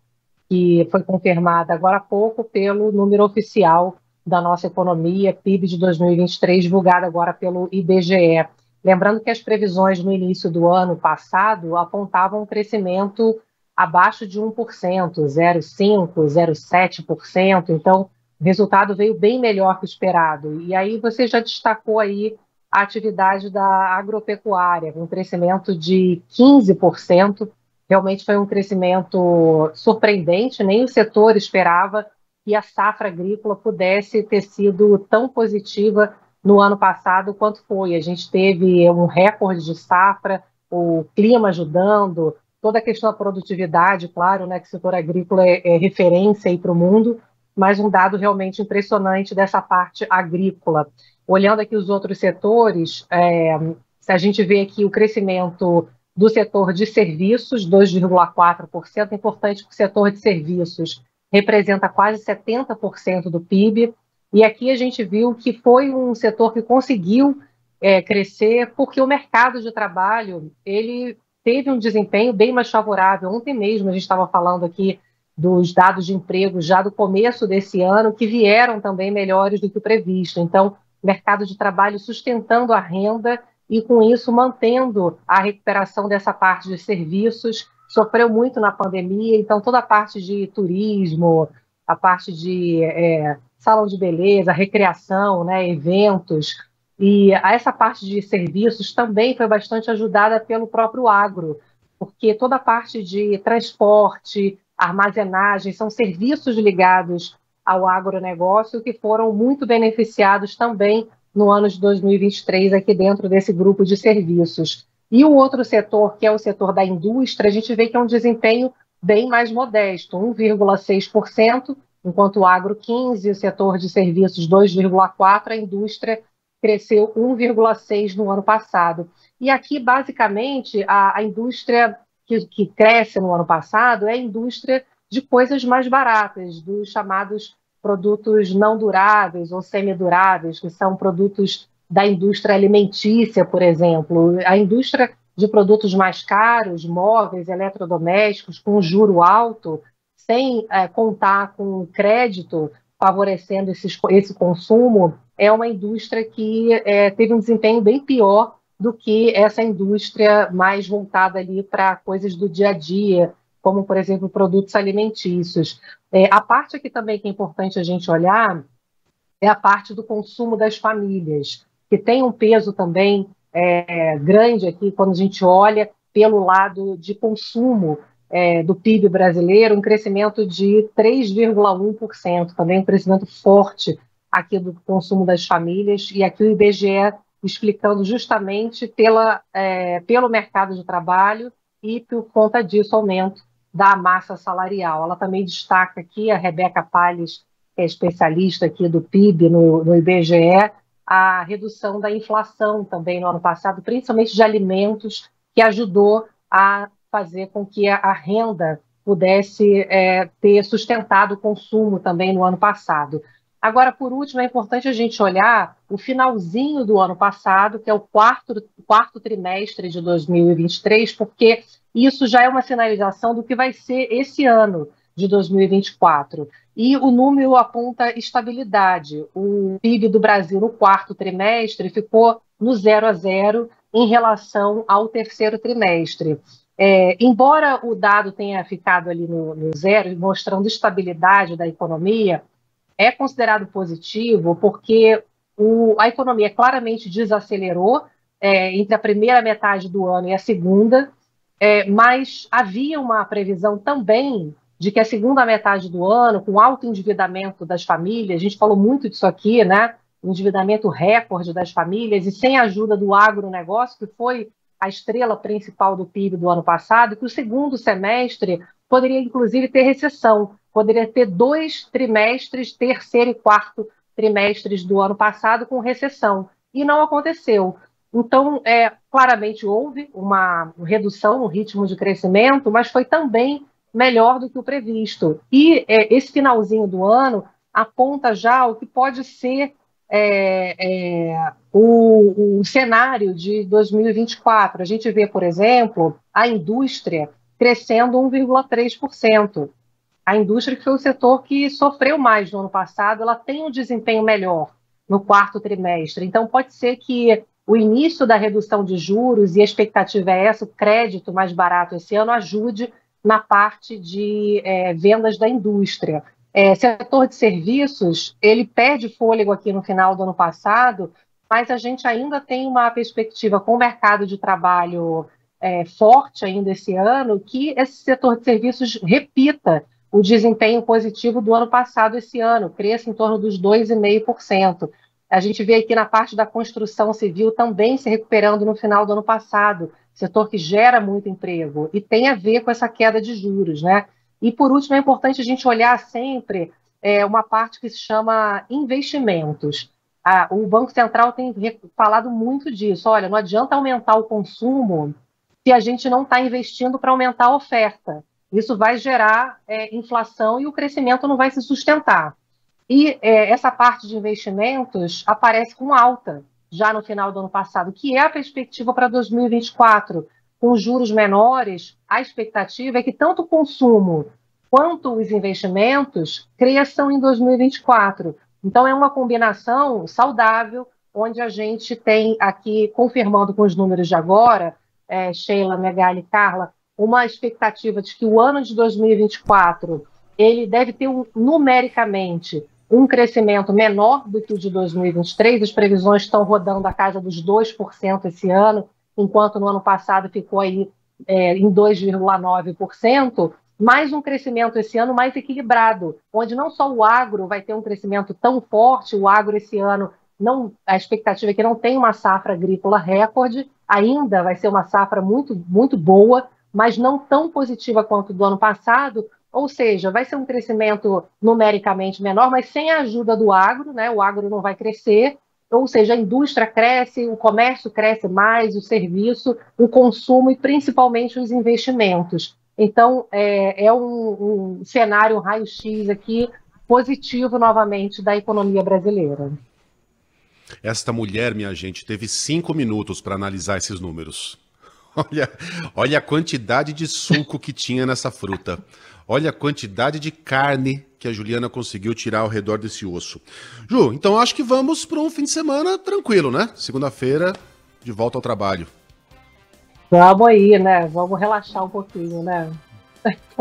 que foi confirmada agora há pouco pelo número oficial da nossa economia, P I B de dois mil e vinte e três, divulgado agora pelo I B G E. Lembrando que as previsões no início do ano passado apontavam um crescimento abaixo de um por cento, zero vírgula cinco por cento, zero vírgula sete por cento, então, o resultado veio bem melhor que o esperado. E aí você já destacou aí a atividade da agropecuária, um crescimento de quinze por cento, realmente foi um crescimento surpreendente, nem o setor esperava que a safra agrícola pudesse ter sido tão positiva no ano passado quanto foi. A gente teve um recorde de safra, o clima ajudando, toda a questão da produtividade, claro, né, que o setor agrícola é, é referência aí para o mundo, mas um dado realmente impressionante dessa parte agrícola. Olhando aqui os outros setores, é, se a gente vê aqui o crescimento do setor de serviços, dois vírgula quatro por cento, é importante que o setor de serviços representa quase setenta por cento do P I B, e aqui a gente viu que foi um setor que conseguiu é, crescer porque o mercado de trabalho ele teve um desempenho bem mais favorável. Ontem mesmo a gente estava falando aqui dos dados de emprego já do começo desse ano, que vieram também melhores do que o previsto. Então, mercado de trabalho sustentando a renda e, com isso, mantendo a recuperação dessa parte de serviços. Sofreu muito na pandemia, então toda a parte de turismo, a parte de é, salão de beleza, recreação, né, eventos. E essa parte de serviços também foi bastante ajudada pelo próprio agro, porque toda a parte de transporte, armazenagem, são serviços ligados ao agronegócio que foram muito beneficiados também no ano de dois mil e vinte e três aqui dentro desse grupo de serviços. E o outro setor, que é o setor da indústria, a gente vê que é um desempenho bem mais modesto, um vírgula seis por cento, enquanto o agro quinze por cento, o setor de serviços dois vírgula quatro por cento, a indústria cresceu um vírgula seis por cento no ano passado. E aqui, basicamente, a, a indústria Que, que cresce no ano passado, é a indústria de coisas mais baratas, dos chamados produtos não duráveis ou semiduráveis, que são produtos da indústria alimentícia, por exemplo. A indústria de produtos mais caros, móveis, eletrodomésticos, com juro alto, sem é, contar com crédito, favorecendo esses, esse consumo, é uma indústria que é, teve um desempenho bem pior do que essa indústria mais voltada ali para coisas do dia a dia, como, por exemplo, produtos alimentícios. É, a parte aqui também que é importante a gente olhar é a parte do consumo das famílias, que tem um peso também é, grande aqui quando a gente olha pelo lado de consumo é, do P I B brasileiro, um crescimento de três vírgula um por cento, também um crescimento forte aqui do consumo das famílias, e aqui o I B G E explicando justamente pela, é, pelo mercado de trabalho e, por conta disso, aumento da massa salarial. Ela também destaca aqui, a Rebeca Palles, que é especialista aqui do P I B no, no I B G E, a redução da inflação também no ano passado, principalmente de alimentos, que ajudou a fazer com que a, a renda pudesse é, ter sustentado o consumo também no ano passado. Agora, por último, é importante a gente olhar o finalzinho do ano passado, que é o quarto, quarto trimestre de dois mil e vinte e três, porque isso já é uma sinalização do que vai ser esse ano de dois mil e vinte e quatro. E o número aponta estabilidade. O P I B do Brasil no quarto trimestre ficou no zero a zero em relação ao terceiro trimestre. É, embora o dado tenha ficado ali no, no zero, mostrando estabilidade da economia, é considerado positivo porque o, a economia claramente desacelerou é, entre a primeira metade do ano e a segunda, é, mas havia uma previsão também de que a segunda metade do ano, com alto endividamento das famílias, a gente falou muito disso aqui, né? Endividamento recorde das famílias e sem a ajuda do agronegócio, que foi a estrela principal do P I B do ano passado, que o segundo semestre poderia, inclusive, ter recessão. Poderia ter dois trimestres, terceiro e quarto trimestres do ano passado com recessão, e não aconteceu. Então, é, claramente houve uma redução no ritmo de crescimento, mas foi também melhor do que o previsto. E é, esse finalzinho do ano aponta já o que pode ser é, é, o, o cenário de dois mil e vinte e quatro. A gente vê, por exemplo, a indústria crescendo um vírgula três por cento. A indústria, que foi o setor que sofreu mais no ano passado, ela tem um desempenho melhor no quarto trimestre. Então, pode ser que o início da redução de juros, e a expectativa é essa, o crédito mais barato esse ano, ajude na parte de é, vendas da indústria. É, setor de serviços, ele perde fôlego aqui no final do ano passado, mas a gente ainda tem uma perspectiva com o mercado de trabalho é, forte ainda esse ano, que esse setor de serviços repita o desempenho positivo do ano passado esse ano, cresce em torno dos dois vírgula cinco por cento. A gente vê aqui na parte da construção civil também se recuperando no final do ano passado, setor que gera muito emprego e tem a ver com essa queda de juros, né? E, por último, é importante a gente olhar sempre é, uma parte que se chama investimentos. Ah, o Banco Central tem falado muito disso. Olha, não adianta aumentar o consumo se a gente não está investindo para aumentar a oferta. Isso vai gerar é, inflação e o crescimento não vai se sustentar. E é, essa parte de investimentos aparece com alta já no final do ano passado, que é a perspectiva para dois mil e vinte e quatro. Com juros menores, a expectativa é que tanto o consumo quanto os investimentos cresçam em dois mil e vinte e quatro. Então, é uma combinação saudável, onde a gente tem aqui, confirmando com os números de agora, é, Sheila, Megali e Carla, uma expectativa de que o ano de dois mil e vinte e quatro ele deve ter um, numericamente um crescimento menor do que o de dois mil e vinte e três, as previsões estão rodando a casa dos dois por cento esse ano, enquanto no ano passado ficou aí é, em dois vírgula nove por cento, mais um crescimento esse ano mais equilibrado, onde não só o agro vai ter um crescimento tão forte, o agro esse ano, não, a expectativa é que não tem uma safra agrícola recorde, ainda vai ser uma safra muito, muito boa, mas não tão positiva quanto do ano passado, ou seja, vai ser um crescimento numericamente menor, mas sem a ajuda do agro, né? O agro não vai crescer, ou seja, a indústria cresce, o comércio cresce mais, o serviço, o consumo e principalmente os investimentos. Então, é, é um, um cenário, um raio-x aqui, positivo novamente da economia brasileira. Esta mulher, minha gente, teve cinco minutos para analisar esses números. Olha, olha a quantidade de suco que tinha nessa fruta. Olha a quantidade de carne que a Juliana conseguiu tirar ao redor desse osso. Ju, então acho que vamos para um fim de semana tranquilo, né? Segunda-feira, de volta ao trabalho. Vamos aí, né? Vamos relaxar um pouquinho, né?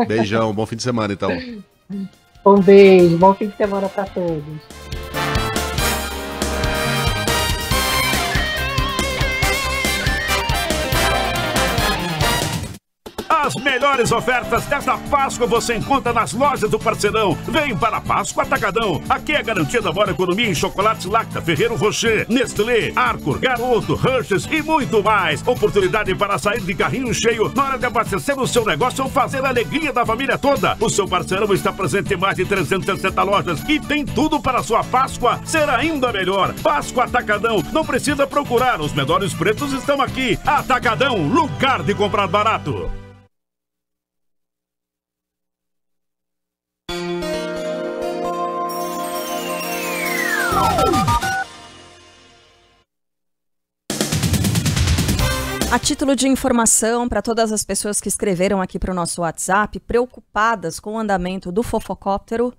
Beijão, bom fim de semana, então. Um beijo, bom fim de semana para todos. As melhores ofertas desta Páscoa você encontra nas lojas do Parceirão. Vem para a Páscoa Atacadão. Aqui é garantida a maior economia em chocolates Lacta, Ferreiro Rocher, Nestlé, Arcor, Garoto, Hershey's e muito mais. Oportunidade para sair de carrinho cheio na hora de abastecer o seu negócio ou fazer a alegria da família toda. O seu Parceirão está presente em mais de trezentas e sessenta lojas e tem tudo para a sua Páscoa ser ainda melhor. Páscoa Atacadão. Não precisa procurar. Os melhores preços estão aqui. Atacadão, lugar de comprar barato. A título de informação para todas as pessoas que escreveram aqui para o nosso WhatsApp, preocupadas com o andamento do fofocóptero,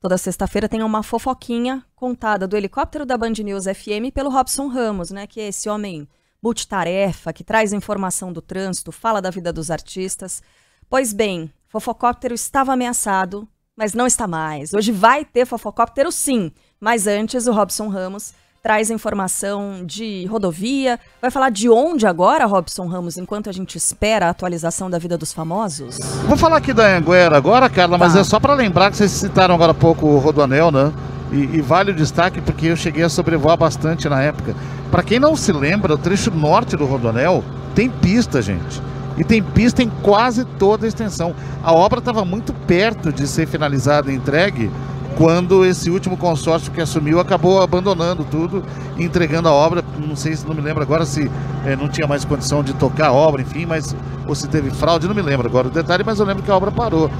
toda sexta-feira tem uma fofoquinha contada do helicóptero da Band News F M pelo Robson Ramos, né, que é esse homem multitarefa, que traz informação do trânsito, fala da vida dos artistas. Pois bem, fofocóptero estava ameaçado, mas não está mais. Hoje vai ter fofocóptero sim, mas antes o Robson Ramos traz informação de rodovia. Vai falar de onde agora, Robson Ramos, enquanto a gente espera a atualização da vida dos famosos? Vou falar aqui da Anhanguera agora, Carla, tá. Mas é só para lembrar que vocês citaram agora há pouco o Rodoanel, né? E, e vale o destaque porque eu cheguei a sobrevoar bastante na época. Para quem não se lembra, o trecho norte do Rodoanel tem pista, gente. E tem pista em quase toda a extensão. A obra estava muito perto de ser finalizada e entregue quando esse último consórcio que assumiu acabou abandonando tudo, entregando a obra. Não sei, se não me lembro agora se é, não tinha mais condição de tocar a obra, enfim, mas ou se teve fraude, não me lembro agora o detalhe, mas eu lembro que a obra parou.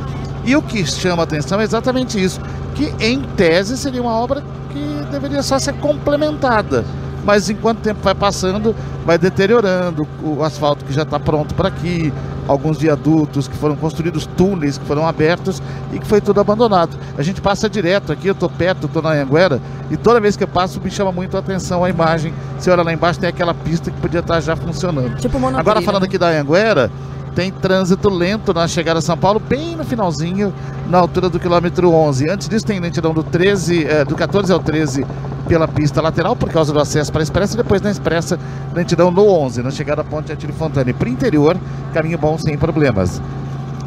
E o que chama a atenção é exatamente isso, que em tese seria uma obra que deveria só ser complementada, mas enquanto o tempo vai passando, vai deteriorando o asfalto que já está pronto para aqui, alguns viadutos que foram construídos, túneis que foram abertos e que foi tudo abandonado. A gente passa direto aqui, eu estou perto, estou na Anhanguera, e toda vez que eu passo me chama muito a atenção a imagem. Você olha lá embaixo, tem aquela pista que podia estar já funcionando. Tipo monopilha. Agora falando aqui da Anhanguera, tem trânsito lento na chegada a São Paulo, bem no finalzinho, na altura do quilômetro onze. Antes disso tem lentidão do, treze, eh, do quatorze ao treze pela pista lateral, por causa do acesso para a Expressa, e depois na Expressa, lentidão no onze, na chegada à ponte Atílio Fontana. E para o interior, caminho bom sem problemas.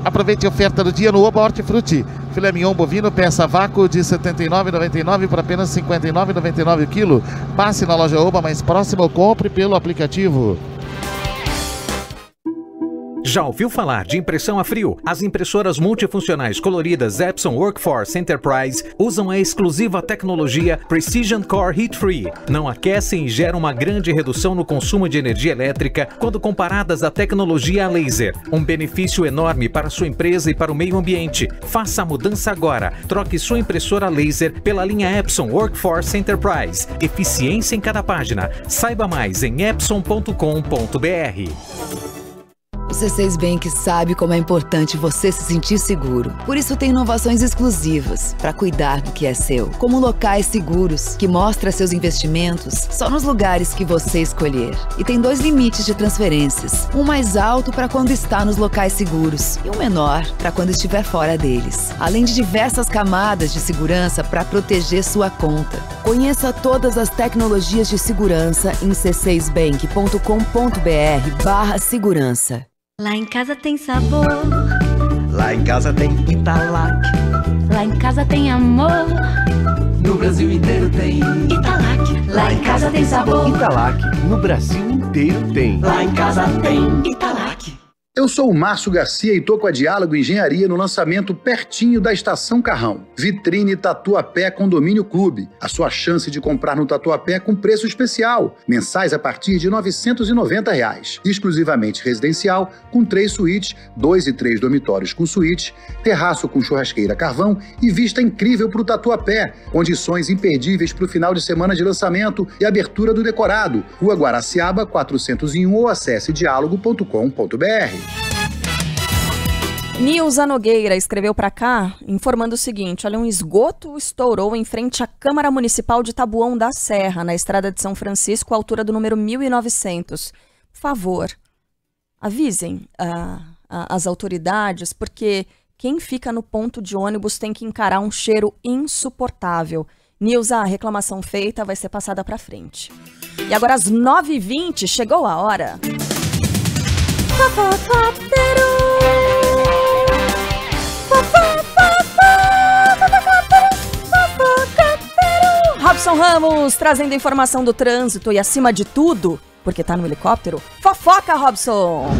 Aproveite a oferta do dia no Oba Hortifruti. Filé mignon bovino, peça vácuo de setenta e nove reais e noventa e nove centavos para apenas cinquenta e nove reais e noventa e nove centavos o quilo. Passe na loja Oba mais próxima ou compre pelo aplicativo. Já ouviu falar de impressão a frio? As impressoras multifuncionais coloridas Epson Workforce Enterprise usam a exclusiva tecnologia Precision Core Heat Free. Não aquecem e geram uma grande redução no consumo de energia elétrica quando comparadas à tecnologia a laser. Um benefício enorme para sua empresa e para o meio ambiente. Faça a mudança agora. Troque sua impressora laser pela linha Epson Workforce Enterprise. Eficiência em cada página. Saiba mais em epson ponto com ponto br. O C seis Bank sabe como é importante você se sentir seguro. Por isso tem inovações exclusivas para cuidar do que é seu, como locais seguros, que mostra seus investimentos só nos lugares que você escolher. E tem dois limites de transferências, um mais alto para quando está nos locais seguros e um menor para quando estiver fora deles. Além de diversas camadas de segurança para proteger sua conta. Conheça todas as tecnologias de segurança em c seis bank ponto com ponto br barra segurança. Lá em casa tem sabor, lá em casa tem Italac, lá em casa tem amor, no Brasil inteiro tem Italac, lá em casa tem sabor, Italac, no Brasil inteiro tem, lá em casa tem Italac. Eu sou o Márcio Garcia e tô com a Diálogo Engenharia no lançamento pertinho da Estação Carrão. Vitrine Tatuapé Condomínio Clube. A sua chance de comprar no Tatuapé com preço especial. Mensais a partir de novecentos e noventa reais. Exclusivamente residencial, com três suítes, dois e três dormitórios com suíte, terraço com churrasqueira carvão e vista incrível para o Tatuapé. Condições imperdíveis para o final de semana de lançamento e abertura do decorado. Rua Guaraciaba, quatrocentos e um ou acesse diálogo ponto com ponto br. Nilza Nogueira escreveu para cá informando o seguinte, olha, um esgoto estourou em frente à Câmara Municipal de Taboão da Serra, na estrada de São Francisco, à altura do número mil e novecentos. Por favor, avisem uh, as autoridades, porque quem fica no ponto de ônibus tem que encarar um cheiro insuportável. Nilza, a reclamação feita vai ser passada para frente. E agora às nove e vinte, chegou a hora. Fofocóptero. Robson Ramos, trazendo informação do trânsito e, acima de tudo, porque tá no helicóptero, fofoca, Robson!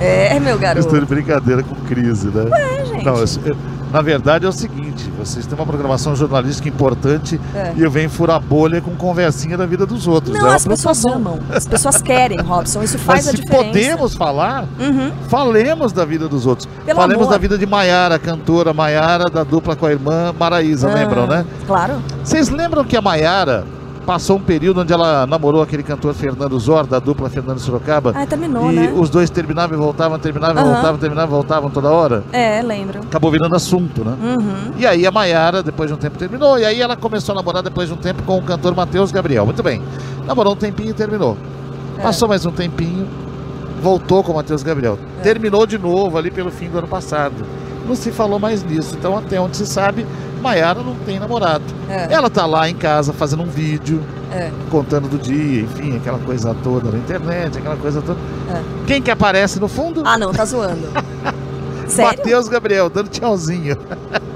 É, meu garoto. Estou de brincadeira com crise, né? Ué, gente. Não, eu, na verdade é o seguinte, vocês têm uma programação jornalística importante é. e eu venho furar bolha com conversinha da vida dos outros. Não, é as pessoas amam, as pessoas querem, Robson, isso faz Mas a diferença. Mas se podemos falar, uhum. falemos da vida dos outros. Pelo falemos amor. da vida de Maiara, cantora Maiara, da dupla com a irmã Maraísa, ah, lembram, né? Claro. Vocês lembram que a Maiara passou um período onde ela namorou aquele cantor Fernando Zor, da dupla Fernando Sorocaba. Ah, terminou, e né? os dois terminavam e voltavam, terminavam e uhum. voltavam, terminavam e voltavam toda hora. É, lembro. Acabou virando assunto, né? Uhum. E aí a Maiara, depois de um tempo, terminou. E aí ela começou a namorar, depois de um tempo, com o cantor Matheus Gabriel. Muito bem. Namorou um tempinho e terminou. É. Passou mais um tempinho, voltou com o Matheus Gabriel. É. Terminou de novo ali pelo fim do ano passado. Não se falou mais nisso. Então, até onde se sabe, Maiara não tem namorado. É. Ela tá lá em casa fazendo um vídeo, é. contando do dia, enfim, aquela coisa toda na internet, aquela coisa toda. É. Quem que aparece no fundo? Ah, não, tá zoando. Sério? Matheus Gabriel, dando tchauzinho.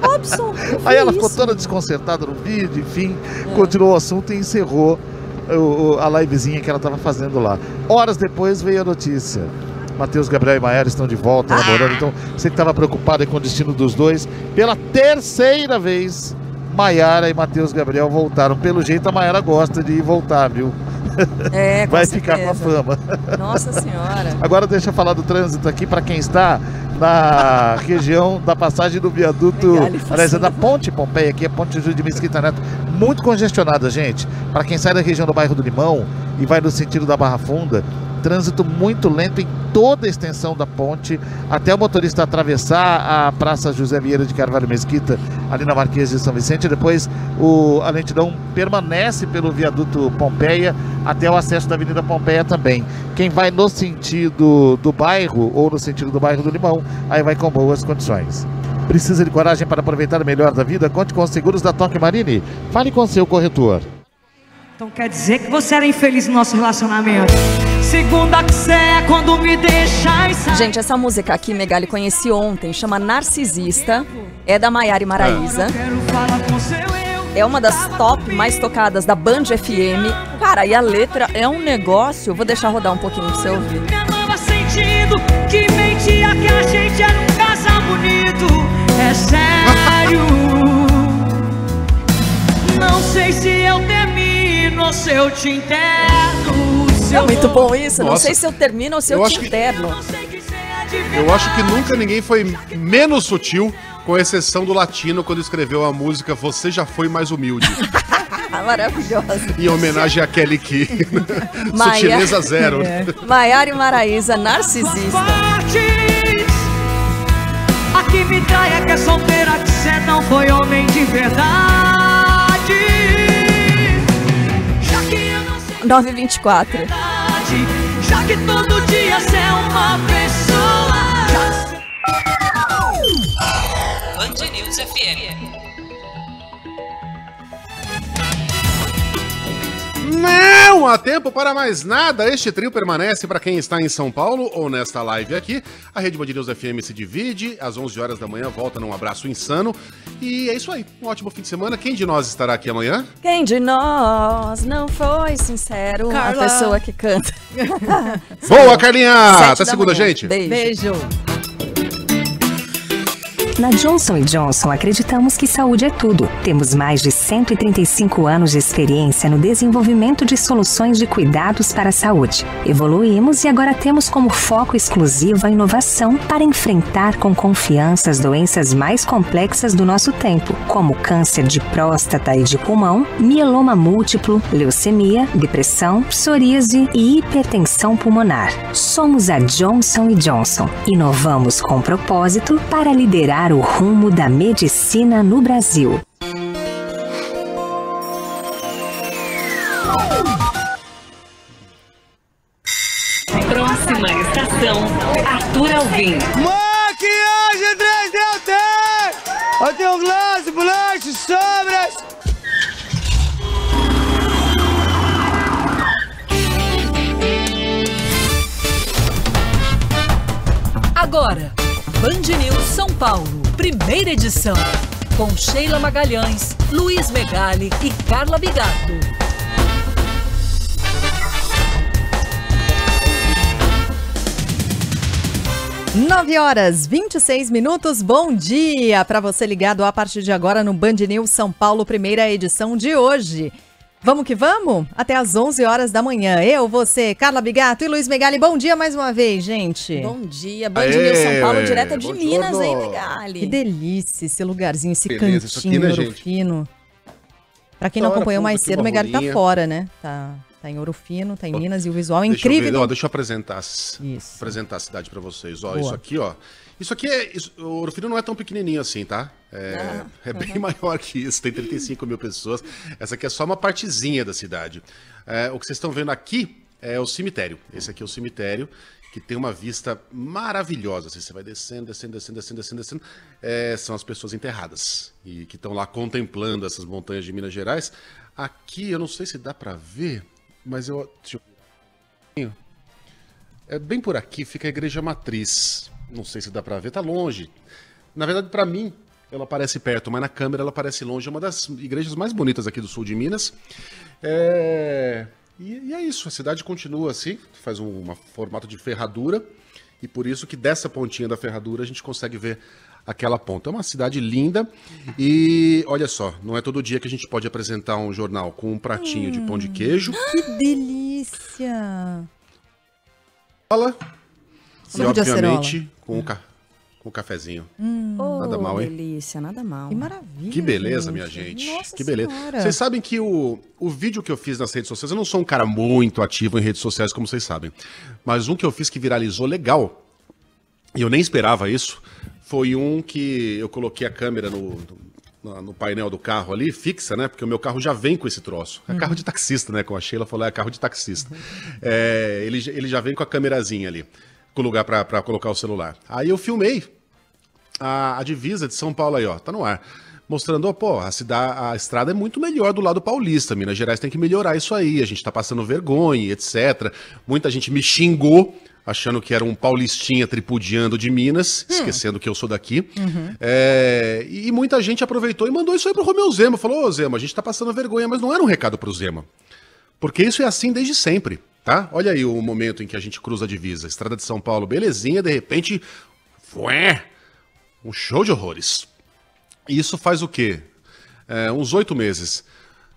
Robson, aí ela ficou isso? toda desconcertada no vídeo, enfim, é. continuou o assunto e encerrou o, a livezinha que ela tava fazendo lá. Horas depois veio a notícia. Matheus Gabriel e Maiara estão de volta, ah. namorando. Então, você que estava preocupado com o destino dos dois, pela terceira vez, Maiara e Matheus Gabriel voltaram. Pelo jeito, a Maiara gosta de voltar, viu? É, com Vai certeza. ficar com a fama. Nossa Senhora. Agora deixa eu falar do trânsito aqui para quem está na região da passagem do viaduto, aliás, é da Ponte Pompeia, aqui é a Ponte Júlio de Mesquita Neto, muito congestionada, gente. Para quem sai da região do bairro do Limão e vai no sentido da Barra Funda, trânsito muito lento em toda a extensão da ponte, até o motorista atravessar a Praça José Vieira de Carvalho Mesquita, ali na Marquês de São Vicente. Depois o, a lentidão permanece pelo viaduto Pompeia até o acesso da Avenida Pompeia também. Quem vai no sentido do bairro ou no sentido do bairro do Limão, aí vai com boas condições. Precisa de coragem para aproveitar o melhor da vida? Conte com os seguros da Toque Marini. Fale com seu corretor. Então quer dizer que você era infeliz no nosso relacionamento. Segunda que você é quando me deixa e sai. Gente, essa música aqui, Megali, conheci ontem, chama Narcisista. É da Maiara e Maraísa. É uma das top mais tocadas da Band F M. Cara, e a letra é um negócio. Vou deixar rodar um pouquinho pra você ouvir. Me amava sentido que mentia que a gente era um casal bonito. É sério. Não sei se eu termino. Não sei, eu te interno. É muito bom isso. Nossa. Não sei se eu termino ou se eu, eu te interno. Que... Eu acho que nunca ninguém foi menos sutil, com exceção do Latino, quando escreveu a música Você Já Foi Mais Humilde. Maravilhosa. Em homenagem a Kelly Key. Sutileza zero. É. Maiara e Maraísa, Narcisista. A que me trai é que é solteira, que você não foi homem de verdade. nove e vinte e quatro. Já que todo dia você é uma pessoa. Band News F M. Não há tempo para mais nada. Este trio permanece para quem está em São Paulo ou nesta live aqui. A Rede Band News F M se divide. Às onze horas da manhã volta num abraço insano. E é isso aí, um ótimo fim de semana. Quem de nós estará aqui amanhã? Quem de nós não foi sincero? Carla. A pessoa que canta. Boa, Carlinha! Até segunda, manhã. gente. Beijo. Beijo. Na Johnson e Johnson acreditamos que saúde é tudo. Temos mais de cento e trinta e cinco anos de experiência no desenvolvimento de soluções de cuidados para a saúde. Evoluímos e agora temos como foco exclusivo a inovação para enfrentar com confiança as doenças mais complexas do nosso tempo, como câncer de próstata e de pulmão, mieloma múltiplo, leucemia, depressão, psoríase e hipertensão pulmonar. Somos a Johnson e Johnson. Inovamos com propósito para liderar o rumo da medicina no Brasil. Próxima estação, Arthur Alvim. Maquiagem três D T! Eu tenho glass, blanche, sombras. Agora. Band News São Paulo, primeira edição. com Sheila Magalhães, Luiz Megali e Carla Bigato. nove horas, vinte e seis minutos, bom dia para você ligado a partir de agora no Band News São Paulo, primeira edição de hoje. Vamos que vamos? Até às onze horas da manhã. Eu, você, Carla Bigato e Luiz Megali. Bom dia mais uma vez, gente. Bom dia. Bom dia, São Paulo, aê, direto de Minas, todo. Hein, Megali? Que delícia esse lugarzinho, esse beleza, cantinho aqui, né, Ouro Fino. Pra quem não acompanhou mais cedo, o Megali tá fora, né? Tá, tá em Ouro Fino, tá em ó, Minas e o visual é incrível. Deixa eu, ver, ó, deixa eu apresentar, isso. apresentar a cidade pra vocês. Ó, isso aqui, ó. Isso aqui é... Isso, o Ouro Fino não é tão pequenininho assim, tá? É, ah, é bem uhum. maior que isso, tem trinta e cinco mil pessoas. Essa aqui é só uma partezinha da cidade. É, o que vocês estão vendo aqui é o cemitério. Esse aqui é o cemitério, que tem uma vista maravilhosa. Assim, você vai descendo, descendo, descendo, descendo, descendo. descendo. É, são as pessoas enterradas e que estão lá contemplando essas montanhas de Minas Gerais. Aqui, eu não sei se dá pra ver, mas eu... Deixa eu... É bem por aqui, fica a Igreja Matriz. Não sei se dá pra ver, tá longe. Na verdade, pra mim... Ela parece perto, mas na câmera ela parece longe. É uma das igrejas mais bonitas aqui do sul de Minas. É... E, e é isso, a cidade continua assim, faz um uma formato de ferradura. E por isso que dessa pontinha da ferradura a gente consegue ver aquela ponta. É uma cidade linda. E olha só, não é todo dia que a gente pode apresentar um jornal com um pratinho hum, de pão de queijo. Que delícia! Fala. E obviamente com o carro. Um cafezinho. Hum, nada oh, mal, hein? Delícia, nada mal. Que maravilha. Que beleza, gente. minha gente. Nossa que beleza. Senhora. Vocês sabem que o, o vídeo que eu fiz nas redes sociais, eu não sou um cara muito ativo em redes sociais, como vocês sabem, mas um que eu fiz que viralizou legal, e eu nem esperava isso, foi um que eu coloquei a câmera no, no, no painel do carro ali, fixa, né? Porque o meu carro já vem com esse troço. É uhum. carro de taxista, né? Como a Sheila falou, é carro de taxista. Uhum. É, ele, ele já vem com a câmerazinha ali, com o lugar pra, pra colocar o celular. Aí eu filmei A, a divisa de São Paulo aí, ó, tá no ar. Mostrando, ó, pô, a, cidade, a estrada é muito melhor do lado paulista. Minas Gerais tem que melhorar isso aí. A gente tá passando vergonha, etcétera. Muita gente me xingou, achando que era um paulistinha tripudiando de Minas, hum. esquecendo que eu sou daqui. Uhum. É, e muita gente aproveitou e mandou isso aí pro Romeu Zema. Falou, ô Zema, a gente tá passando vergonha, mas não era um recado pro Zema. Porque isso é assim desde sempre, tá? Olha aí o momento em que a gente cruza a divisa. Estrada de São Paulo, belezinha, de repente... Fué! Um show de horrores. E isso faz o quê? É, uns oito meses.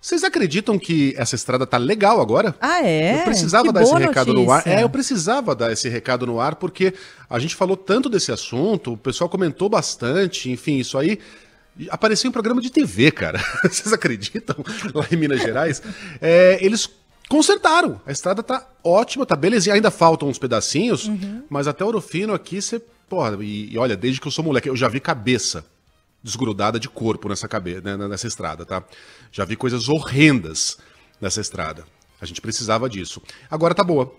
Vocês acreditam que essa estrada tá legal agora? Ah, é? Eu precisava que dar esse recado notícia. no ar. É, eu precisava dar esse recado no ar, porque a gente falou tanto desse assunto, o pessoal comentou bastante, enfim, isso aí... Apareceu em programa de T V, cara. Vocês acreditam? Lá em Minas Gerais. É, eles... Consertaram. A estrada tá ótima, tá belezinha. Ainda faltam uns pedacinhos, uhum. mas até Ouro Fino aqui você... Porra, e, e olha, desde que eu sou moleque, eu já vi cabeça desgrudada de corpo nessa, cabe... nessa estrada, tá? Já vi coisas horrendas nessa estrada. A gente precisava disso. Agora tá boa.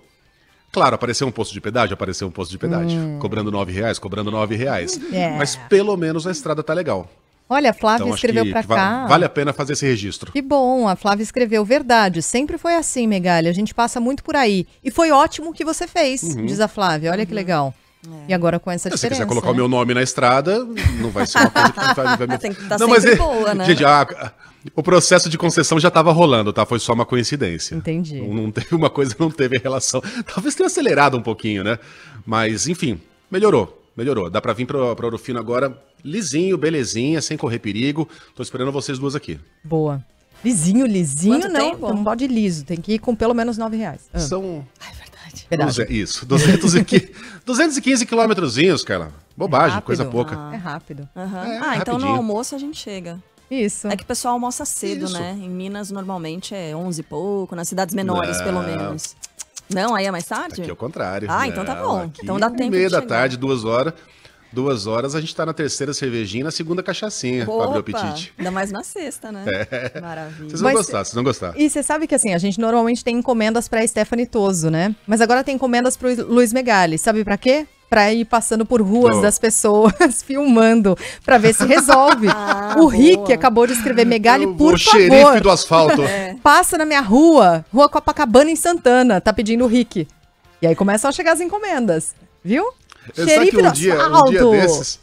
Claro, apareceu um posto de pedágio, apareceu um posto de pedágio. Hum. Cobrando nove reais, cobrando nove reais. Yeah. Mas pelo menos a estrada tá legal. Olha, a Flávia então, escreveu para cá. Vale a pena fazer esse registro. Que bom, a Flávia escreveu, verdade, sempre foi assim, Megali, a gente passa muito por aí. E foi ótimo o que você fez, uhum. diz a Flávia, olha uhum. que legal. É. E agora com essa diferença. Se quiser colocar né? o meu nome na estrada, não vai ser uma coisa que vai, vai me... Tem que estar tá sempre é... boa, né? Gente, ah, o processo de concessão já estava rolando, tá? Foi só uma coincidência. Entendi. Não, não teve uma coisa, não teve relação. Talvez tenha acelerado um pouquinho, né? Mas, enfim, melhorou. Melhorou. Dá pra vir pra, pra Ouro Fino agora lisinho, belezinha, sem correr perigo. Tô esperando vocês duas aqui. Boa. Lisinho, lisinho, Quanto não. Tempo? Não pode liso. Tem que ir com pelo menos nove reais. Ah. São... Ai, verdade. verdade. Isso. duzentos e quinze quilômetrozinhos, cara. Bobagem, é coisa pouca. Ah. É rápido. Uhum. É, ah, então no almoço a gente chega. Isso. É que o pessoal almoça cedo, Isso. né? Em Minas, normalmente, é onze e pouco. Nas cidades menores, não. pelo menos. Não, aí é mais tarde? Aqui é o contrário. Ah, não, então tá bom. Aqui, então dá tempo. Meia da tarde, duas horas. Duas horas a gente tá na terceira cervejinha, na segunda cachaçinha. Opa, pra abrir o apetite. Ainda mais na sexta, né? É. Maravilha. Vocês vão Mas, gostar, vocês vão gostar. E você sabe que assim, a gente normalmente tem encomendas pra Stephanie Toso, né? Mas agora tem encomendas pro Luiz Megali. Sabe pra quê? Pra ir passando por ruas oh. das pessoas, filmando, pra ver se resolve. Ah, o Rick boa. acabou de escrever, Megali, o, por o favor. O xerife do asfalto. É. Passa na minha rua, Rua Copacabana em Santana, tá pedindo o Rick. E aí começam a chegar as encomendas, viu? Eu xerife que um do dia, asfalto. Um dia desses,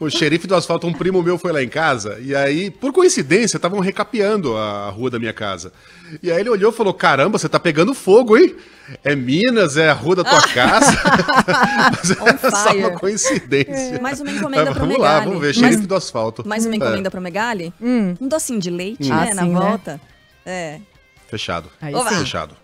O xerife do asfalto, um primo meu, foi lá em casa, e aí, por coincidência, estavam recapeando a rua da minha casa. E aí ele olhou e falou, caramba, você tá pegando fogo, hein? É Minas, é a rua da tua casa. Mas é só uma coincidência. Mais uma encomenda mas, pro Megali. Vamos lá, vamos ver, xerife mas, do asfalto. Mais uma encomenda é. pro Megali? Hum. Um docinho de leite, hum. né, ah, na sim, volta. Né? É. Fechado. Aí Fechado.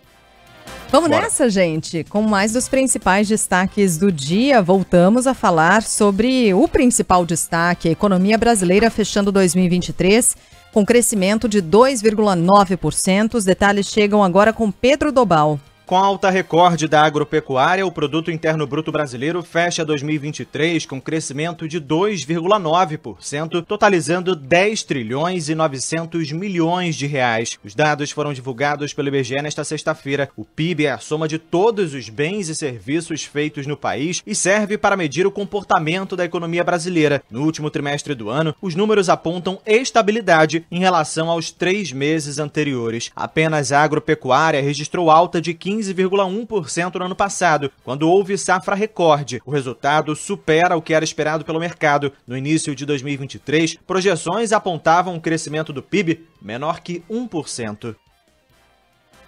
Vamos Bora. nessa, gente. Com mais dos principais destaques do dia, voltamos a falar sobre o principal destaque, a economia brasileira fechando dois mil e vinte e três com crescimento de dois vírgula nove por cento. Os detalhes chegam agora com Pedro Dobal. Com alta recorde da agropecuária, o Produto Interno Bruto Brasileiro fecha dois mil e vinte e três com crescimento de dois vírgula nove por cento, totalizando dez trilhões e novecentos milhões de reais. Os dados foram divulgados pelo I B G E nesta sexta-feira. O P I B é a soma de todos os bens e serviços feitos no país e serve para medir o comportamento da economia brasileira. No último trimestre do ano, os números apontam estabilidade em relação aos três meses anteriores. Apenas a agropecuária registrou alta de quinze vírgula um por cento no ano passado, quando houve safra recorde. O resultado supera o que era esperado pelo mercado. No início de dois mil e vinte e três, projeções apontavam um crescimento do P I B menor que um por cento.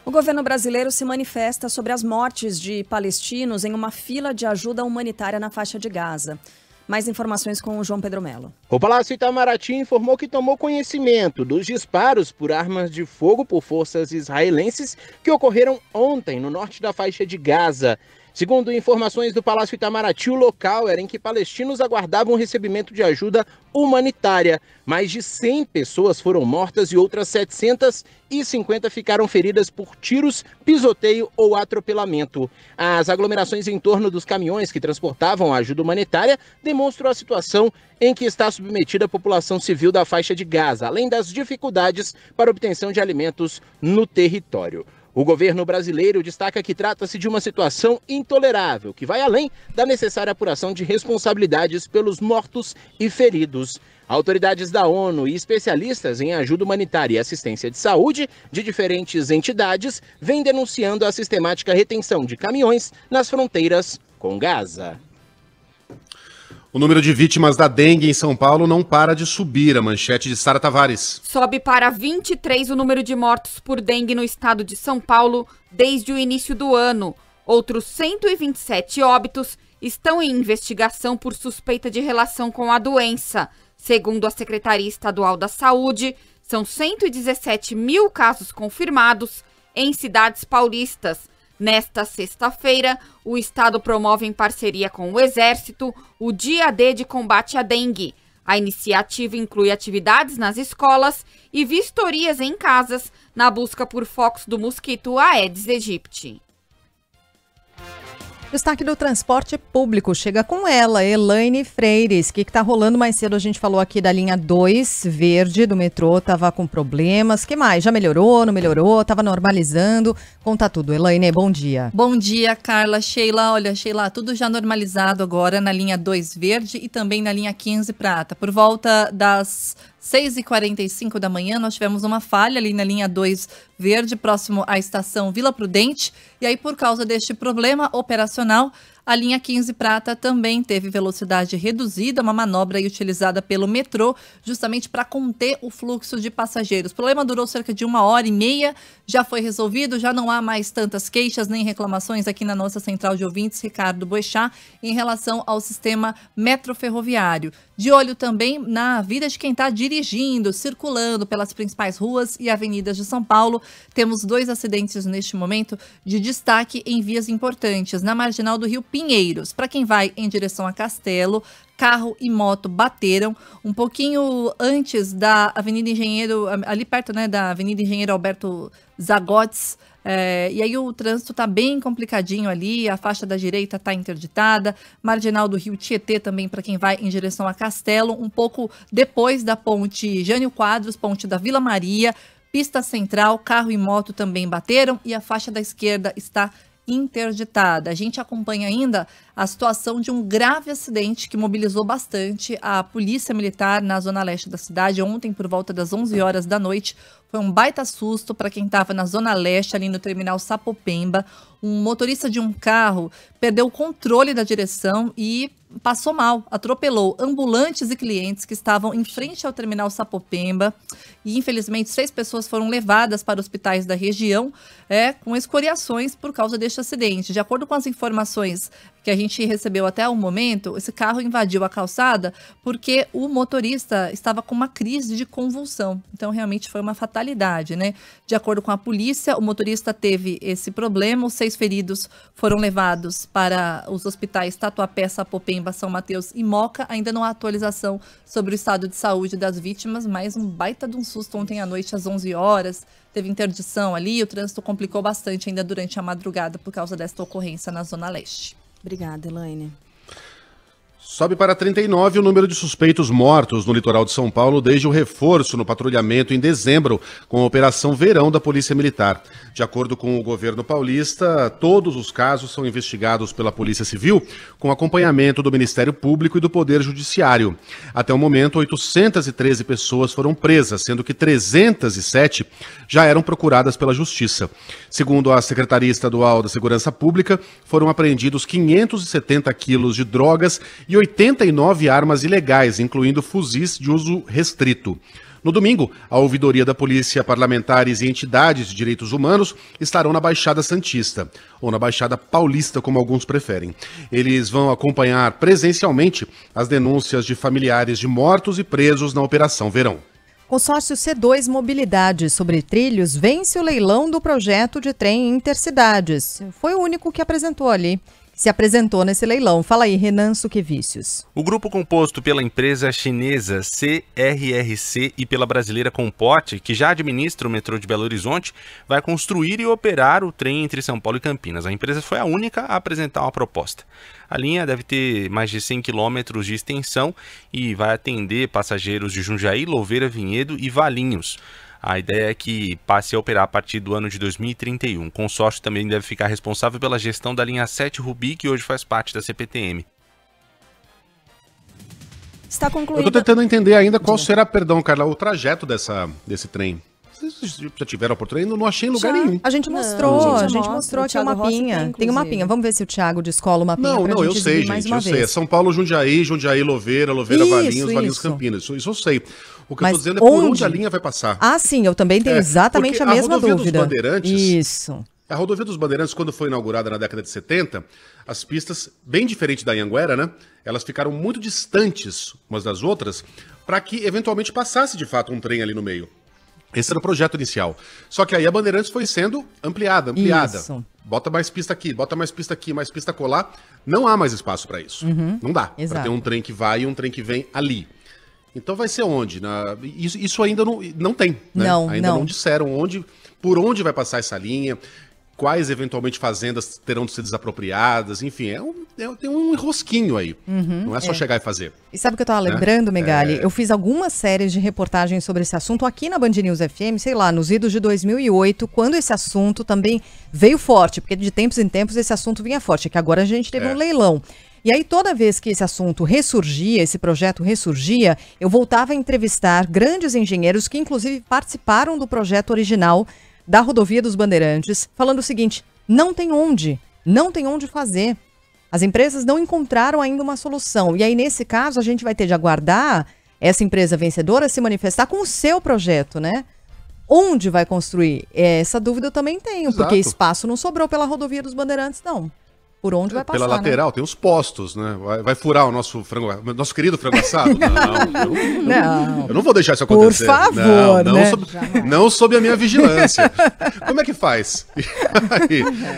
O governo brasileiro se manifesta sobre as mortes de palestinos em uma fila de ajuda humanitária na faixa de Gaza. Mais informações com o João Pedro Melo. O Palácio Itamaraty informou que tomou conhecimento dos disparos por armas de fogo por forças israelenses que ocorreram ontem no norte da faixa de Gaza. Segundo informações do Palácio Itamaraty, o local era em que palestinos aguardavam o recebimento de ajuda humanitária. Mais de cem pessoas foram mortas e outras setecentas e cinquenta ficaram feridas por tiros, pisoteio ou atropelamento. As aglomerações em torno dos caminhões que transportavam a ajuda humanitária demonstram a situação em que está submetida a população civil da faixa de Gaza, além das dificuldades para obtenção de alimentos no território. O governo brasileiro destaca que trata-se de uma situação intolerável, que vai além da necessária apuração de responsabilidades pelos mortos e feridos. Autoridades da ONU e especialistas em ajuda humanitária e assistência de saúde de diferentes entidades vêm denunciando a sistemática retenção de caminhões nas fronteiras com Gaza. O número de vítimas da dengue em São Paulo não para de subir, a manchete de Sara Tavares. Sobe para vinte e três o número de mortos por dengue no estado de São Paulo desde o início do ano. Outros cento e vinte e sete óbitos estão em investigação por suspeita de relação com a doença. Segundo a Secretaria Estadual da Saúde, são cento e dezessete mil casos confirmados em cidades paulistas. Nesta sexta-feira, o Estado promove em parceria com o Exército o Dia D de combate à dengue. A iniciativa inclui atividades nas escolas e vistorias em casas na busca por focos do mosquito Aedes aegypti. Destaque do transporte público chega com ela, Elaine Freires. O que está rolando mais cedo? A gente falou aqui da linha dois verde do metrô, estava com problemas. O que mais? Já melhorou, não melhorou? Estava normalizando? Conta tudo, Elaine, bom dia. Bom dia, Carla, Sheila. Olha, Sheila, tudo já normalizado agora na linha dois verde e também na linha quinze prata. Por volta das seis e quarenta e cinco da manhã, nós tivemos uma falha ali na linha dois verde, próximo à estação Vila Prudente. E aí, por causa deste problema operacional, a linha quinze prata também teve velocidade reduzida, uma manobra aí utilizada pelo metrô, justamente para conter o fluxo de passageiros. O problema durou cerca de uma hora e meia, já foi resolvido, já não há mais tantas queixas nem reclamações aqui na nossa central de ouvintes, Ricardo Boechat, em relação ao sistema metroferroviário. De olho também na vida de quem está dirigindo, circulando pelas principais ruas e avenidas de São Paulo. Temos dois acidentes neste momento de destaque em vias importantes. Na marginal do Rio Pinheiros, para quem vai em direção a Castelo, carro e moto bateram um pouquinho antes da Avenida Engenheiro, ali perto, né, da Avenida Engenheiro Alberto Zagotes. É, e aí o trânsito tá bem complicadinho ali, a faixa da direita tá interditada, marginal do Rio Tietê também para quem vai em direção a Castelo, um pouco depois da ponte Jânio Quadros, ponte da Vila Maria, pista central, carro e moto também bateram e a faixa da esquerda está interditada. A gente acompanha ainda a situação de um grave acidente que mobilizou bastante a polícia militar na zona leste da cidade. Ontem, por volta das onze horas da noite, foi um baita susto para quem estava na zona leste, ali no terminal Sapopemba. Um motorista de um carro perdeu o controle da direção e passou mal, atropelou ambulantes e clientes que estavam em frente ao terminal Sapopemba e, infelizmente, seis pessoas foram levadas para hospitais da região é, com escoriações por causa deste acidente. De acordo com as informações que a gente recebeu até o momento, esse carro invadiu a calçada porque o motorista estava com uma crise de convulsão. Então, realmente foi uma fatalidade, né? De acordo com a polícia, o motorista teve esse problema, os seis feridos foram levados para os hospitais Tatuapé, Sapopemba, São Mateus e Moca. Ainda não há atualização sobre o estado de saúde das vítimas, mas um baita de um susto ontem à noite, às onze horas, teve interdição ali, o trânsito complicou bastante ainda durante a madrugada por causa desta ocorrência na Zona Leste. Obrigada, Elaine. Sobe para trinta e nove o número de suspeitos mortos no litoral de São Paulo desde o reforço no patrulhamento em dezembro com a Operação Verão da Polícia Militar. De acordo com o governo paulista, todos os casos são investigados pela Polícia Civil com acompanhamento do Ministério Público e do Poder Judiciário. Até o momento, oitocentas e treze pessoas foram presas, sendo que trezentas e sete já eram procuradas pela Justiça. Segundo a Secretaria Estadual da Segurança Pública, foram apreendidos quinhentos e setenta quilos de drogas e oitenta e nove armas ilegais, incluindo fuzis de uso restrito. No domingo, a ouvidoria da polícia, parlamentares e entidades de direitos humanos estarão na Baixada Santista, ou na Baixada Paulista, como alguns preferem. Eles vão acompanhar presencialmente as denúncias de familiares de mortos e presos na Operação Verão. Consórcio C dois Mobilidade sobre Trilhos vence o leilão do projeto de trem Intercidades. Foi o único que apresentou ali. Se apresentou nesse leilão. Fala aí, Renan Suquevicius. O grupo composto pela empresa chinesa C R R C e pela brasileira Comporte, que já administra o metrô de Belo Horizonte, vai construir e operar o trem entre São Paulo e Campinas. A empresa foi a única a apresentar uma proposta. A linha deve ter mais de cem quilômetros de extensão e vai atender passageiros de Jundiaí, Louveira, Vinhedo e Valinhos. A ideia é que passe a operar a partir do ano de dois mil e trinta e um. O consórcio também deve ficar responsável pela gestão da linha sete Rubi, que hoje faz parte da C P T M. Está concluído. Eu estou tentando entender ainda qual será, perdão, Carla, o trajeto dessa, desse trem. Vocês já tiveram a oportunidade? Não achei em lugar já. Nenhum. A gente mostrou, não, a gente, a gente mostrou aqui o mapinha. Tem, tem um mapinha. Vamos ver se o Thiago descola o mapinha. Não, não, eu sei, gente. Eu vez. sei. É São Paulo, Jundiaí, Jundiaí, Louveira, Louveira, isso, Valinhos, isso. Valinhos, Campinas. Isso, isso eu sei. O que Mas eu tô dizendo é onde? por onde a linha vai passar. Ah, sim, eu também tenho é, exatamente a mesma a dúvida. Dos Bandeirantes, isso. A rodovia dos Bandeirantes, quando foi inaugurada na década de setenta, as pistas, bem diferente da Anhanguera, né? Elas ficaram muito distantes umas das outras, para que eventualmente passasse de fato um trem ali no meio. Esse era o projeto inicial. Só que aí a Bandeirantes foi sendo ampliada, ampliada. Isso. Bota mais pista aqui, bota mais pista aqui, mais pista colar. Não há mais espaço para isso. Uhum. Não dá. Para ter um trem que vai e um trem que vem ali. Então vai ser onde? Na... Isso, isso ainda não, não tem. Né? Não, ainda não. não disseram onde, por onde vai passar essa linha, quais eventualmente fazendas terão de ser desapropriadas, enfim, é um, é, tem um enrosquinho aí, uhum, não é só é. chegar e fazer. E sabe o que eu estava lembrando, é? Megali? É... Eu fiz algumas séries de reportagens sobre esse assunto aqui na Band News F M, sei lá, nos idos de dois mil e oito, quando esse assunto também veio forte, porque de tempos em tempos esse assunto vinha forte, é que agora a gente teve é. um leilão. E aí, toda vez que esse assunto ressurgia, esse projeto ressurgia, eu voltava a entrevistar grandes engenheiros que, inclusive, participaram do projeto original da rodovia dos Bandeirantes, falando o seguinte: não tem onde, não tem onde fazer. As empresas não encontraram ainda uma solução. E aí, nesse caso, a gente vai ter de aguardar essa empresa vencedora se manifestar com o seu projeto, né? Onde vai construir? Essa dúvida eu também tenho, Exato. porque espaço não sobrou pela rodovia dos Bandeirantes, não. Por onde vai passar, Pela lateral, né? Tem os postos, né? Vai, vai furar o nosso frango, nosso querido frango assado? Não, eu, não, não. Eu não vou deixar isso acontecer. Por favor, não, não, né? sob, não sob a minha vigilância. Como é que faz?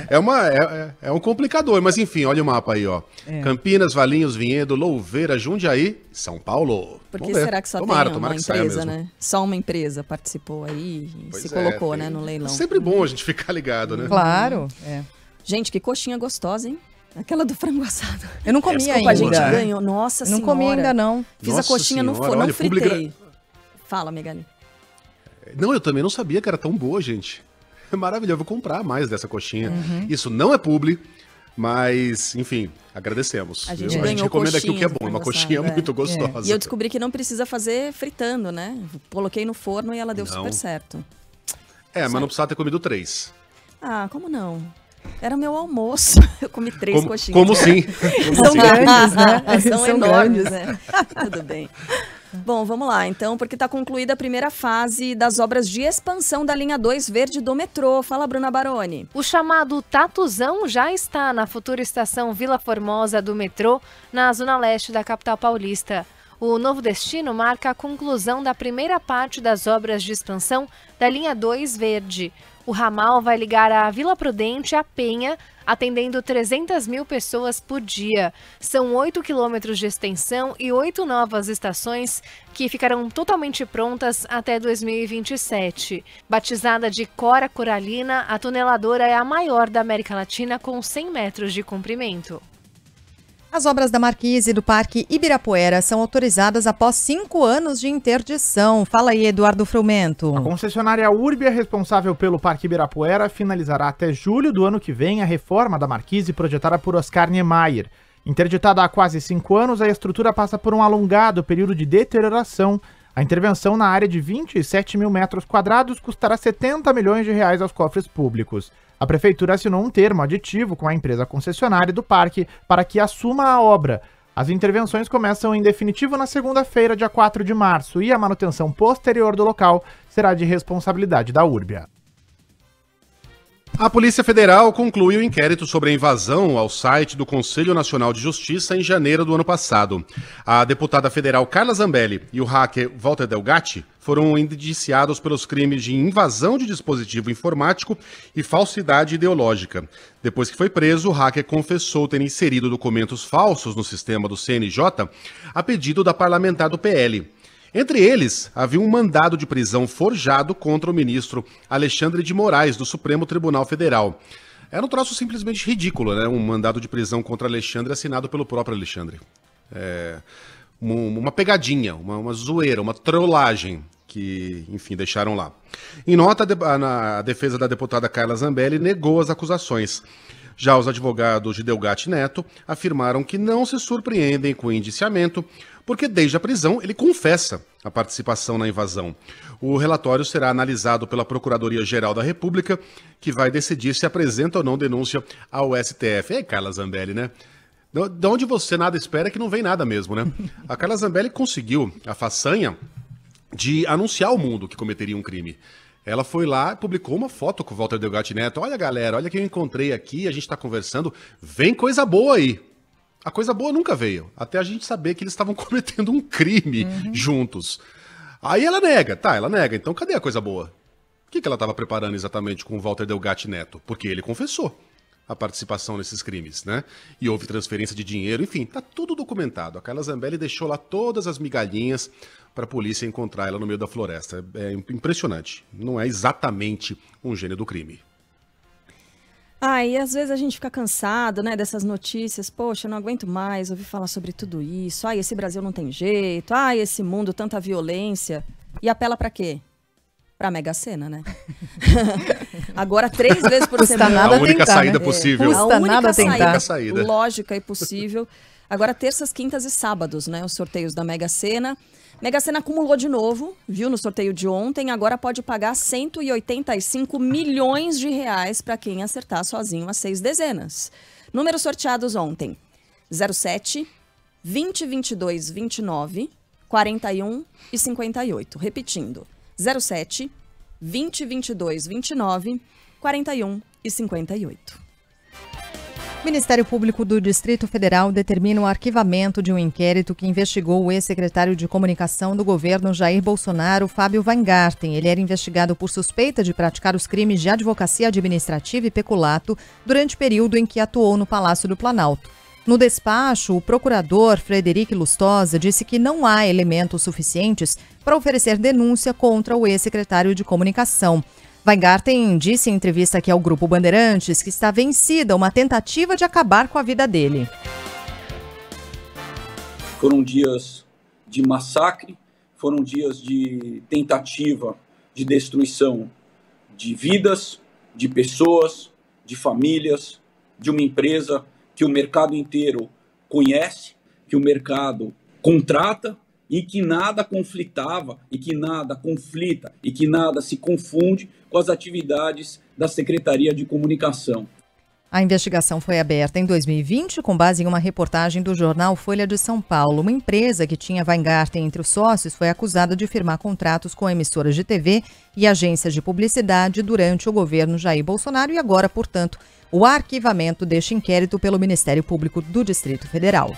é, uma, é, é um complicador, mas enfim, olha o mapa aí, ó. É. Campinas, Valinhos, Vinhedo, Louveira, Jundiaí, São Paulo. Porque será que só tomara, tem tomara uma que empresa, né? Só uma empresa participou aí e pois se é, colocou, tem... né, no leilão. Sempre bom a gente ficar ligado, né? Claro, é. Gente, que coxinha gostosa, hein? Aquela do frango assado. Eu não comia ainda. Desculpa, a gente ganhou. Nossa senhora. Não comi ainda, não. Fiz a coxinha no forno, não fritei. Fala, Megali. Não, eu também não sabia que era tão boa, gente. É maravilhoso, eu vou comprar mais dessa coxinha. Uhum. Isso não é publi, mas, enfim, agradecemos. A gente, a gente recomenda aqui o que é bom, uma coxinha assado, muito é. gostosa. E eu descobri que não precisa fazer fritando, né? Coloquei no forno e ela deu não. super certo. É, mas não precisava ter comido três. Ah, como não? Era meu almoço. Eu comi três como, coxinhas. Como sim? Como são sim. grandes, né? São, são enormes, grandes. né? Tudo bem. Bom, vamos lá, então, porque está concluída a primeira fase das obras de expansão da linha dois verde do metrô. Fala, Bruna Baroni. O chamado Tatuzão já está na futura estação Vila Formosa do metrô, na zona leste da capital paulista. O novo destino marca a conclusão da primeira parte das obras de expansão da linha dois verde. O ramal vai ligar a Vila Prudente à Penha, atendendo trezentas mil pessoas por dia. São oito quilômetros de extensão e oito novas estações que ficarão totalmente prontas até dois mil e vinte e sete. Batizada de Cora Coralina, a tuneladora é a maior da América Latina, com cem metros de comprimento. As obras da Marquise do Parque Ibirapuera são autorizadas após cinco anos de interdição. Fala aí, Eduardo Frumento. A concessionária Úrbia, responsável pelo Parque Ibirapuera, finalizará até julho do ano que vem a reforma da Marquise projetada por Oscar Niemeyer. Interditada há quase cinco anos, a estrutura passa por um alongado período de deterioração. A intervenção na área de vinte e sete mil metros quadrados custará setenta milhões de reais aos cofres públicos. A prefeitura assinou um termo aditivo com a empresa concessionária do parque para que assuma a obra. As intervenções começam em definitivo na segunda-feira, dia quatro de março, e a manutenção posterior do local será de responsabilidade da Úrbia. A Polícia Federal conclui o inquérito sobre a invasão ao site do Conselho Nacional de Justiça em janeiro do ano passado. A deputada federal Carla Zambelli e o hacker Walter Delgatti foram indiciados pelos crimes de invasão de dispositivo informático e falsidade ideológica. Depois que foi preso, o hacker confessou ter inserido documentos falsos no sistema do C N J a pedido da parlamentar do P L. Entre eles, havia um mandado de prisão forjado contra o ministro Alexandre de Moraes, do Supremo Tribunal Federal. Era um troço simplesmente ridículo, né? Um mandado de prisão contra Alexandre assinado pelo próprio Alexandre. É, uma pegadinha, uma, uma zoeira, uma trollagem que, enfim, deixaram lá. Em nota, a defesa da deputada Carla Zambelli negou as acusações. Já os advogados de Delgatti Neto afirmaram que não se surpreendem com o indiciamento, porque desde a prisão ele confessa a participação na invasão. O relatório será analisado pela Procuradoria-Geral da República, que vai decidir se apresenta ou não denúncia ao S T F. É Carla Zambelli, né? De onde você nada espera que não vem nada mesmo, né? A Carla Zambelli conseguiu a façanha de anunciar ao mundo que cometeria um crime. Ela foi lá e publicou uma foto com o Walter Delgatti Neto. Olha, galera, olha quem eu encontrei aqui, a gente está conversando, vem coisa boa aí. A coisa boa nunca veio, até a gente saber que eles estavam cometendo um crime uhum. juntos. Aí ela nega, tá, ela nega, então cadê a coisa boa? O que, que ela estava preparando exatamente com o Walter Delgatti Neto? Porque ele confessou a participação nesses crimes, né? E houve transferência de dinheiro, enfim, tá tudo documentado. A Carla Zambelli deixou lá todas as migalhinhas para a polícia encontrar ela no meio da floresta. É impressionante. Não é exatamente um gênio do crime. Ah, e às vezes a gente fica cansado, né, dessas notícias. Poxa, eu não aguento mais ouvir falar sobre tudo isso. Ai, esse Brasil não tem jeito. Ai, esse mundo, tanta violência. E apela para quê? Pra Mega Sena, né? Agora, três vezes por Custa semana. Nada a única tentar, saída né? possível. É. Custa a única nada saída tentar. Lógica e possível. Agora, terças, quintas e sábados, né? Os sorteios da Mega Sena. Mega Sena acumulou de novo, viu, no sorteio de ontem. Agora pode pagar cento e oitenta e cinco milhões de reais para quem acertar sozinho as seis dezenas. Números sorteados ontem: zero sete, vinte, vinte e dois, vinte e nove, quarenta e um e cinquenta e oito. Repetindo: zero sete, vinte, vinte e dois, vinte e nove, quarenta e um e cinquenta e oito. O Ministério Público do Distrito Federal determina o arquivamento de um inquérito que investigou o ex-secretário de Comunicação do governo Jair Bolsonaro, Fábio Weingarten. Ele era investigado por suspeita de praticar os crimes de advocacia administrativa e peculato durante o período em que atuou no Palácio do Planalto. No despacho, o procurador Frederic Lustosa disse que não há elementos suficientes para oferecer denúncia contra o ex-secretário de Comunicação. Weingarten disse em entrevista aqui ao Grupo Bandeirantes que está vencida uma tentativa de acabar com a vida dele. Foram dias de massacre, foram dias de tentativa de destruição de vidas, de pessoas, de famílias, de uma empresa que o mercado inteiro conhece, que o mercado contrata, e que nada conflitava, e que nada conflita, e que nada se confunde com as atividades da Secretaria de Comunicação. A investigação foi aberta em dois mil e vinte com base em uma reportagem do jornal Folha de São Paulo. Uma empresa que tinha Weingarten entre os sócios foi acusada de firmar contratos com emissoras de T V e agências de publicidade durante o governo Jair Bolsonaro e agora, portanto, o arquivamento deste inquérito pelo Ministério Público do Distrito Federal.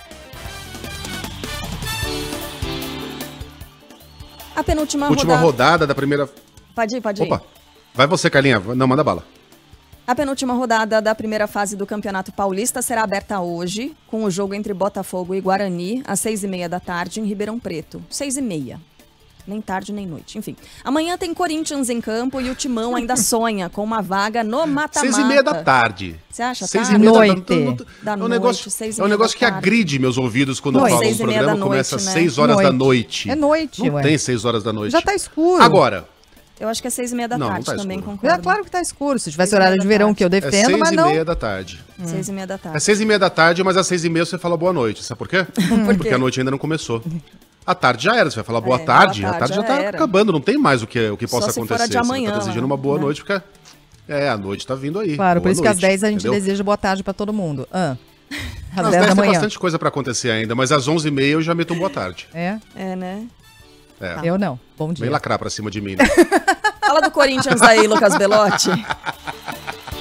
A penúltima Última rodada... rodada da primeira... Pode ir, pode ir. Opa, vai você, Carlinha. Não, manda bala. A penúltima rodada da primeira fase do Campeonato Paulista será aberta hoje, com o jogo entre Botafogo e Guarani, às seis e meia da tarde, em Ribeirão Preto. Seis e meia. Nem tarde, nem noite. Enfim, amanhã tem Corinthians em campo e o Timão ainda sonha com uma vaga no mata-mata. Seis e meia da tarde. Você acha? Seis e meia noite. Da, no, no, da noite. É um negócio, seis e meia é um negócio que agride meus ouvidos quando eu falo. O programa começa às seis horas da noite. É noite, Não ué. tem seis horas da noite. Já tá escuro. Agora... Eu acho que é seis e meia da não, tarde não tá também, escuro. concordo. É claro que tá escuro, se tivesse horário de verão tarde. que eu defendo, é mas não... É seis e meia da tarde. Hum. Seis e meia da tarde. É seis e meia da tarde, mas às seis e meia você fala boa noite, sabe por quê? por quê? Porque a noite ainda não começou. A tarde já era, você vai falar boa é, tarde, boa tarde, a tarde já, já tá era. acabando, não tem mais o que, o que possa acontecer. Só se acontecer. for a de amanhã. Você tá desejando uma boa né? noite, porque é, a noite tá vindo aí. Claro, boa por isso noite, que às dez a gente entendeu? deseja boa tarde pra todo mundo. Ah. Às dez da manhã. Tem bastante coisa pra acontecer ainda, mas às onze e meia eu já meto um boa tarde. É? É, né? É. Eu não. Bom dia. Vem lacrar pra cima de mim, né? Fala do Corinthians aí, Lucas Belotti.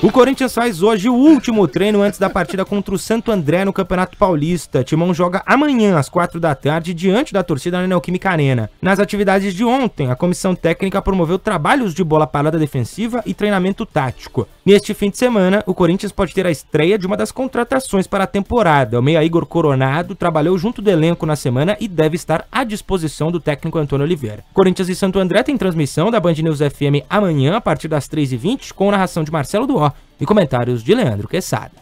O Corinthians faz hoje o último treino antes da partida contra o Santo André no Campeonato Paulista. Timão joga amanhã às quatro da tarde diante da torcida na Neoquímica Arena. Nas atividades de ontem, a comissão técnica promoveu trabalhos de bola parada defensiva e treinamento tático. Neste fim de semana, o Corinthians pode ter a estreia de uma das contratações para a temporada. O meia Igor Coronado trabalhou junto do elenco na semana e deve estar à disposição do técnico Antônio Oliveira. Corinthians e Santo André tem transmissão da Band News F M amanhã a partir das três e vinte com narração de Marcelo Duó e comentários de Leandro Quessada.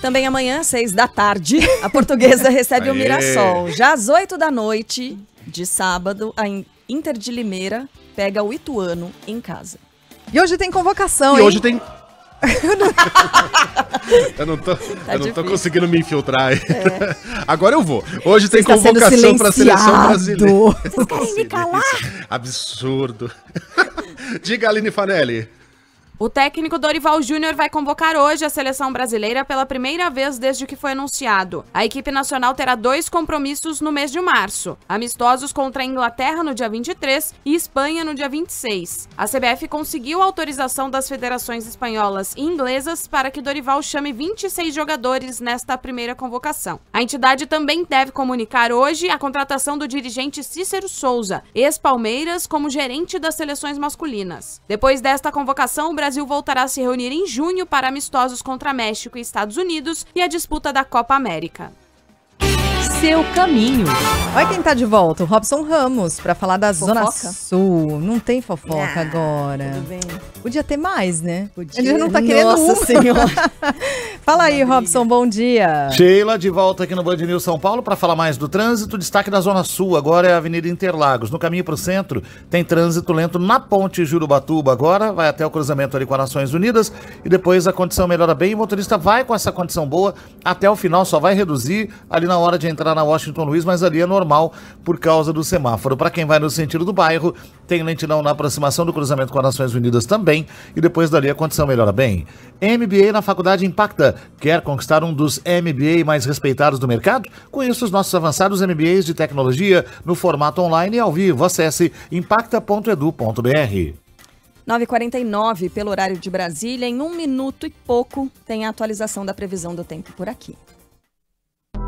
Também amanhã, às seis da tarde, a Portuguesa recebe o Mirassol. Já às oito da noite de sábado, a Inter de Limeira pega o Ituano em casa. E hoje tem convocação, E hein? hoje tem... eu não tô, tá eu não tô conseguindo me infiltrar. É. Agora eu vou. Hoje Você tem convocação para a seleção brasileira. Vocês querem me calar? Absurdo. Diga, Aline Fanelli. O técnico Dorival Júnior vai convocar hoje a seleção brasileira pela primeira vez desde que foi anunciado. A equipe nacional terá dois compromissos no mês de março, amistosos contra a Inglaterra no dia vinte e três e Espanha no dia vinte e seis. A C B F conseguiu a autorização das federações espanholas e inglesas para que Dorival chame vinte e seis jogadores nesta primeira convocação. A entidade também deve comunicar hoje a contratação do dirigente Cícero Souza, ex-Palmeiras, como gerente das seleções masculinas. Depois desta convocação, o Brasil O Brasil voltará a se reunir em junho para amistosos contra México e Estados Unidos e a disputa da Copa América. Seu caminho. Olha quem tá de volta, o Robson Ramos, para falar da fofoca? Zona Sul. Não tem fofoca ah, agora. Tudo bem. Podia ter mais, né? Podia. Ele não tá querendo Nossa uma. Senhora. Fala aí, Robson, bom dia. Sheila, de volta aqui no Band News São Paulo para falar mais do trânsito. Destaque da Zona Sul, agora é a Avenida Interlagos. No caminho para o centro, tem trânsito lento na ponte Jurubatuba. Agora vai até o cruzamento ali com as Nações Unidas e depois a condição melhora bem. O motorista vai com essa condição boa até o final, só vai reduzir ali na hora de entrar na Washington Luiz, mas ali é normal por causa do semáforo. Para quem vai no sentido do bairro, tem lentidão na aproximação do cruzamento com as Nações Unidas também e depois dali a condição melhora bem. M B A na Faculdade Impacta. Quer conquistar um dos M B A mais respeitados do mercado? Conheça os nossos avançados M B As de tecnologia no formato online e ao vivo. Acesse impacta ponto edu ponto br. nove e quarenta e nove pelo horário de Brasília. Em um minuto e pouco tem a atualização da previsão do tempo por aqui.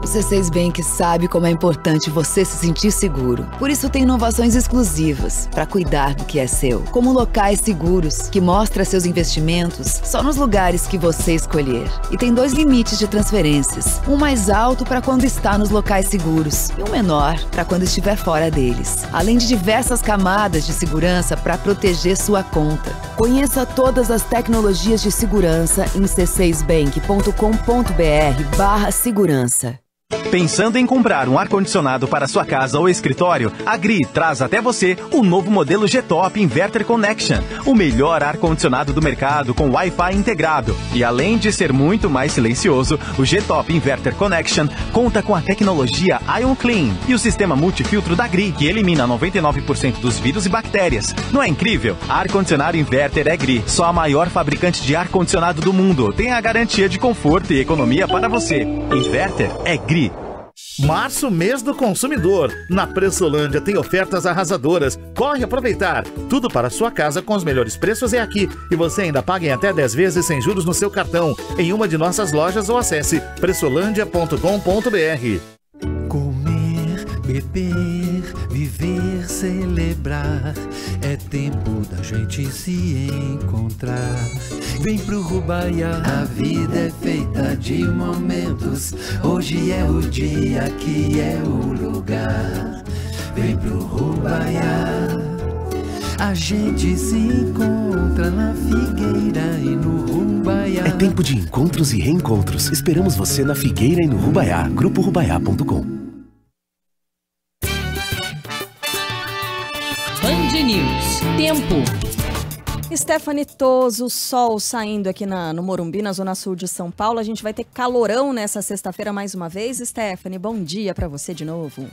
O C seis Bank sabe como é importante você se sentir seguro. Por isso tem inovações exclusivas para cuidar do que é seu. Como locais seguros, que mostra seus investimentos só nos lugares que você escolher. E tem dois limites de transferências. Um mais alto para quando está nos locais seguros e um menor para quando estiver fora deles. Além de diversas camadas de segurança para proteger sua conta. Conheça todas as tecnologias de segurança em c seis bank ponto com ponto br barra segurança. Pensando em comprar um ar-condicionado para sua casa ou escritório? A Gri traz até você o novo modelo G-Top Inverter Connection, o melhor ar-condicionado do mercado com Wi-Fi integrado. E além de ser muito mais silencioso, o G-Top Inverter Connection conta com a tecnologia Ion Clean e o sistema multifiltro da Gri, que elimina noventa e nove por cento dos vírus e bactérias. Não é incrível? Ar-condicionado Inverter é Gri, só a maior fabricante de ar-condicionado do mundo. Tem a garantia de conforto e economia para você. Inverter é Gri. Março, mês do consumidor. Na Preçolândia tem ofertas arrasadoras. Corre aproveitar. Tudo para sua casa com os melhores preços é aqui. E você ainda paga em até dez vezes sem juros no seu cartão. Em uma de nossas lojas ou acesse preçolândia ponto com ponto br. Comer, beber, viver, celebrar. É tempo da gente se encontrar. Vem pro Rubaiá. A vida é feita de momentos. Hoje é o dia, aqui é o lugar. Vem pro Rubaiá. A gente se encontra na Figueira e no Rubaiá. É tempo de encontros e reencontros. Esperamos você na Figueira e no Rubaiá. Grupo Rubaiá ponto com. Band News. Tempo. Stephanie Toso, sol saindo aqui na, no Morumbi, na Zona Sul de São Paulo. A gente vai ter calorão nessa sexta-feira mais uma vez. Stephanie, bom dia para você de novo.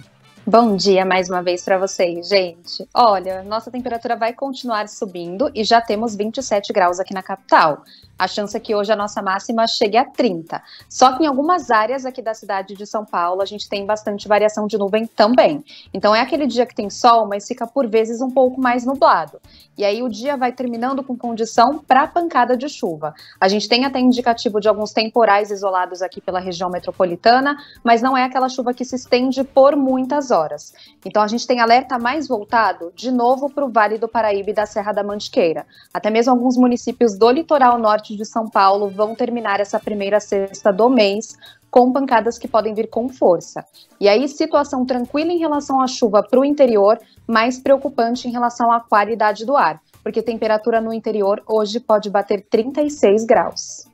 Bom dia mais uma vez para vocês, gente. Olha, nossa temperatura vai continuar subindo e já temos vinte e sete graus aqui na capital. A chance é que hoje a nossa máxima chegue a trinta. Só que em algumas áreas aqui da cidade de São Paulo, a gente tem bastante variação de nuvem também. Então é aquele dia que tem sol, mas fica por vezes um pouco mais nublado. E aí o dia vai terminando com condição para pancada de chuva. A gente tem até indicativo de alguns temporais isolados aqui pela região metropolitana, mas não é aquela chuva que se estende por muitas horas. Então a gente tem alerta mais voltado de novo para o Vale do Paraíba e da Serra da Mantiqueira. Até mesmo alguns municípios do litoral norte de São Paulo vão terminar essa primeira sexta do mês com pancadas que podem vir com força. E aí, situação tranquila em relação à chuva para o interior, mais preocupante em relação à qualidade do ar, porque temperatura no interior hoje pode bater trinta e seis graus.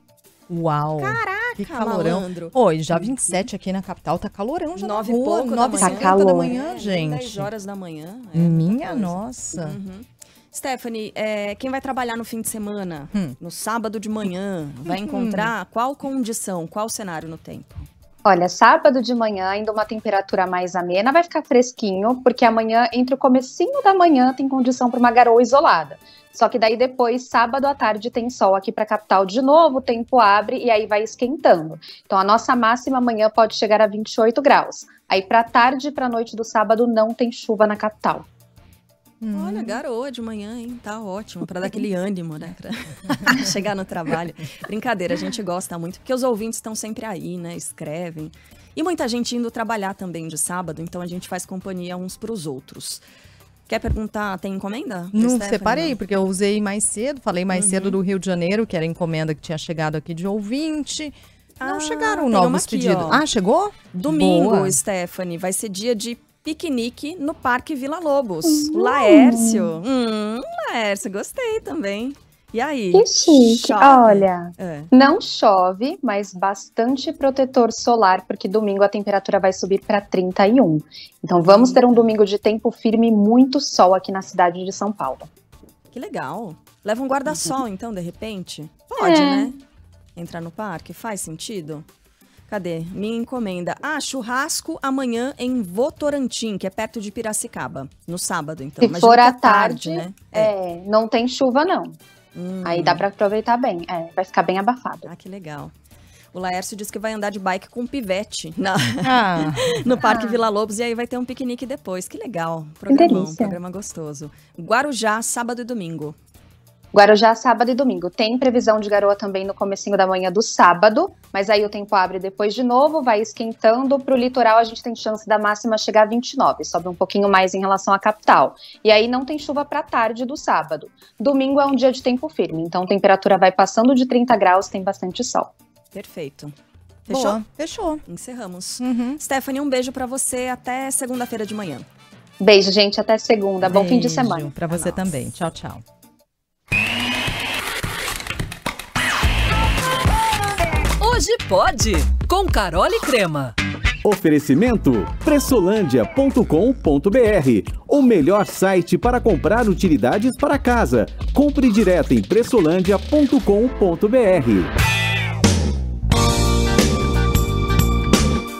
Uau! Caraca, que calorão! Malandro. Oi, já vinte e sete aqui na capital, tá calorão já. Nove e pouco da manhã. Tá calor. Da manhã, gente. dez horas da manhã. É, Minha nossa! Uhum. Stephanie, é, quem vai trabalhar no fim de semana, hum. no sábado de manhã, vai encontrar qual condição, qual cenário no tempo? Olha, sábado de manhã, ainda uma temperatura mais amena, vai ficar fresquinho, porque amanhã, entre o comecinho da manhã, tem condição para uma garoa isolada. Só que daí depois, sábado à tarde, tem sol aqui para a capital de novo, o tempo abre e aí vai esquentando. Então a nossa máxima amanhã pode chegar a vinte e oito graus. Aí para tarde e para noite do sábado não tem chuva na capital. Hum. Olha, garoa de manhã, hein? Tá ótimo, para dar aquele ânimo, né? Pra chegar no trabalho. Brincadeira, a gente gosta muito, porque os ouvintes estão sempre aí, né? Escrevem. E muita gente indo trabalhar também de sábado, então a gente faz companhia uns para os outros. Quer perguntar, tem encomenda? Não, separei, não? Porque eu usei mais cedo, falei mais uhum. cedo do Rio de Janeiro, que era a encomenda que tinha chegado aqui de ouvinte. Não ah, chegaram novos aqui, pedidos. Ó. Ah, chegou? Domingo, boa. Stephanie, vai ser dia de piquenique no Parque Vila Lobos. Uhum. Laércio. Hum, Laércio, gostei também. E aí? Que chique. Chove. Olha, é. não chove, mas bastante protetor solar, porque domingo a temperatura vai subir para trinta e um. Então vamos ter um domingo de tempo firme e muito sol aqui na cidade de São Paulo. Que legal. Leva um guarda-sol, então, de repente? Pode, é. né? Entrar no parque, faz sentido? Cadê? Minha encomenda. Ah, churrasco amanhã em Votorantim, que é perto de Piracicaba. No sábado, então. Se Imagina for à tarde, tarde, né? É, é, não tem chuva, não. Hum. Aí dá pra aproveitar bem. É, vai ficar bem abafado. Ah, que legal. O Laércio disse que vai andar de bike com um pivete na... ah. no Parque ah. Vila Lobos. E aí vai ter um piquenique depois. Que legal. Programão, que delícia. Programa gostoso. Guarujá, sábado e domingo. Guarujá, sábado e domingo. Tem previsão de garoa também no comecinho da manhã do sábado, mas aí o tempo abre depois de novo, vai esquentando. Para o litoral, a gente tem chance da máxima chegar a vinte e nove, sobe um pouquinho mais em relação à capital. E aí não tem chuva para tarde do sábado. Domingo é um dia de tempo firme, então a temperatura vai passando de trinta graus, tem bastante sol. Perfeito. Fechou? Boa. Fechou. Encerramos. Uhum. Stephanie, um beijo para você. Até segunda-feira de manhã. Beijo, gente. Até segunda. Beijo. Bom fim de semana. Para você também. Tchau, tchau. Hoje pode, com Carole Crema. Oferecimento pressolândia ponto com ponto br, o melhor site para comprar utilidades para casa. Compre direto em pressolândia ponto com ponto br.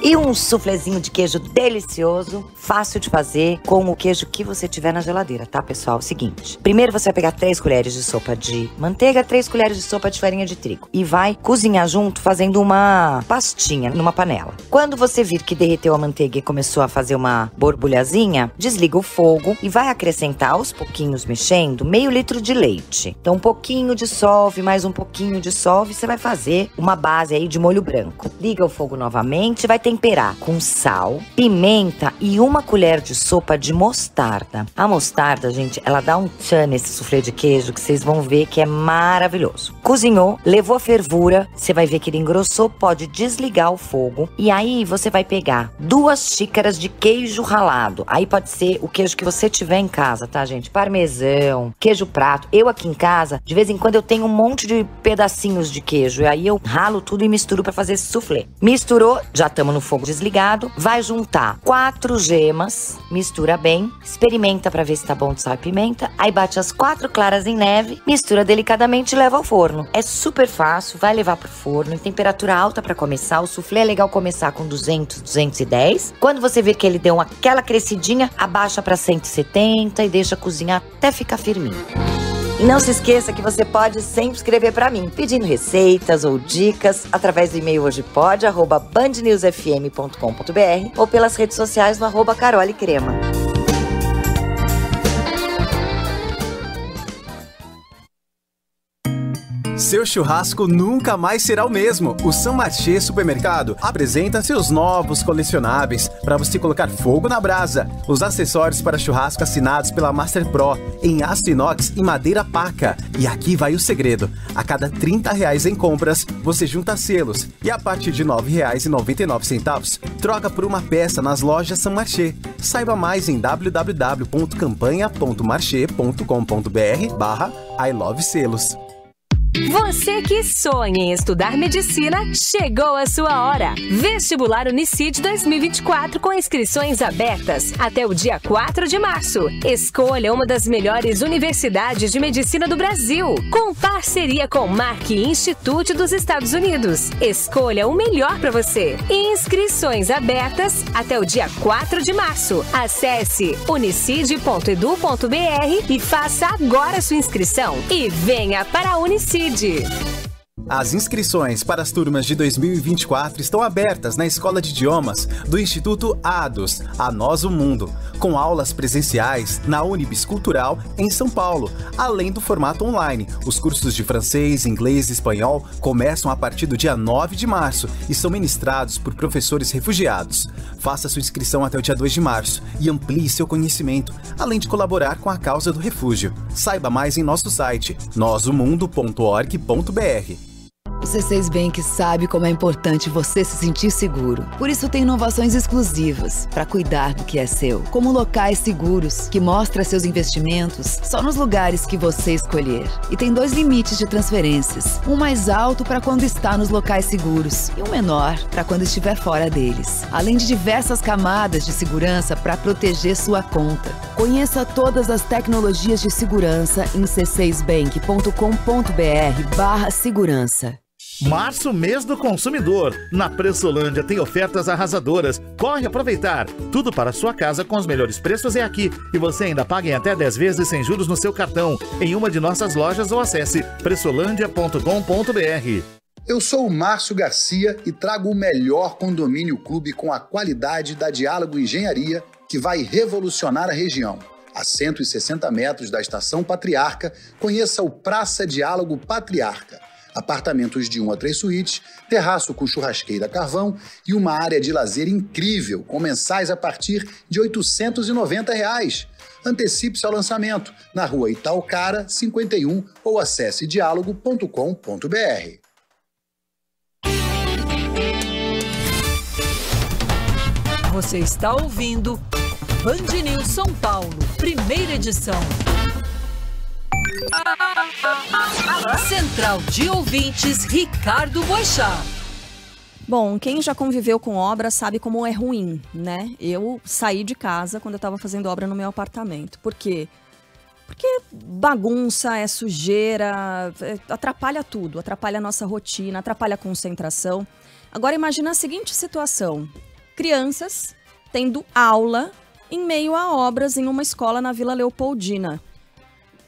E um suflezinho de queijo delicioso, fácil de fazer, com o queijo que você tiver na geladeira, tá, pessoal? É o seguinte, primeiro você vai pegar três colheres de sopa de manteiga, três colheres de sopa de farinha de trigo e vai cozinhar junto fazendo uma pastinha numa panela. Quando você vir que derreteu a manteiga e começou a fazer uma borbulhazinha, desliga o fogo e vai acrescentar aos pouquinhos, mexendo, meio litro de leite. Então um pouquinho dissolve, mais um pouquinho dissolve, você vai fazer uma base aí de molho branco. Liga o fogo novamente, vai ter temperar com sal, pimenta e uma colher de sopa de mostarda. A mostarda, gente, ela dá um tchan nesse soufflé de queijo que vocês vão ver que é maravilhoso. Cozinhou, levou a fervura, você vai ver que ele engrossou, pode desligar o fogo. E aí você vai pegar duas xícaras de queijo ralado. Aí pode ser o queijo que você tiver em casa, tá, gente? Parmesão, queijo prato. Eu aqui em casa, de vez em quando eu tenho um monte de pedacinhos de queijo. E aí eu ralo tudo e misturo pra fazer esse soufflé. Misturou, já estamos no fogo desligado, vai juntar quatro gemas, mistura bem, experimenta pra ver se tá bom de sal e pimenta, aí bate as quatro claras em neve, mistura delicadamente e leva ao forno. É super fácil, vai levar pro forno em temperatura alta pra começar. O soufflé é legal começar com duzentos, duzentos e dez. Quando você ver que ele deu aquela crescidinha, abaixa pra cento e setenta e deixa cozinhar até ficar firminho. E não se esqueça que você pode sempre escrever para mim, pedindo receitas ou dicas, através do e-mail hojepode, arroba bandnewsfm ponto com ponto br ou pelas redes sociais no arroba Carole Crema. Seu churrasco nunca mais será o mesmo. O São Marché Supermercado apresenta seus novos colecionáveis para você colocar fogo na brasa. Os acessórios para churrasco assinados pela Master Pro em aço inox e madeira paca. E aqui vai o segredo. A cada trinta reais em compras, você junta selos. E a partir de nove reais e noventa e nove centavos, troca por uma peça nas lojas São Marché. Saiba mais em w w w ponto campanha ponto marché ponto com ponto br barra I Love Selos. Você que sonha em estudar medicina, chegou a sua hora. Vestibular Unicid dois mil e vinte e quatro com inscrições abertas até o dia quatro de março. Escolha uma das melhores universidades de medicina do Brasil, com parceria com Mark Institute dos Estados Unidos. Escolha o melhor para você. Inscrições abertas até o dia quatro de março. Acesse unicid ponto edu ponto br e faça agora sua inscrição. E venha para a Unicid. As inscrições para as turmas de dois mil e vinte e quatro estão abertas na Escola de Idiomas do Instituto A D U S, A Nós o Mundo, com aulas presenciais na Unibis Cultural em São Paulo, além do formato online. Os cursos de francês, inglês e espanhol começam a partir do dia nove de março e são ministrados por professores refugiados. Faça sua inscrição até o dia dois de março e amplie seu conhecimento, além de colaborar com a causa do refúgio. Saiba mais em nosso site, nós o mundo ponto org ponto br. O C seis Bank sabe como é importante você se sentir seguro. Por isso tem inovações exclusivas para cuidar do que é seu, como locais seguros, que mostra seus investimentos só nos lugares que você escolher. E tem dois limites de transferências, um mais alto para quando está nos locais seguros e um menor para quando estiver fora deles. Além de diversas camadas de segurança para proteger sua conta. Conheça todas as tecnologias de segurança em c seis bank ponto com ponto br barra segurança. Março, mês do consumidor. Na Pressolândia tem ofertas arrasadoras. Corre aproveitar. Tudo para a sua casa com os melhores preços é aqui. E você ainda paga em até dez vezes sem juros no seu cartão. Em uma de nossas lojas ou acesse pressolândia ponto com ponto br. Eu sou o Márcio Garcia e trago o melhor condomínio clube com a qualidade da Diálogo Engenharia, que vai revolucionar a região. A cento e sessenta metros da Estação Patriarca, conheça o Praça Diálogo Patriarca. Apartamentos de uma a três suítes, terraço com churrasqueira a carvão e uma área de lazer incrível, com mensais a partir de oitocentos e noventa reais. Antecipe-se ao lançamento na Rua Itaucara, cinquenta e um, ou acesse diálogo ponto com ponto br. Você está ouvindo Band News São Paulo, primeira edição. Central de Ouvintes, Ricardo Boixá. Bom, quem já conviveu com obra sabe como é ruim, né? Eu saí de casa quando eu estava fazendo obra no meu apartamento. Por quê? Porque bagunça, é sujeira, atrapalha tudo. Atrapalha a nossa rotina, atrapalha a concentração. Agora imagina a seguinte situação. Crianças tendo aula em meio a obras em uma escola na Vila Leopoldina.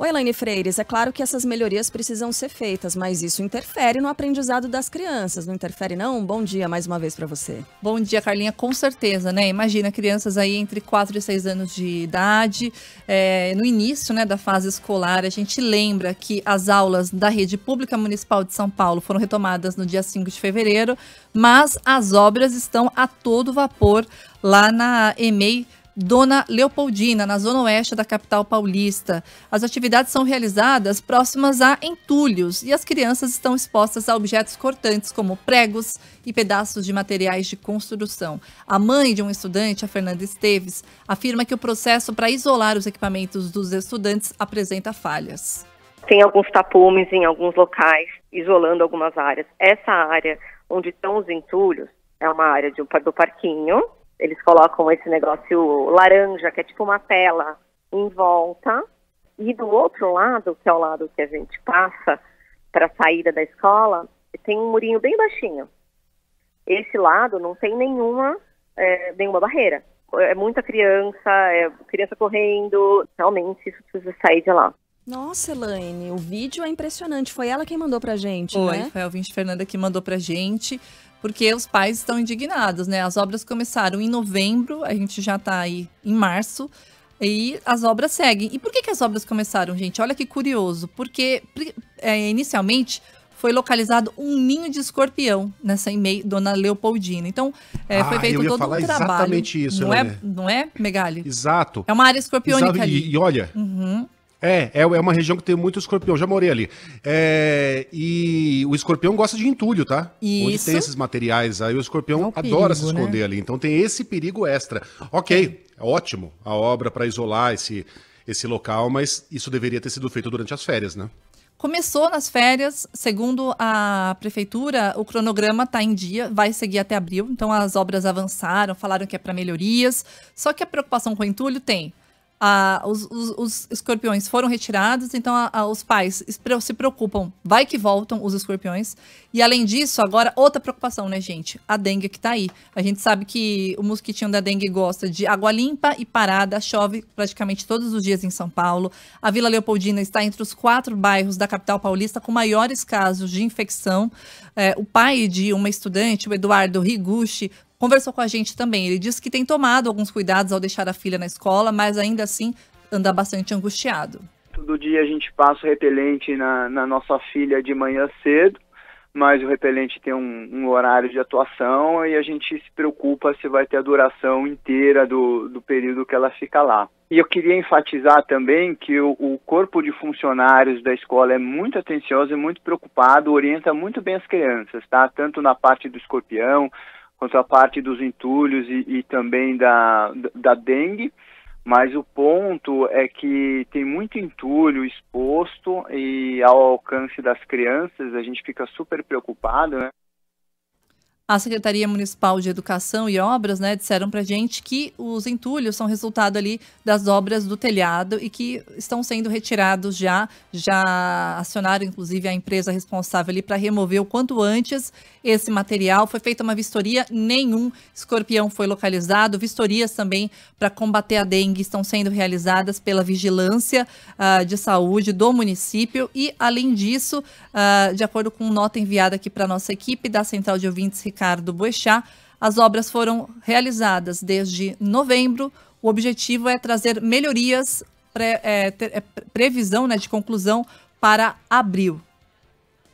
Oi, Elaine Freires, é claro que essas melhorias precisam ser feitas, mas isso interfere no aprendizado das crianças, não interfere não? Bom dia mais uma vez para você. Bom dia, Carlinha, com certeza, né? Imagina crianças aí entre quatro e seis anos de idade, é, no início, né, da fase escolar. A gente lembra que as aulas da rede pública municipal de São Paulo foram retomadas no dia cinco de fevereiro, mas as obras estão a todo vapor lá na EMEI Dona Leopoldina, na zona oeste da capital paulista. As atividades são realizadas próximas a entulhos e as crianças estão expostas a objetos cortantes, como pregos e pedaços de materiais de construção. A mãe de um estudante, a Fernanda Esteves, afirma que o processo para isolar os equipamentos dos estudantes apresenta falhas. Tem alguns tapumes em alguns locais, isolando algumas áreas. Essa área onde estão os entulhos é uma área de um, do parquinho. Eles colocam esse negócio laranja, que é tipo uma tela, em volta. E do outro lado, que é o lado que a gente passa para a saída da escola, tem um murinho bem baixinho. Esse lado não tem nenhuma, é, nenhuma barreira. É muita criança, é criança correndo. Realmente, isso precisa sair de lá. Nossa, Elaine, o vídeo é impressionante. Foi ela quem mandou pra gente, foi, né? Foi, foi a ouvinte Fernanda que mandou pra gente, porque os pais estão indignados, né? As obras começaram em novembro, a gente já tá aí em março, e as obras seguem. E por que que as obras começaram, gente? Olha que curioso, porque é, inicialmente foi localizado um ninho de escorpião nessa EMEI Dona Leopoldina. Então, é, ah, foi feito todo um trabalho. Exatamente isso, não é, não é, Megali? Exato. É uma área escorpiônica. Exato, ali. E, e olha... Uhum. É, é uma região que tem muito escorpião, já morei ali. É, e o escorpião gosta de entulho, tá? Isso. Onde tem esses materiais, aí o escorpião é um adora perigo, se esconder, né? Ali, então tem esse perigo extra. Ok, é ótimo a obra para isolar esse, esse local, mas isso deveria ter sido feito durante as férias, né? Começou nas férias, segundo a prefeitura, o cronograma está em dia, vai seguir até abril, então as obras avançaram, falaram que é para melhorias, só que a preocupação com o entulho tem... Ah, os, os, os escorpiões foram retirados, então a, a, os pais se preocupam, vai que voltam os escorpiões. E além disso, agora outra preocupação, né, gente? A dengue que tá aí. A gente sabe que o mosquitinho da dengue gosta de água limpa e parada, chove praticamente todos os dias em São Paulo. A Vila Leopoldina está entre os quatro bairros da capital paulista com maiores casos de infecção. É, o pai de uma estudante, o Eduardo Riguchi, conversou com a gente também. Ele disse que tem tomado alguns cuidados ao deixar a filha na escola, mas ainda assim anda bastante angustiado. Todo dia a gente passa o repelente na, na nossa filha de manhã cedo, mas o repelente tem um, um horário de atuação e a gente se preocupa se vai ter a duração inteira do, do período que ela fica lá. E eu queria enfatizar também que o, o corpo de funcionários da escola é muito atencioso e muito preocupado, orienta muito bem as crianças, tá? Tanto na parte do escorpião, quanto à parte dos entulhos e, e também da, da dengue, mas o ponto é que tem muito entulho exposto e ao alcance das crianças, a gente fica super preocupado, né? A Secretaria Municipal de Educação e Obras, né, disseram pra gente que os entulhos são resultado ali das obras do telhado e que estão sendo retirados já, já acionaram inclusive a empresa responsável ali para remover o quanto antes esse material. Foi feita uma vistoria, nenhum escorpião foi localizado. Vistorias também para combater a dengue estão sendo realizadas pela Vigilância uh, de Saúde do município e, além disso, uh, de acordo com nota enviada aqui para nossa equipe da Central de Ouvintes Ricardo Boechat, as obras foram realizadas desde novembro. O objetivo é trazer melhorias, pré, é, ter, é, previsão, né, de conclusão para abril.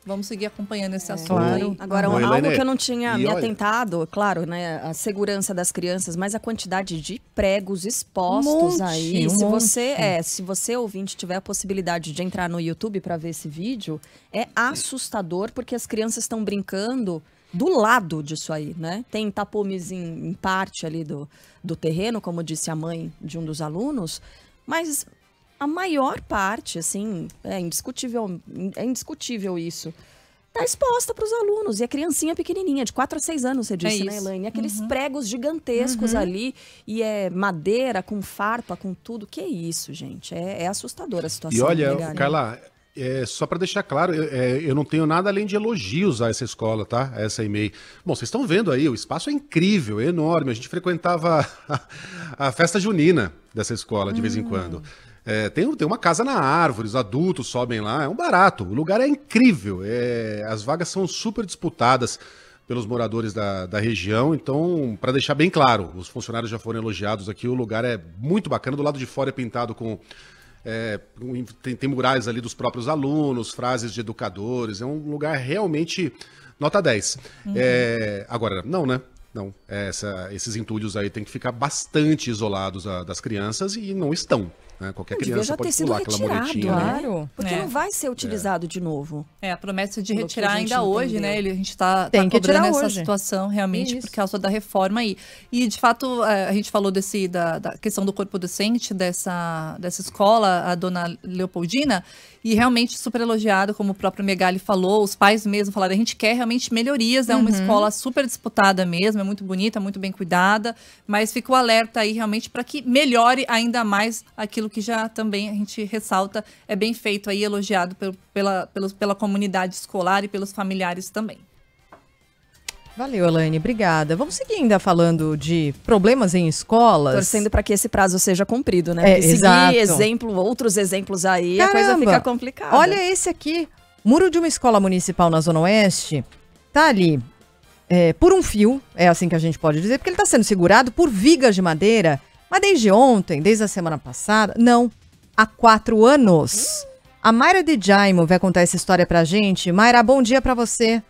Vamos seguir acompanhando esse é, assunto. Claro. Agora, Oi, algo Helene. que eu não tinha e me olha... atentado, claro, né, a segurança das crianças, mas a quantidade de pregos expostos um monte, aí. Um se, você, é, se você, ouvinte, tiver a possibilidade de entrar no YouTube para ver esse vídeo, é assustador, porque as crianças estão brincando do lado disso aí, né? Tem tapumes em, em parte ali do, do terreno, como disse a mãe de um dos alunos, mas a maior parte, assim, é indiscutível, é indiscutível isso. tá exposta para os alunos. E a criancinha pequenininha, de quatro a seis anos, você disse, é né, Elaine? Aqueles uhum. pregos gigantescos uhum. ali, e é madeira com farpa, com tudo. Que isso, gente? É, é assustadora a situação. E olha, pegar, Carla, né? É, só para deixar claro, eu, é, eu não tenho nada além de elogios a essa escola, tá? A essa E M E I. Bom, vocês estão vendo aí, o espaço é incrível, é enorme. A gente frequentava a, a festa junina dessa escola de hum. vez em quando. É, tem, tem uma casa na árvore, os adultos sobem lá, é um barato, o lugar é incrível, é, as vagas são super disputadas pelos moradores da, da região, então, para deixar bem claro, os funcionários já foram elogiados aqui, o lugar é muito bacana, do lado de fora é pintado com, é, tem, tem murais ali dos próprios alunos, frases de educadores, é um lugar realmente nota dez. Uhum. É, agora, não, né? Não, essa, esses entulhos aí tem que ficar bastante isolados a, das crianças e não estão. Né? Qualquer criança pode pular aquela muretinha. Claro, né? Porque é. não vai ser utilizado é. de novo. É, a promessa de retirar ainda hoje, né? Ele, a gente está tá cobrando essa hoje. situação realmente Isso. por causa da reforma aí. E de fato, a gente falou desse, da, da questão do corpo docente dessa, dessa escola, a dona Leopoldina, e realmente super elogiado, como o próprio Megali falou, os pais mesmo falaram, a gente quer realmente melhorias, é uhum. uma escola super disputada mesmo, é muito bonita, muito bem cuidada, mas fica o alerta aí realmente para que melhore ainda mais aquilo que já também a gente ressalta, é bem feito aí, elogiado pelo, pela, pela, pela comunidade escolar e pelos familiares também. Valeu, Elaine, obrigada. Vamos seguir ainda falando de problemas em escolas. Torcendo para que esse prazo seja cumprido, né? É, seguir exemplo, outros exemplos aí, Caramba, a coisa fica complicada. Olha esse aqui, muro de uma escola municipal na Zona Oeste, tá ali é, por um fio, é assim que a gente pode dizer, porque ele está sendo segurado por vigas de madeira, mas desde ontem, desde a semana passada, não, há quatro anos. Hum. A Mayra de Jaimo vai contar essa história pra gente. Mayra, bom dia para você.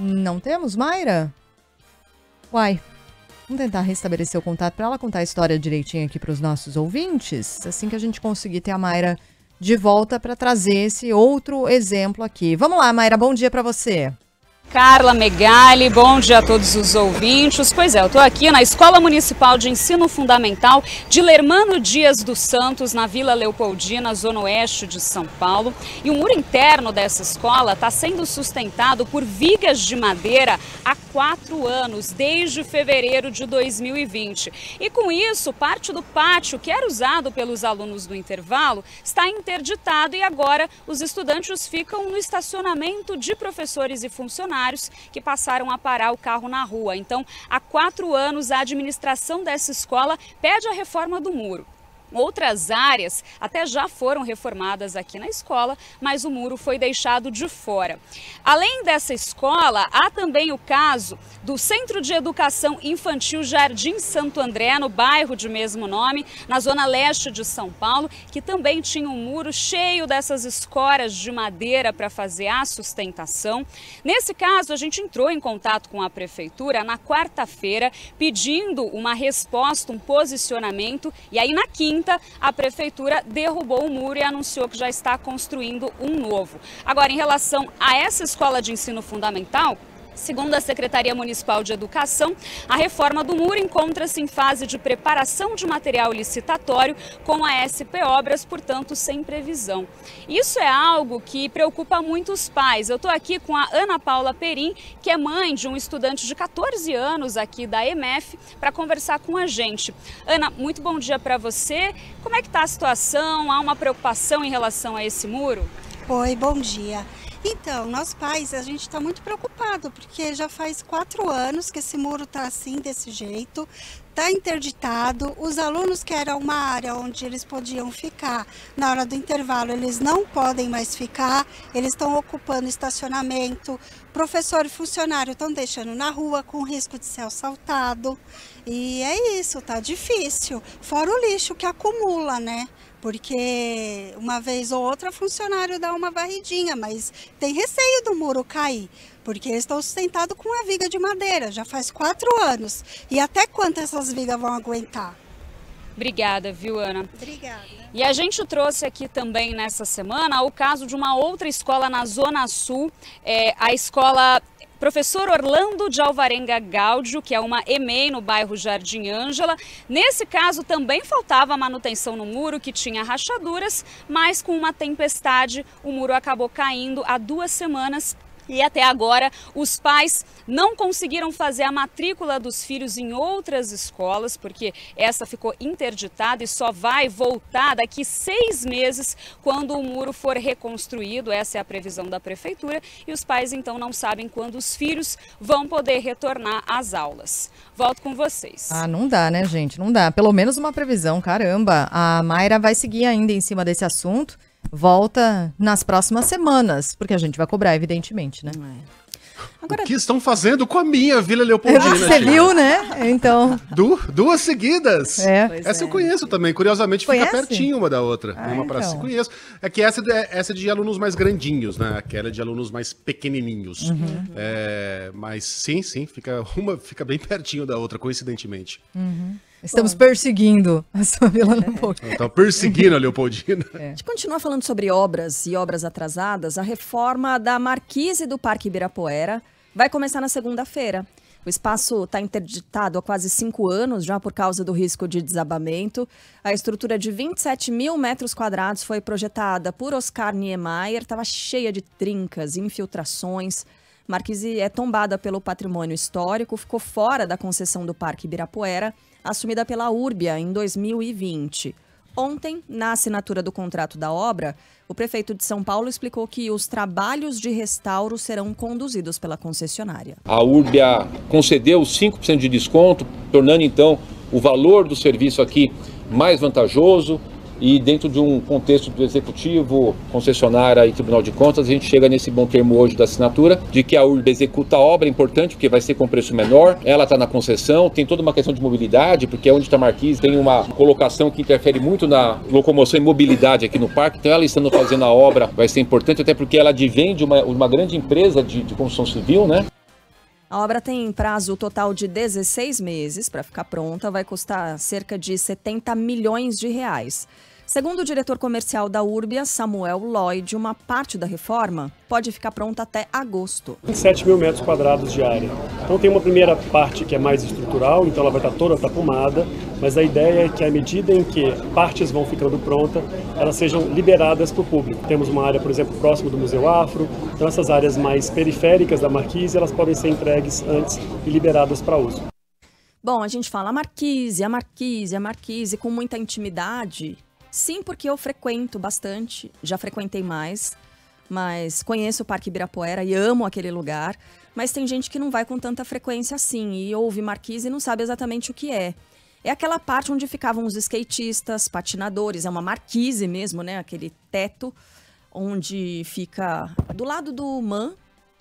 Não temos, Mayra? Uai, vamos tentar restabelecer o contato para ela contar a história direitinho aqui para os nossos ouvintes, assim que a gente conseguir ter a Mayra de volta para trazer esse outro exemplo aqui. Vamos lá, Mayra, bom dia para você. Carla, Megali, bom dia a todos os ouvintes. Pois é, eu estou aqui na Escola Municipal de Ensino Fundamental de Lermano Dias dos Santos, na Vila Leopoldina, Zona Oeste de São Paulo. E o muro interno dessa escola está sendo sustentado por vigas de madeira há quatro anos, desde fevereiro de dois mil e vinte. E com isso, parte do pátio, que era usado pelos alunos do intervalo, está interditado e agora os estudantes ficam no estacionamento de professores e funcionários que passaram a parar o carro na rua. Então, há quatro anos, a administração dessa escola pede a reforma do muro. Outras áreas até já foram reformadas aqui na escola, mas o muro foi deixado de fora. Além dessa escola, há também o caso do Centro de Educação Infantil Jardim Santo André, no bairro de mesmo nome, na zona leste de São Paulo, que também tinha um muro cheio dessas escoras de madeira para fazer a sustentação. Nesse caso, a gente entrou em contato com a prefeitura na quarta-feira, pedindo uma resposta, um posicionamento, e aí na quinta, a prefeitura derrubou o muro e anunciou que já está construindo um novo. Agora, em relação a essa escola de ensino fundamental, segundo a Secretaria Municipal de Educação, a reforma do muro encontra-se em fase de preparação de material licitatório com a S P Obras, portanto, sem previsão. Isso é algo que preocupa muito os pais. Eu estou aqui com a Ana Paula Perim, que é mãe de um estudante de quatorze anos aqui da E M E F, para conversar com a gente. Ana, muito bom dia para você. Como é que está a situação? Há uma preocupação em relação a esse muro? Oi, bom dia. Então, nós pais, a gente está muito preocupado, porque já faz quatro anos que esse muro está assim, desse jeito, está interditado. Os alunos, que era uma área onde eles podiam ficar na hora do intervalo, eles não podem mais ficar, eles estão ocupando estacionamento, professor e funcionário estão deixando na rua com risco de ser assaltado. E é isso, tá difícil. Fora o lixo que acumula, né? Porque uma vez ou outra funcionário dá uma varridinha, mas tem receio do muro cair, porque eles estão sustentados com uma viga de madeira, já faz quatro anos. E até quanto essas vigas vão aguentar? Obrigada, viu, Ana? Obrigada. E a gente trouxe aqui também nessa semana o caso de uma outra escola na Zona Sul, é, a escola professor Orlando de Alvarenga Gáudio, que é uma E M E I no bairro Jardim Ângela. Nesse caso também faltava manutenção no muro, que tinha rachaduras, mas com uma tempestade o muro acabou caindo há duas semanas. E até agora, os pais não conseguiram fazer a matrícula dos filhos em outras escolas, porque essa ficou interditada e só vai voltar daqui seis meses, quando o muro for reconstruído. Essa é a previsão da prefeitura. E os pais, então, não sabem quando os filhos vão poder retornar às aulas. Volto com vocês. Ah, não dá, né, gente? Não dá. Pelo menos uma previsão, caramba. A Mayra vai seguir ainda em cima desse assunto. Volta nas próximas semanas, porque a gente vai cobrar, evidentemente, né? É. Agora... O que estão fazendo com a minha Vila Leopoldina? Você viu, né? Então... Du, duas seguidas. É. Essa é. Eu conheço também. Curiosamente, conhece? Fica pertinho uma da outra. Ah, uma então. Pra si, conheço. É que essa, essa é de alunos mais grandinhos, né? Aquela é de alunos mais pequenininhos. Uhum. É, mas sim, sim, fica, uma fica bem pertinho da outra, coincidentemente. Uhum. Estamos Bom. perseguindo a sua Vila Leopoldina. Estão perseguindo a Leopoldina. É. A gente continua falando sobre obras e obras atrasadas. A reforma da Marquise do Parque Ibirapuera vai começar na segunda-feira. O espaço está interditado há quase cinco anos, já por causa do risco de desabamento. A estrutura de vinte e sete mil metros quadrados foi projetada por Oscar Niemeyer. Estava cheia de trincas, infiltrações. Marquise é tombada pelo patrimônio histórico, ficou fora da concessão do Parque Ibirapuera, assumida pela Úrbia em dois mil e vinte. Ontem, na assinatura do contrato da obra, o prefeito de São Paulo explicou que os trabalhos de restauro serão conduzidos pela concessionária. A Úrbia concedeu cinco por cento de desconto, tornando então o valor do serviço aqui mais vantajoso, e dentro de um contexto do executivo, concessionária e Tribunal de Contas, a gente chega nesse bom termo hoje da assinatura, de que a U R B executa a obra, importante, porque vai ser com preço menor, ela está na concessão, tem toda uma questão de mobilidade, porque onde está a Marquise tem uma colocação que interfere muito na locomoção e mobilidade aqui no parque, então ela estando fazendo a obra vai ser importante, até porque ela advém de uma, uma grande empresa de, de construção civil, né? A obra tem prazo total de dezesseis meses para ficar pronta, vai custar cerca de setenta milhões de reais. Segundo o diretor comercial da Úrbia, Samuel Lloyd, uma parte da reforma pode ficar pronta até agosto. vinte e sete mil metros quadrados de área. Então tem uma primeira parte que é mais estrutural, então ela vai estar toda tapumada, mas a ideia é que à medida em que partes vão ficando prontas, elas sejam liberadas para o público. Temos uma área, por exemplo, próximo do Museu Afro, então essas áreas mais periféricas da Marquise, elas podem ser entregues antes e liberadas para uso. Bom, a gente fala a Marquise, a Marquise, a Marquise, com muita intimidade... Sim, porque eu frequento bastante, já frequentei mais, mas conheço o Parque Ibirapuera e amo aquele lugar, mas tem gente que não vai com tanta frequência assim e ouve Marquise e não sabe exatamente o que é. É aquela parte onde ficavam os skatistas, patinadores, é uma marquise mesmo, né? Aquele teto onde fica do lado do M A M,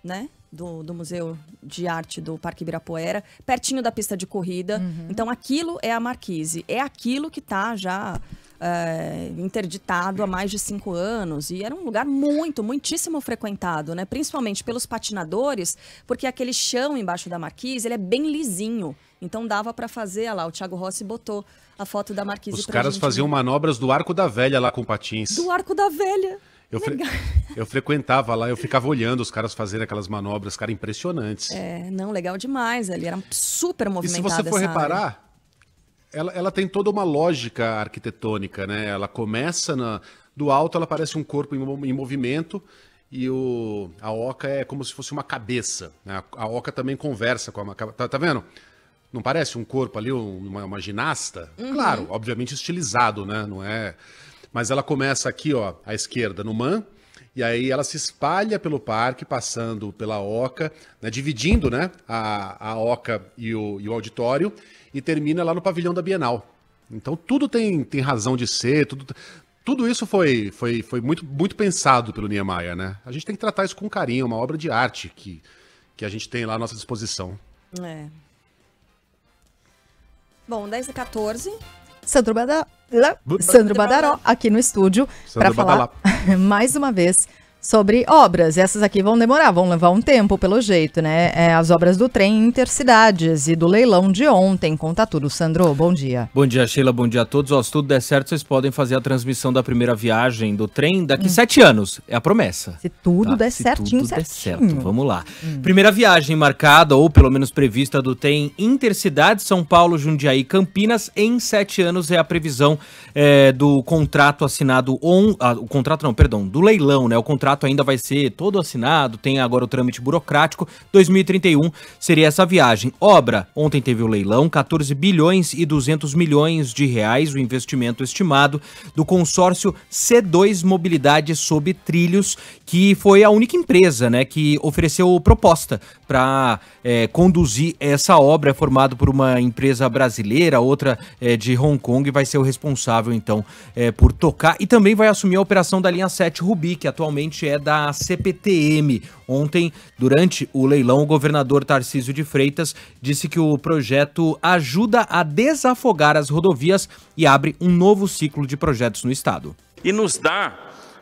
né? Do, do Museu de Arte do Parque Ibirapuera, pertinho da pista de corrida. Uhum. Então aquilo é a Marquise, é aquilo que tá já é, interditado há mais de cinco anos e era um lugar muito, muitíssimo frequentado, né? Principalmente pelos patinadores, porque aquele chão embaixo da Marquise, ele é bem lisinho. Então dava para fazer, olha lá, o Thiago Rossi botou a foto da Marquise. Os caras gente faziam ver. manobras do Arco da Velha lá com patins. Do Arco da Velha. Eu, fre eu frequentava lá, eu ficava olhando os caras fazerem aquelas manobras, cara, impressionantes. É, não, legal demais ali, era super movimentada. E se você for reparar, área. ela, ela tem toda uma lógica arquitetônica, né? Ela começa na, do alto, ela parece um corpo em, em movimento e o, a oca é como se fosse uma cabeça, né? A, a oca também conversa com a... Tá, tá vendo? Não parece um corpo ali, uma, uma ginasta? Uhum. Claro, obviamente estilizado, né? Não é... Mas ela começa aqui, ó, à esquerda, no M A M, e aí ela se espalha pelo parque, passando pela oca, né, dividindo, né, a, a oca e o, e o auditório, e termina lá no pavilhão da Bienal. Então tudo tem, tem razão de ser, tudo, tudo isso foi, foi, foi muito, muito pensado pelo Niemeyer, né? A gente tem que tratar isso com carinho, uma obra de arte que, que a gente tem lá à nossa disposição. É. Bom, dez e quatorze... Sandro Badaró, Sandro Badaró aqui no estúdio para falar mais uma vez sobre obras. Essas aqui vão demorar, vão levar um tempo, pelo jeito, né? É, as obras do trem Intercidades e do leilão de ontem. Conta tudo, Sandro. Bom dia. Bom dia, Sheila. Bom dia a todos. Ó, se tudo der certo, vocês podem fazer a transmissão da primeira viagem do trem daqui hum. sete anos. É a promessa. Se tudo tá? der se certinho, tudo certinho. Der certo. Vamos lá. Hum. Primeira viagem marcada, ou pelo menos prevista, do trem Intercidades, São Paulo, Jundiaí, Campinas, em sete anos é a previsão é, do contrato assinado... On, ah, o contrato não, perdão, do leilão, né? O contrato ainda vai ser todo assinado, tem agora o trâmite burocrático, dois mil e trinta e um seria essa viagem. Obra, ontem teve o leilão, quatorze bilhões e duzentos milhões de reais, o investimento estimado do consórcio C dois Mobilidade sob Trilhos, que foi a única empresa, né, que ofereceu proposta para é, conduzir essa obra, é formado por uma empresa brasileira, outra é, de Hong Kong, e vai ser o responsável, então, é, por tocar, e também vai assumir a operação da linha sete Rubi, que atualmente é da C P T M. Ontem, durante o leilão, o governador Tarcísio de Freitas disse que o projeto ajuda a desafogar as rodovias e abre um novo ciclo de projetos no estado. E nos dá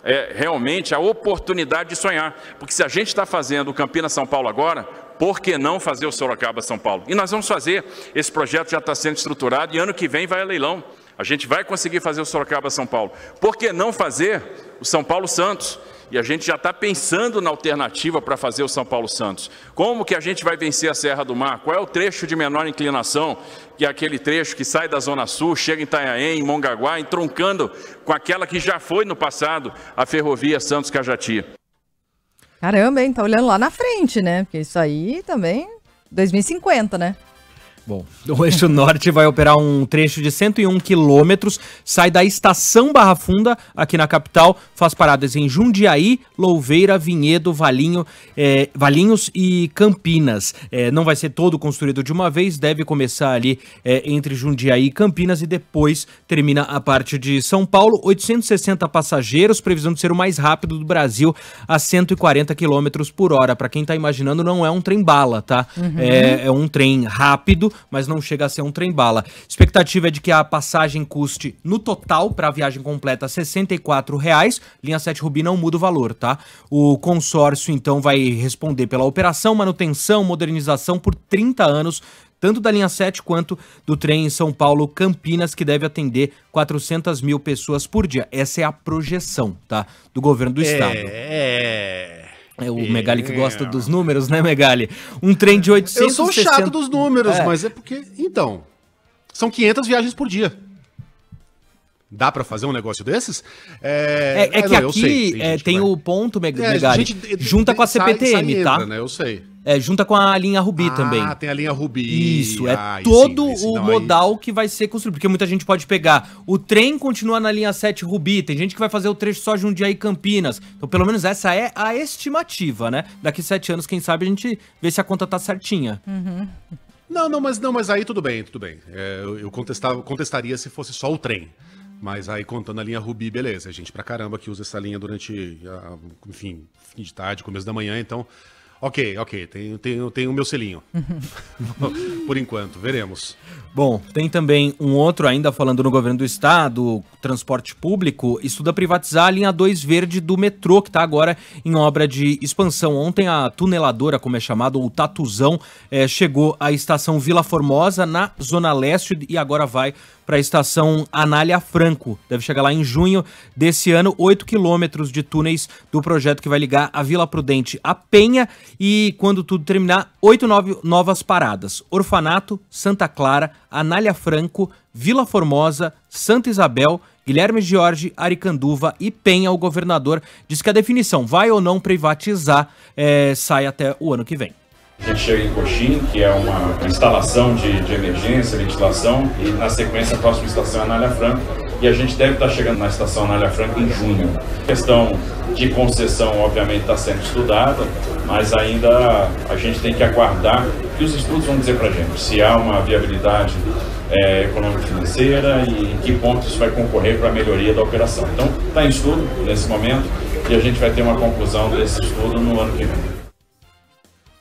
é, realmente a oportunidade de sonhar, porque se a gente está fazendo o Campinas-São Paulo agora, por que não fazer o Sorocaba-São Paulo? E nós vamos fazer, esse projeto já está sendo estruturado e ano que vem vai a leilão. A gente vai conseguir fazer o Sorocaba-São Paulo. Por que não fazer o São Paulo-Santos? E a gente já está pensando na alternativa para fazer o São Paulo-Santos. Como que a gente vai vencer a Serra do Mar? Qual é o trecho de menor inclinação, que é aquele trecho que sai da Zona Sul, chega em Itanhaém, em Mongaguá, entroncando com aquela que já foi no passado, a ferrovia Santos-Cajati. Caramba, hein? Tá olhando lá na frente, né? Porque isso aí também, dois mil e cinquenta, né? Bom, o Eixo Norte vai operar um trecho de cento e um quilômetros, sai da Estação Barra Funda, aqui na capital, faz paradas em Jundiaí, Louveira, Vinhedo, Valinho, é, Valinhos e Campinas. É, não vai ser todo construído de uma vez, deve começar ali é, entre Jundiaí e Campinas e depois termina a parte de São Paulo. oitocentos e sessenta passageiros, previsão de ser o mais rápido do Brasil, a cento e quarenta quilômetros por hora. Para quem tá imaginando, não é um trem bala, tá? Uhum. É, é um trem rápido, mas não chega a ser um trem-bala. Expectativa é de que a passagem custe, no total, para a viagem completa, sessenta e quatro reais. Linha sete Rubi não muda o valor, tá? O consórcio, então, vai responder pela operação, manutenção, modernização por trinta anos, tanto da linha sete quanto do trem São Paulo-Campinas, que deve atender quatrocentas mil pessoas por dia. Essa é a projeção, tá? Do governo do estado. É... É o Megali que gosta dos números, né, Megali? Um trem de oitocentos e sessenta... Eu sou chato dos números, é. mas é porque... Então, são quinhentas viagens por dia. Dá pra fazer um negócio desses? É, é, é que não, aqui sei, tem, é, tem o ponto, Megali, é, gente, junta com a C P T M, sai, sai tá? Entra, né? Eu sei. É, junta com a linha Rubi ah, também. Ah, tem a linha Rubi. Isso, é ah, todo sim, esse, o modal aí... que vai ser construído, porque muita gente pode pegar. O trem continua na linha sete Rubi, tem gente que vai fazer o trecho só Jundiaí e Campinas. Então, pelo menos essa é a estimativa, né? Daqui sete anos, quem sabe, a gente vê se a conta tá certinha. Uhum. Não, não, mas, não, mas aí tudo bem, tudo bem. É, eu contestava, contestaria se fosse só o trem. Mas aí, contando a linha Rubi, beleza. A gente pra caramba que usa essa linha durante, a, enfim, fim de tarde, começo da manhã, então... Ok, ok, tenho, tenho, tenho o meu selinho. Por enquanto, veremos. Bom, tem também um outro ainda falando no governo do estado, transporte público, estuda privatizar a linha dois verde do metrô, que está agora em obra de expansão. Ontem a tuneladora, como é chamado, ou Tatuzão, é, chegou à estação Vila Formosa, na Zona Leste, e agora vai para a estação Anália Franco. Deve chegar lá em junho desse ano, oito quilômetros de túneis do projeto que vai ligar a Vila Prudente à Penha. E quando tudo terminar, oito novas paradas: Orfanato, Santa Clara, Anália Franco, Vila Formosa, Santa Isabel, Guilherme Jorge, Aricanduva e Penha. O governador diz que a definição vai ou não privatizar é, sai até o ano que vem. A gente chega em Coxim, que é uma instalação de, de emergência, ventilação, e na sequência a próxima estação é Anália Franco, e a gente deve estar chegando na estação Anália Franco em junho. A questão de concessão, obviamente, está sendo estudada, mas ainda a gente tem que aguardar que os estudos vão dizer para a gente se há uma viabilidade é, econômica e financeira e em que ponto isso vai concorrer para a melhoria da operação. Então, está em estudo nesse momento e a gente vai ter uma conclusão desse estudo no ano que vem.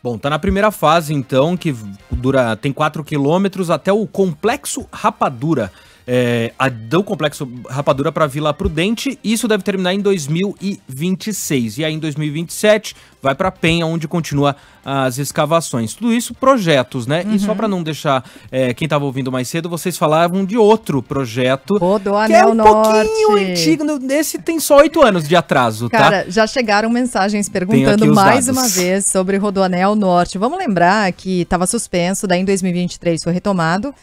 Bom, tá na primeira fase, então, que dura, tem quatro quilômetros até o Complexo Rapadura. é, do Complexo Rapadura para Vila Prudente. Isso deve terminar em dois mil e vinte e seis. E aí em dois mil e vinte e sete vai para Penha, onde continua as escavações. Tudo isso projetos, né? Uhum. E só para não deixar é, quem estava ouvindo mais cedo, vocês falavam de outro projeto, que é um pouquinho antigo. Nesse tem só oito anos de atraso, tá? Cara, já chegaram mensagens perguntando mais uma vez sobre Rodoanel Norte. Vamos lembrar que estava suspenso, daí em dois mil e vinte e três foi retomado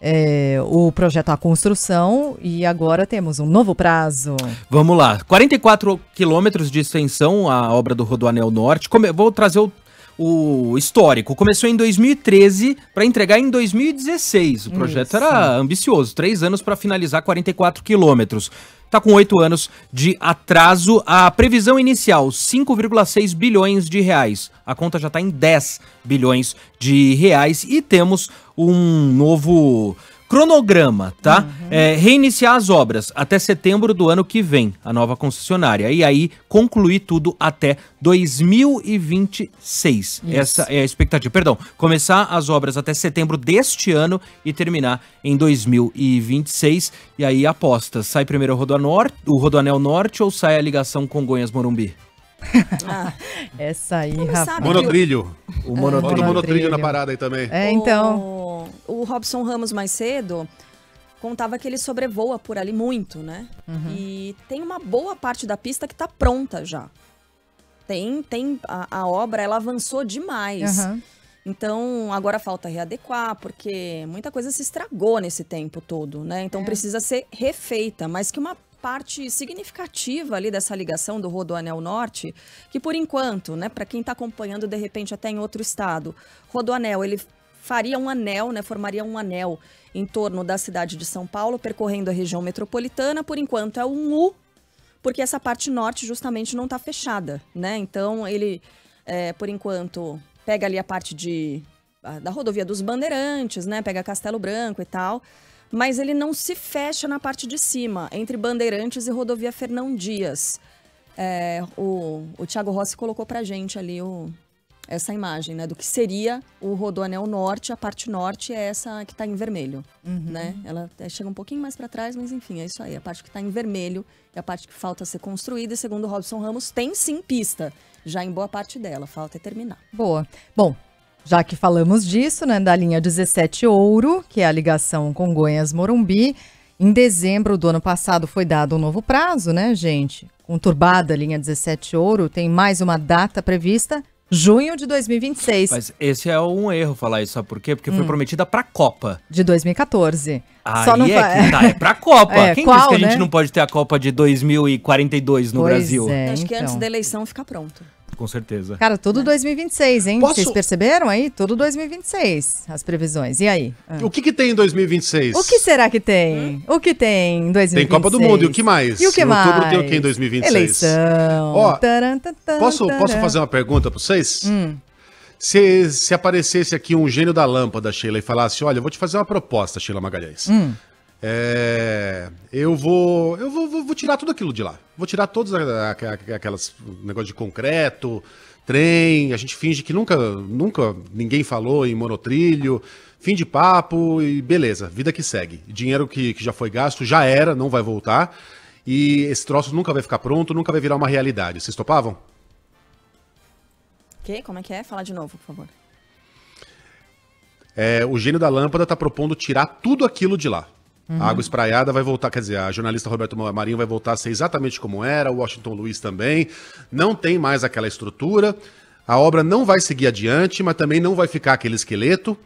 é, o projeto à construção e agora temos um novo prazo. Vamos lá, quarenta e quatro quilômetros de extensão a obra do Rodoanel Norte. Come vou trazer o O histórico. Começou em dois mil e treze para entregar em dois mil e dezesseis. O projeto Isso. era ambicioso, três anos para finalizar quarenta e quatro quilômetros. Tá com oito anos de atraso. A previsão inicial, cinco vírgula seis bilhões de reais. A conta já tá em dez bilhões de reais e temos um novo cronograma, tá? Uhum. É, reiniciar as obras até setembro do ano que vem, a nova concessionária. E aí, concluir tudo até dois mil e vinte e seis. Isso. Essa é a expectativa. Perdão, começar as obras até setembro deste ano e terminar em dois mil e vinte e seis. E aí, aposta, sai primeiro o Rodoanel, o Rodoanel Norte ou sai a ligação Congonhas-Morumbi? Ah, essa aí, rapaz. Monotrilho. O, o monotrilho. Ah, monotrilho na parada aí também. É, então. O, o Robson Ramos, mais cedo, contava que ele sobrevoa por ali muito, né? Uhum. E tem uma boa parte da pista que tá pronta já. Tem, tem. A, a obra, ela avançou demais. Uhum. Então, agora falta readequar, porque muita coisa se estragou nesse tempo todo, né? Então, é. precisa ser refeita, mas que uma parte significativa ali dessa ligação do Rodoanel Norte, que por enquanto, né, para quem está acompanhando de repente até em outro estado, Rodoanel, ele faria um anel, né, formaria um anel em torno da cidade de São Paulo, percorrendo a região metropolitana. Por enquanto é um U, porque essa parte norte justamente não está fechada, né? Então ele, é, por enquanto, pega ali a parte de, da rodovia dos Bandeirantes, né, pega Castelo Branco e tal. Mas ele não se fecha na parte de cima, entre Bandeirantes e rodovia Fernão Dias. É, o, o Thiago Rossi colocou pra gente ali o, essa imagem, né? Do que seria o Rodoanel Norte. A parte norte é essa que tá em vermelho, uhum. né? Ela chega um pouquinho mais pra trás, mas enfim, é isso aí. A parte que tá em vermelho é a parte que falta ser construída. E segundo o Robson Ramos, tem sim pista, já em boa parte dela. Falta é terminar. Boa. Bom... Já que falamos disso, né, da linha dezessete Ouro, que é a ligação Congonhas-Morumbi, em dezembro do ano passado foi dado um novo prazo, né, gente? Conturbada a linha dezessete Ouro, tem mais uma data prevista, junho de dois mil e vinte e seis. Mas esse é um erro falar isso, sabe por quê? Porque hum. foi prometida pra Copa. De dois mil e quatorze. Aí Só não é vai... que tá, é pra Copa. É, Quem qual, disse que né? a gente não pode ter a Copa de dois mil e quarenta e dois no pois Brasil? É, Acho então. que antes da eleição fica pronto. Com certeza. Cara, tudo dois mil e vinte e seis, hein? Posso... Vocês perceberam aí? Tudo dois mil e vinte e seis, as previsões. E aí? Ah. O que que tem em dois mil e vinte e seis? O que será que tem? Hum? O que tem em dois mil e vinte e seis? Tem Copa do Mundo, e o que mais? E o que em mais? Em outubro tem o que em dois mil e vinte e seis? Eleição. Ó, taran, taran, posso, taran. posso fazer uma pergunta pra vocês? Hum. Se, se aparecesse aqui um gênio da lâmpada, Sheila, e falasse, olha, eu vou te fazer uma proposta, Sheila Magalhães. Hum. É, eu vou, eu vou, vou tirar tudo aquilo de lá. Vou tirar todos a, a, aquelas negócio de concreto, trem. A gente finge que nunca, nunca ninguém falou em monotrilho. Fim de papo e beleza. Vida que segue. Dinheiro que, que já foi gasto já era, não vai voltar. E esse troço nunca vai ficar pronto, nunca vai virar uma realidade. Vocês topavam? Que? Como é que é? Fala de novo, por favor. É, o gênio da lâmpada está propondo tirar tudo aquilo de lá. Uhum. A água espraiada vai voltar, quer dizer, a jornalista Roberto Marinho vai voltar a ser exatamente como era, o Washington Luiz também, não tem mais aquela estrutura, a obra não vai seguir adiante, mas também não vai ficar aquele esqueleto,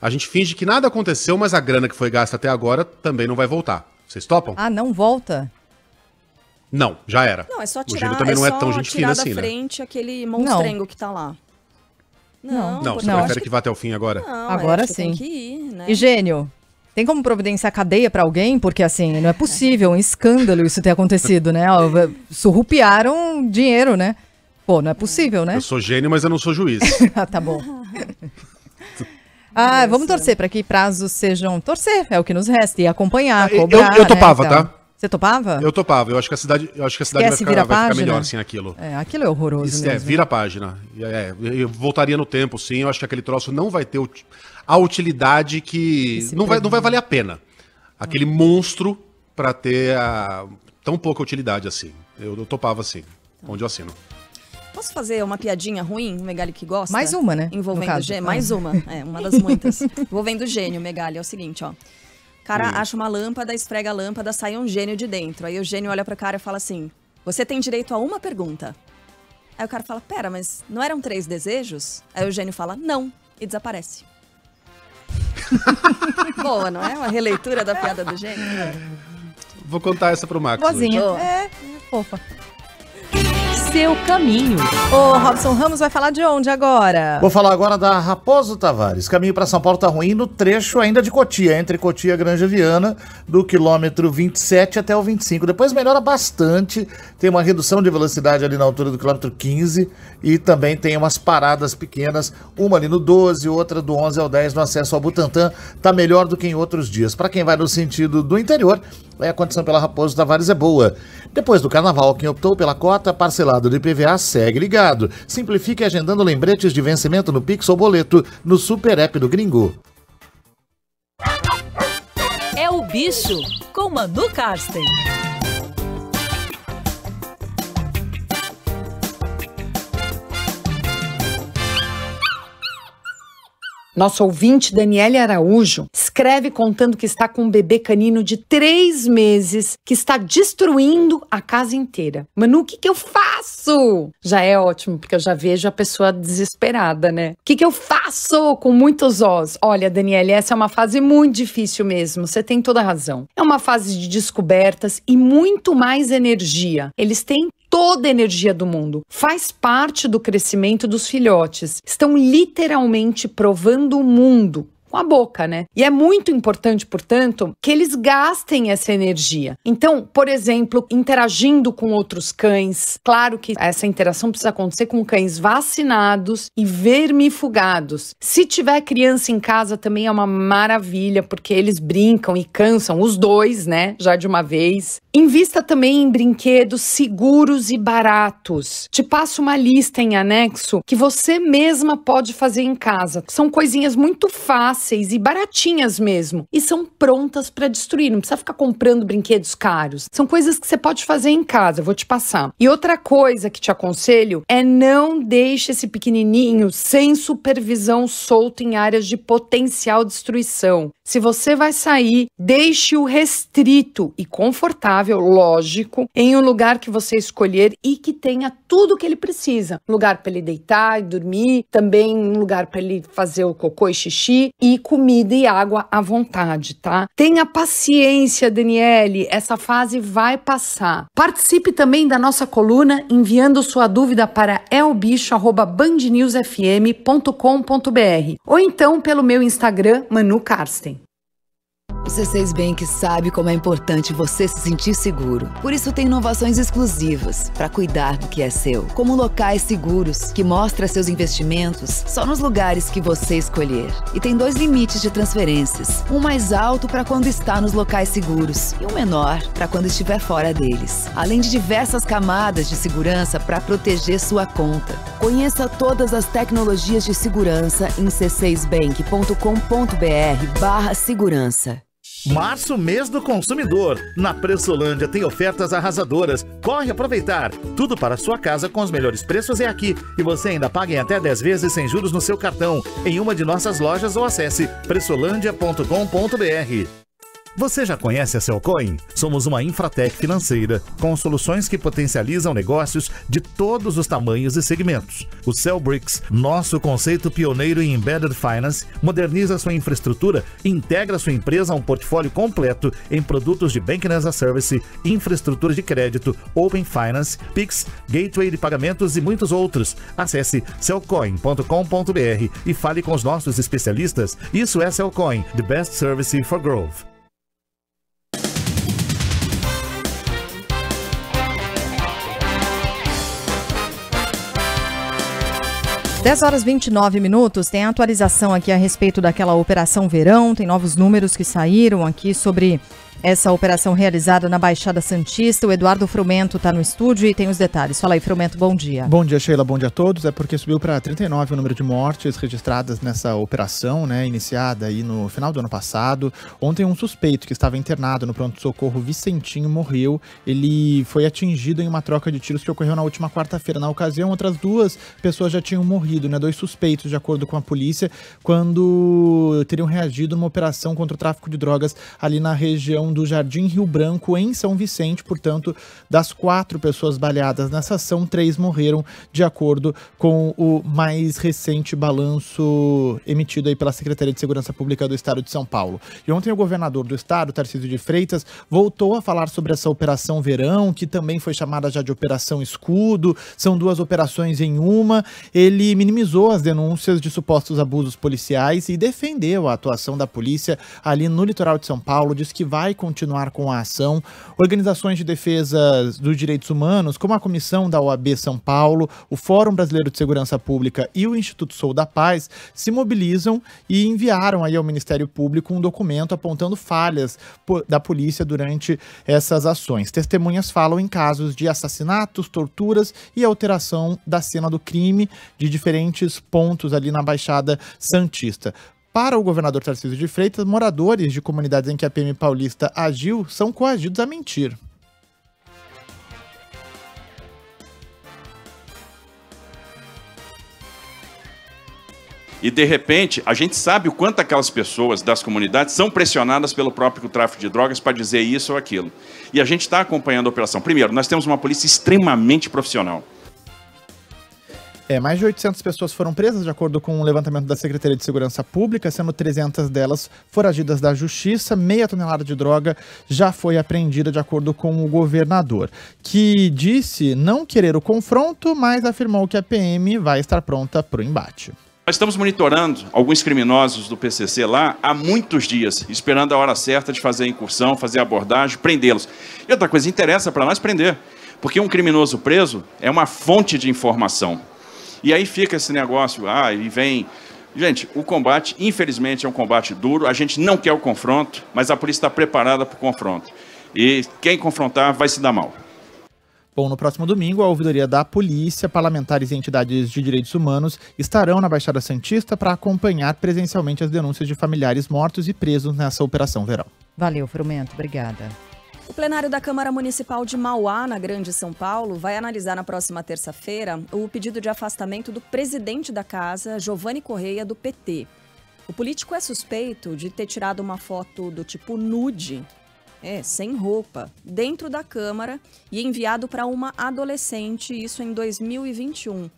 a gente finge que nada aconteceu, mas a grana que foi gasta até agora também não vai voltar. Vocês topam? Ah, não volta? Não, já era. Não, é só tirar, o gênio também é não é tão gente fina assim, né? frente aquele monstrengo não. que tá lá. Não, não você não, prefere que... que vá até o fim agora? Não, agora é, sim. Tem que ir, né? E gênio? Tem como providenciar cadeia pra alguém? Porque, assim, não é possível, um escândalo isso ter acontecido, né? Surrupiaram dinheiro, né? Pô, não é possível, né? Eu sou gênio, mas eu não sou juiz. Ah, tá bom. Ah, vamos torcer pra que prazos sejam... Torcer, é o que nos resta, e acompanhar, cobrar, eu, eu topava, né, então. tá? Você topava? Eu topava, eu acho que a cidade, eu acho que a cidade vai, ficar, vai ficar melhor, assim, aquilo. É, aquilo é horroroso isso, mesmo. É, vira a página. É, eu voltaria no tempo, sim, eu acho que aquele troço não vai ter... O... a utilidade que não vai, não vai valer a pena. aquele monstro para ter a, tão pouca utilidade assim. Eu, eu topava assim, onde eu assino. Posso fazer uma piadinha ruim, o Megali que gosta? Mais uma, né? Envolvendo gênio. Mais uma, é, uma das muitas. Envolvendo gênio, Megali, é o seguinte, ó. O cara hum. acha uma lâmpada, esfrega a lâmpada, sai um gênio de dentro. Aí o gênio olha pro cara e fala assim, você tem direito a uma pergunta. Aí o cara fala, pera, mas não eram três desejos? Aí o gênio fala, não, e desaparece. Boa, não é? Uma releitura da piada do gênio. Vou contar essa pro Max. Boazinha. Oh. É, fofa. Seu caminho. Ô, Robson Ramos vai falar de onde agora? Vou falar agora da Raposo Tavares. Caminho para São Paulo tá ruim no trecho ainda de Cotia, entre Cotia e Granja Viana, do quilômetro vinte e sete até o vinte e cinco. Depois melhora bastante, tem uma redução de velocidade ali na altura do quilômetro quinze e também tem umas paradas pequenas, uma ali no doze, outra do onze ao dez no acesso ao Butantã. Tá melhor do que em outros dias. Para quem vai no sentido do interior, a condição pela Raposo Tavares é boa. Depois do carnaval, quem optou pela cota parcelado do I P V A segue ligado. Simplifique agendando lembretes de vencimento no Pix ou boleto no Super App do Gringo. É o Bicho, com Manu Carsten. Nosso ouvinte, Daniele Araújo, escreve contando que está com um bebê canino de três meses que está destruindo a casa inteira. Manu, o que, que eu faço? Já é ótimo, porque eu já vejo a pessoa desesperada, né? O que, que eu faço? Com muitos ós. Olha, Daniele, essa é uma fase muito difícil mesmo. Você tem toda a razão. É uma fase de descobertas e muito mais energia. Eles têm toda a energia do mundo. Faz parte do crescimento dos filhotes. Estão literalmente provando o mundo. Com a boca, né? E é muito importante, portanto, que eles gastem essa energia. Então, por exemplo, interagindo com outros cães. Claro que essa interação precisa acontecer com cães vacinados e vermifugados. Se tiver criança em casa também é uma maravilha, porque eles brincam e cansam os dois, né? Já de uma vez. Invista também em brinquedos seguros e baratos. Te passo uma lista em anexo que você mesma pode fazer em casa. São coisinhas muito fáceis e baratinhas mesmo. E são prontas para destruir. Não precisa ficar comprando brinquedos caros. São coisas que você pode fazer em casa. Eu vou te passar. E outra coisa que te aconselho é não deixe esse pequenininho sem supervisão solto em áreas de potencial destruição. Se você vai sair, deixe-o restrito e confortável, lógico, em um lugar que você escolher e que tenha tudo o que ele precisa. Lugar para ele deitar e dormir, também um lugar para ele fazer o cocô e xixi e comida e água à vontade, tá? Tenha paciência, Daniele, essa fase vai passar. Participe também da nossa coluna enviando sua dúvida para elbicho arroba band news f m ponto com ponto b r ou então pelo meu Instagram, Manu Carsten. O C seis Bank sabe como é importante você se sentir seguro. Por isso tem inovações exclusivas para cuidar do que é seu. Como locais seguros, que mostra seus investimentos só nos lugares que você escolher. E tem dois limites de transferências. Um mais alto para quando está nos locais seguros e um menor para quando estiver fora deles. Além de diversas camadas de segurança para proteger sua conta. Conheça todas as tecnologias de segurança em c seis bank ponto com ponto b r barra segurança. Março, mês do consumidor. Na Preçolândia tem ofertas arrasadoras. Corre aproveitar. Tudo para a sua casa com os melhores preços é aqui. E você ainda paga em até dez vezes sem juros no seu cartão. Em uma de nossas lojas ou acesse preçolândia ponto com ponto b r. Você já conhece a Cellcoin? Somos uma infratech financeira, com soluções que potencializam negócios de todos os tamanhos e segmentos. O Cellbricks, nosso conceito pioneiro em Embedded Finance, moderniza sua infraestrutura e integra sua empresa a um portfólio completo em produtos de Banking as a Service, infraestrutura de crédito, Open Finance, Pix, Gateway de pagamentos e muitos outros. Acesse cellcoin ponto com ponto b r e fale com os nossos especialistas. Isso é Cellcoin, the best service for growth. dez horas e vinte e nove minutos, tem a atualização aqui a respeito daquela Operação Verão, tem novos números que saíram aqui sobre essa operação realizada na Baixada Santista. O Eduardo Frumento está no estúdio e tem os detalhes. Fala aí, Frumento, bom dia. Bom dia, Sheila, bom dia a todos. É porque subiu para trinta e nove o número de mortes registradas nessa operação, né, iniciada aí no final do ano passado. Ontem um suspeito que estava internado no pronto-socorro Vicentinho morreu. Ele foi atingido em uma troca de tiros que ocorreu na última quarta-feira. Na ocasião, outras duas pessoas já tinham morrido, né, dois suspeitos, de acordo com a polícia, quando teriam reagido numa operação contra o tráfico de drogas ali na região do Jardim Rio Branco, em São Vicente. Portanto, das quatro pessoas baleadas nessa ação, três morreram, de acordo com o mais recente balanço emitido aí pela Secretaria de Segurança Pública do Estado de São Paulo. E ontem o governador do estado, Tarcísio de Freitas, voltou a falar sobre essa operação Verão, que também foi chamada já de Operação Escudo. São duas operações em uma. Ele minimizou as denúncias de supostos abusos policiais e defendeu a atuação da polícia ali no litoral de São Paulo. Diz que vai continuar com a ação. Organizações de defesa dos direitos humanos, como a Comissão da O A B São Paulo, o Fórum Brasileiro de Segurança Pública e o Instituto Sou da Paz, se mobilizam e enviaram aí ao Ministério Público um documento apontando falhas da polícia durante essas ações. Testemunhas falam em casos de assassinatos, torturas e alteração da cena do crime de diferentes pontos ali na Baixada Santista. Para o governador Tarcísio de Freitas, moradores de comunidades em que a P M paulista agiu são coagidos a mentir. E, de repente, a gente sabe o quanto aquelas pessoas das comunidades são pressionadas pelo próprio tráfico de drogas para dizer isso ou aquilo. E a gente está acompanhando a operação. Primeiro, nós temos uma polícia extremamente profissional. É, mais de oitocentas pessoas foram presas, de acordo com o levantamento da Secretaria de Segurança Pública, sendo trezentas delas foragidas da Justiça. Meia tonelada de droga já foi apreendida, de acordo com o governador, que disse não querer o confronto, mas afirmou que a P M vai estar pronta para o embate. Nós estamos monitorando alguns criminosos do P C C lá há muitos dias, esperando a hora certa de fazer a incursão, fazer a abordagem, prendê-los. E outra coisa, interessa para nós prender, porque um criminoso preso é uma fonte de informação. E aí fica esse negócio, ah, e vem... Gente, o combate, infelizmente, é um combate duro, a gente não quer o confronto, mas a polícia está preparada para o confronto. E quem confrontar vai se dar mal. Bom, no próximo domingo, a ouvidoria da polícia, parlamentares e entidades de direitos humanos estarão na Baixada Santista para acompanhar presencialmente as denúncias de familiares mortos e presos nessa Operação Verão. Valeu, Frumento. Obrigada. O plenário da Câmara Municipal de Mauá, na Grande São Paulo, vai analisar na próxima terça-feira o pedido de afastamento do presidente da casa, Giovanni Correia, do P T. O político é suspeito de ter tirado uma foto do tipo nude, É, sem roupa, dentro da Câmara e enviado para uma adolescente, isso em dois mil e vinte e um.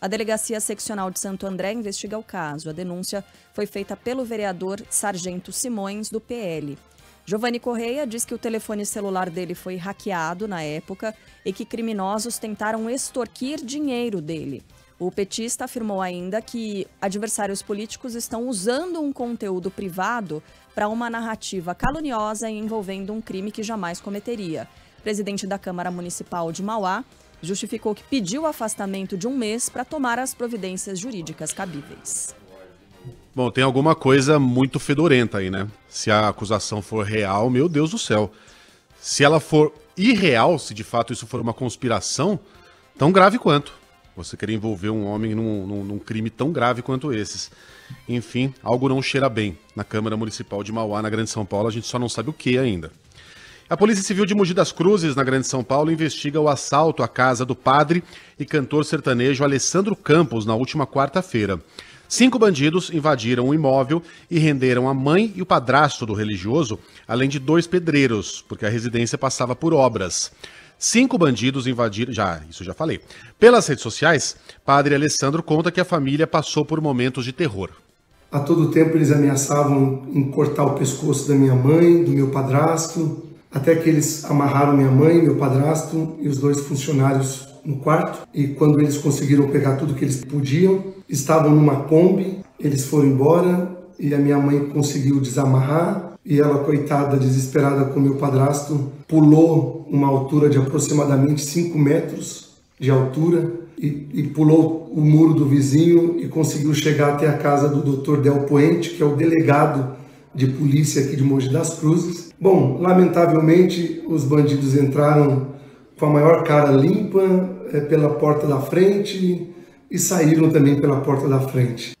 A Delegacia Seccional de Santo André investiga o caso. A denúncia foi feita pelo vereador Sargento Simões, do P L. Giovanni Correia diz que o telefone celular dele foi hackeado na época e que criminosos tentaram extorquir dinheiro dele. O petista afirmou ainda que adversários políticos estão usando um conteúdo privado para uma narrativa caluniosa e envolvendo um crime que jamais cometeria. O presidente da Câmara Municipal de Mauá justificou que pediu afastamento de um mês para tomar as providências jurídicas cabíveis. Bom, tem alguma coisa muito fedorenta aí, né? Se a acusação for real, meu Deus do céu. Se ela for irreal, se de fato isso for uma conspiração, tão grave quanto. Você querer envolver um homem num, num, num crime tão grave quanto esses. Enfim, algo não cheira bem na Câmara Municipal de Mauá, na Grande São Paulo. A gente só não sabe o que ainda. A Polícia Civil de Mogi das Cruzes, na Grande São Paulo, investiga o assalto à casa do padre e cantor sertanejo Alessandro Campos na última quarta-feira. Cinco bandidos invadiram um imóvel e renderam a mãe e o padrasto do religioso, além de dois pedreiros, porque a residência passava por obras. Cinco bandidos invadiram... Já, isso já falei. Pelas redes sociais, padre Alessandro conta que a família passou por momentos de terror. A todo tempo eles ameaçavam em cortar o pescoço da minha mãe, do meu padrasto, até que eles amarraram minha mãe, meu padrasto e os dois funcionários no quarto. E quando eles conseguiram pegar tudo que eles podiam, estavam numa Kombi, eles foram embora e a minha mãe conseguiu desamarrar. E ela, coitada, desesperada com meu padrasto, pulou uma altura de aproximadamente cinco metros de altura e, e pulou o muro do vizinho e conseguiu chegar até a casa do doutor Del Poente, que é o delegado de polícia aqui de Mogi das Cruzes. Bom, lamentavelmente os bandidos entraram com a maior cara limpa é, pela porta da frente e saíram também pela porta da frente.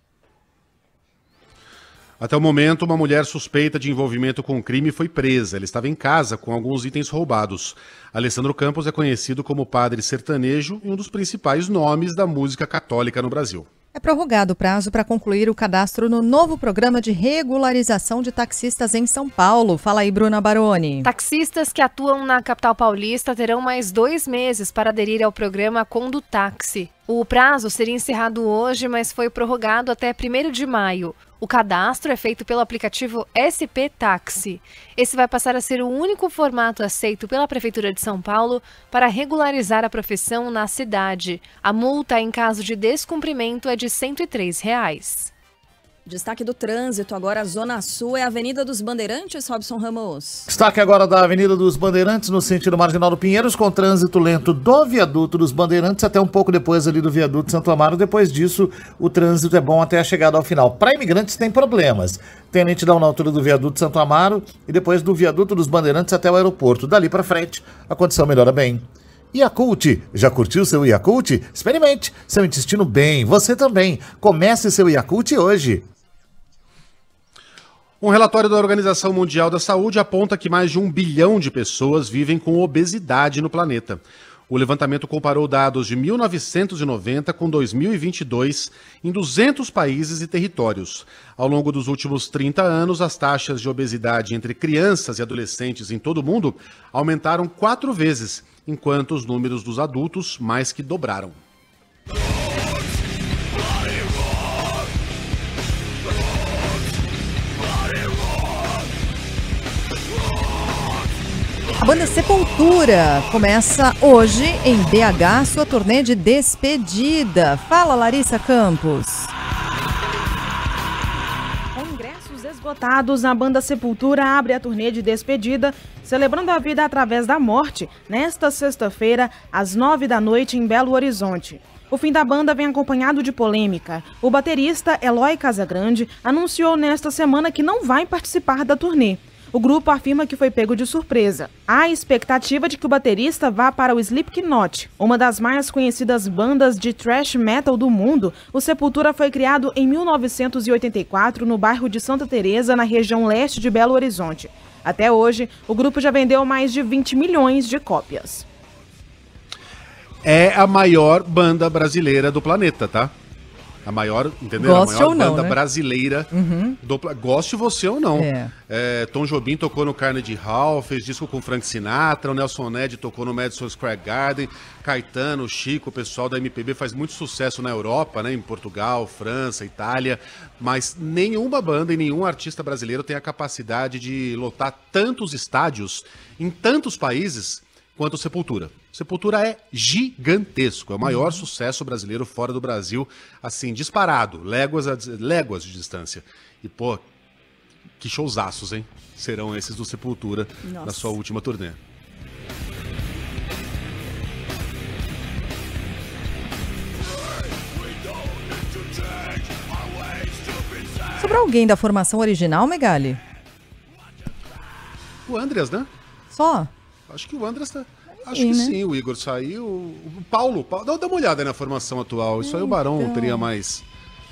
Até o momento, uma mulher suspeita de envolvimento com o crime foi presa. Ela estava em casa com alguns itens roubados. Alessandro Campos é conhecido como padre sertanejo e um dos principais nomes da música católica no Brasil. É prorrogado o prazo para concluir o cadastro no novo programa de regularização de taxistas em São Paulo. Fala aí, Bruna Baroni. Taxistas que atuam na capital paulista terão mais dois meses para aderir ao programa Condutaxi. O prazo seria encerrado hoje, mas foi prorrogado até primeiro de maio. O cadastro é feito pelo aplicativo S P Táxi. Esse vai passar a ser o único formato aceito pela Prefeitura de São Paulo para regularizar a profissão na cidade. A multa, em caso de descumprimento, é de cento e três reais. Destaque do trânsito agora, Zona Sul, é a Avenida dos Bandeirantes, Robson Ramos. Destaque agora da Avenida dos Bandeirantes, no sentido Marginal do Pinheiros, com trânsito lento do viaduto dos Bandeirantes, até um pouco depois ali do viaduto Santo Amaro. Depois disso, o trânsito é bom até a chegada ao final. Para imigrantes tem problemas. Tem lentidão na altura do viaduto Santo Amaro e depois do viaduto dos Bandeirantes até o aeroporto. Dali para frente, a condição melhora bem. Yakult. Já curtiu seu Yakult? Experimente. Seu intestino bem, você também. Comece seu Yakult hoje. Um relatório da Organização Mundial da Saúde aponta que mais de um bilhão de pessoas vivem com obesidade no planeta. O levantamento comparou dados de mil novecentos e noventa com dois mil e vinte e dois em duzentos países e territórios. Ao longo dos últimos trinta anos, as taxas de obesidade entre crianças e adolescentes em todo o mundo aumentaram quatro vezes, enquanto os números dos adultos mais que dobraram. A banda Sepultura começa hoje em B H sua turnê de despedida. Fala, Larissa Campos. Com ingressos esgotados, a banda Sepultura abre a turnê de despedida, celebrando a vida através da morte, nesta sexta-feira, às nove da noite, em Belo Horizonte. O fim da banda vem acompanhado de polêmica. O baterista Eloy Casagrande anunciou nesta semana que não vai participar da turnê. O grupo afirma que foi pego de surpresa. Há a expectativa de que o baterista vá para o Slipknot, uma das mais conhecidas bandas de thrash metal do mundo. O Sepultura foi criado em mil novecentos e oitenta e quatro no bairro de Santa Teresa, na região leste de Belo Horizonte. Até hoje, o grupo já vendeu mais de vinte milhões de cópias. É a maior banda brasileira do planeta, tá? A maior, entendeu? Goste a maior ou não, banda, né, brasileira. Uhum. Do, goste você ou não. É. É, Tom Jobim tocou no Carnegie Hall, fez disco com Frank Sinatra, o Nelson Ned tocou no Madison Square Garden, Caetano, Chico, o pessoal da M P B faz muito sucesso na Europa, né, em Portugal, França, Itália, mas nenhuma banda e nenhum artista brasileiro tem a capacidade de lotar tantos estádios em tantos países quanto Sepultura. Sepultura é gigantesco, é o maior uhum. sucesso brasileiro fora do Brasil, assim, disparado, léguas, a, léguas de distância. E, pô, que showzaços, hein? Serão esses do Sepultura. Nossa. Na sua última turnê. Sobre alguém da formação original, Megali? O Andreas, né? Só? Acho que o Andreas tá... Acho sim, que né? sim, o Igor saiu, o Paulo, o Paulo, dá uma olhada na formação atual, isso então... aí o Barão teria mais...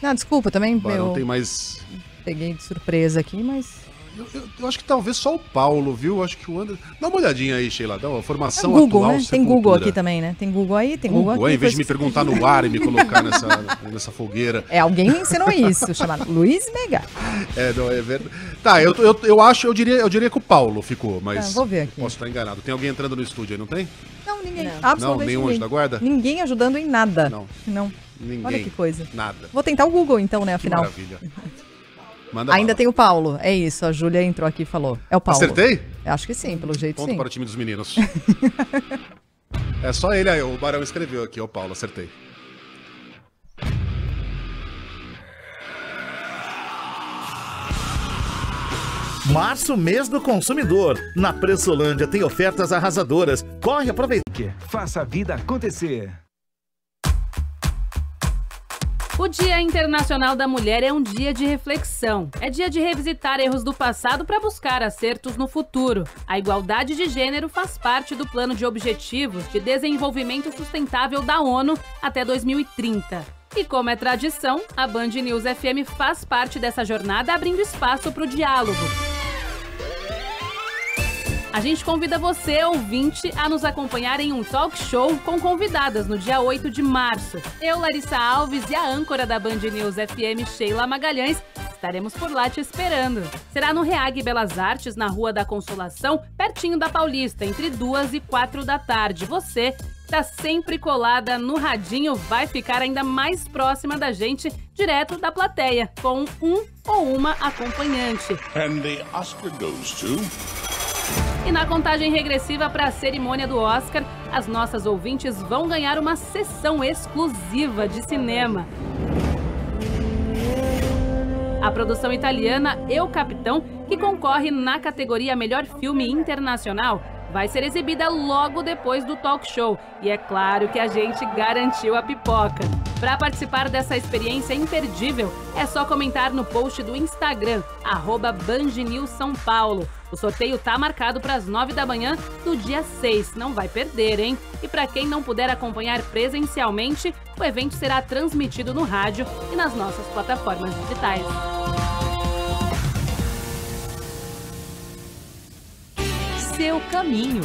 Não, desculpa, também o Barão eu... tem mais... Peguei de surpresa aqui, mas... Eu, eu, eu acho que talvez só o Paulo, viu? Acho que o André... Dá uma olhadinha aí, Sheila, dá uma formação é Google, atual. Né? Tem Google aqui também, né? Tem Google aí, tem Google, Google aqui. Em vez de me perguntar no ar e me colocar nessa, nessa fogueira. É, alguém me ensinou isso, chamado Luiz Megali. É, não, é verdade. Tá, eu, eu, eu acho, eu diria, eu diria que o Paulo ficou, mas tá, vou ver aqui. Posso estar enganado. Tem alguém entrando no estúdio aí, não tem? Não, ninguém. Não, absolutamente não, nenhum anjo da guarda? Ninguém ajudando em nada. Não. Não. Ninguém. Olha que coisa. Nada. Vou tentar o Google então, né, afinal. Que maravilha. Manda Ainda bala. Tem o Paulo, é isso, a Júlia entrou aqui e falou, é o Paulo. Acertei? Acho que sim, pelo jeito. Ponto sim. Ponto para o time dos meninos. É só ele aí, o Barão escreveu aqui, é o Paulo, acertei. Março, mês do consumidor. Na Pressolândia tem ofertas arrasadoras, corre aproveitar. Faça a vida acontecer. O Dia Internacional da Mulher é um dia de reflexão. É dia de revisitar erros do passado para buscar acertos no futuro. A igualdade de gênero faz parte do Plano de Objetivos de Desenvolvimento Sustentável da ONU até dois mil e trinta. E como é tradição, a Band News F M faz parte dessa jornada abrindo espaço para o diálogo. A gente convida você, ouvinte, a nos acompanhar em um talk show com convidadas no dia oito de março. Eu, Larissa Alves, e a âncora da Band News F M, Sheila Magalhães, estaremos por lá te esperando. Será no Reag Belas Artes, na Rua da Consolação, pertinho da Paulista, entre duas e quatro da tarde. Você, que está sempre colada no radinho, vai ficar ainda mais próxima da gente, direto da plateia, com um ou uma acompanhante. And the Oscar goes to... E na contagem regressiva para a cerimônia do Oscar, as nossas ouvintes vão ganhar uma sessão exclusiva de cinema. A produção italiana Eu, Capitão, que concorre na categoria Melhor Filme Internacional, vai ser exibida logo depois do talk show. E é claro que a gente garantiu a pipoca. Para participar dessa experiência imperdível, é só comentar no post do Instagram, arroba Band News São Paulo. O sorteio tá marcado para as nove da manhã do dia seis, não vai perder, hein? E para quem não puder acompanhar presencialmente, o evento será transmitido no rádio e nas nossas plataformas digitais. Seu caminho.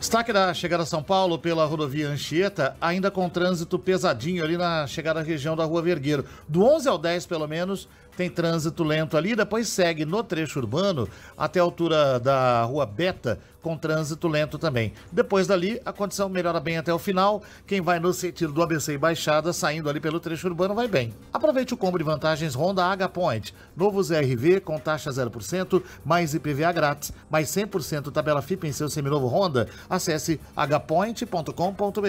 Destaque da chegada a São Paulo pela rodovia Anchieta, ainda com trânsito pesadinho ali na chegada à região da Rua Vergueiro. Do onze ao dez, pelo menos, tem trânsito lento ali, depois segue no trecho urbano até a altura da Rua Beta, com trânsito lento também. Depois dali, a condição melhora bem até o final. Quem vai no sentido do A B C e Baixada, saindo ali pelo trecho urbano, vai bem. Aproveite o combo de vantagens Honda H-Point. Novo Z R V com taxa zero por cento, mais I P V A grátis, mais cem por cento tabela F I P em seu seminovo Honda. Acesse h ponto point ponto com ponto br.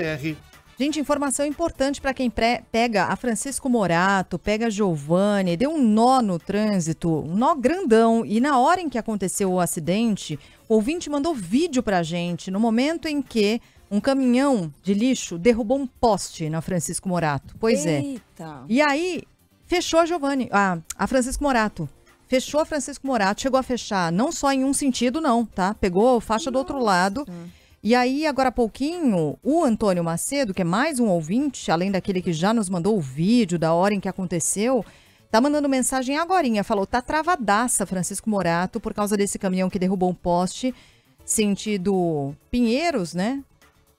Gente, informação importante para quem pré pega a Francisco Morato, pega a Giovanni, deu um nó no trânsito, um nó grandão. E na hora em que aconteceu o acidente, o ouvinte mandou vídeo para a gente, no momento em que um caminhão de lixo derrubou um poste na Francisco Morato. Pois Eita. é. E aí, fechou a Giovanni, a, a Francisco Morato. Fechou a Francisco Morato, chegou a fechar não só em um sentido, não, tá? Pegou faixa Nossa. do outro lado. E aí, agora há pouquinho, o Antônio Macedo, que é mais um ouvinte, além daquele que já nos mandou o vídeo da hora em que aconteceu, tá mandando mensagem agorinha, falou, tá travadaça Francisco Morato por causa desse caminhão que derrubou um poste, sentido Pinheiros, né?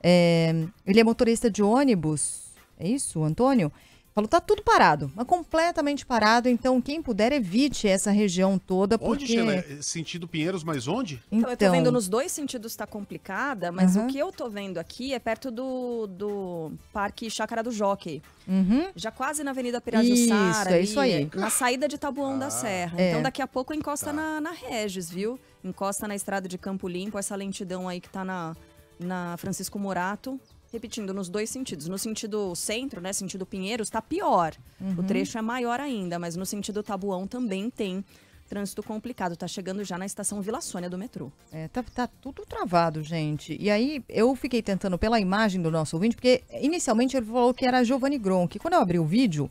É, ele é motorista de ônibus, é isso, Antônio? Falou, tá tudo parado, mas completamente parado, então quem puder evite essa região toda, porque... Onde, Sheila? Sentido Pinheiros, mas onde? Então, então, eu tô vendo nos dois sentidos tá complicada, mas uhum. o que eu tô vendo aqui é perto do, do Parque Chácara do Jockey, uhum. já quase na Avenida Pirajussara, isso, ali, é isso aí. Na saída de Taboão ah, da Serra, é. então daqui a pouco encosta tá. na, na Regis, viu? Encosta na Estrada de Campo Limpo, essa lentidão aí que tá na, na Francisco Morato. Repetindo, nos dois sentidos. No sentido centro, né, sentido Pinheiros, tá pior. Uhum. O trecho é maior ainda, mas no sentido Taboão também tem trânsito complicado. Tá chegando já na estação Vila Sônia do metrô. É, tá, tá tudo travado, gente. E aí, eu fiquei tentando pela imagem do nosso ouvinte, porque inicialmente ele falou que era Giovanni Gronk. Quando eu abri o vídeo,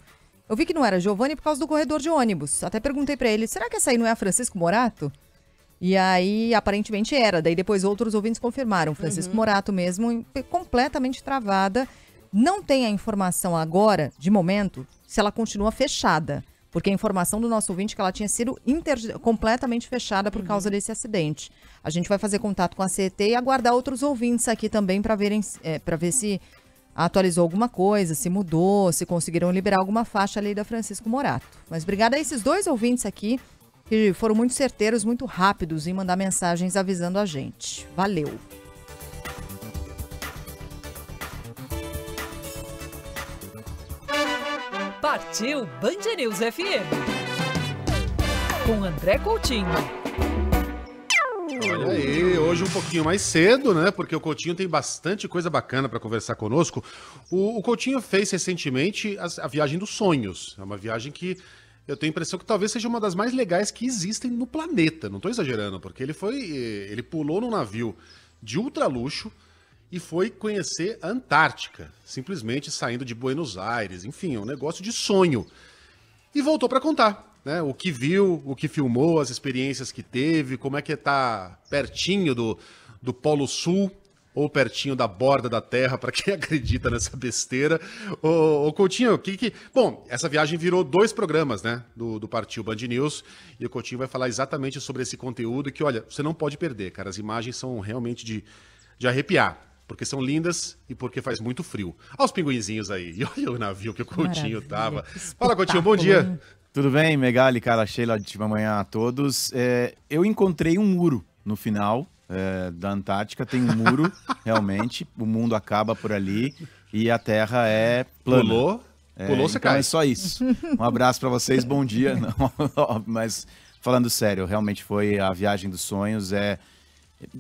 eu vi que não era Giovanni por causa do corredor de ônibus. Até perguntei pra ele, será que essa aí não é a Francisco Morato? E aí, aparentemente era. Daí depois outros ouvintes confirmaram. Francisco uhum. Morato mesmo, completamente travada. Não tem a informação agora, de momento, se ela continua fechada. Porque a informação do nosso ouvinte é que ela tinha sido inter... completamente fechada por uhum. causa desse acidente. A gente vai fazer contato com a C E T e aguardar outros ouvintes aqui também para verem, é, para ver se atualizou alguma coisa, se mudou, se conseguiram liberar alguma faixa ali da Francisco Morato. Mas obrigada a esses dois ouvintes aqui, que foram muito certeiros, muito rápidos em mandar mensagens avisando a gente. Valeu! Partiu Band News F M com André Coutinho. Olha aí, hoje um pouquinho mais cedo, né? Porque o Coutinho tem bastante coisa bacana para conversar conosco. O, o Coutinho fez recentemente a, a viagem dos sonhos. É uma viagem que eu tenho a impressão que talvez seja uma das mais legais que existem no planeta. Não estou exagerando, porque ele foi, ele pulou num navio de ultraluxo e foi conhecer a Antártica, simplesmente saindo de Buenos Aires, enfim, um negócio de sonho. E voltou para contar, né, o que viu, o que filmou, as experiências que teve, como é que tá pertinho do, do Polo Sul, ou pertinho da borda da Terra, para quem acredita nessa besteira. Ô, ô Coutinho, o que que... Bom, essa viagem virou dois programas, né, do, do Partiu Band News, e o Coutinho vai falar exatamente sobre esse conteúdo que, olha, você não pode perder, cara, as imagens são realmente de, de arrepiar, porque são lindas e porque faz muito frio. Olha os pinguinzinhos aí, e olha o navio que o Coutinho Maravilha. tava. Fala, Coutinho, bom dia. Tudo bem, Megali, cara, Sheila, de manhã a todos. É, eu encontrei um muro no final, É, da Antártica, tem um muro, realmente, o mundo acaba por ali e a Terra é plana. Pulou, é, pulou, você então cai. É só isso. Um abraço para vocês, bom dia. Não, mas falando sério, realmente foi a viagem dos sonhos, é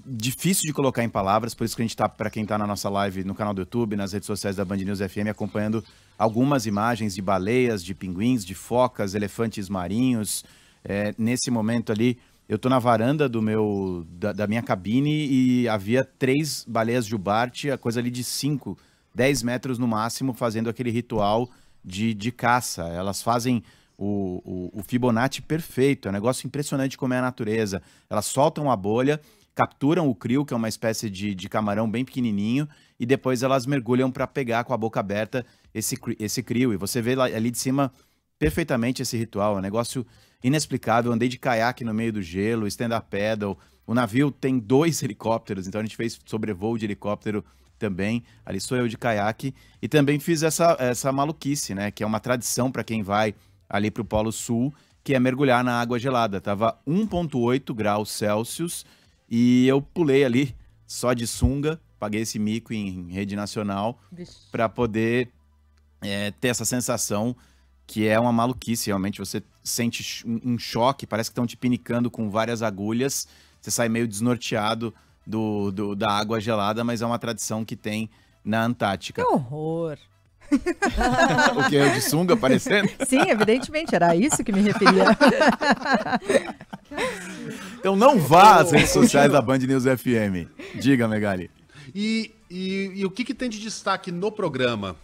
difícil de colocar em palavras, por isso que a gente tá, para quem tá na nossa live, no canal do YouTube, nas redes sociais da Band News F M, acompanhando algumas imagens de baleias, de pinguins, de focas, elefantes marinhos, é, nesse momento ali. Eu tô na varanda do meu, da, da minha cabine e havia três baleias jubarte, a coisa ali de cinco, dez metros no máximo, fazendo aquele ritual de, de caça. Elas fazem o, o, o Fibonacci perfeito, é um negócio impressionante como é a natureza. Elas soltam a bolha, capturam o krill, que é uma espécie de, de camarão bem pequenininho, e depois elas mergulham para pegar com a boca aberta esse, esse krill. E você vê lá, ali de cima perfeitamente esse ritual, é um negócio inexplicável. Andei de caiaque no meio do gelo, stand-up paddle, o navio tem dois helicópteros, então a gente fez sobrevoo de helicóptero também, ali sou eu de caiaque, e também fiz essa, essa maluquice, né, que é uma tradição para quem vai ali para o Polo Sul, que é mergulhar na água gelada. Tava um vírgula oito graus Celsius e eu pulei ali só de sunga, paguei esse mico em rede nacional para poder é, ter essa sensação que é uma maluquice, realmente. Você sente um choque, parece que estão te pinicando com várias agulhas, você sai meio desnorteado do, do, da água gelada, mas é uma tradição que tem na Antártica. Que horror! O que, eu de sunga aparecendo? Sim, evidentemente, era isso que me referia. Então não vá às redes sociais da Band News F M. Diga, Megali. E, e, e o que, que tem de destaque no programa?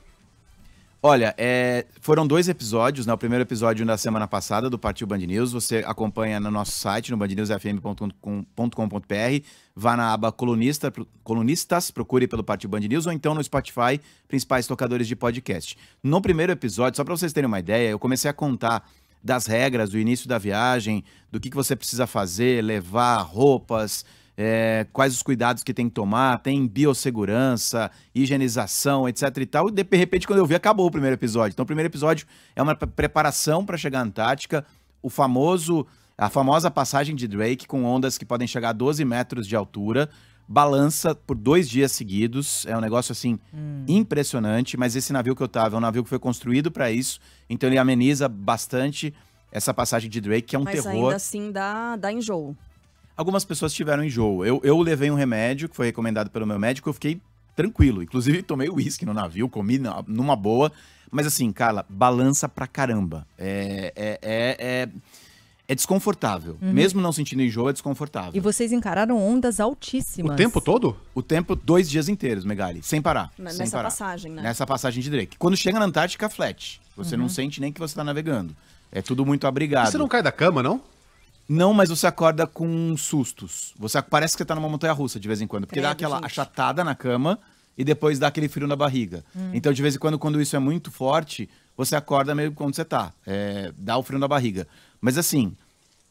Olha, é, foram dois episódios, né? O primeiro episódio na semana passada do Partiu Band News, você acompanha no nosso site, no band news f m ponto com ponto b r, vá na aba Colunista, Colunistas, procure pelo Partiu Band News, ou então no Spotify, principais tocadores de podcast. No primeiro episódio, só para vocês terem uma ideia, eu comecei a contar das regras, do início da viagem, do que, que você precisa fazer, levar, roupas... É, quais os cuidados que tem que tomar, tem biossegurança, higienização, etc e tal, e de repente quando eu vi acabou o primeiro episódio. Então o primeiro episódio é uma preparação para chegar à Antártica, o famoso, a famosa passagem de Drake com ondas que podem chegar a doze metros de altura, balança por dois dias seguidos, é um negócio assim hum. impressionante, mas esse navio que eu tava é um navio que foi construído para isso, então ele ameniza bastante essa passagem de Drake, que é um mas terror. Mas ainda assim dá, dá enjoo. Algumas pessoas tiveram enjoo. Eu, eu levei um remédio que foi recomendado pelo meu médico, eu fiquei tranquilo. Inclusive, tomei uísque no navio, comi na, numa boa. Mas assim, Carla, balança pra caramba. É, é, é, é, é desconfortável. Uhum. Mesmo não sentindo enjoo, é desconfortável. E vocês encararam ondas altíssimas. O tempo todo? O tempo, dois dias inteiros, Megali. Sem parar. N sem nessa parar. passagem, né? Nessa passagem de Drake. Quando chega na Antártica, flat. Você uhum. não sente nem que você tá navegando. É tudo muito abrigado. E você não cai da cama, não? Não, mas você acorda com sustos. Você parece que você tá numa montanha-russa de vez em quando, porque Credo, dá aquela gente. achatada na cama e depois dá aquele frio na barriga. Hum. Então, de vez em quando, quando isso é muito forte, você acorda meio quando você tá. É, dá o frio na barriga. Mas assim,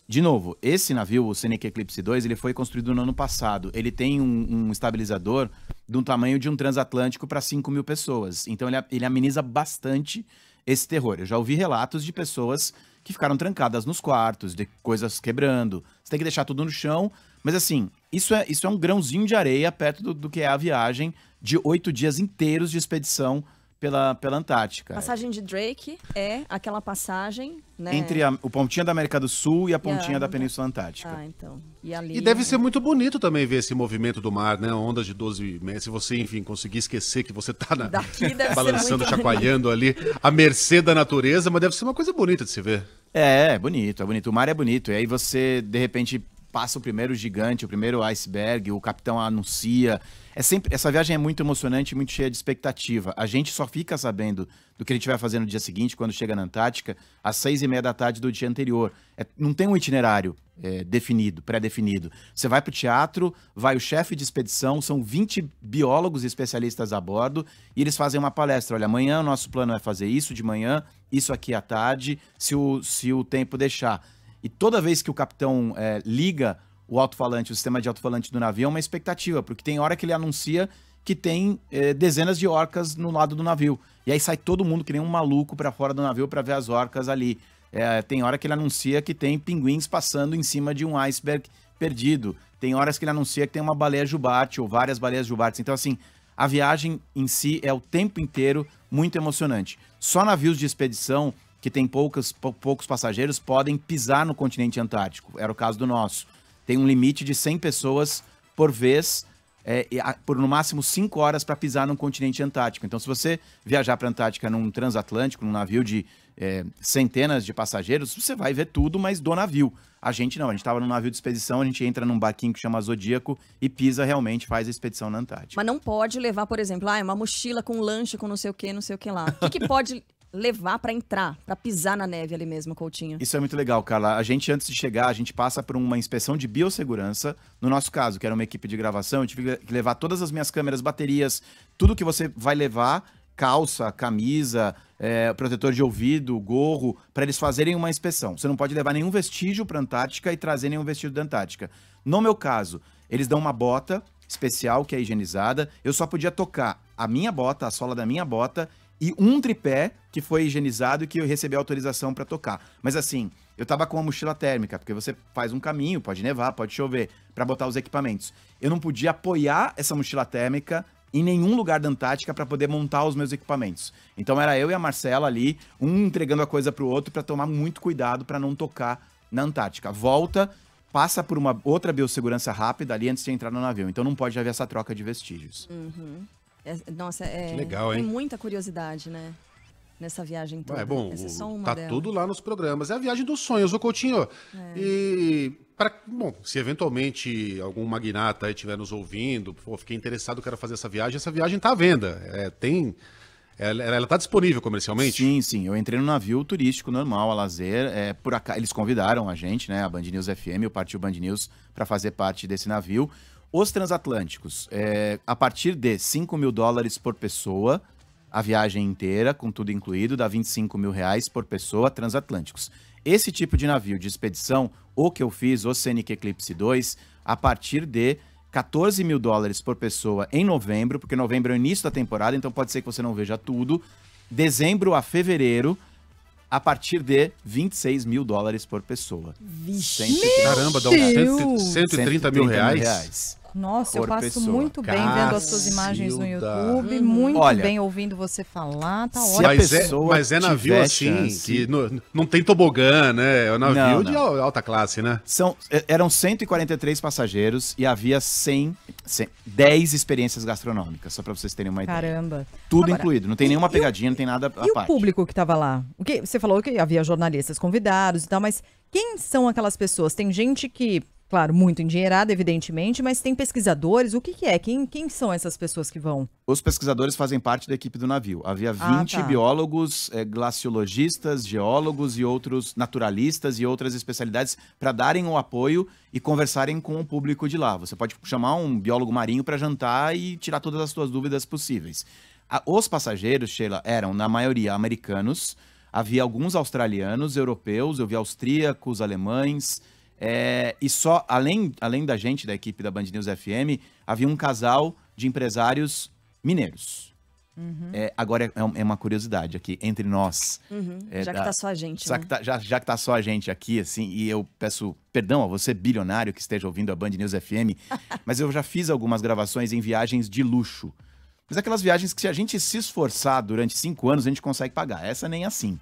de novo, esse navio, o Scenic Eclipse dois, ele foi construído no ano passado. Ele tem um, um estabilizador de um tamanho de um transatlântico para cinco mil pessoas. Então, ele, ele ameniza bastante esse terror. Eu já ouvi relatos de pessoas que ficaram trancadas nos quartos, de coisas quebrando. Você tem que deixar tudo no chão. Mas assim, isso é, isso é um grãozinho de areia perto do, do que é a viagem de oito dias inteiros de expedição pela, pela Antártica. Passagem de Drake é aquela passagem, né? Entre a, o pontinha da América do Sul e a pontinha ah, da Península Antártica. Ah, então. E, ali... e deve ser muito bonito também ver esse movimento do mar, né? Ondas de doze metros. Se você, enfim, conseguir esquecer que você tá na... balançando, chacoalhando ali, à mercê da natureza, mas deve ser uma coisa bonita de se ver. É, é bonito, é bonito. O mar é bonito. E aí você, de repente, passa o primeiro gigante, o primeiro iceberg, o capitão anuncia. É sempre, essa viagem é muito emocionante, muito cheia de expectativa. A gente só fica sabendo do que a gente vai fazer no dia seguinte, quando chega na Antártica, às seis e meia da tarde do dia anterior. É, não tem um itinerário é, definido, pré-definido. Você vai para o teatro, vai o chefe de expedição, são vinte biólogos especialistas a bordo, e eles fazem uma palestra. Olha, amanhã o nosso plano é fazer isso de manhã, isso aqui à tarde, se o, se o tempo deixar. E toda vez que o capitão é, liga o alto-falante, o sistema de alto-falante do navio, é uma expectativa, porque tem hora que ele anuncia que tem é, dezenas de orcas no lado do navio. E aí sai todo mundo que nem um maluco para fora do navio para ver as orcas ali. É, tem hora que ele anuncia que tem pinguins passando em cima de um iceberg perdido. Tem horas que ele anuncia que tem uma baleia jubarte ou várias baleias jubartes. Então, assim, a viagem em si é o tempo inteiro muito emocionante. Só navios de expedição que tem poucos, poucos passageiros, podem pisar no continente antártico. Era o caso do nosso. Tem um limite de cem pessoas por vez, é, por no máximo cinco horas para pisar no continente antártico. Então, se você viajar para a Antártica num transatlântico, num navio de é, centenas de passageiros, você vai ver tudo, mas do navio. A gente não, a gente estava num navio de expedição, a gente entra num barquinho que chama Zodíaco e pisa realmente, faz a expedição na Antártica. Mas não pode levar, por exemplo, ah, uma mochila com lanche, com não sei o que, não sei o que lá. O que, que pode... levar para entrar, para pisar na neve ali mesmo, Coutinho? Isso é muito legal, Carla. A gente, antes de chegar, a gente passa por uma inspeção de biossegurança. No nosso caso, que era uma equipe de gravação, eu tive que levar todas as minhas câmeras, baterias, tudo que você vai levar, calça, camisa, é, protetor de ouvido, gorro, para eles fazerem uma inspeção. Você não pode levar nenhum vestígio para a Antártica e trazer nenhum vestígio da Antártica. No meu caso, eles dão uma bota especial, que é higienizada. Eu só podia tocar a minha bota, a sola da minha bota, e um tripé que foi higienizado e que eu recebi autorização para tocar. Mas assim, eu tava com uma mochila térmica, porque você faz um caminho, pode nevar, pode chover, para botar os equipamentos. Eu não podia apoiar essa mochila térmica em nenhum lugar da Antártica para poder montar os meus equipamentos. Então era eu e a Marcela ali, um entregando a coisa pro outro para tomar muito cuidado para não tocar na Antártica. Volta, passa por uma outra biossegurança rápida ali antes de entrar no navio. Então não pode haver essa troca de vestígios. Uhum. Nossa, é, legal, tem muita curiosidade, né? Nessa viagem toda. É bom, essa é só uma tá dela. Tudo lá nos programas. É a viagem dos sonhos, ô Coutinho. É. E, pra, bom, se eventualmente algum magnata aí estiver nos ouvindo, pô, fiquei interessado, quero fazer essa viagem, essa viagem tá à venda. É, tem, ela, ela tá disponível comercialmente? Sim, sim. Eu entrei no navio turístico normal, a lazer. É, por acaso, eles convidaram a gente, né? A Band News F M, o Partiu Band News, para fazer parte desse navio. Os transatlânticos, é, a partir de cinco mil dólares por pessoa, a viagem inteira, com tudo incluído, dá vinte e cinco mil reais por pessoa, transatlânticos. Esse tipo de navio de expedição, o que eu fiz, o Scenic Eclipse dois, a partir de quatorze mil dólares por pessoa em novembro, porque novembro é o início da temporada, então pode ser que você não veja tudo, dezembro a fevereiro, a partir de vinte e seis mil dólares por pessoa. Vixe, cento e trinta. Caramba, dá uns cento e trinta mil reais. reais Nossa, eu passo pessoa. muito bem Cacilda. vendo as suas imagens no YouTube, hum. muito Olha, bem ouvindo você falar, tá ótimo. Mas, é, mas é navio assim, chance. que no, não tem tobogã, né? É um navio não, de não. alta classe, né? São, eram cento e quarenta e três passageiros e havia cem, cem, dez experiências gastronômicas, só pra vocês terem uma ideia. Caramba. Tudo Agora, incluído, não tem nenhuma pegadinha, o, não tem nada à parte. E o público que tava lá? O que, você falou que havia jornalistas convidados e tal, mas quem são aquelas pessoas? Tem gente que... Claro, muito endinheirado, evidentemente, mas tem pesquisadores. O que, que é? Quem, quem são essas pessoas que vão? Os pesquisadores fazem parte da equipe do navio. Havia vinte ah, tá. biólogos, é, glaciologistas, geólogos e outros naturalistas e outras especialidades para darem o apoio e conversarem com o público de lá. Você pode chamar um biólogo marinho para jantar e tirar todas as suas dúvidas possíveis. A, os passageiros, Sheila, eram, na maioria, americanos. Havia alguns australianos, europeus, eu vi austríacos, alemães... É, e só, além, além da gente, da equipe da Band News F M, havia um casal de empresários mineiros. Uhum. É, agora é, é uma curiosidade aqui, entre nós. Uhum. É, já da, que tá só a gente, já, né? que tá, já, já que tá só a gente aqui, assim, e eu peço perdão a você, bilionário, que esteja ouvindo a Band News F M, mas eu já fiz algumas gravações em viagens de luxo. Mas aquelas viagens que se a gente se esforçar durante cinco anos, a gente consegue pagar. Essa nem assim.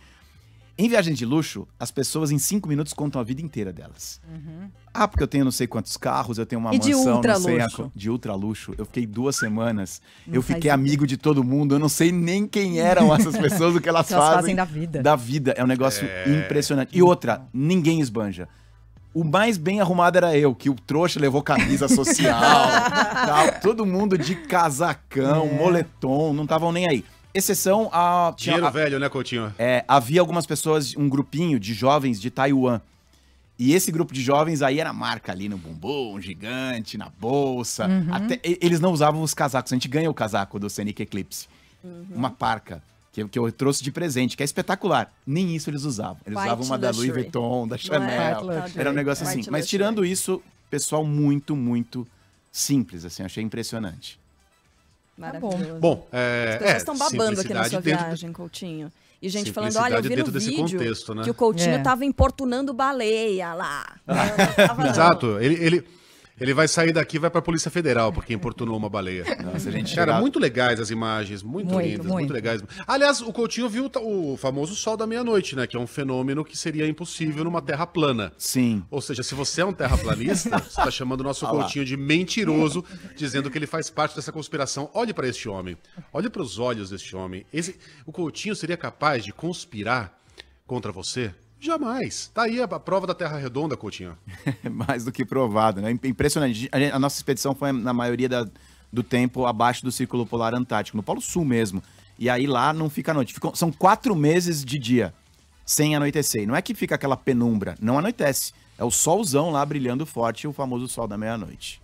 Em viagem de luxo, as pessoas em cinco minutos contam a vida inteira delas. Uhum. Ah, porque eu tenho não sei quantos carros, eu tenho uma e mansão... de ultra não sei luxo. A, de ultra luxo. Eu fiquei duas semanas, não eu fiquei amigo ideia. de todo mundo, eu não sei nem quem eram essas pessoas, o que elas, elas fazem, fazem da vida. Da vida, é um negócio é... impressionante. E outra, ninguém esbanja. O mais bem arrumado era eu, que o trouxa levou camisa social, tal, todo mundo de casacão, é. moletom, não estavam nem aí. Exceção a... Dinheiro a, velho, né, Coutinho? É, havia algumas pessoas, um grupinho de jovens de Taiwan. E esse grupo de jovens aí era marca ali no bumbum, gigante, na bolsa. Uhum. Até, eles não usavam os casacos. A gente ganha o casaco do Sonic Eclipse. Uhum. Uma parca. Que eu trouxe de presente, que é espetacular. Nem isso eles usavam. Eles usavam uma da Louis Vuitton, da Chanel. Era um negócio assim. Mas tirando isso, pessoal muito, muito simples, assim. Achei impressionante. Maravilhoso. Bom, é, as pessoas estão babando aqui na sua viagem, Coutinho. E gente falando, olha, eu vi no vídeo contexto, né? que o Coutinho é. tava importunando baleia lá. Exato. Ele... ele... Ele vai sair daqui e vai pra Polícia Federal, porque importunou uma baleia. Nossa, gente. Cara, chegava... muito legais as imagens, muito, muito lindas, muito. muito legais. Aliás, o Coutinho viu o famoso sol da meia-noite, né? Que é um fenômeno que seria impossível numa terra plana. Sim. Ou seja, se você é um terraplanista, você tá chamando o nosso Olá. Coutinho de mentiroso, dizendo que ele faz parte dessa conspiração. Olhe pra este homem, olhe pros olhos deste homem. Esse... O Coutinho seria capaz de conspirar contra você? Jamais. Tá aí a prova da Terra Redonda, Coutinho. Mais do que provado, né? Impressionante. A nossa expedição foi, na maioria da, do tempo, abaixo do Círculo Polar Antártico, no Polo Sul mesmo. E aí lá não fica noite. Ficou, são quatro meses de dia, sem anoitecer. E não é que fica aquela penumbra, não anoitece. É o solzão lá brilhando forte, o famoso sol da meia-noite.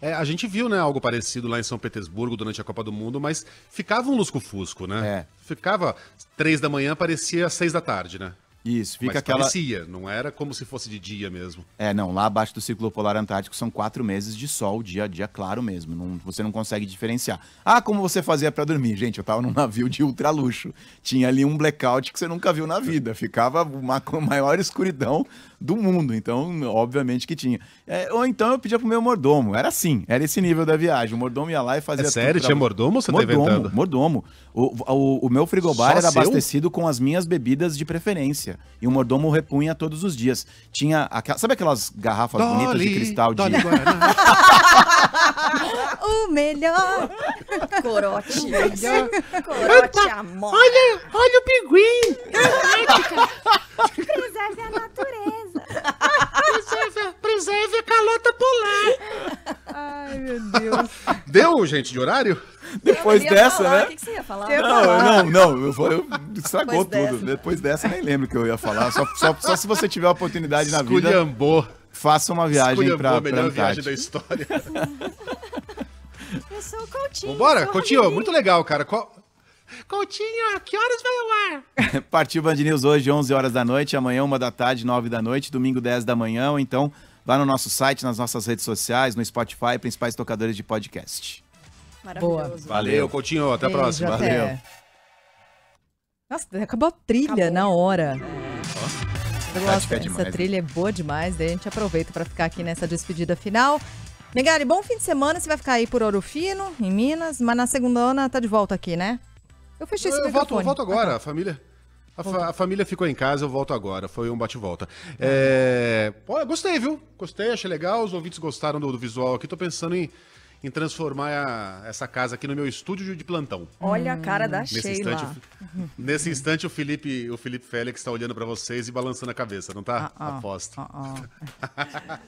É, a gente viu, né, algo parecido lá em São Petersburgo durante a Copa do Mundo, mas ficava um lusco-fusco, né? É. Ficava três da manhã, parecia seis da tarde, né? Isso, fica Mas aquela... parecia, não era como se fosse de dia mesmo. É, não, lá abaixo do Círculo Polar Antártico são quatro meses de sol, dia a dia claro mesmo, não, você não consegue diferenciar. Ah, como você fazia pra dormir? Gente, eu tava num navio de ultraluxo, tinha ali um blackout que você nunca viu na vida, ficava uma maior escuridão do mundo, então obviamente que tinha. É, ou então eu pedia pro meu mordomo, era assim, era esse nível da viagem, o mordomo ia lá e fazia... É sério? Tudo pra... Tinha mordomo ou você tá inventando? Mordomo, o, o, o meu frigobar Só era seu? abastecido com as minhas bebidas de preferência. E o mordomo repunha todos os dias. Tinha aquela, sabe aquelas garrafas Dolly, bonitas de cristal de... o melhor corote. O melhor corote, amor. Olha, olha o pinguim. Preserve a natureza. Preserve, preserve a calota polar. Ai, meu Deus. Deu, gente, de horário? Depois dessa, falar, né? O que, que você ia falar? Você ia não, falar. não, não, eu, eu, eu estragou Depois tudo. Dessa. Depois dessa, nem lembro o que eu ia falar. Só, só, só se você tiver a oportunidade Esculhambou. na vida. Esculhambou. Faça uma viagem para a melhor viagem da história. Eu sou o Coutinho. Vambora, Coutinho, ali. muito legal, cara. Qual... Coutinho, que horas vai ao ar? Partiu Band News hoje, onze horas da noite, amanhã uma da tarde, nove da noite, domingo dez da manhã, ou então vá no nosso site, nas nossas redes sociais, no Spotify, principais tocadores de podcast. Maravilhoso. Boa. Valeu, Coutinho, até a próxima. Até. Valeu. Nossa, acabou a trilha acabou. na hora. É. Nossa, essa demais, trilha né? é boa demais, daí a gente aproveita para ficar aqui nessa despedida final. Megali, bom fim de semana, você vai ficar aí por Ouro Fino, em Minas, mas na segunda-feira tá de volta aqui, né? Eu fechei eu, esse eu volto, eu volto agora, ah, tá. a família... A, fa a família ficou em casa, eu volto agora. Foi um bate-volta. É... Oh, gostei, viu? Gostei, achei legal. Os ouvintes gostaram do, do visual aqui. Tô pensando em, em transformar a, essa casa aqui no meu estúdio de plantão. Olha a cara da nesse Sheila. Instante, nesse instante, o Felipe, o Felipe Félix tá olhando pra vocês e balançando a cabeça, não tá? Uh -oh, Aposto. Uh -oh.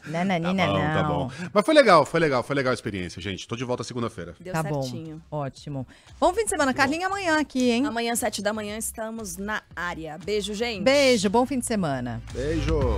não, não, não, tá bom, não. Tá bom. Mas foi legal, foi legal, foi legal a experiência, gente. Tô de volta segunda-feira. Deu tá certinho. Bom, ótimo. Bom fim de semana, Carlinha, amanhã aqui, hein? Amanhã, sete da manhã, estamos na área. Beijo, gente. Beijo, bom fim de semana. Beijo.